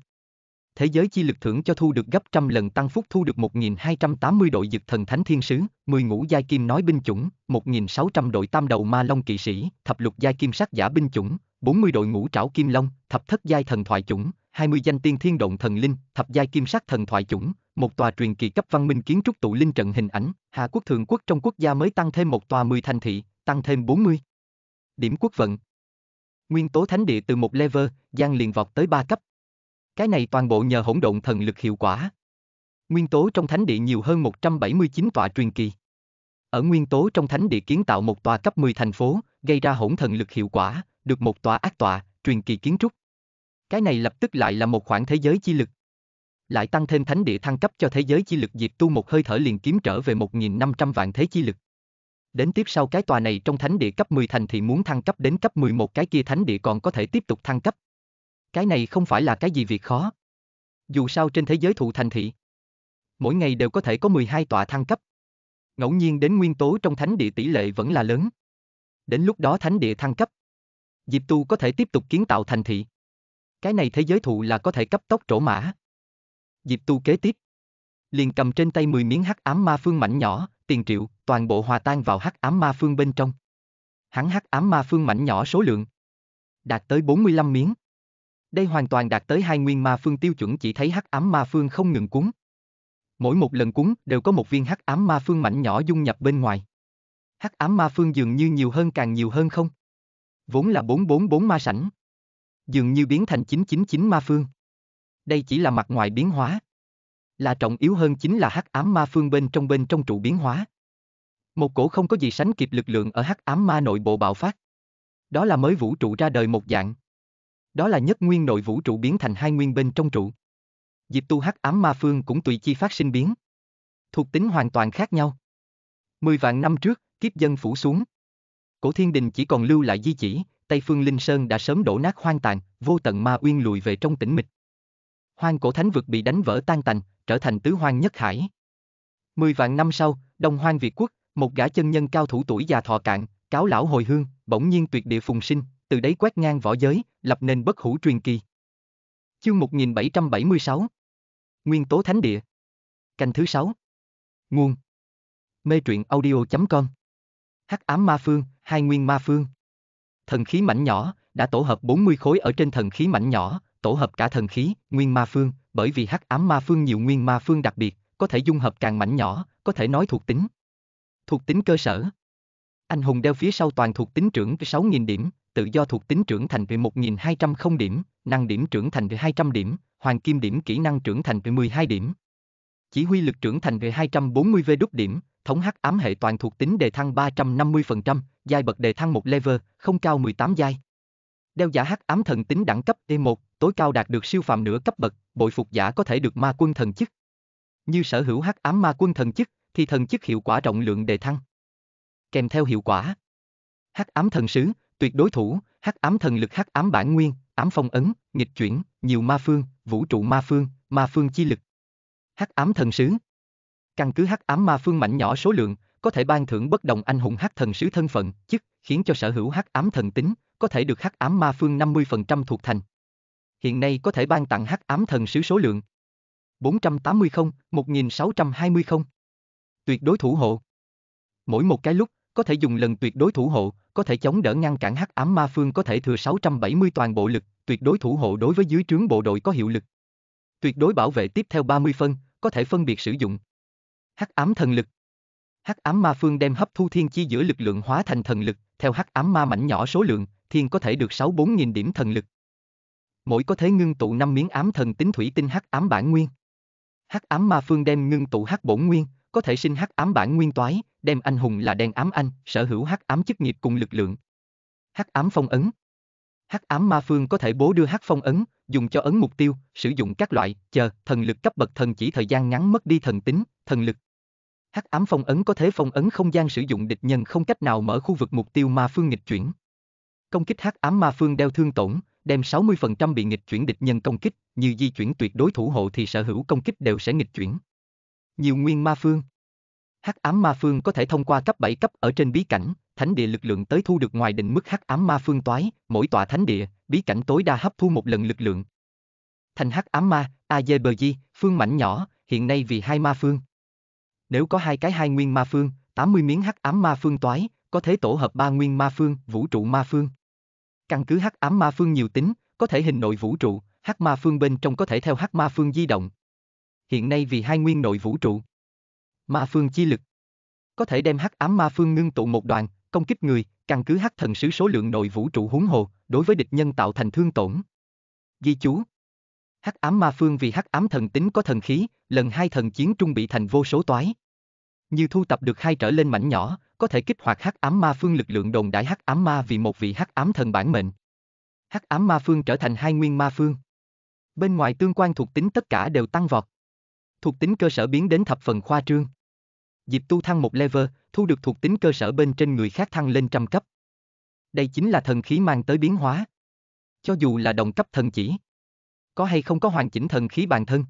Thế giới chi lực thưởng cho thu được gấp trăm lần tăng phúc, thu được 1280 đội dực thần thánh thiên sứ, 10 ngũ giai kim nói binh chủng, 1600 đội tam đầu ma long kỵ sĩ, thập lục giai kim sát giả binh chủng, 40 đội ngũ trảo kim long, thập thất giai thần thoại chủng, 20 danh tiên thiên động thần linh, thập giai kim sát thần thoại chủng, 1 tòa truyền kỳ cấp văn minh kiến trúc tụ linh trận hình ảnh, Hạ Quốc Thượng Quốc trong quốc gia mới tăng thêm 1 tòa 10 thành thị, tăng thêm 40 điểm quốc vận. Nguyên tố thánh địa từ 1 level, Giang liền vọt tới 3 cấp. Cái này toàn bộ nhờ hỗn độn thần lực hiệu quả. Nguyên tố trong thánh địa nhiều hơn 179 tọa truyền kỳ. Ở nguyên tố trong thánh địa kiến tạo 1 tòa cấp 10 thành phố, gây ra hỗn thần lực hiệu quả, được 1 tòa ác tọa, truyền kỳ kiến trúc. Cái này lập tức lại là một khoảng thế giới chi lực. Lại tăng thêm thánh địa thăng cấp cho thế giới chi lực, Diệp Tu một hơi thở liền kiếm trở về 1.500 vạn thế chi lực. Đến tiếp sau cái tòa này trong thánh địa cấp 10 thành thì muốn thăng cấp đến cấp 11, cái kia thánh địa còn có thể tiếp tục thăng cấp. Cái này không phải là cái gì việc khó. Dù sao trên thế giới thụ thành thị, mỗi ngày đều có thể có 12 tọa thăng cấp. Ngẫu nhiên đến nguyên tố trong thánh địa tỷ lệ vẫn là lớn. Đến lúc đó thánh địa thăng cấp, Diệp Tu có thể tiếp tục kiến tạo thành thị. Cái này thế giới thụ là có thể cấp tốc trổ mã. Diệp Tu kế tiếp liền cầm trên tay 10 miếng hắc ám ma phương mảnh nhỏ, tiền triệu, toàn bộ hòa tan vào hắc ám ma phương bên trong. Hắn hắc ám ma phương mảnh nhỏ số lượng đạt tới 45 miếng. Đây hoàn toàn đạt tới 2 nguyên ma phương tiêu chuẩn, chỉ thấy hắc ám ma phương không ngừng cuốn. Mỗi một lần cuốn đều có 1 viên hắc ám ma phương mảnh nhỏ dung nhập bên ngoài. Hắc ám ma phương dường như nhiều hơn, càng nhiều hơn không? Vốn là 444 ma sảnh, dường như biến thành 999 ma phương. Đây chỉ là mặt ngoài biến hóa. Là trọng yếu hơn chính là hắc ám ma phương bên trong trụ biến hóa. Một cổ không có gì sánh kịp lực lượng ở hắc ám ma nội bộ bạo phát. Đó là mới vũ trụ ra đời một dạng. Đó là nhất nguyên nội vũ trụ biến thành 2 nguyên bên trong trụ. Diệp Tu hắc ám ma phương cũng tùy chi phát sinh biến. Thuộc tính hoàn toàn khác nhau. 10 vạn năm trước, kiếp dân phủ xuống. Cổ thiên đình chỉ còn lưu lại di chỉ, Tây Phương Linh Sơn đã sớm đổ nát hoang tàn, vô tận ma uyên lùi về trong tĩnh mịch. Hoang cổ thánh vực bị đánh vỡ tan tành, trở thành tứ hoang nhất hải. 10 vạn năm sau, Đông Hoang Việt Quốc, một gã chân nhân cao thủ tuổi già thọ cạn, cáo lão hồi hương, bỗng nhiên tuyệt địa phùng sinh, từ đấy quét ngang võ giới, lập nên bất hủ truyền kỳ. Chương 1776. Nguyên tố thánh địa. Canh thứ 6. Nguồn: Mê truyện audio.com. Hắc ám ma phương, 2 nguyên ma phương. Thần khí mảnh nhỏ, đã tổ hợp 40 khối ở trên thần khí mảnh nhỏ. Tổ hợp cả thần khí, nguyên ma phương, bởi vì hắc ám ma phương nhiều nguyên ma phương đặc biệt, có thể dung hợp càng mảnh nhỏ, có thể nói thuộc tính. Thuộc tính cơ sở. Anh hùng đeo phía sau toàn thuộc tính trưởng với 6.000 điểm, tự do thuộc tính trưởng thành về 1.200 điểm, năng điểm trưởng thành về 200 điểm, hoàng kim điểm kỹ năng trưởng thành về 12 điểm. Chỉ huy lực trưởng thành về 240 vđ điểm, thống hắc ám hệ toàn thuộc tính đề thăng 350%, giai bậc đề thăng 1 level, không cao 18 giai. Đeo giả hắc ám thần tính đẳng cấp E1, tối cao đạt được siêu phàm nửa cấp bậc, bội phục giả có thể được ma quân thần chức. Như sở hữu hắc ám ma quân thần chức, thì thần chức hiệu quả rộng lượng đề thăng. Kèm theo hiệu quả: hắc ám thần sứ, tuyệt đối thủ, hắc ám thần lực, hắc ám bản nguyên, ám phong ấn, nghịch chuyển, nhiều ma phương, vũ trụ ma phương chi lực. Hắc ám thần sứ. Căn cứ hắc ám ma phương mảnh nhỏ số lượng, có thể ban thưởng bất đồng anh hùng hắc thần sứ thân phận, chức, khiến cho sở hữu hắc ám thần tính có thể được hắc ám ma phương 50% thuộc thành. Hiện nay có thể ban tặng hắc ám thần sứ số lượng 480-1620. Tuyệt đối thủ hộ. Mỗi một cái lúc, có thể dùng lần tuyệt đối thủ hộ, có thể chống đỡ ngăn cản hắc ám ma phương có thể thừa 670 toàn bộ lực, tuyệt đối thủ hộ đối với dưới trướng bộ đội có hiệu lực. Tuyệt đối bảo vệ tiếp theo 30 phân, có thể phân biệt sử dụng. Hắc ám thần lực. Hắc ám ma phương đem hấp thu thiên chi giữa lực lượng hóa thành thần lực, theo hắc ám ma mảnh nhỏ số lượng, thiên có thể được 64.000 điểm thần lực. Mỗi có thể ngưng tụ 5 miếng ám thần tính thủy tinh hắc ám bản nguyên. Hắc ám ma phương đem ngưng tụ hắc bổn nguyên, có thể sinh hắc ám bản nguyên toái, đem anh hùng là đen ám anh, sở hữu hắc ám chức nghiệp cùng lực lượng. Hắc ám phong ấn. Hắc ám ma phương có thể bố đưa hắc phong ấn, dùng cho ấn mục tiêu, sử dụng các loại chờ thần lực cấp bậc thần chỉ thời gian ngắn mất đi thần tính, thần lực. Hắc ám phong ấn có thể phong ấn không gian sử dụng địch nhân không cách nào mở khu vực mục tiêu ma phương nghịch chuyển. Công kích hắc ám ma phương đeo thương tổn, đem 60% bị nghịch chuyển địch nhân công kích, như di chuyển tuyệt đối thủ hộ thì sở hữu công kích đều sẽ nghịch chuyển. Nhiều nguyên ma phương. Hắc ám ma phương có thể thông qua cấp 7 cấp ở trên bí cảnh, thánh địa lực lượng tới thu được ngoài định mức hắc ám ma phương toái, mỗi tòa thánh địa, bí cảnh tối đa hấp thu một lần lực lượng. Thành hắc ám ma, AJBG, phương mảnh nhỏ, hiện nay vì hai ma phương. Nếu có hai cái hai nguyên ma phương, 80 miếng hắc ám ma phương toái, có thể tổ hợp ba nguyên ma phương, vũ trụ ma phương. Căn cứ hắc ám ma phương nhiều tính, có thể hình nội vũ trụ, hắc ma phương bên trong có thể theo hắc ma phương di động. Hiện nay vì hai nguyên nội vũ trụ. Ma phương chi lực. Có thể đem hắc ám ma phương ngưng tụ một đoàn, công kích người, căn cứ hắc thần sứ số lượng nội vũ trụ huống hồ, đối với địch nhân tạo thành thương tổn. Ghi chú. Hắc ám ma phương vì hắc ám thần tính có thần khí, lần hai thần chiến trung bị thành vô số toái. Như thu tập được hai trở lên mảnh nhỏ, có thể kích hoạt hắc ám ma phương lực lượng đồn đại hắc ám ma vì một vị hắc ám thần bản mệnh. Hắc ám ma phương trở thành hai nguyên ma phương. Bên ngoài tương quan thuộc tính tất cả đều tăng vọt. Thuộc tính cơ sở biến đến thập phần khoa trương. Diệp Tu thăng một level, thu được thuộc tính cơ sở bên trên người khác thăng lên trăm cấp. Đây chính là thần khí mang tới biến hóa. Cho dù là đồng cấp thần chỉ, có hay không có hoàn chỉnh thần khí bản thân,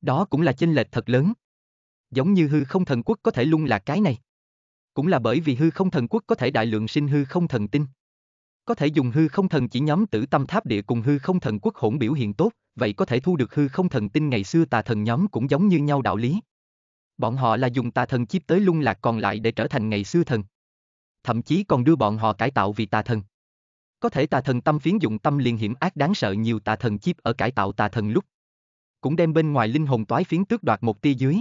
đó cũng là chênh lệch thật lớn. Giống như hư không thần quốc có thể lung lạc cái này, cũng là bởi vì hư không thần quốc có thể đại lượng sinh hư không thần tinh. Có thể dùng hư không thần chỉ nhóm tử tâm tháp địa cùng hư không thần quốc hỗn biểu hiện tốt, vậy có thể thu được hư không thần tinh ngày xưa tà thần nhóm cũng giống như nhau đạo lý. Bọn họ là dùng tà thần chiếp tới lung lạc còn lại để trở thành ngày xưa thần. Thậm chí còn đưa bọn họ cải tạo vì tà thần. Có thể tà thần tâm phiến dụng tâm liền hiểm ác đáng sợ nhiều tà thần chiếp ở cải tạo tà thần lúc. Cũng đem bên ngoài linh hồn toái phiến tước đoạt một tia dưới.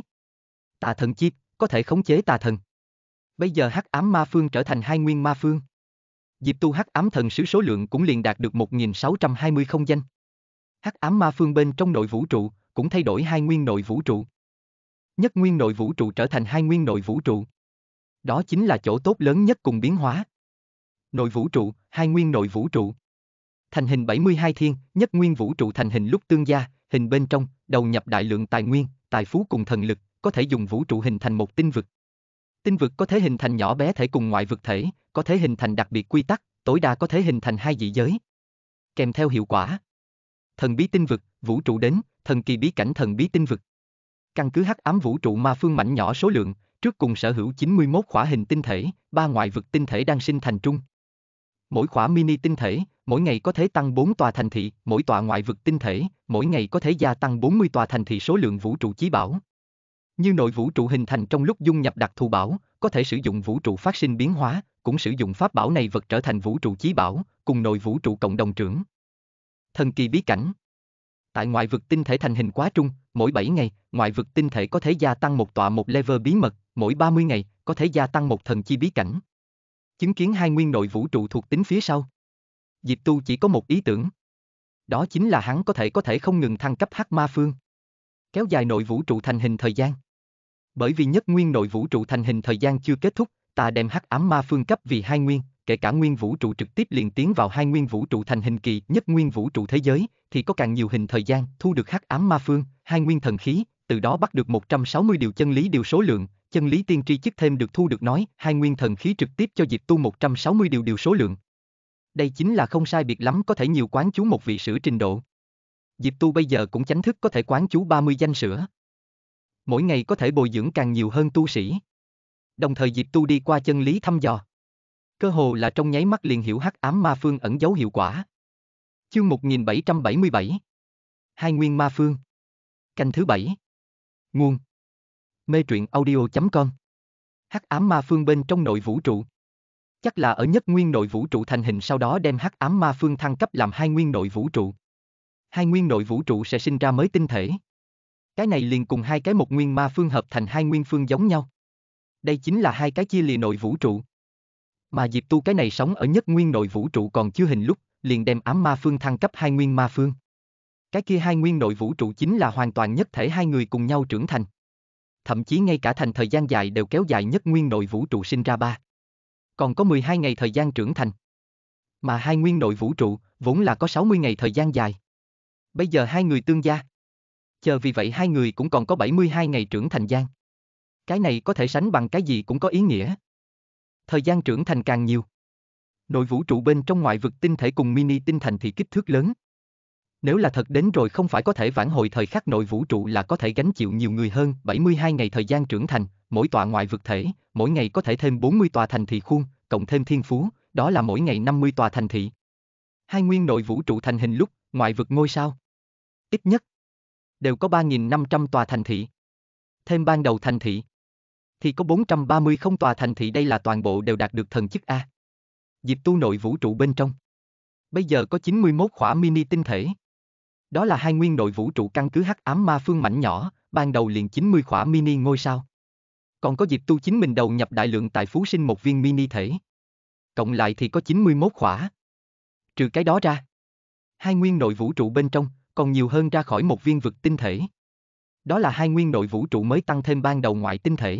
Tà thần chiếp có thể khống chế tà thần. Bây giờ hắc ám ma phương trở thành hai nguyên ma phương. Diệp Tu hắc ám thần sứ số lượng cũng liền đạt được 1620 không danh. Hắc ám ma phương bên trong nội vũ trụ cũng thay đổi hai nguyên nội vũ trụ. Nhất nguyên nội vũ trụ trở thành hai nguyên nội vũ trụ. Đó chính là chỗ tốt lớn nhất cùng biến hóa. Nội vũ trụ, hai nguyên nội vũ trụ. Thành hình 72 thiên, nhất nguyên vũ trụ thành hình lúc tương gia, hình bên trong, đầu nhập đại lượng tài nguyên, tài phú cùng thần lực, có thể dùng vũ trụ hình thành một tinh vực. Tinh vực có thể hình thành nhỏ bé thể cùng ngoại vực thể, có thể hình thành đặc biệt quy tắc, tối đa có thể hình thành hai dị giới. Kèm theo hiệu quả. Thần bí tinh vực, vũ trụ đến, thần kỳ bí cảnh thần bí tinh vực. Căn cứ hắc ám vũ trụ ma phương mảnh nhỏ số lượng, trước cùng sở hữu 91 khỏa hình tinh thể, 3 ngoại vực tinh thể đang sinh thành trung. Mỗi khỏa mini tinh thể, mỗi ngày có thể tăng 4 tòa thành thị, mỗi tòa ngoại vực tinh thể, mỗi ngày có thể gia tăng 40 tòa thành thị số lượng vũ trụ chí bảo. Như nội vũ trụ hình thành trong lúc dung nhập đặc thù bảo, có thể sử dụng vũ trụ phát sinh biến hóa, cũng sử dụng pháp bảo này vật trở thành vũ trụ chí bảo, cùng nội vũ trụ cộng đồng trưởng. Thần kỳ bí cảnh. Tại ngoại vực tinh thể thành hình quá trung, mỗi 7 ngày, ngoại vực tinh thể có thể gia tăng một tọa một level bí mật, mỗi 30 ngày, có thể gia tăng một thần chi bí cảnh. Chứng kiến hai nguyên nội vũ trụ thuộc tính phía sau. Diệp Tu chỉ có một ý tưởng. Đó chính là hắn có thể không ngừng thăng cấp hắc ma phương. Kéo dài nội vũ trụ thành hình thời gian. Bởi vì nhất nguyên nội vũ trụ thành hình thời gian chưa kết thúc, ta đem hắc ám ma phương cấp vì hai nguyên, kể cả nguyên vũ trụ trực tiếp liền tiến vào hai nguyên vũ trụ thành hình kỳ nhất nguyên vũ trụ thế giới, thì có càng nhiều hình thời gian thu được hắc ám ma phương, hai nguyên thần khí, từ đó bắt được 160 điều chân lý điều số lượng, chân lý tiên tri chức thêm được thu được nói, hai nguyên thần khí trực tiếp cho Diệp Tu 160 điều số lượng. Đây chính là không sai biệt lắm có thể nhiều quán chú một vị sửa trình độ. Diệp Tu bây giờ cũng chánh thức có thể quán chú 30 danh sửa. Mỗi ngày có thể bồi dưỡng càng nhiều hơn tu sĩ. Đồng thời Diệp Tu đi qua chân lý thăm dò. Cơ hồ là trong nháy mắt liền hiểu hắc ám ma phương ẩn giấu hiệu quả. Chương 1777. Hai nguyên ma phương. Canh thứ 7. Nguồn. Mê truyện audio.com. Hắc ám ma phương bên trong nội vũ trụ. Chắc là ở nhất nguyên nội vũ trụ thành hình sau đó đem hắc ám ma phương thăng cấp làm hai nguyên nội vũ trụ. Hai nguyên nội vũ trụ sẽ sinh ra mới tinh thể. Cái này liền cùng hai cái một nguyên ma phương hợp thành hai nguyên phương giống nhau. Đây chính là hai cái chia lìa nội vũ trụ. Mà Diệp Tu cái này sống ở nhất nguyên nội vũ trụ còn chưa hình lúc, liền đem ám ma phương thăng cấp hai nguyên ma phương. Cái kia hai nguyên nội vũ trụ chính là hoàn toàn nhất thể, hai người cùng nhau trưởng thành. Thậm chí ngay cả thành thời gian dài đều kéo dài nhất nguyên nội vũ trụ sinh ra ba. Còn có 12 ngày thời gian trưởng thành. Mà hai nguyên nội vũ trụ, vốn là có 60 ngày thời gian dài. Bây giờ hai người tương gia. Chờ vì vậy hai người cũng còn có 72 ngày trưởng thành gian. Cái này có thể sánh bằng cái gì cũng có ý nghĩa. Thời gian trưởng thành càng nhiều. Nội vũ trụ bên trong ngoại vực tinh thể cùng mini tinh thành thì kích thước lớn. Nếu là thật đến rồi không phải có thể vãn hồi thời khắc nội vũ trụ là có thể gánh chịu nhiều người hơn 72 ngày thời gian trưởng thành, mỗi tòa ngoại vực thể, mỗi ngày có thể thêm 40 tòa thành thị khuôn, cộng thêm thiên phú, đó là mỗi ngày 50 tòa thành thị. Hai nguyên nội vũ trụ thành hình lúc, ngoại vực ngôi sao ít nhất đều có 3.500 tòa thành thị. Thêm ban đầu thành thị thì có 430 không tòa thành thị, đây là toàn bộ đều đạt được thần chức A. Diệp Tu nội vũ trụ bên trong bây giờ có 91 khỏa mini tinh thể. Đó là hai nguyên nội vũ trụ căn cứ hắc ám ma phương mảnh nhỏ, ban đầu liền 90 khỏa mini ngôi sao. Còn có Diệp Tu chính mình đầu nhập đại lượng tại phú sinh một viên mini thể. Cộng lại thì có 91 khỏa. Trừ cái đó ra, hai nguyên nội vũ trụ bên trong còn nhiều hơn ra khỏi một viên vực tinh thể. Đó là hai nguyên nội vũ trụ mới tăng thêm ban đầu ngoại tinh thể.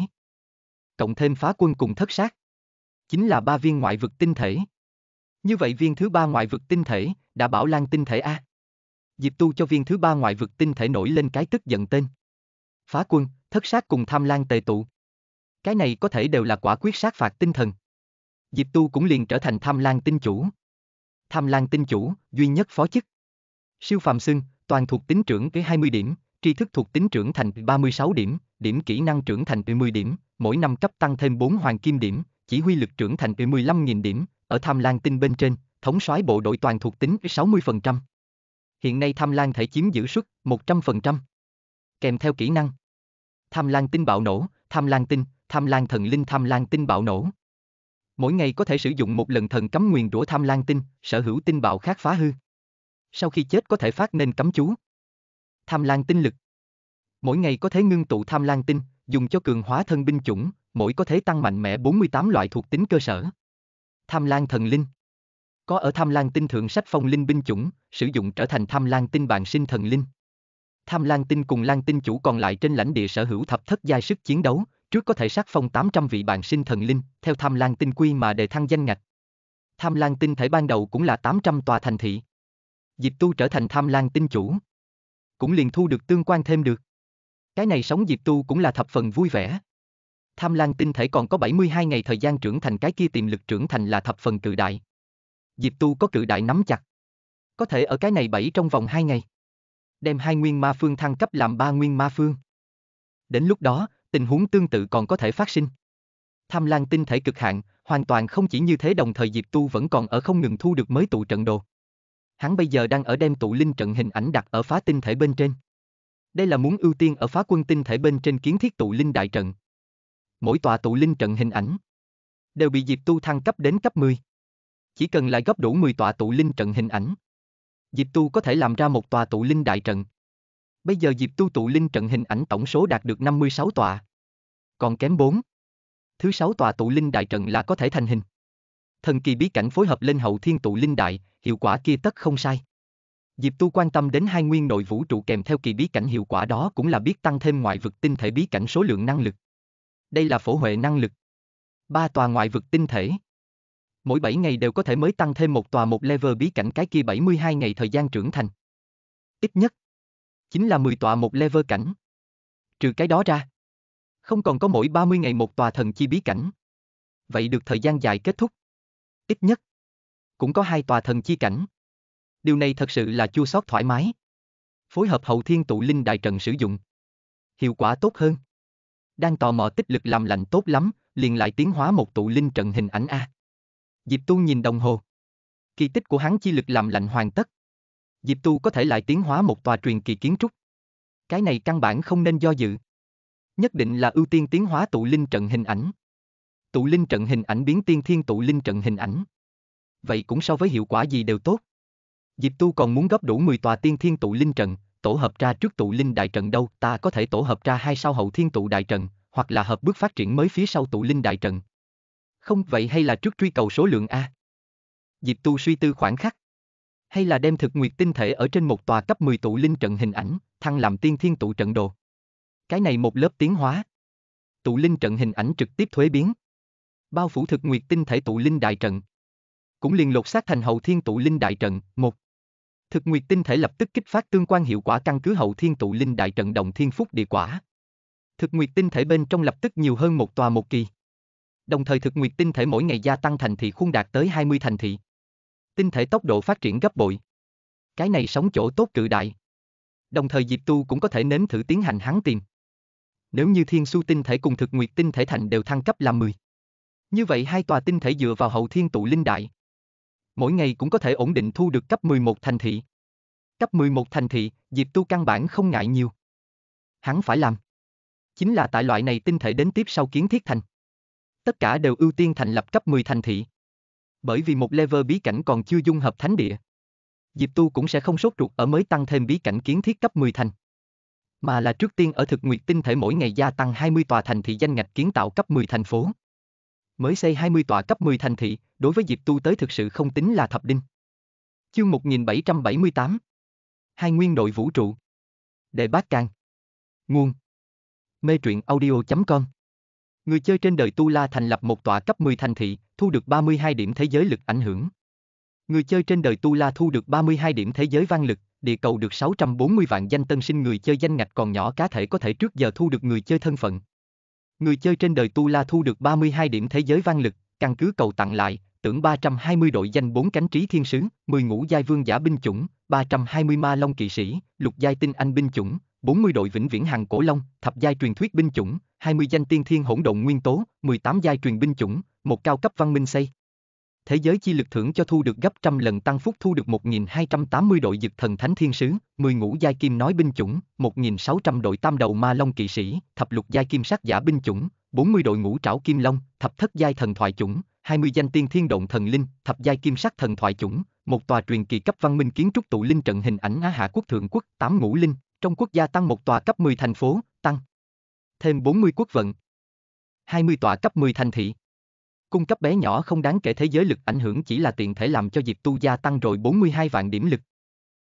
Cộng thêm phá quân cùng thất sát. Chính là 3 viên ngoại vực tinh thể. Như vậy viên thứ 3 ngoại vực tinh thể đã bảo lan tinh thể A. Diệp Tu cho viên thứ 3 ngoại vực tinh thể nổi lên cái tức giận tên. Phá quân, thất sát cùng tham lang tề tụ. Cái này có thể đều là quả quyết sát phạt tinh thần. Diệp Tu cũng liền trở thành tham lang tinh chủ. Tham lang tinh chủ, duy nhất phó chức. Siêu phàm xưng, toàn thuộc tính trưởng tới 20 điểm, tri thức thuộc tính trưởng thành 36 điểm, điểm kỹ năng trưởng thành 10 điểm, mỗi năm cấp tăng thêm 4 hoàng kim điểm, chỉ huy lực trưởng thành 15.000 điểm, ở tham lang tinh bên trên, thống soái bộ đội toàn thuộc tính 60%. Hiện nay tham lang thể chiếm giữ suất 100%. Kèm theo kỹ năng. Tham lang tinh bạo nổ, tham lang thần linh tham lang tinh bạo nổ. Mỗi ngày có thể sử dụng một lần thần cấm nguyền rủa tham lang tinh, sở hữu tinh bạo khác phá hư. Sau khi chết có thể phát nên cấm chú. Tham lang tinh lực. Mỗi ngày có thể ngưng tụ tham lang tinh, dùng cho cường hóa thân binh chủng, mỗi có thể tăng mạnh mẽ 48 loại thuộc tính cơ sở. Tham lang thần linh. Có ở tham lang tinh thượng sách phong linh binh chủng, sử dụng trở thành tham lang tinh bạn sinh thần linh. Tham lang tinh cùng lang tinh chủ còn lại trên lãnh địa sở hữu thập thất giai sức chiến đấu, trước có thể sách phong 800 vị bạn sinh thần linh, theo tham lang tinh quy mà đề thăng danh ngạch. Tham lang tinh thể ban đầu cũng là 800 tòa thành thị. Diệp Tu trở thành tham lang tinh chủ, cũng liền thu được tương quan thêm được. Cái này sống Diệp Tu cũng là thập phần vui vẻ. Tham lang tinh thể còn có 72 ngày thời gian trưởng thành, cái kia tiềm lực trưởng thành là thập phần cự đại. Diệp Tu có cự đại nắm chặt. Có thể ở cái này 7 trong vòng 2 ngày. Đem hai nguyên ma phương thăng cấp làm 3 nguyên ma phương. Đến lúc đó, tình huống tương tự còn có thể phát sinh. Tham lang tinh thể cực hạn, hoàn toàn không chỉ như thế, đồng thời Diệp Tu vẫn còn ở không ngừng thu được mới tụ trận đồ. Hắn bây giờ đang ở đem tụ linh trận hình ảnh đặt ở phá tinh thể bên trên. Đây là muốn ưu tiên ở phá quân tinh thể bên trên kiến thiết tụ linh đại trận. Mỗi tòa tụ linh trận hình ảnh đều bị Diệp Tu thăng cấp đến cấp 10. Chỉ cần lại góp đủ 10 tòa tụ linh trận hình ảnh, Diệp Tu có thể làm ra một tòa tụ linh đại trận. Bây giờ Diệp Tu tụ linh trận hình ảnh tổng số đạt được 56 tòa. Còn kém 4. Thứ 6 tòa tụ linh đại trận là có thể thành hình. Thần kỳ bí cảnh phối hợp lên hậu thiên tụ linh đại, hiệu quả kia tất không sai. Diệp Tu quan tâm đến hai nguyên nội vũ trụ kèm theo kỳ bí cảnh hiệu quả đó cũng là biết tăng thêm ngoại vực tinh thể bí cảnh số lượng năng lực. Đây là phổ huệ năng lực. 3 tòa ngoại vực tinh thể. Mỗi 7 ngày đều có thể mới tăng thêm một tòa một level bí cảnh, cái kia 72 ngày thời gian trưởng thành. Ít nhất chính là 10 tòa một level cảnh. Trừ cái đó ra, không còn có mỗi 30 ngày một tòa thần chi bí cảnh. Vậy được thời gian dài kết thúc, ít nhất cũng có 2 tòa thần chi cảnh. Điều này thật sự là chua xót thoải mái. Phối hợp hậu thiên tụ linh đại trận sử dụng, hiệu quả tốt hơn. Đang tò mò tích lực làm lạnh tốt lắm, liền lại tiến hóa một tụ linh trận hình ảnh A. Diệp Tu nhìn đồng hồ. Kỳ tích của hắn chi lực làm lạnh hoàn tất. Diệp Tu có thể lại tiến hóa một tòa truyền kỳ kiến trúc. Cái này căn bản không nên do dự. Nhất định là ưu tiên tiến hóa tụ linh trận hình ảnh. Tụ linh trận hình ảnh biến tiên thiên tụ linh trận hình ảnh. Vậy cũng so với hiệu quả gì đều tốt. Diệp Tu còn muốn góp đủ 10 tòa tiên thiên tụ linh trận, tổ hợp ra trước tụ linh đại trận đâu, ta có thể tổ hợp ra 2 sau hậu thiên tụ đại trận, hoặc là hợp bước phát triển mới phía sau tụ linh đại trận. Không, vậy hay là trước truy cầu số lượng a? Diệp Tu suy tư khoảng khắc. Hay là đem thực nguyệt tinh thể ở trên một tòa cấp 10 tụ linh trận hình ảnh, thăng làm tiên thiên tụ trận đồ. Cái này một lớp tiến hóa. Tụ linh trận hình ảnh trực tiếp thuế biến. Bao phủ thực nguyệt tinh thể tụ linh đại trận. Cũng liền lột xác thành hậu thiên tụ linh đại trận, một. Thực nguyệt tinh thể lập tức kích phát tương quan hiệu quả căn cứ hậu thiên tụ linh đại trận đồng thiên phúc địa quả. Thực nguyệt tinh thể bên trong lập tức nhiều hơn một tòa một kỳ. Đồng thời thực nguyệt tinh thể mỗi ngày gia tăng thành thị khuôn đạt tới 20 thành thị. Tinh thể tốc độ phát triển gấp bội. Cái này sống chỗ tốt cự đại. Đồng thời Diệp Tu cũng có thể nếm thử tiến hành hắn tìm. Nếu như thiên xu tinh thể cùng thực nguyệt tinh thể thành đều thăng cấp làm 10. Như vậy hai tòa tinh thể dựa vào hậu thiên tụ linh đại. Mỗi ngày cũng có thể ổn định thu được cấp 11 thành thị. Cấp 11 thành thị, Diệp Tu căn bản không ngại nhiều. Hắn phải làm chính là tại loại này tinh thể đến tiếp sau kiến thiết thành. Tất cả đều ưu tiên thành lập cấp 10 thành thị. Bởi vì một level bí cảnh còn chưa dung hợp thánh địa. Diệp Tu cũng sẽ không sốt ruột ở mới tăng thêm bí cảnh kiến thiết cấp 10 thành. Mà là trước tiên ở thực nguyệt tinh thể mỗi ngày gia tăng 20 tòa thành thị danh ngạch kiến tạo cấp 10 thành phố. Mới xây 20 tòa cấp 10 thành thị, đối với Diệp Tu tới thực sự không tính là thập đinh. Chương 1778 Hai nguyên nội vũ trụ Đệ bát càng Nguồn Mê truyện audio.com Người chơi trên đời Tu La thành lập một tòa cấp 10 thành thị, thu được 32 điểm thế giới lực ảnh hưởng. Người chơi trên đời Tu La thu được 32 điểm thế giới vang lực, địa cầu được 640 vạn danh tân sinh người chơi danh ngạch còn nhỏ cá thể có thể trước giờ thu được người chơi thân phận. Người chơi trên đời Tu La thu được 32 điểm thế giới vang lực, căn cứ cầu tặng lại, tưởng 320 đội danh 4 cánh trí thiên sứ, 10 ngũ giai vương giả binh chủng, 320 ma long kỵ sĩ, lục giai tinh anh binh chủng, 40 đội vĩnh viễn hàng cổ long, thập giai truyền thuyết binh chủng, 20 danh tiên thiên hỗn độn nguyên tố, 18 giai truyền binh chủng, một cao cấp văn minh xây. Thế giới chi lực thưởng cho thu được gấp trăm lần tăng phúc thu được 1280 đội dực thần thánh thiên sứ, 10 ngũ giai kim nói binh chủng, 1600 đội tam đầu ma long kỵ sĩ, thập lục giai kim sắc giả binh chủng, 40 đội ngũ trảo kim long, thập thất giai thần thoại chủng, 20 danh tiên thiên động thần linh, thập giai kim sắc thần thoại chủng, một tòa truyền kỳ cấp văn minh kiến trúc tụ linh trận hình ảnh Á Hạ quốc thượng quốc, 8 ngũ linh, trong quốc gia tăng một tòa cấp 10 thành phố, tăng thêm 40 quốc vận, 20 tòa cấp 10 thành thị. Cung cấp bé nhỏ không đáng kể thế giới lực ảnh hưởng chỉ là tiện thể làm cho Diệp Tu gia tăng rồi 42 vạn điểm lực.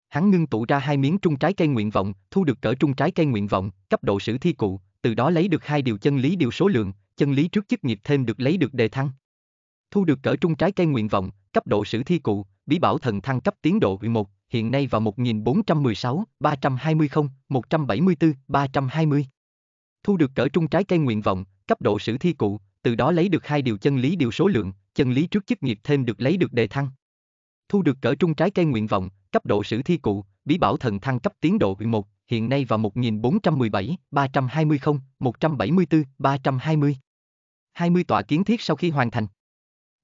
Hắn ngưng tụ ra hai miếng trung trái cây nguyện vọng, thu được cỡ trung trái cây nguyện vọng, cấp độ sử thi cụ, từ đó lấy được hai điều chân lý điều số lượng, chân lý trước chức nghiệp thêm được lấy được đề thăng. Thu được cỡ trung trái cây nguyện vọng, cấp độ sử thi cụ, bí bảo thần thăng cấp tiến độ 11, hiện nay vào 1416, 320, 174, 320. Thu được cỡ trung trái cây nguyện vọng, cấp độ sử thi cụ, từ đó lấy được hai điều chân lý điều số lượng, chân lý trước chức nghiệp thêm được lấy được đề thăng. Thu được cỡ trung trái cây nguyện vọng, cấp độ sử thi cụ, bí bảo thần thăng cấp tiến độ 11, hiện nay vào 1417, 320, 174, 320. 20 tòa kiến thiết sau khi hoàn thành.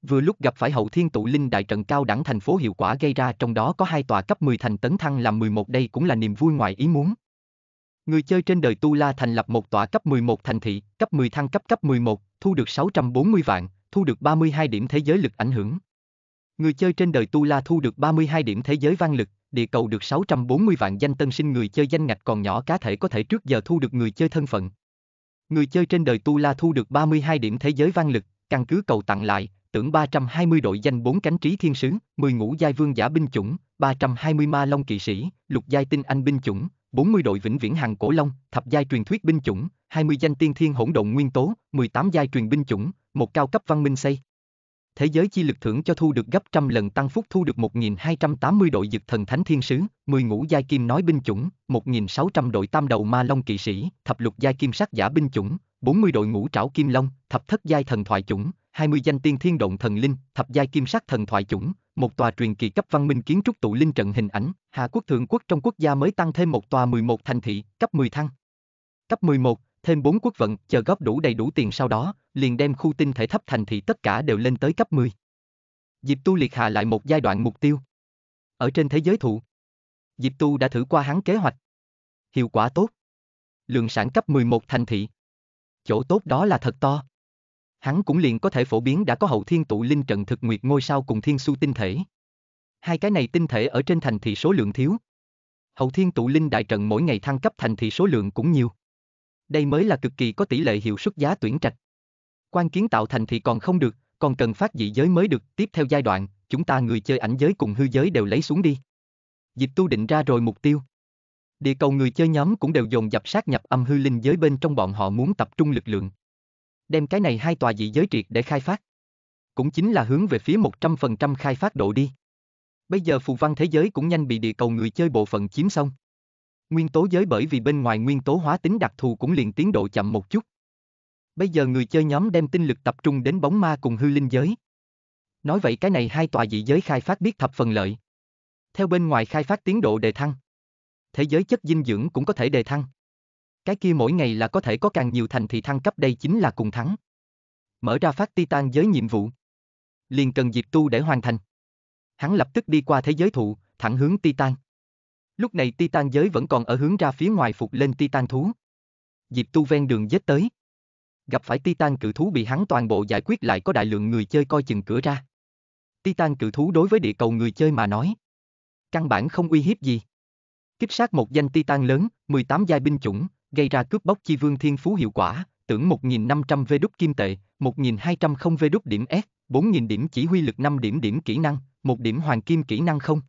Vừa lúc gặp phải hậu thiên tụ linh đại trận cao đẳng thành phố hiệu quả gây ra trong đó có hai tòa cấp 10 thành tấn thăng làm 11 đây cũng là niềm vui ngoài ý muốn. Người chơi trên đời Tu La thành lập một tòa cấp 11 thành thị, cấp 10 thăng cấp cấp 11, thu được 640 vạn, thu được 32 điểm thế giới lực ảnh hưởng. Người chơi trên đời Tu La thu được 32 điểm thế giới vang lực, địa cầu được 640 vạn danh tân sinh người chơi danh ngạch còn nhỏ cá thể có thể trước giờ thu được người chơi thân phận. Người chơi trên đời Tu La thu được 32 điểm thế giới vang lực, căn cứ cầu tặng lại, tưởng 320 đội danh 4 cánh trí thiên sứ, 10 ngũ giai vương giả binh chủng, 320 ma long kỵ sĩ, lục giai tinh anh binh chủng. 40 đội vĩnh viễn hàng cổ long, thập giai truyền thuyết binh chủng, 20 danh tiên thiên hỗn độn nguyên tố, 18 giai truyền binh chủng, một cao cấp văn minh xây. Thế giới chi lực thưởng cho thu được gấp trăm lần tăng phúc thu được 1280 đội dực thần thánh thiên sứ, 10 ngũ giai kim nói binh chủng, 1600 đội tam đầu ma long kỵ sĩ, thập lục giai kim sắc giả binh chủng, 40 đội ngũ trảo kim long, thập thất giai thần thoại chủng, 20 danh tiên thiên động thần linh, thập giai kim sắc thần thoại chủng. Một tòa truyền kỳ cấp văn minh kiến trúc tụ linh trận hình ảnh, Hà Quốc Thượng Quốc trong quốc gia mới tăng thêm một tòa 11 thành thị, cấp 10 thăng. Cấp 11, thêm 4 quốc vận, chờ góp đủ đầy đủ tiền sau đó, liền đem khu tinh thể thấp thành thị tất cả đều lên tới cấp 10. Diệp Tu liệt hạ lại một giai đoạn mục tiêu. Ở trên thế giới thụ, Diệp Tu đã thử qua hắn kế hoạch. Hiệu quả tốt. Lượng sản cấp 11 thành thị. Chỗ tốt đó là thật to. Hắn cũng liền có thể phổ biến đã có hậu thiên tụ linh trận thực nguyệt ngôi sao cùng thiên xu tinh thể. Hai cái này tinh thể ở trên thành thị số lượng thiếu. Hậu thiên tụ linh đại trận mỗi ngày thăng cấp thành thị số lượng cũng nhiều. Đây mới là cực kỳ có tỷ lệ hiệu suất giá tuyển trạch. Quan kiến tạo thành thị còn không được, còn cần phát dị giới mới được. Tiếp theo giai đoạn, chúng ta người chơi ảnh giới cùng hư giới đều lấy xuống đi. Diệp Tu định ra rồi mục tiêu. Địa cầu người chơi nhóm cũng đều dồn dập sát nhập âm hư linh giới, bên trong bọn họ muốn tập trung lực lượng. Đem cái này hai tòa dị giới triệt để khai phát. Cũng chính là hướng về phía 100% khai phát độ đi. Bây giờ phù văn thế giới cũng nhanh bị địa cầu người chơi bộ phận chiếm xong. Nguyên tố giới bởi vì bên ngoài nguyên tố hóa tính đặc thù cũng liền tiến độ chậm một chút. Bây giờ người chơi nhóm đem tinh lực tập trung đến bóng ma cùng hư linh giới. Nói vậy cái này hai tòa dị giới khai phát biết thập phần lợi. Theo bên ngoài khai phát tiến độ đề thăng, thế giới chất dinh dưỡng cũng có thể đề thăng. Cái kia mỗi ngày là có thể có càng nhiều thành thị thăng cấp, đây chính là cùng thắng. Mở ra phát Titan giới nhiệm vụ, liền cần Diệp Tu để hoàn thành. Hắn lập tức đi qua thế giới thụ, thẳng hướng Titan. Lúc này Titan giới vẫn còn ở hướng ra phía ngoài phục lên Titan thú. Diệp Tu ven đường giết tới. Gặp phải Titan cự thú bị hắn toàn bộ giải quyết, lại có đại lượng người chơi coi chừng cửa ra. Titan cự thú đối với địa cầu người chơi mà nói, căn bản không uy hiếp gì. Kích sát một danh Titan lớn, 18 giai binh chủng, gây ra cướp bóc chi vương thiên phú hiệu quả, tưởng 1.500 V đúc kim tệ, 1.200 V đúc điểm S, 4.000 điểm chỉ huy lực, 5 điểm kỹ năng, 1 điểm hoàng kim kỹ năng không.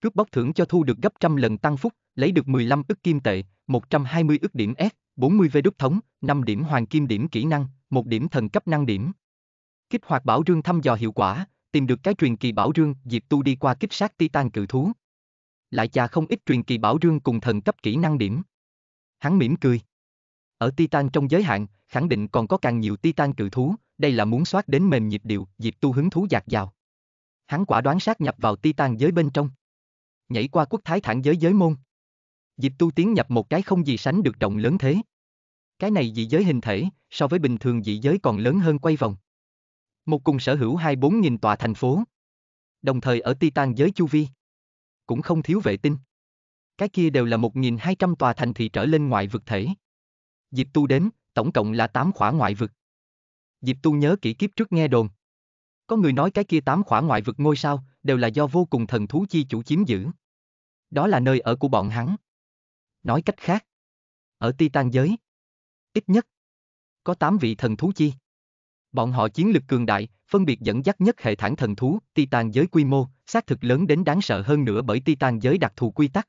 Cướp bóc thưởng cho thu được gấp trăm lần tăng phúc, lấy được 15 ức kim tệ, 120 ức điểm S, 40 V đúc thống, 5 điểm hoàng kim điểm kỹ năng, 1 điểm thần cấp năng điểm. Kích hoạt bảo rương thăm dò hiệu quả, tìm được cái truyền kỳ bảo rương. Diệp Tu đi qua kích sát Titan cự thú, lại chà không ít truyền kỳ bảo rương cùng thần cấp kỹ năng điểm. Hắn mỉm cười. Ở Titan trong giới hạn, khẳng định còn có càng nhiều Titan cự thú, đây là muốn soát đến mềm nhịp điệu. Diệp Tu hứng thú dạt dào. Hắn quả đoán sát nhập vào Titan giới bên trong. Nhảy qua quốc thái thản giới giới môn, Diệp Tu tiến nhập một cái không gì sánh được rộng lớn thế. Cái này dị giới hình thể so với bình thường dị giới còn lớn hơn quay vòng. Một cùng sở hữu 24.000 tòa thành phố. Đồng thời ở Titan giới chu vi cũng không thiếu vệ tinh. Cái kia đều là 1.200 tòa thành thị trở lên ngoại vực thể. Diệp Tu đến, tổng cộng là 8 khỏa ngoại vực. Diệp Tu nhớ kỹ kiếp trước nghe đồn, có người nói cái kia 8 khỏa ngoại vực ngôi sao đều là do vô cùng thần thú chi chủ chiếm giữ. Đó là nơi ở của bọn hắn. Nói cách khác, ở Titan giới, ít nhất có 8 vị thần thú chi. Bọn họ chiến lực cường đại, phân biệt dẫn dắt nhất hệ thản thần thú. Titan giới quy mô xác thực lớn đến đáng sợ, hơn nữa bởi Titan giới đặc thù quy tắc.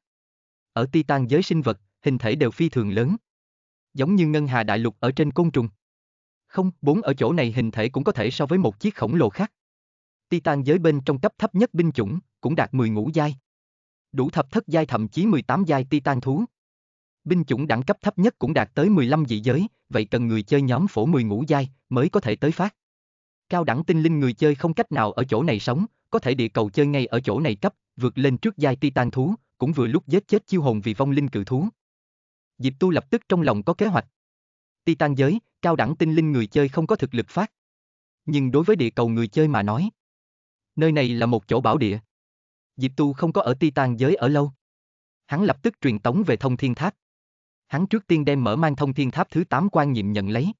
Ở Titan giới sinh vật, hình thể đều phi thường lớn. Giống như Ngân Hà Đại lục ở trên côn trùng. Không, 4 ở chỗ này hình thể cũng có thể so với một chiếc khổng lồ khác. Titan giới bên trong cấp thấp nhất binh chủng cũng đạt 10 ngũ giai. Đủ thập thất giai thậm chí 18 giai Titan thú. Binh chủng đẳng cấp thấp nhất cũng đạt tới 15 dị giới, vậy cần người chơi nhóm phổ 10 ngũ giai mới có thể tới phát. Cao đẳng tinh linh người chơi không cách nào ở chỗ này sống, có thể địa cầu chơi ngay ở chỗ này cấp, vượt lên trước giai Titan thú, cũng vừa lúc giết chết chiêu hồn vì vong linh cự thú. Diệp Tu lập tức trong lòng có kế hoạch. Titan giới, cao đẳng tinh linh người chơi không có thực lực phát. Nhưng đối với địa cầu người chơi mà nói, nơi này là một chỗ bảo địa. Diệp Tu không có ở Titan giới ở lâu. Hắn lập tức truyền tống về thông thiên tháp. Hắn trước tiên đem mở mang thông thiên tháp thứ 8 quan nhiệm nhận lấy.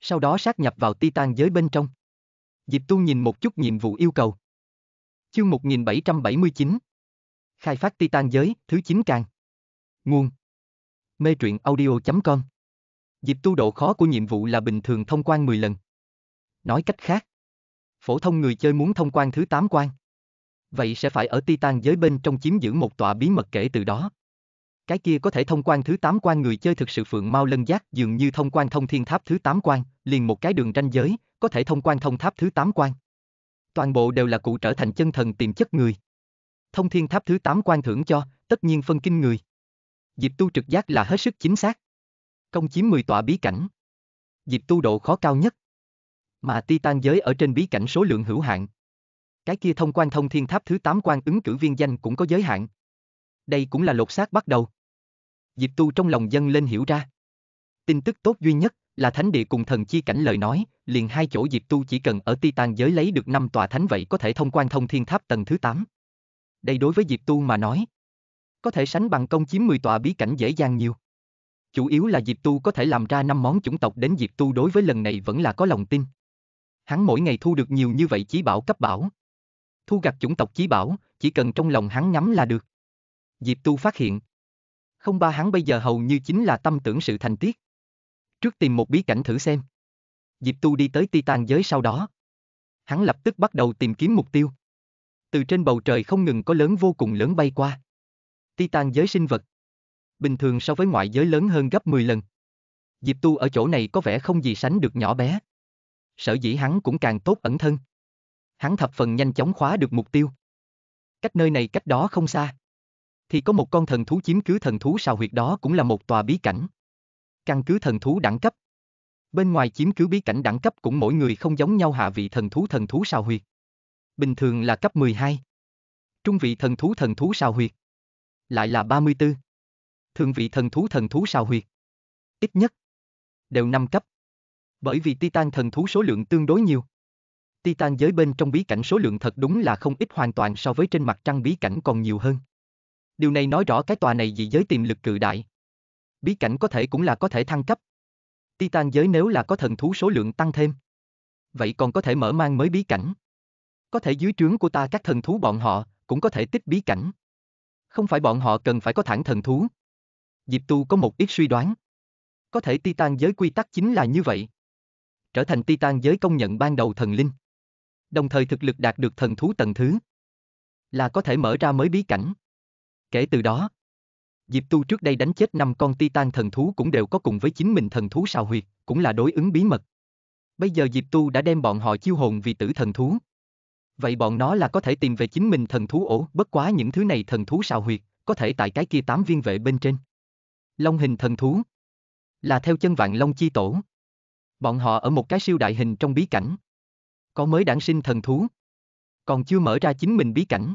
Sau đó sát nhập vào Titan giới bên trong. Diệp Tu nhìn một chút nhiệm vụ yêu cầu. Chương 1779. Khai phát Titan giới, thứ 9 càng. Nguồn Mê truyện audio.com. Diệp Tu độ khó của nhiệm vụ là bình thường thông quan 10 lần. Nói cách khác, phổ thông người chơi muốn thông quan thứ 8 quan, vậy sẽ phải ở Titan giới bên trong chiếm giữ một tòa bí mật kể từ đó. Cái kia có thể thông quan thứ 8 quan người chơi thực sự phượng mau lân giác, dường như thông quan thông thiên tháp thứ 8 quan, liền một cái đường ranh giới, có thể thông quan thông tháp thứ 8 quan. Toàn bộ đều là cụ trở thành chân thần tiềm chất người. Thông thiên tháp thứ 8 quan thưởng cho, tất nhiên phân kinh người. Diệp Tu trực giác là hết sức chính xác. Công chiếm 10 tòa bí cảnh. Diệp Tu độ khó cao nhất. Mà Titan giới ở trên bí cảnh số lượng hữu hạn. Cái kia thông quan thông thiên tháp thứ 8 quan ứng cử viên danh cũng có giới hạn. Đây cũng là lột xác bắt đầu. Diệp Tu trong lòng dâng lên hiểu ra. Tin tức tốt duy nhất là thánh địa cùng thần chi cảnh lời nói, liền hai chỗ. Diệp Tu chỉ cần ở Titan giới lấy được 5 tòa thánh, vậy có thể thông quan thông thiên tháp tầng thứ 8. Đây đối với Diệp Tu mà nói, có thể sánh bằng công chiếm 10 tòa bí cảnh dễ dàng nhiều. Chủ yếu là Diệp Tu có thể làm ra 5 món chủng tộc đến. Diệp Tu đối với lần này vẫn là có lòng tin. Hắn mỗi ngày thu được nhiều như vậy chí bảo cấp bảo. Thu gặt chủng tộc chí bảo, chỉ cần trong lòng hắn ngắm là được. Diệp Tu phát hiện, không ba hắn bây giờ hầu như chính là tâm tưởng sự thành tiết. Trước tìm một bí cảnh thử xem. Diệp Tu đi tới Titan giới sau đó, hắn lập tức bắt đầu tìm kiếm mục tiêu. Từ trên bầu trời không ngừng có lớn vô cùng lớn bay qua. Titan giới sinh vật bình thường so với ngoại giới lớn hơn gấp 10 lần. Diệp Tu ở chỗ này có vẻ không gì sánh được nhỏ bé. Sở dĩ hắn cũng càng tốt ẩn thân. Hắn thập phần nhanh chóng khóa được mục tiêu. Cách nơi này cách đó không xa thì có một con thần thú chiếm cứ thần thú sào huyệt, đó cũng là một tòa bí cảnh. Căn cứ thần thú đẳng cấp. Bên ngoài chiếm cứ bí cảnh đẳng cấp cũng mỗi người không giống nhau. Hạ vị thần thú sào huyệt bình thường là cấp 12. Trung vị thần thú sào huyệt lại là 34. Thượng vị thần thú sào huyệt ít nhất đều 5 cấp. Bởi vì Titan thần thú số lượng tương đối nhiều. Titan giới bên trong bí cảnh số lượng thật đúng là không ít, hoàn toàn so với trên mặt trăng bí cảnh còn nhiều hơn. Điều này nói rõ cái tòa này dị giới tiềm lực cự đại. Bí cảnh có thể cũng là có thể thăng cấp. Titan giới nếu là có thần thú số lượng tăng thêm, vậy còn có thể mở mang mới bí cảnh. Có thể dưới trướng của ta các thần thú bọn họ cũng có thể tích bí cảnh. Không phải bọn họ cần phải có thẳng thần thú. Diệp Tu có một ít suy đoán. Có thể Titan giới quy tắc chính là như vậy. Trở thành Titan giới công nhận ban đầu thần linh, đồng thời thực lực đạt được thần thú tầng thứ, là có thể mở ra mới bí cảnh. Kể từ đó, Diệp Tu trước đây đánh chết 5 con Titan thần thú cũng đều có cùng với chính mình thần thú sào huyệt, cũng là đối ứng bí mật. Bây giờ Diệp Tu đã đem bọn họ chiêu hồn vì tử thần thú. Vậy bọn nó là có thể tìm về chính mình thần thú ổ, bất quá những thứ này thần thú sào huyệt, có thể tại cái kia 8 viên vệ bên trên. Long hình thần thú, là theo chân vạn long chi tổ. Bọn họ ở một cái siêu đại hình trong bí cảnh. Có mới đản sinh thần thú. Còn chưa mở ra chính mình bí cảnh.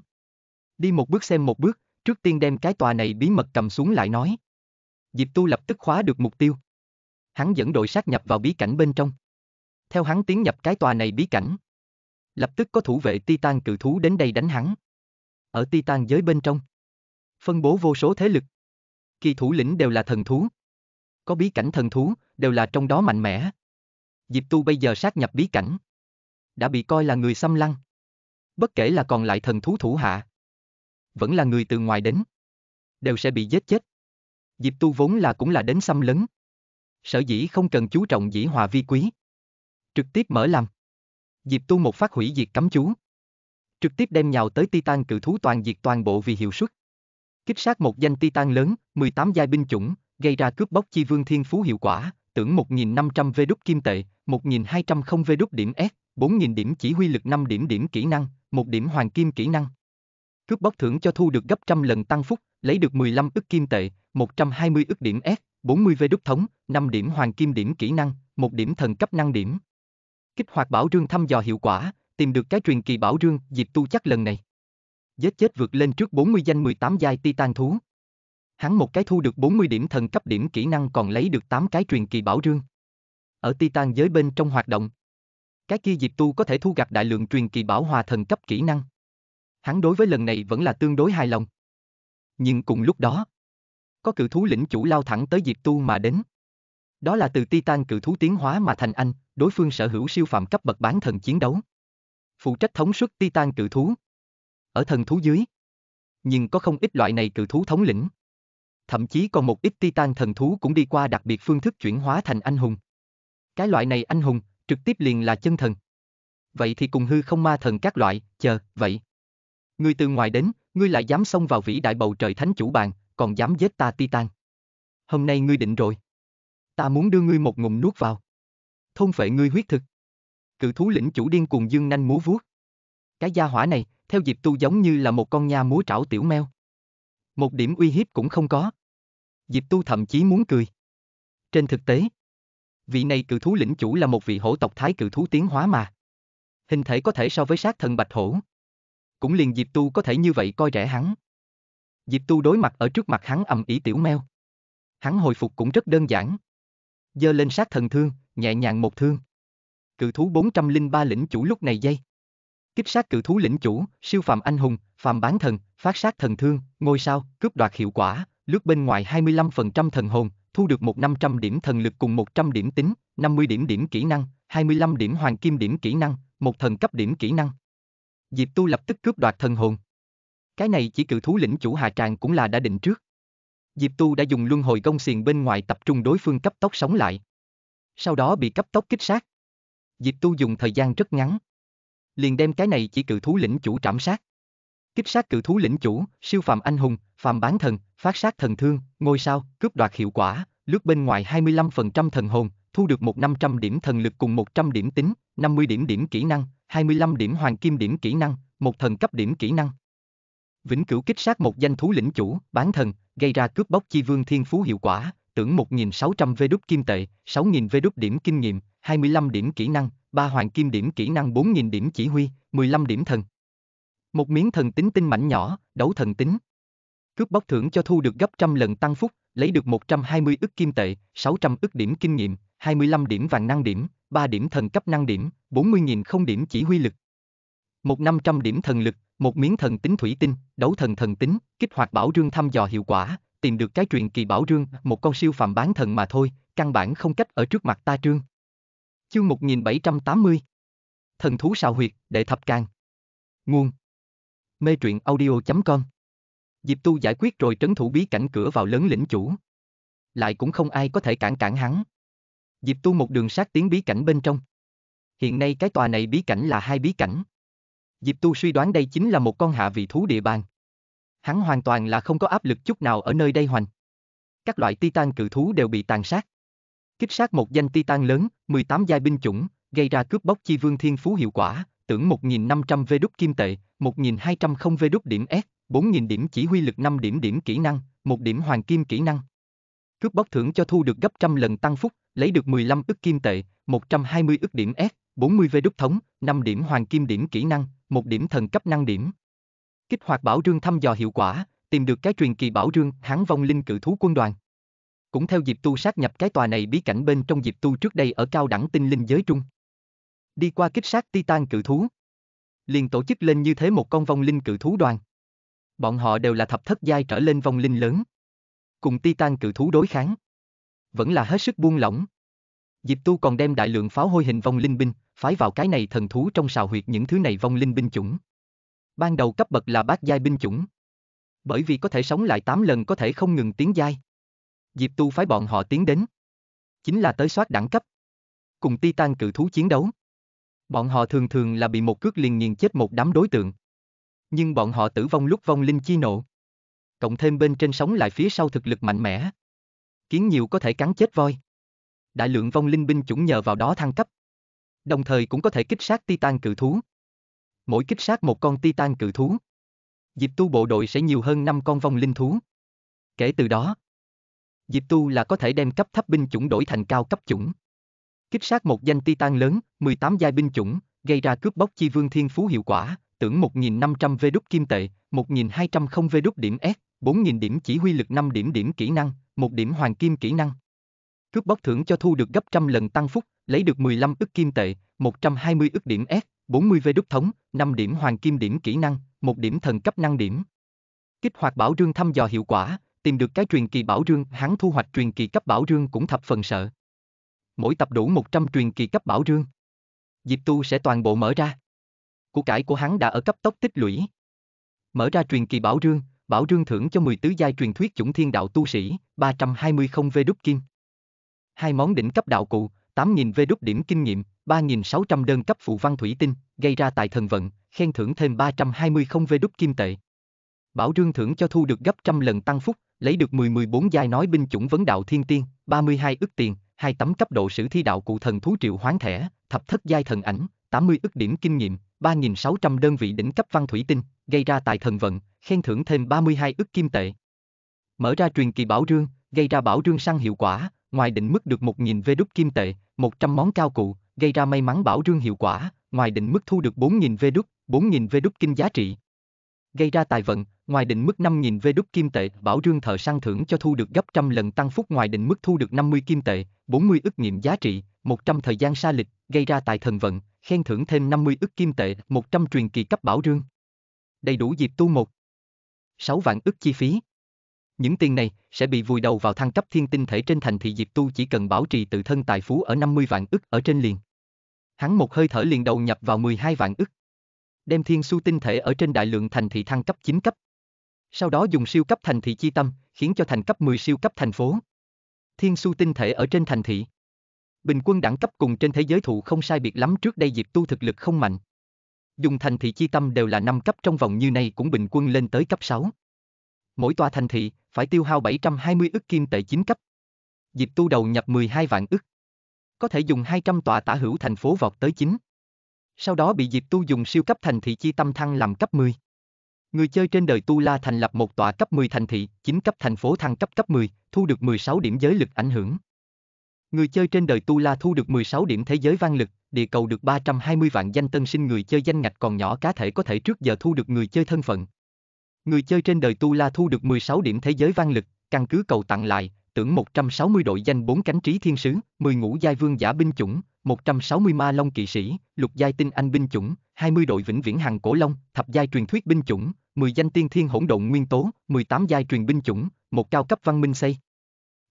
Đi một bước xem một bước, trước tiên đem cái tòa này bí mật cầm xuống lại nói. Diệp Tu lập tức khóa được mục tiêu. Hắn dẫn đội sát nhập vào bí cảnh bên trong. Theo hắn tiến nhập cái tòa này bí cảnh. Lập tức có thủ vệ Titan cự thú đến đây đánh hắn. Ở Titan giới bên trong, phân bố vô số thế lực. Kỳ thủ lĩnh đều là thần thú. Có bí cảnh thần thú, đều là trong đó mạnh mẽ. Diệp Tu bây giờ sát nhập bí cảnh. Đã bị coi là người xâm lăng. Bất kể là còn lại thần thú thủ hạ, vẫn là người từ ngoài đến, đều sẽ bị giết chết. Diệp Tu vốn là cũng là đến xâm lấn. Sở dĩ không cần chú trọng dĩ hòa vi quý. Trực tiếp mở làm. Diệp Tu một phát hủy diệt cấm chú. Trực tiếp đem nhào tới Titan cự thú toàn diệt toàn bộ vì hiệu suất. Kích sát một danh Titan lớn, 18 giai binh chủng, gây ra cướp bóc chi vương thiên phú hiệu quả, tưởng 1.500 V đúc kim tệ, 1.200 V đúc điểm S. 4.000 điểm chỉ huy lực, 5 điểm điểm kỹ năng, 1 điểm hoàng kim kỹ năng. Cướp bóc thưởng cho thu được gấp 100 lần tăng phúc, lấy được 15 ức kim tệ, 120 ức điểm S, 40 V đúc thống, 5 điểm hoàng kim điểm kỹ năng, 1 điểm thần cấp năng điểm. Kích hoạt bảo rương thăm dò hiệu quả, tìm được cái truyền kỳ bảo rương. Diệp Tu chắc lần này giết chết vượt lên trước 40 danh 18 giai Titan thú. Hắn một cái thu được 40 điểm thần cấp điểm kỹ năng, còn lấy được 8 cái truyền kỳ bảo rương. Ở Titan giới bên trong hoạt động, cái kia Diệp Tu có thể thu gặt đại lượng truyền kỳ bảo hòa thần cấp kỹ năng. Hắn đối với lần này vẫn là tương đối hài lòng. Nhưng cùng lúc đó, có cự thú lĩnh chủ lao thẳng tới Diệp Tu mà đến. Đó là từ Titan cự thú tiến hóa mà thành anh, đối phương sở hữu siêu phàm cấp bậc bán thần chiến đấu. Phụ trách thống suất Titan cự thú. Ở thần thú dưới, nhưng có không ít loại này cự thú thống lĩnh. Thậm chí còn một ít Titan thần thú cũng đi qua đặc biệt phương thức chuyển hóa thành anh hùng. Cái loại này anh hùng trực tiếp liền là chân thần. Vậy thì cùng hư không ma thần các loại, chờ, vậy. Ngươi từ ngoài đến, ngươi lại dám xông vào vĩ đại bầu trời thánh chủ bàn, còn dám giết ta Titan. Hôm nay ngươi định rồi. Ta muốn đưa ngươi một ngụm nuốt vào. Thôn phệ ngươi huyết thực. Cự thú lĩnh chủ điên cuồng dương nanh múa vuốt. Cái gia hỏa này, theo Diệp Tu giống như là một con nha múa trảo tiểu meo. Một điểm uy hiếp cũng không có. Diệp Tu thậm chí muốn cười. Trên thực tế, vị này cự thú lĩnh chủ là một vị hổ tộc thái cự thú tiến hóa mà. Hình thể có thể so với sát thần bạch hổ. Cũng liền Diệp Tu có thể như vậy coi rẻ hắn. Diệp Tu đối mặt ở trước mặt hắn ầm ĩ tiểu meo. Hắn hồi phục cũng rất đơn giản. Giơ lên sát thần thương, nhẹ nhàng một thương. Cự thú 403 lĩnh chủ lúc này dây. Kích sát cự thú lĩnh chủ, siêu phàm anh hùng, phàm bán thần, phát sát thần thương, ngôi sao, cướp đoạt hiệu quả, lướt bên ngoài 25% thần hồn. Thu được 1.500 điểm thần lực cùng 100 điểm tính, 50 điểm kỹ năng, 25 điểm hoàng kim điểm kỹ năng, một thần cấp điểm kỹ năng. Diệp Tu lập tức cướp đoạt thần hồn. Cái này chỉ cự thú lĩnh chủ hạ tràng cũng là đã định trước. Diệp Tu đã dùng luân hồi công xiềng bên ngoài tập trung đối phương cấp tốc sống lại. Sau đó bị cấp tốc kích sát. Diệp Tu dùng thời gian rất ngắn. liền đem cái này chỉ cự thú lĩnh chủ trảm sát. Kích sát cự thú lĩnh chủ, siêu phàm anh hùng, phàm bán thần, phát sát thần thương, ngôi sao, cướp đoạt hiệu quả, lướt bên ngoài 25% thần hồn, thu được 1.500 điểm thần lực cùng 100 điểm tính, 50 điểm kỹ năng, 25 điểm hoàng kim điểm kỹ năng, 1 thần cấp điểm kỹ năng. Vĩnh cửu kích sát một danh thú lĩnh chủ, bán thần, gây ra cướp bóc chi vương thiên phú hiệu quả, tưởng 1.600 VĐ kim tệ, 6.000 VĐ điểm kinh nghiệm, 25 điểm kỹ năng, 3 hoàng kim điểm kỹ năng, 4.000 điểm chỉ huy, 15 điểm thần. Một miếng thần tính tinh mảnh nhỏ, đấu thần tính. Cướp bóc thưởng cho thu được gấp 100 lần tăng phúc, lấy được 120 ức kim tệ, 600 ức điểm kinh nghiệm, 25 điểm vàng năng điểm, 3 điểm thần cấp năng điểm, 40.000 không điểm chỉ huy lực. 1.500 điểm thần lực, một miếng thần tính thủy tinh, đấu thần thần tính, kích hoạt bảo rương thăm dò hiệu quả, tìm được cái truyền kỳ bảo rương, một con siêu phàm bán thần mà thôi, căn bản không cách ở trước mặt ta trương. Chương 1780. Thần thú sào huyệt, đệ thập càng. Nguồn Mê truyện audio.com. Diệp Tu giải quyết rồi trấn thủ bí cảnh cửa vào lớn lĩnh chủ. Lại cũng không ai có thể cản hắn. Diệp Tu một đường sát tiến bí cảnh bên trong. Hiện nay cái tòa này bí cảnh là hai bí cảnh. Diệp Tu suy đoán đây chính là một con hạ vị thú địa bàn. Hắn hoàn toàn là không có áp lực chút nào ở nơi đây hoành. Các loại titan cự thú đều bị tàn sát. Kích sát một danh titan lớn, 18 giai binh chủng, gây ra cướp bóc chi vương thiên phú hiệu quả, tưởng 1.500 VĐ kim tệ, 1.200 không VĐ điểm S, 4.000 điểm chỉ huy lực, 5 điểm kỹ năng, 1 điểm hoàng kim kỹ năng. Cướp bóc thưởng cho thu được gấp 100 lần tăng phúc, lấy được 15 ức kim tệ, 120 ức điểm S, 40 VĐ thống, 5 điểm hoàng kim điểm kỹ năng, 1 điểm thần cấp năng điểm. Kích hoạt bảo rương thăm dò hiệu quả, tìm được cái truyền kỳ bảo rương, hắn vong linh cự thú quân đoàn. Cũng theo Diệp Tu sát nhập cái tòa này bí cảnh bên trong. Diệp Tu trước đây ở cao đẳng tinh linh giới trung. Đi qua kích sát titan cự thú. Liền tổ chức lên như thế một con vong linh cự thú đoàn. Bọn họ đều là thập thất giai trở lên vong linh lớn. Cùng titan cự thú đối kháng. Vẫn là hết sức buông lỏng. Diệp Tu còn đem đại lượng pháo hôi hình vong linh binh, phái vào cái này thần thú trong sào huyệt những thứ này vong linh binh chủng. Ban đầu cấp bậc là bát giai binh chủng. Bởi vì có thể sống lại 8 lần có thể không ngừng tiến giai. Diệp Tu phái bọn họ tiến đến. Chính là tới soát đẳng cấp. Cùng titan cự thú chiến đấu. Bọn họ thường thường là bị một cước liền nghiền chết một đám đối tượng. Nhưng bọn họ tử vong lúc vong linh chi nộ. Cộng thêm bên trên sống lại phía sau thực lực mạnh mẽ. Kiến nhiều có thể cắn chết voi. Đại lượng vong linh binh chủng nhờ vào đó thăng cấp. Đồng thời cũng có thể kích sát titan cự thú. Mỗi kích sát một con titan cự thú. Diệp Tu bộ đội sẽ nhiều hơn 5 con vong linh thú. Kể từ đó, Diệp Tu là có thể đem cấp thấp binh chủng đổi thành cao cấp chủng. Kích sát một danh titan lớn, 18 giai binh chủng, gây ra cướp bóc chi vương thiên phú hiệu quả, tưởng 1.500 VĐ kim tệ, 1.200 không VĐ điểm S, 4.000 điểm chỉ huy lực, 5 điểm kỹ năng, 1 điểm hoàng kim kỹ năng. Cướp bóc thưởng cho thu được gấp 100 lần tăng phúc, lấy được 15 ức kim tệ, 120 ức điểm S, 40 VĐ thống, 5 điểm hoàng kim điểm kỹ năng, 1 điểm thần cấp năng điểm. Kích hoạt bảo rương thăm dò hiệu quả, tìm được cái truyền kỳ bảo rương, hắn thu hoạch truyền kỳ cấp bảo rương cũng thập phần sợ. Mỗi tập đủ 100 truyền kỳ cấp bảo rương. Diệp Tu sẽ toàn bộ mở ra. Của cải của hắn đã ở cấp tốc tích lũy. Mở ra truyền kỳ bảo rương thưởng cho 14 giai truyền thuyết chủng thiên đạo tu sĩ, 320 không VĐ kim. 2 món đỉnh cấp đạo cụ, 8.000 VĐ điểm kinh nghiệm, 3.600 đơn cấp phụ văn thủy tinh, gây ra tài thần vận, khen thưởng thêm 320 không VĐ kim tệ. Bảo rương thưởng cho thu được gấp 100 lần tăng phúc, lấy được 10-14 giai nói binh chủng vấn đạo thiên tiên, 32 ức tiền. 2 tấm cấp độ sử thi đạo cụ thần thú triệu hoán thẻ, thập thất giai thần ảnh, 80 ức điểm kinh nghiệm, 3.600 đơn vị đỉnh cấp văn thủy tinh, gây ra tài thần vận, khen thưởng thêm 32 ức kim tệ. Mở ra truyền kỳ bảo rương, gây ra bảo rương săn hiệu quả, ngoài định mức được 1.000 VĐ kim tệ, 100 món cao cụ, gây ra may mắn bảo rương hiệu quả, ngoài định mức thu được 4.000 VĐ, 4.000 VĐ kim giá trị. Gây ra tài vận, ngoài định mức 5.000 VĐ kim tệ, bảo rương thợ săn thưởng cho thu được gấp 100 lần tăng phúc, ngoài định mức thu được 50 kim tệ, 40 ức nghiệm giá trị, 100 thời gian sa lịch, gây ra tài thần vận, khen thưởng thêm 50 ức kim tệ, 100 truyền kỳ cấp bảo rương. Đầy đủ Diệp Tu 1.6 vạn ức chi phí. Những tiền này sẽ bị vùi đầu vào thăng cấp thiên tinh thể trên thành thị. Diệp Tu chỉ cần bảo trì tự thân tài phú ở 50 vạn ức ở trên liền. Hắn một hơi thở liền đầu nhập vào 12 vạn ức. Đem thiên xu tinh thể ở trên đại lượng thành thị thăng cấp 9 cấp. Sau đó dùng siêu cấp thành thị chi tâm, khiến cho thành cấp 10 siêu cấp thành phố. Thiên xu tinh thể ở trên thành thị. Bình quân đẳng cấp cùng trên thế giới thụ không sai biệt lắm. Trước đây Diệp Tu thực lực không mạnh. Dùng thành thị chi tâm đều là 5 cấp trong vòng như này cũng bình quân lên tới cấp 6. Mỗi tòa thành thị phải tiêu hao 720 ức kim tệ 9 cấp. Diệp Tu đầu nhập 12 vạn ức. Có thể dùng 200 tòa tả hữu thành phố vọt tới 9. Sau đó bị Diệp Tu dùng siêu cấp thành thị chi tâm thăng làm cấp 10. Người chơi trên đời Tu La thành lập một tòa cấp 10 thành thị, 9 cấp thành phố thăng cấp cấp 10, thu được 16 điểm giới lực ảnh hưởng. Người chơi trên đời Tu La thu được 16 điểm thế giới vang lực, địa cầu được 320 vạn danh tân sinh người chơi danh ngạch còn nhỏ cá thể có thể trước giờ thu được người chơi thân phận. Người chơi trên đời Tu La thu được 16 điểm thế giới vang lực, căn cứ cầu tặng lại, tưởng 160 đội danh 4 cánh trí thiên sứ, 10 ngũ giai vương giả binh chủng, 160 ma long kỵ sĩ, lục giai tinh anh binh chủng, 20 đội vĩnh viễn hằng cổ long, thập giai truyền thuyết binh chủng, 10 danh tiên thiên hỗn độn nguyên tố, 18 giai truyền binh chủng, 1 cao cấp văn minh xây.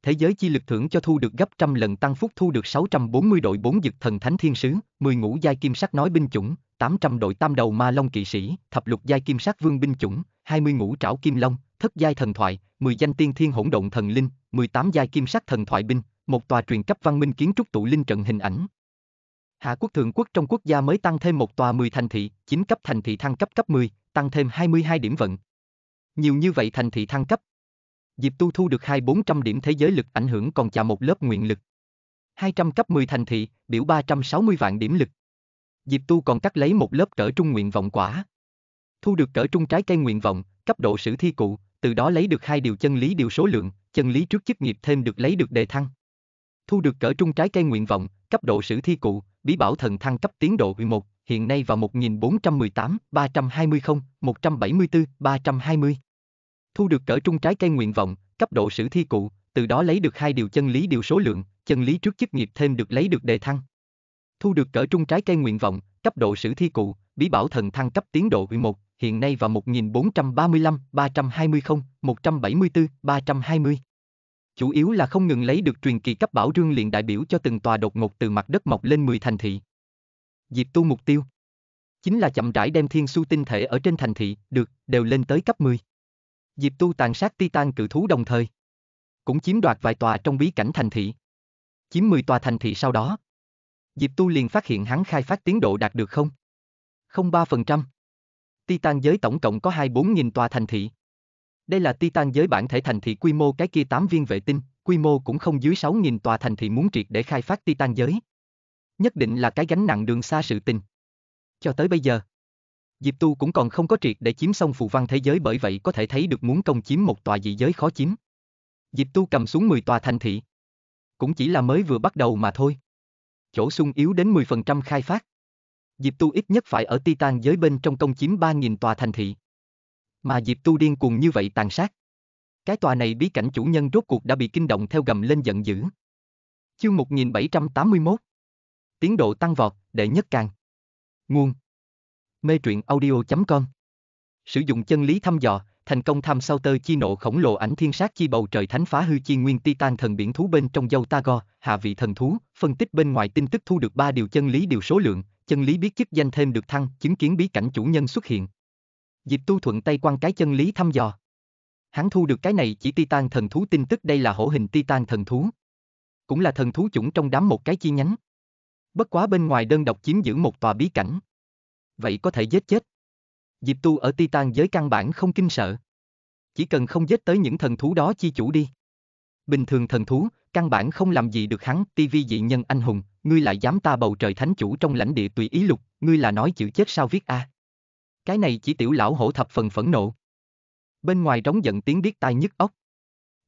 Thế giới chi lực thưởng cho thu được gấp trăm lần tăng phúc thu được 640 đội 4 dực thần thánh thiên sứ, 10 ngũ giai kim sắc nói binh chủng, 800 đội tam đầu ma long kỵ sĩ, thập lục giai kim sắc vương binh chủng, 20 ngũ trảo kim long, thất giai thần thoại, 10 danh tiên thiên hỗn độn thần linh, 18 giai kim sắc thần thoại binh, một tòa truyền cấp văn minh kiến trúc tụ linh trận hình ảnh. Hạ quốc thượng quốc trong quốc gia mới tăng thêm một tòa 10 thành thị, 9 cấp thành thị thăng cấp cấp 10, tăng thêm 22 điểm vận. Nhiều như vậy thành thị thăng cấp. Diệp Tu thu được 2400 điểm thế giới lực ảnh hưởng còn chà một lớp nguyện lực. 200 cấp 10 thành thị, biểu 360 vạn điểm lực. Diệp Tu còn cắt lấy một lớp cỡ trung nguyện vọng quả. Thu được cỡ trung trái cây nguyện vọng, cấp độ sử thi cụ, từ đó lấy được 2 điều chân lý điều số lượng, chân lý trước chức nghiệp thêm được lấy được đề thăng. Thu được cỡ trung trái cây nguyện vọng, cấp độ sử thi cụ, bí bảo thần thăng cấp tiến độ 11, hiện nay vào 1418, 320, 174, 320. Thu được cỡ trung trái cây nguyện vọng, cấp độ sử thi cụ, từ đó lấy được 2 điều chân lý điều số lượng, chân lý trước chức nghiệp thêm được lấy được đề thăng. Thu được cỡ trung trái cây nguyện vọng, cấp độ sử thi cụ, bí bảo thần thăng cấp tiến độ 11, hiện nay vào 1435, 320, 174, 320. Chủ yếu là không ngừng lấy được truyền kỳ cấp bảo rương liền đại biểu cho từng tòa đột ngột từ mặt đất mọc lên 10 thành thị. Diệp Tu mục tiêu chính là chậm rãi đem thiên xu tinh thể ở trên thành thị, được, đều lên tới cấp 10. Diệp Tu tàn sát Titan cự thú đồng thời cũng chiếm đoạt vài tòa trong bí cảnh thành thị. Chiếm 10 tòa thành thị sau đó, Diệp Tu liền phát hiện hắn khai phát tiến độ đạt được 0,03%. Titan giới tổng cộng có 24.000 tòa thành thị. Đây là Titan giới bản thể thành thị quy mô cái kia 8 viên vệ tinh, quy mô cũng không dưới 6.000 tòa thành thị muốn triệt để khai phát Titan giới. Nhất định là cái gánh nặng đường xa sự tình. Cho tới bây giờ, Diệp Tu cũng còn không có triệt để chiếm xong phù văn thế giới bởi vậy có thể thấy được muốn công chiếm một tòa dị giới khó chiếm. Diệp Tu cầm xuống 10 tòa thành thị. Cũng chỉ là mới vừa bắt đầu mà thôi. Chỗ sung yếu đến 10% khai phát. Diệp Tu ít nhất phải ở Titan giới bên trong công chiếm 3.000 tòa thành thị. Mà Diệp Tu điên cuồng như vậy tàn sát. Cái tòa này bí cảnh chủ nhân rốt cuộc đã bị kinh động theo gầm lên giận dữ. Chương 1781. Tiến độ tăng vọt, đệ nhất càng. Nguồn Mê truyện audio.com. Sử dụng chân lý thăm dò, thành công tham sau tơ chi nộ khổng lồ ảnh thiên sát chi bầu trời thánh phá hư chi nguyên Titan thần biển thú bên trong dâu Tagore, hạ vị thần thú, phân tích bên ngoài tin tức thu được 3 điều chân lý điều số lượng, chân lý biết chức danh thêm được thăng, chứng kiến bí cảnh chủ nhân xuất hiện. Diệp Tu thuận tay quăng cái chân lý thăm dò. Hắn thu được cái này chỉ Titan thần thú tin tức đây là hổ hình Titan thần thú. Cũng là thần thú chủng trong đám một cái chi nhánh. Bất quá bên ngoài đơn độc chiếm giữ một tòa bí cảnh. Vậy có thể giết chết. Diệp Tu ở Titan giới căn bản không kinh sợ. Chỉ cần không giết tới những thần thú đó chi chủ đi. Bình thường thần thú, căn bản không làm gì được hắn. TV dị nhân anh hùng, ngươi lại dám ta bầu trời thánh chủ trong lãnh địa tùy ý lục, ngươi là nói chữ chết sao viết a. Cái này chỉ tiểu lão hổ thập phần phẫn nộ. Bên ngoài trống giận tiếng điếc tai nhức óc.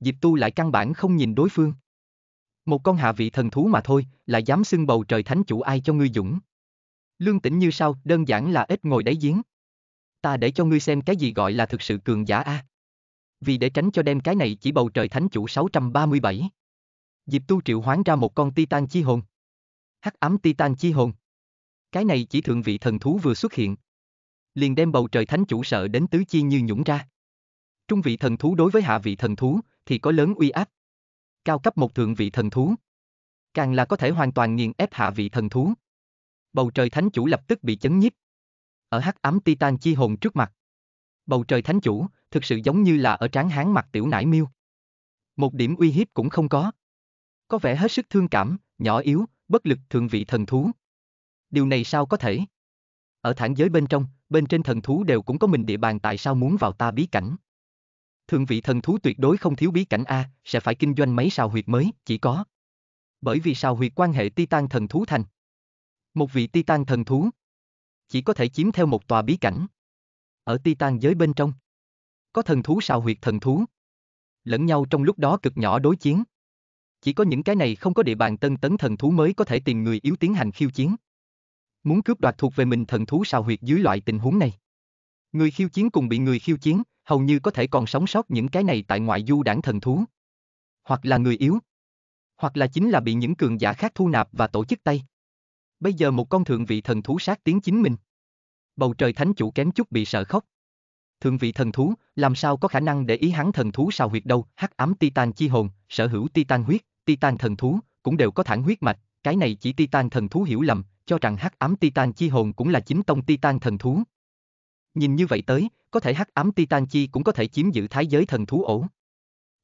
Diệp Tu lại căn bản không nhìn đối phương. Một con hạ vị thần thú mà thôi, lại dám xưng bầu trời thánh chủ ai cho ngươi dũng. Lương tĩnh như sau, đơn giản là ít ngồi đáy giếng. Ta để cho ngươi xem cái gì gọi là thực sự cường giả a. Vì để tránh cho đem cái này chỉ bầu trời thánh chủ 637. Diệp Tu triệu hoán ra một con Titan chi hồn. Hắc ám Titan chi hồn. Cái này chỉ thượng vị thần thú vừa xuất hiện. Liền đem bầu trời thánh chủ sợ đến tứ chi như nhũng ra. Trung vị thần thú đối với hạ vị thần thú thì có lớn uy áp. Cao cấp một thượng vị thần thú. Càng là có thể hoàn toàn nghiền ép hạ vị thần thú. Bầu trời thánh chủ lập tức bị chấn nhiếp. Ở hắc ám Titan chi hồn trước mặt. Bầu trời thánh chủ thực sự giống như là ở tráng hán mặt tiểu nải miêu. Một điểm uy hiếp cũng không có. Có vẻ hết sức thương cảm, nhỏ yếu, bất lực thượng vị thần thú. Điều này sao có thể? Ở thản giới bên trong, bên trên thần thú đều cũng có mình địa bàn, tại sao muốn vào ta bí cảnh? Thượng vị thần thú tuyệt đối không thiếu bí cảnh a, sẽ phải kinh doanh mấy sào huyệt mới, chỉ có. Bởi vì sào huyệt quan hệ Titan thần thú thành. Một vị Titan thần thú chỉ có thể chiếm theo một tòa bí cảnh. Ở Titan giới bên trong, có thần thú sào huyệt thần thú. Lẫn nhau trong lúc đó cực nhỏ đối chiến. Chỉ có những cái này không có địa bàn tân tấn thần thú mới có thể tìm người yếu tiến hành khiêu chiến. Muốn cướp đoạt thuộc về mình thần thú sào huyệt dưới loại tình huống này. Người khiêu chiến cùng bị người khiêu chiến, hầu như có thể còn sống sót những cái này tại ngoại du đảng thần thú. Hoặc là người yếu. Hoặc là chính là bị những cường giả khác thu nạp và tổ chức tay. Bây giờ một con thượng vị thần thú sát tiến chính mình. Bầu trời thánh chủ kém chút bị sợ khóc. Thượng vị thần thú, làm sao có khả năng để ý hắn thần thú sào huyệt đâu? Hắc ám Titan chi hồn, sở hữu Titan huyết, Titan thần thú, cũng đều có thản huyết mạch. Cái này chỉ Titan thần thú hiểu lầm, cho rằng hắc ám Titan chi hồn cũng là chính tông Titan thần thú. Nhìn như vậy tới, có thể hắc ám Titan chi cũng có thể chiếm giữ thái giới thần thú ổ.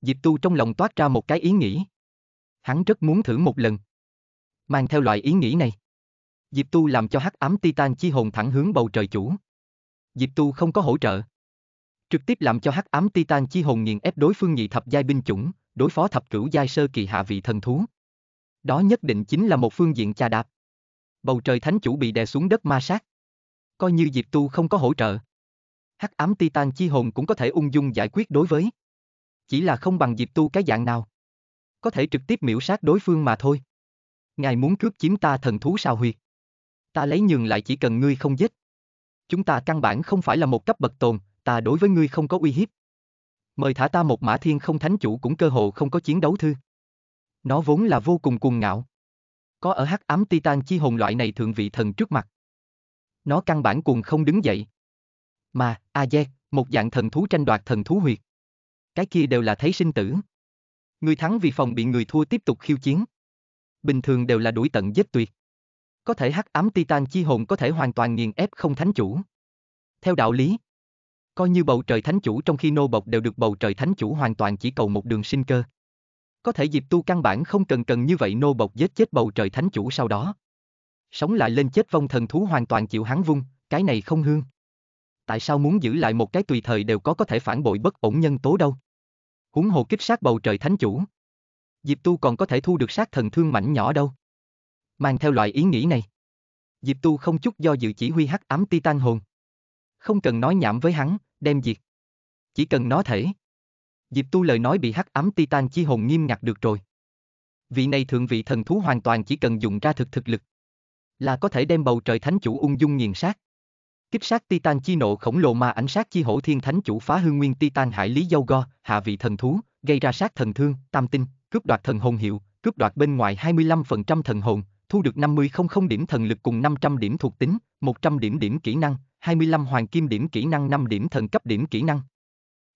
Diệp Tu trong lòng toát ra một cái ý nghĩ. Hắn rất muốn thử một lần. Mang theo loại ý nghĩ này, Diệp Tu làm cho hắc ám Titan chi hồn thẳng hướng bầu trời chủ. Diệp Tu không có hỗ trợ, trực tiếp làm cho hắc ám Titan chi hồn nghiền ép đối phương nhị thập giai binh chủng, đối phó thập cửu giai sơ kỳ hạ vị thần thú. Đó nhất định chính là một phương diện chà đạp. Bầu trời thánh chủ bị đè xuống đất ma sát. Coi như Diệp Tu không có hỗ trợ, hắc ám Titan chi hồn cũng có thể ung dung giải quyết đối với. Chỉ là không bằng Diệp Tu cái dạng nào, có thể trực tiếp miễu sát đối phương mà thôi. Ngài muốn cướp chiếm ta thần thú sao huyệt, ta lấy nhường lại, chỉ cần ngươi không giết. Chúng ta căn bản không phải là một cấp bậc tồn, ta đối với ngươi không có uy hiếp. Mời thả ta một mã. Thiên không thánh chủ cũng cơ hồ không có chiến đấu thư. Nó vốn là vô cùng cuồng ngạo. Có ở hắc ám Titan chi hồn loại này thượng vị thần trước mặt, nó căn bản cuồng không đứng dậy. Mà, Aze, một dạng thần thú tranh đoạt thần thú huyệt. Cái kia đều là thấy sinh tử. Người thắng vì phòng bị người thua tiếp tục khiêu chiến. Bình thường đều là đuổi tận giết tuyệt. Có thể hắc ám Titan chi hồn có thể hoàn toàn nghiền ép không thánh chủ. Theo đạo lý, coi như bầu trời thánh chủ trong khi nô bộc đều được bầu trời thánh chủ hoàn toàn chỉ cầu một đường sinh cơ. Có thể Diệp Tu căn bản không cần như vậy nô bộc giết chết bầu trời thánh chủ sau đó. Sống lại lên chết vong thần thú hoàn toàn chịu hắn vung, cái này không hương. Tại sao muốn giữ lại một cái tùy thời đều có thể phản bội bất ổn nhân tố đâu? Huống hồ kích sát bầu trời thánh chủ, Diệp Tu còn có thể thu được sát thần thương mảnh nhỏ đâu. Mang theo loại ý nghĩ này, Diệp Tu không chút do dự chỉ huy hắc ám Titan hồn. Không cần nói nhảm với hắn, đem diệt. Chỉ cần nó thể. Diệp Tu lời nói bị hắc ám Titan chi hồn nghiêm ngặt được rồi. Vị này thượng vị thần thú hoàn toàn chỉ cần dùng ra thực lực là có thể đem bầu trời thánh chủ ung dung nghiền sát. Kích sát Titan chi nộ khổng lồ mà ảnh sát chi hổ thiên thánh chủ phá hư nguyên Titan hải lý dâu go, hạ vị thần thú, gây ra sát thần thương, tam tinh, cướp đoạt thần hồn hiệu, cướp đoạt bên ngoài 25% thần hồn, thu được 50,000 điểm thần lực cùng 500 điểm thuộc tính, 100 điểm kỹ năng, 25 hoàng kim điểm kỹ năng, 5 điểm thần cấp điểm kỹ năng.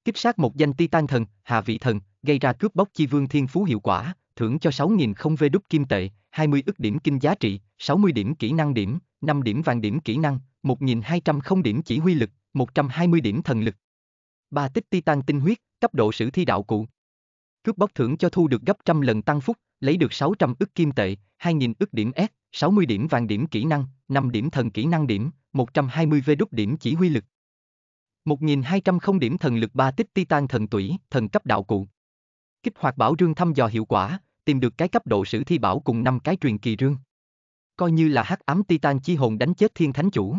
Kích sát một danh Titan thần, hạ vị thần, gây ra cướp bóc chi vương thiên phú hiệu quả, thưởng cho 6,000 kim tệ, 20 ức điểm kinh giá trị, 60 điểm kỹ năng điểm, 5 điểm vàng điểm kỹ năng, 1,200 điểm chỉ huy lực, 120 điểm thần lực. 3 tích Titan tinh huyết, cấp độ sử thi đạo cụ. Cướp bóc thưởng cho thu được gấp 100 lần tăng phúc, lấy được 600 ức kim tệ, 2,000 ức điểm S, 60 điểm vàng điểm kỹ năng, 5 điểm thần kỹ năng điểm, 120 điểm chỉ huy lực. 1,200 điểm thần lực. 3 tích Titan thần tủy, thần cấp đạo cụ. Kích hoạt bảo rương thăm dò hiệu quả, tìm được cái cấp độ sử thi bảo cùng 5 cái truyền kỳ rương. Coi như là hắc ám Titan chi hồn đánh chết thiên thánh chủ,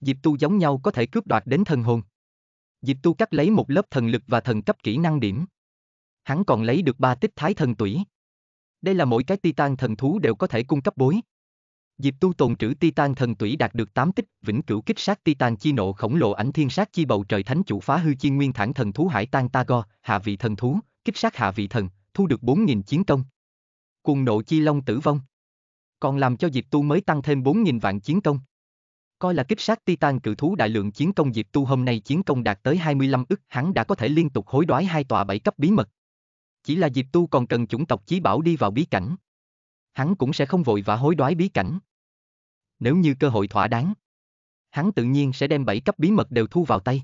Diệp Tu giống nhau có thể cướp đoạt đến thần hồn. Diệp Tu cắt lấy một lớp thần lực và thần cấp kỹ năng điểm. Hắn còn lấy được 3 tích thái thần tủy. Đây là mỗi cái Titan thần thú đều có thể cung cấp bối. Diệp Tu tồn trữ Titan thần tủy đạt được 8 tích, vĩnh cửu kích sát Titan chi nộ khổng lồ ảnh thiên sát chi bầu trời thánh chủ phá hư chi nguyên thản thần thú hải tan tago, hạ vị thần thú, kích sát hạ vị thần, thu được 4,000 chiến công. Cuồng nộ chi long tử vong, còn làm cho Diệp Tu mới tăng thêm 4,000 vạn chiến công. Coi là kích sát Titan cự thú đại lượng chiến công. Diệp Tu hôm nay chiến công đạt tới 25 ức, hắn đã có thể liên tục hối đoái 2 tòa 7 cấp bí mật. Chỉ là Diệp Tu còn cần chủng tộc chí bảo đi vào bí cảnh. Hắn cũng sẽ không vội vã hối đoái bí cảnh. Nếu như cơ hội thỏa đáng, hắn tự nhiên sẽ đem 7 cấp bí mật đều thu vào tay.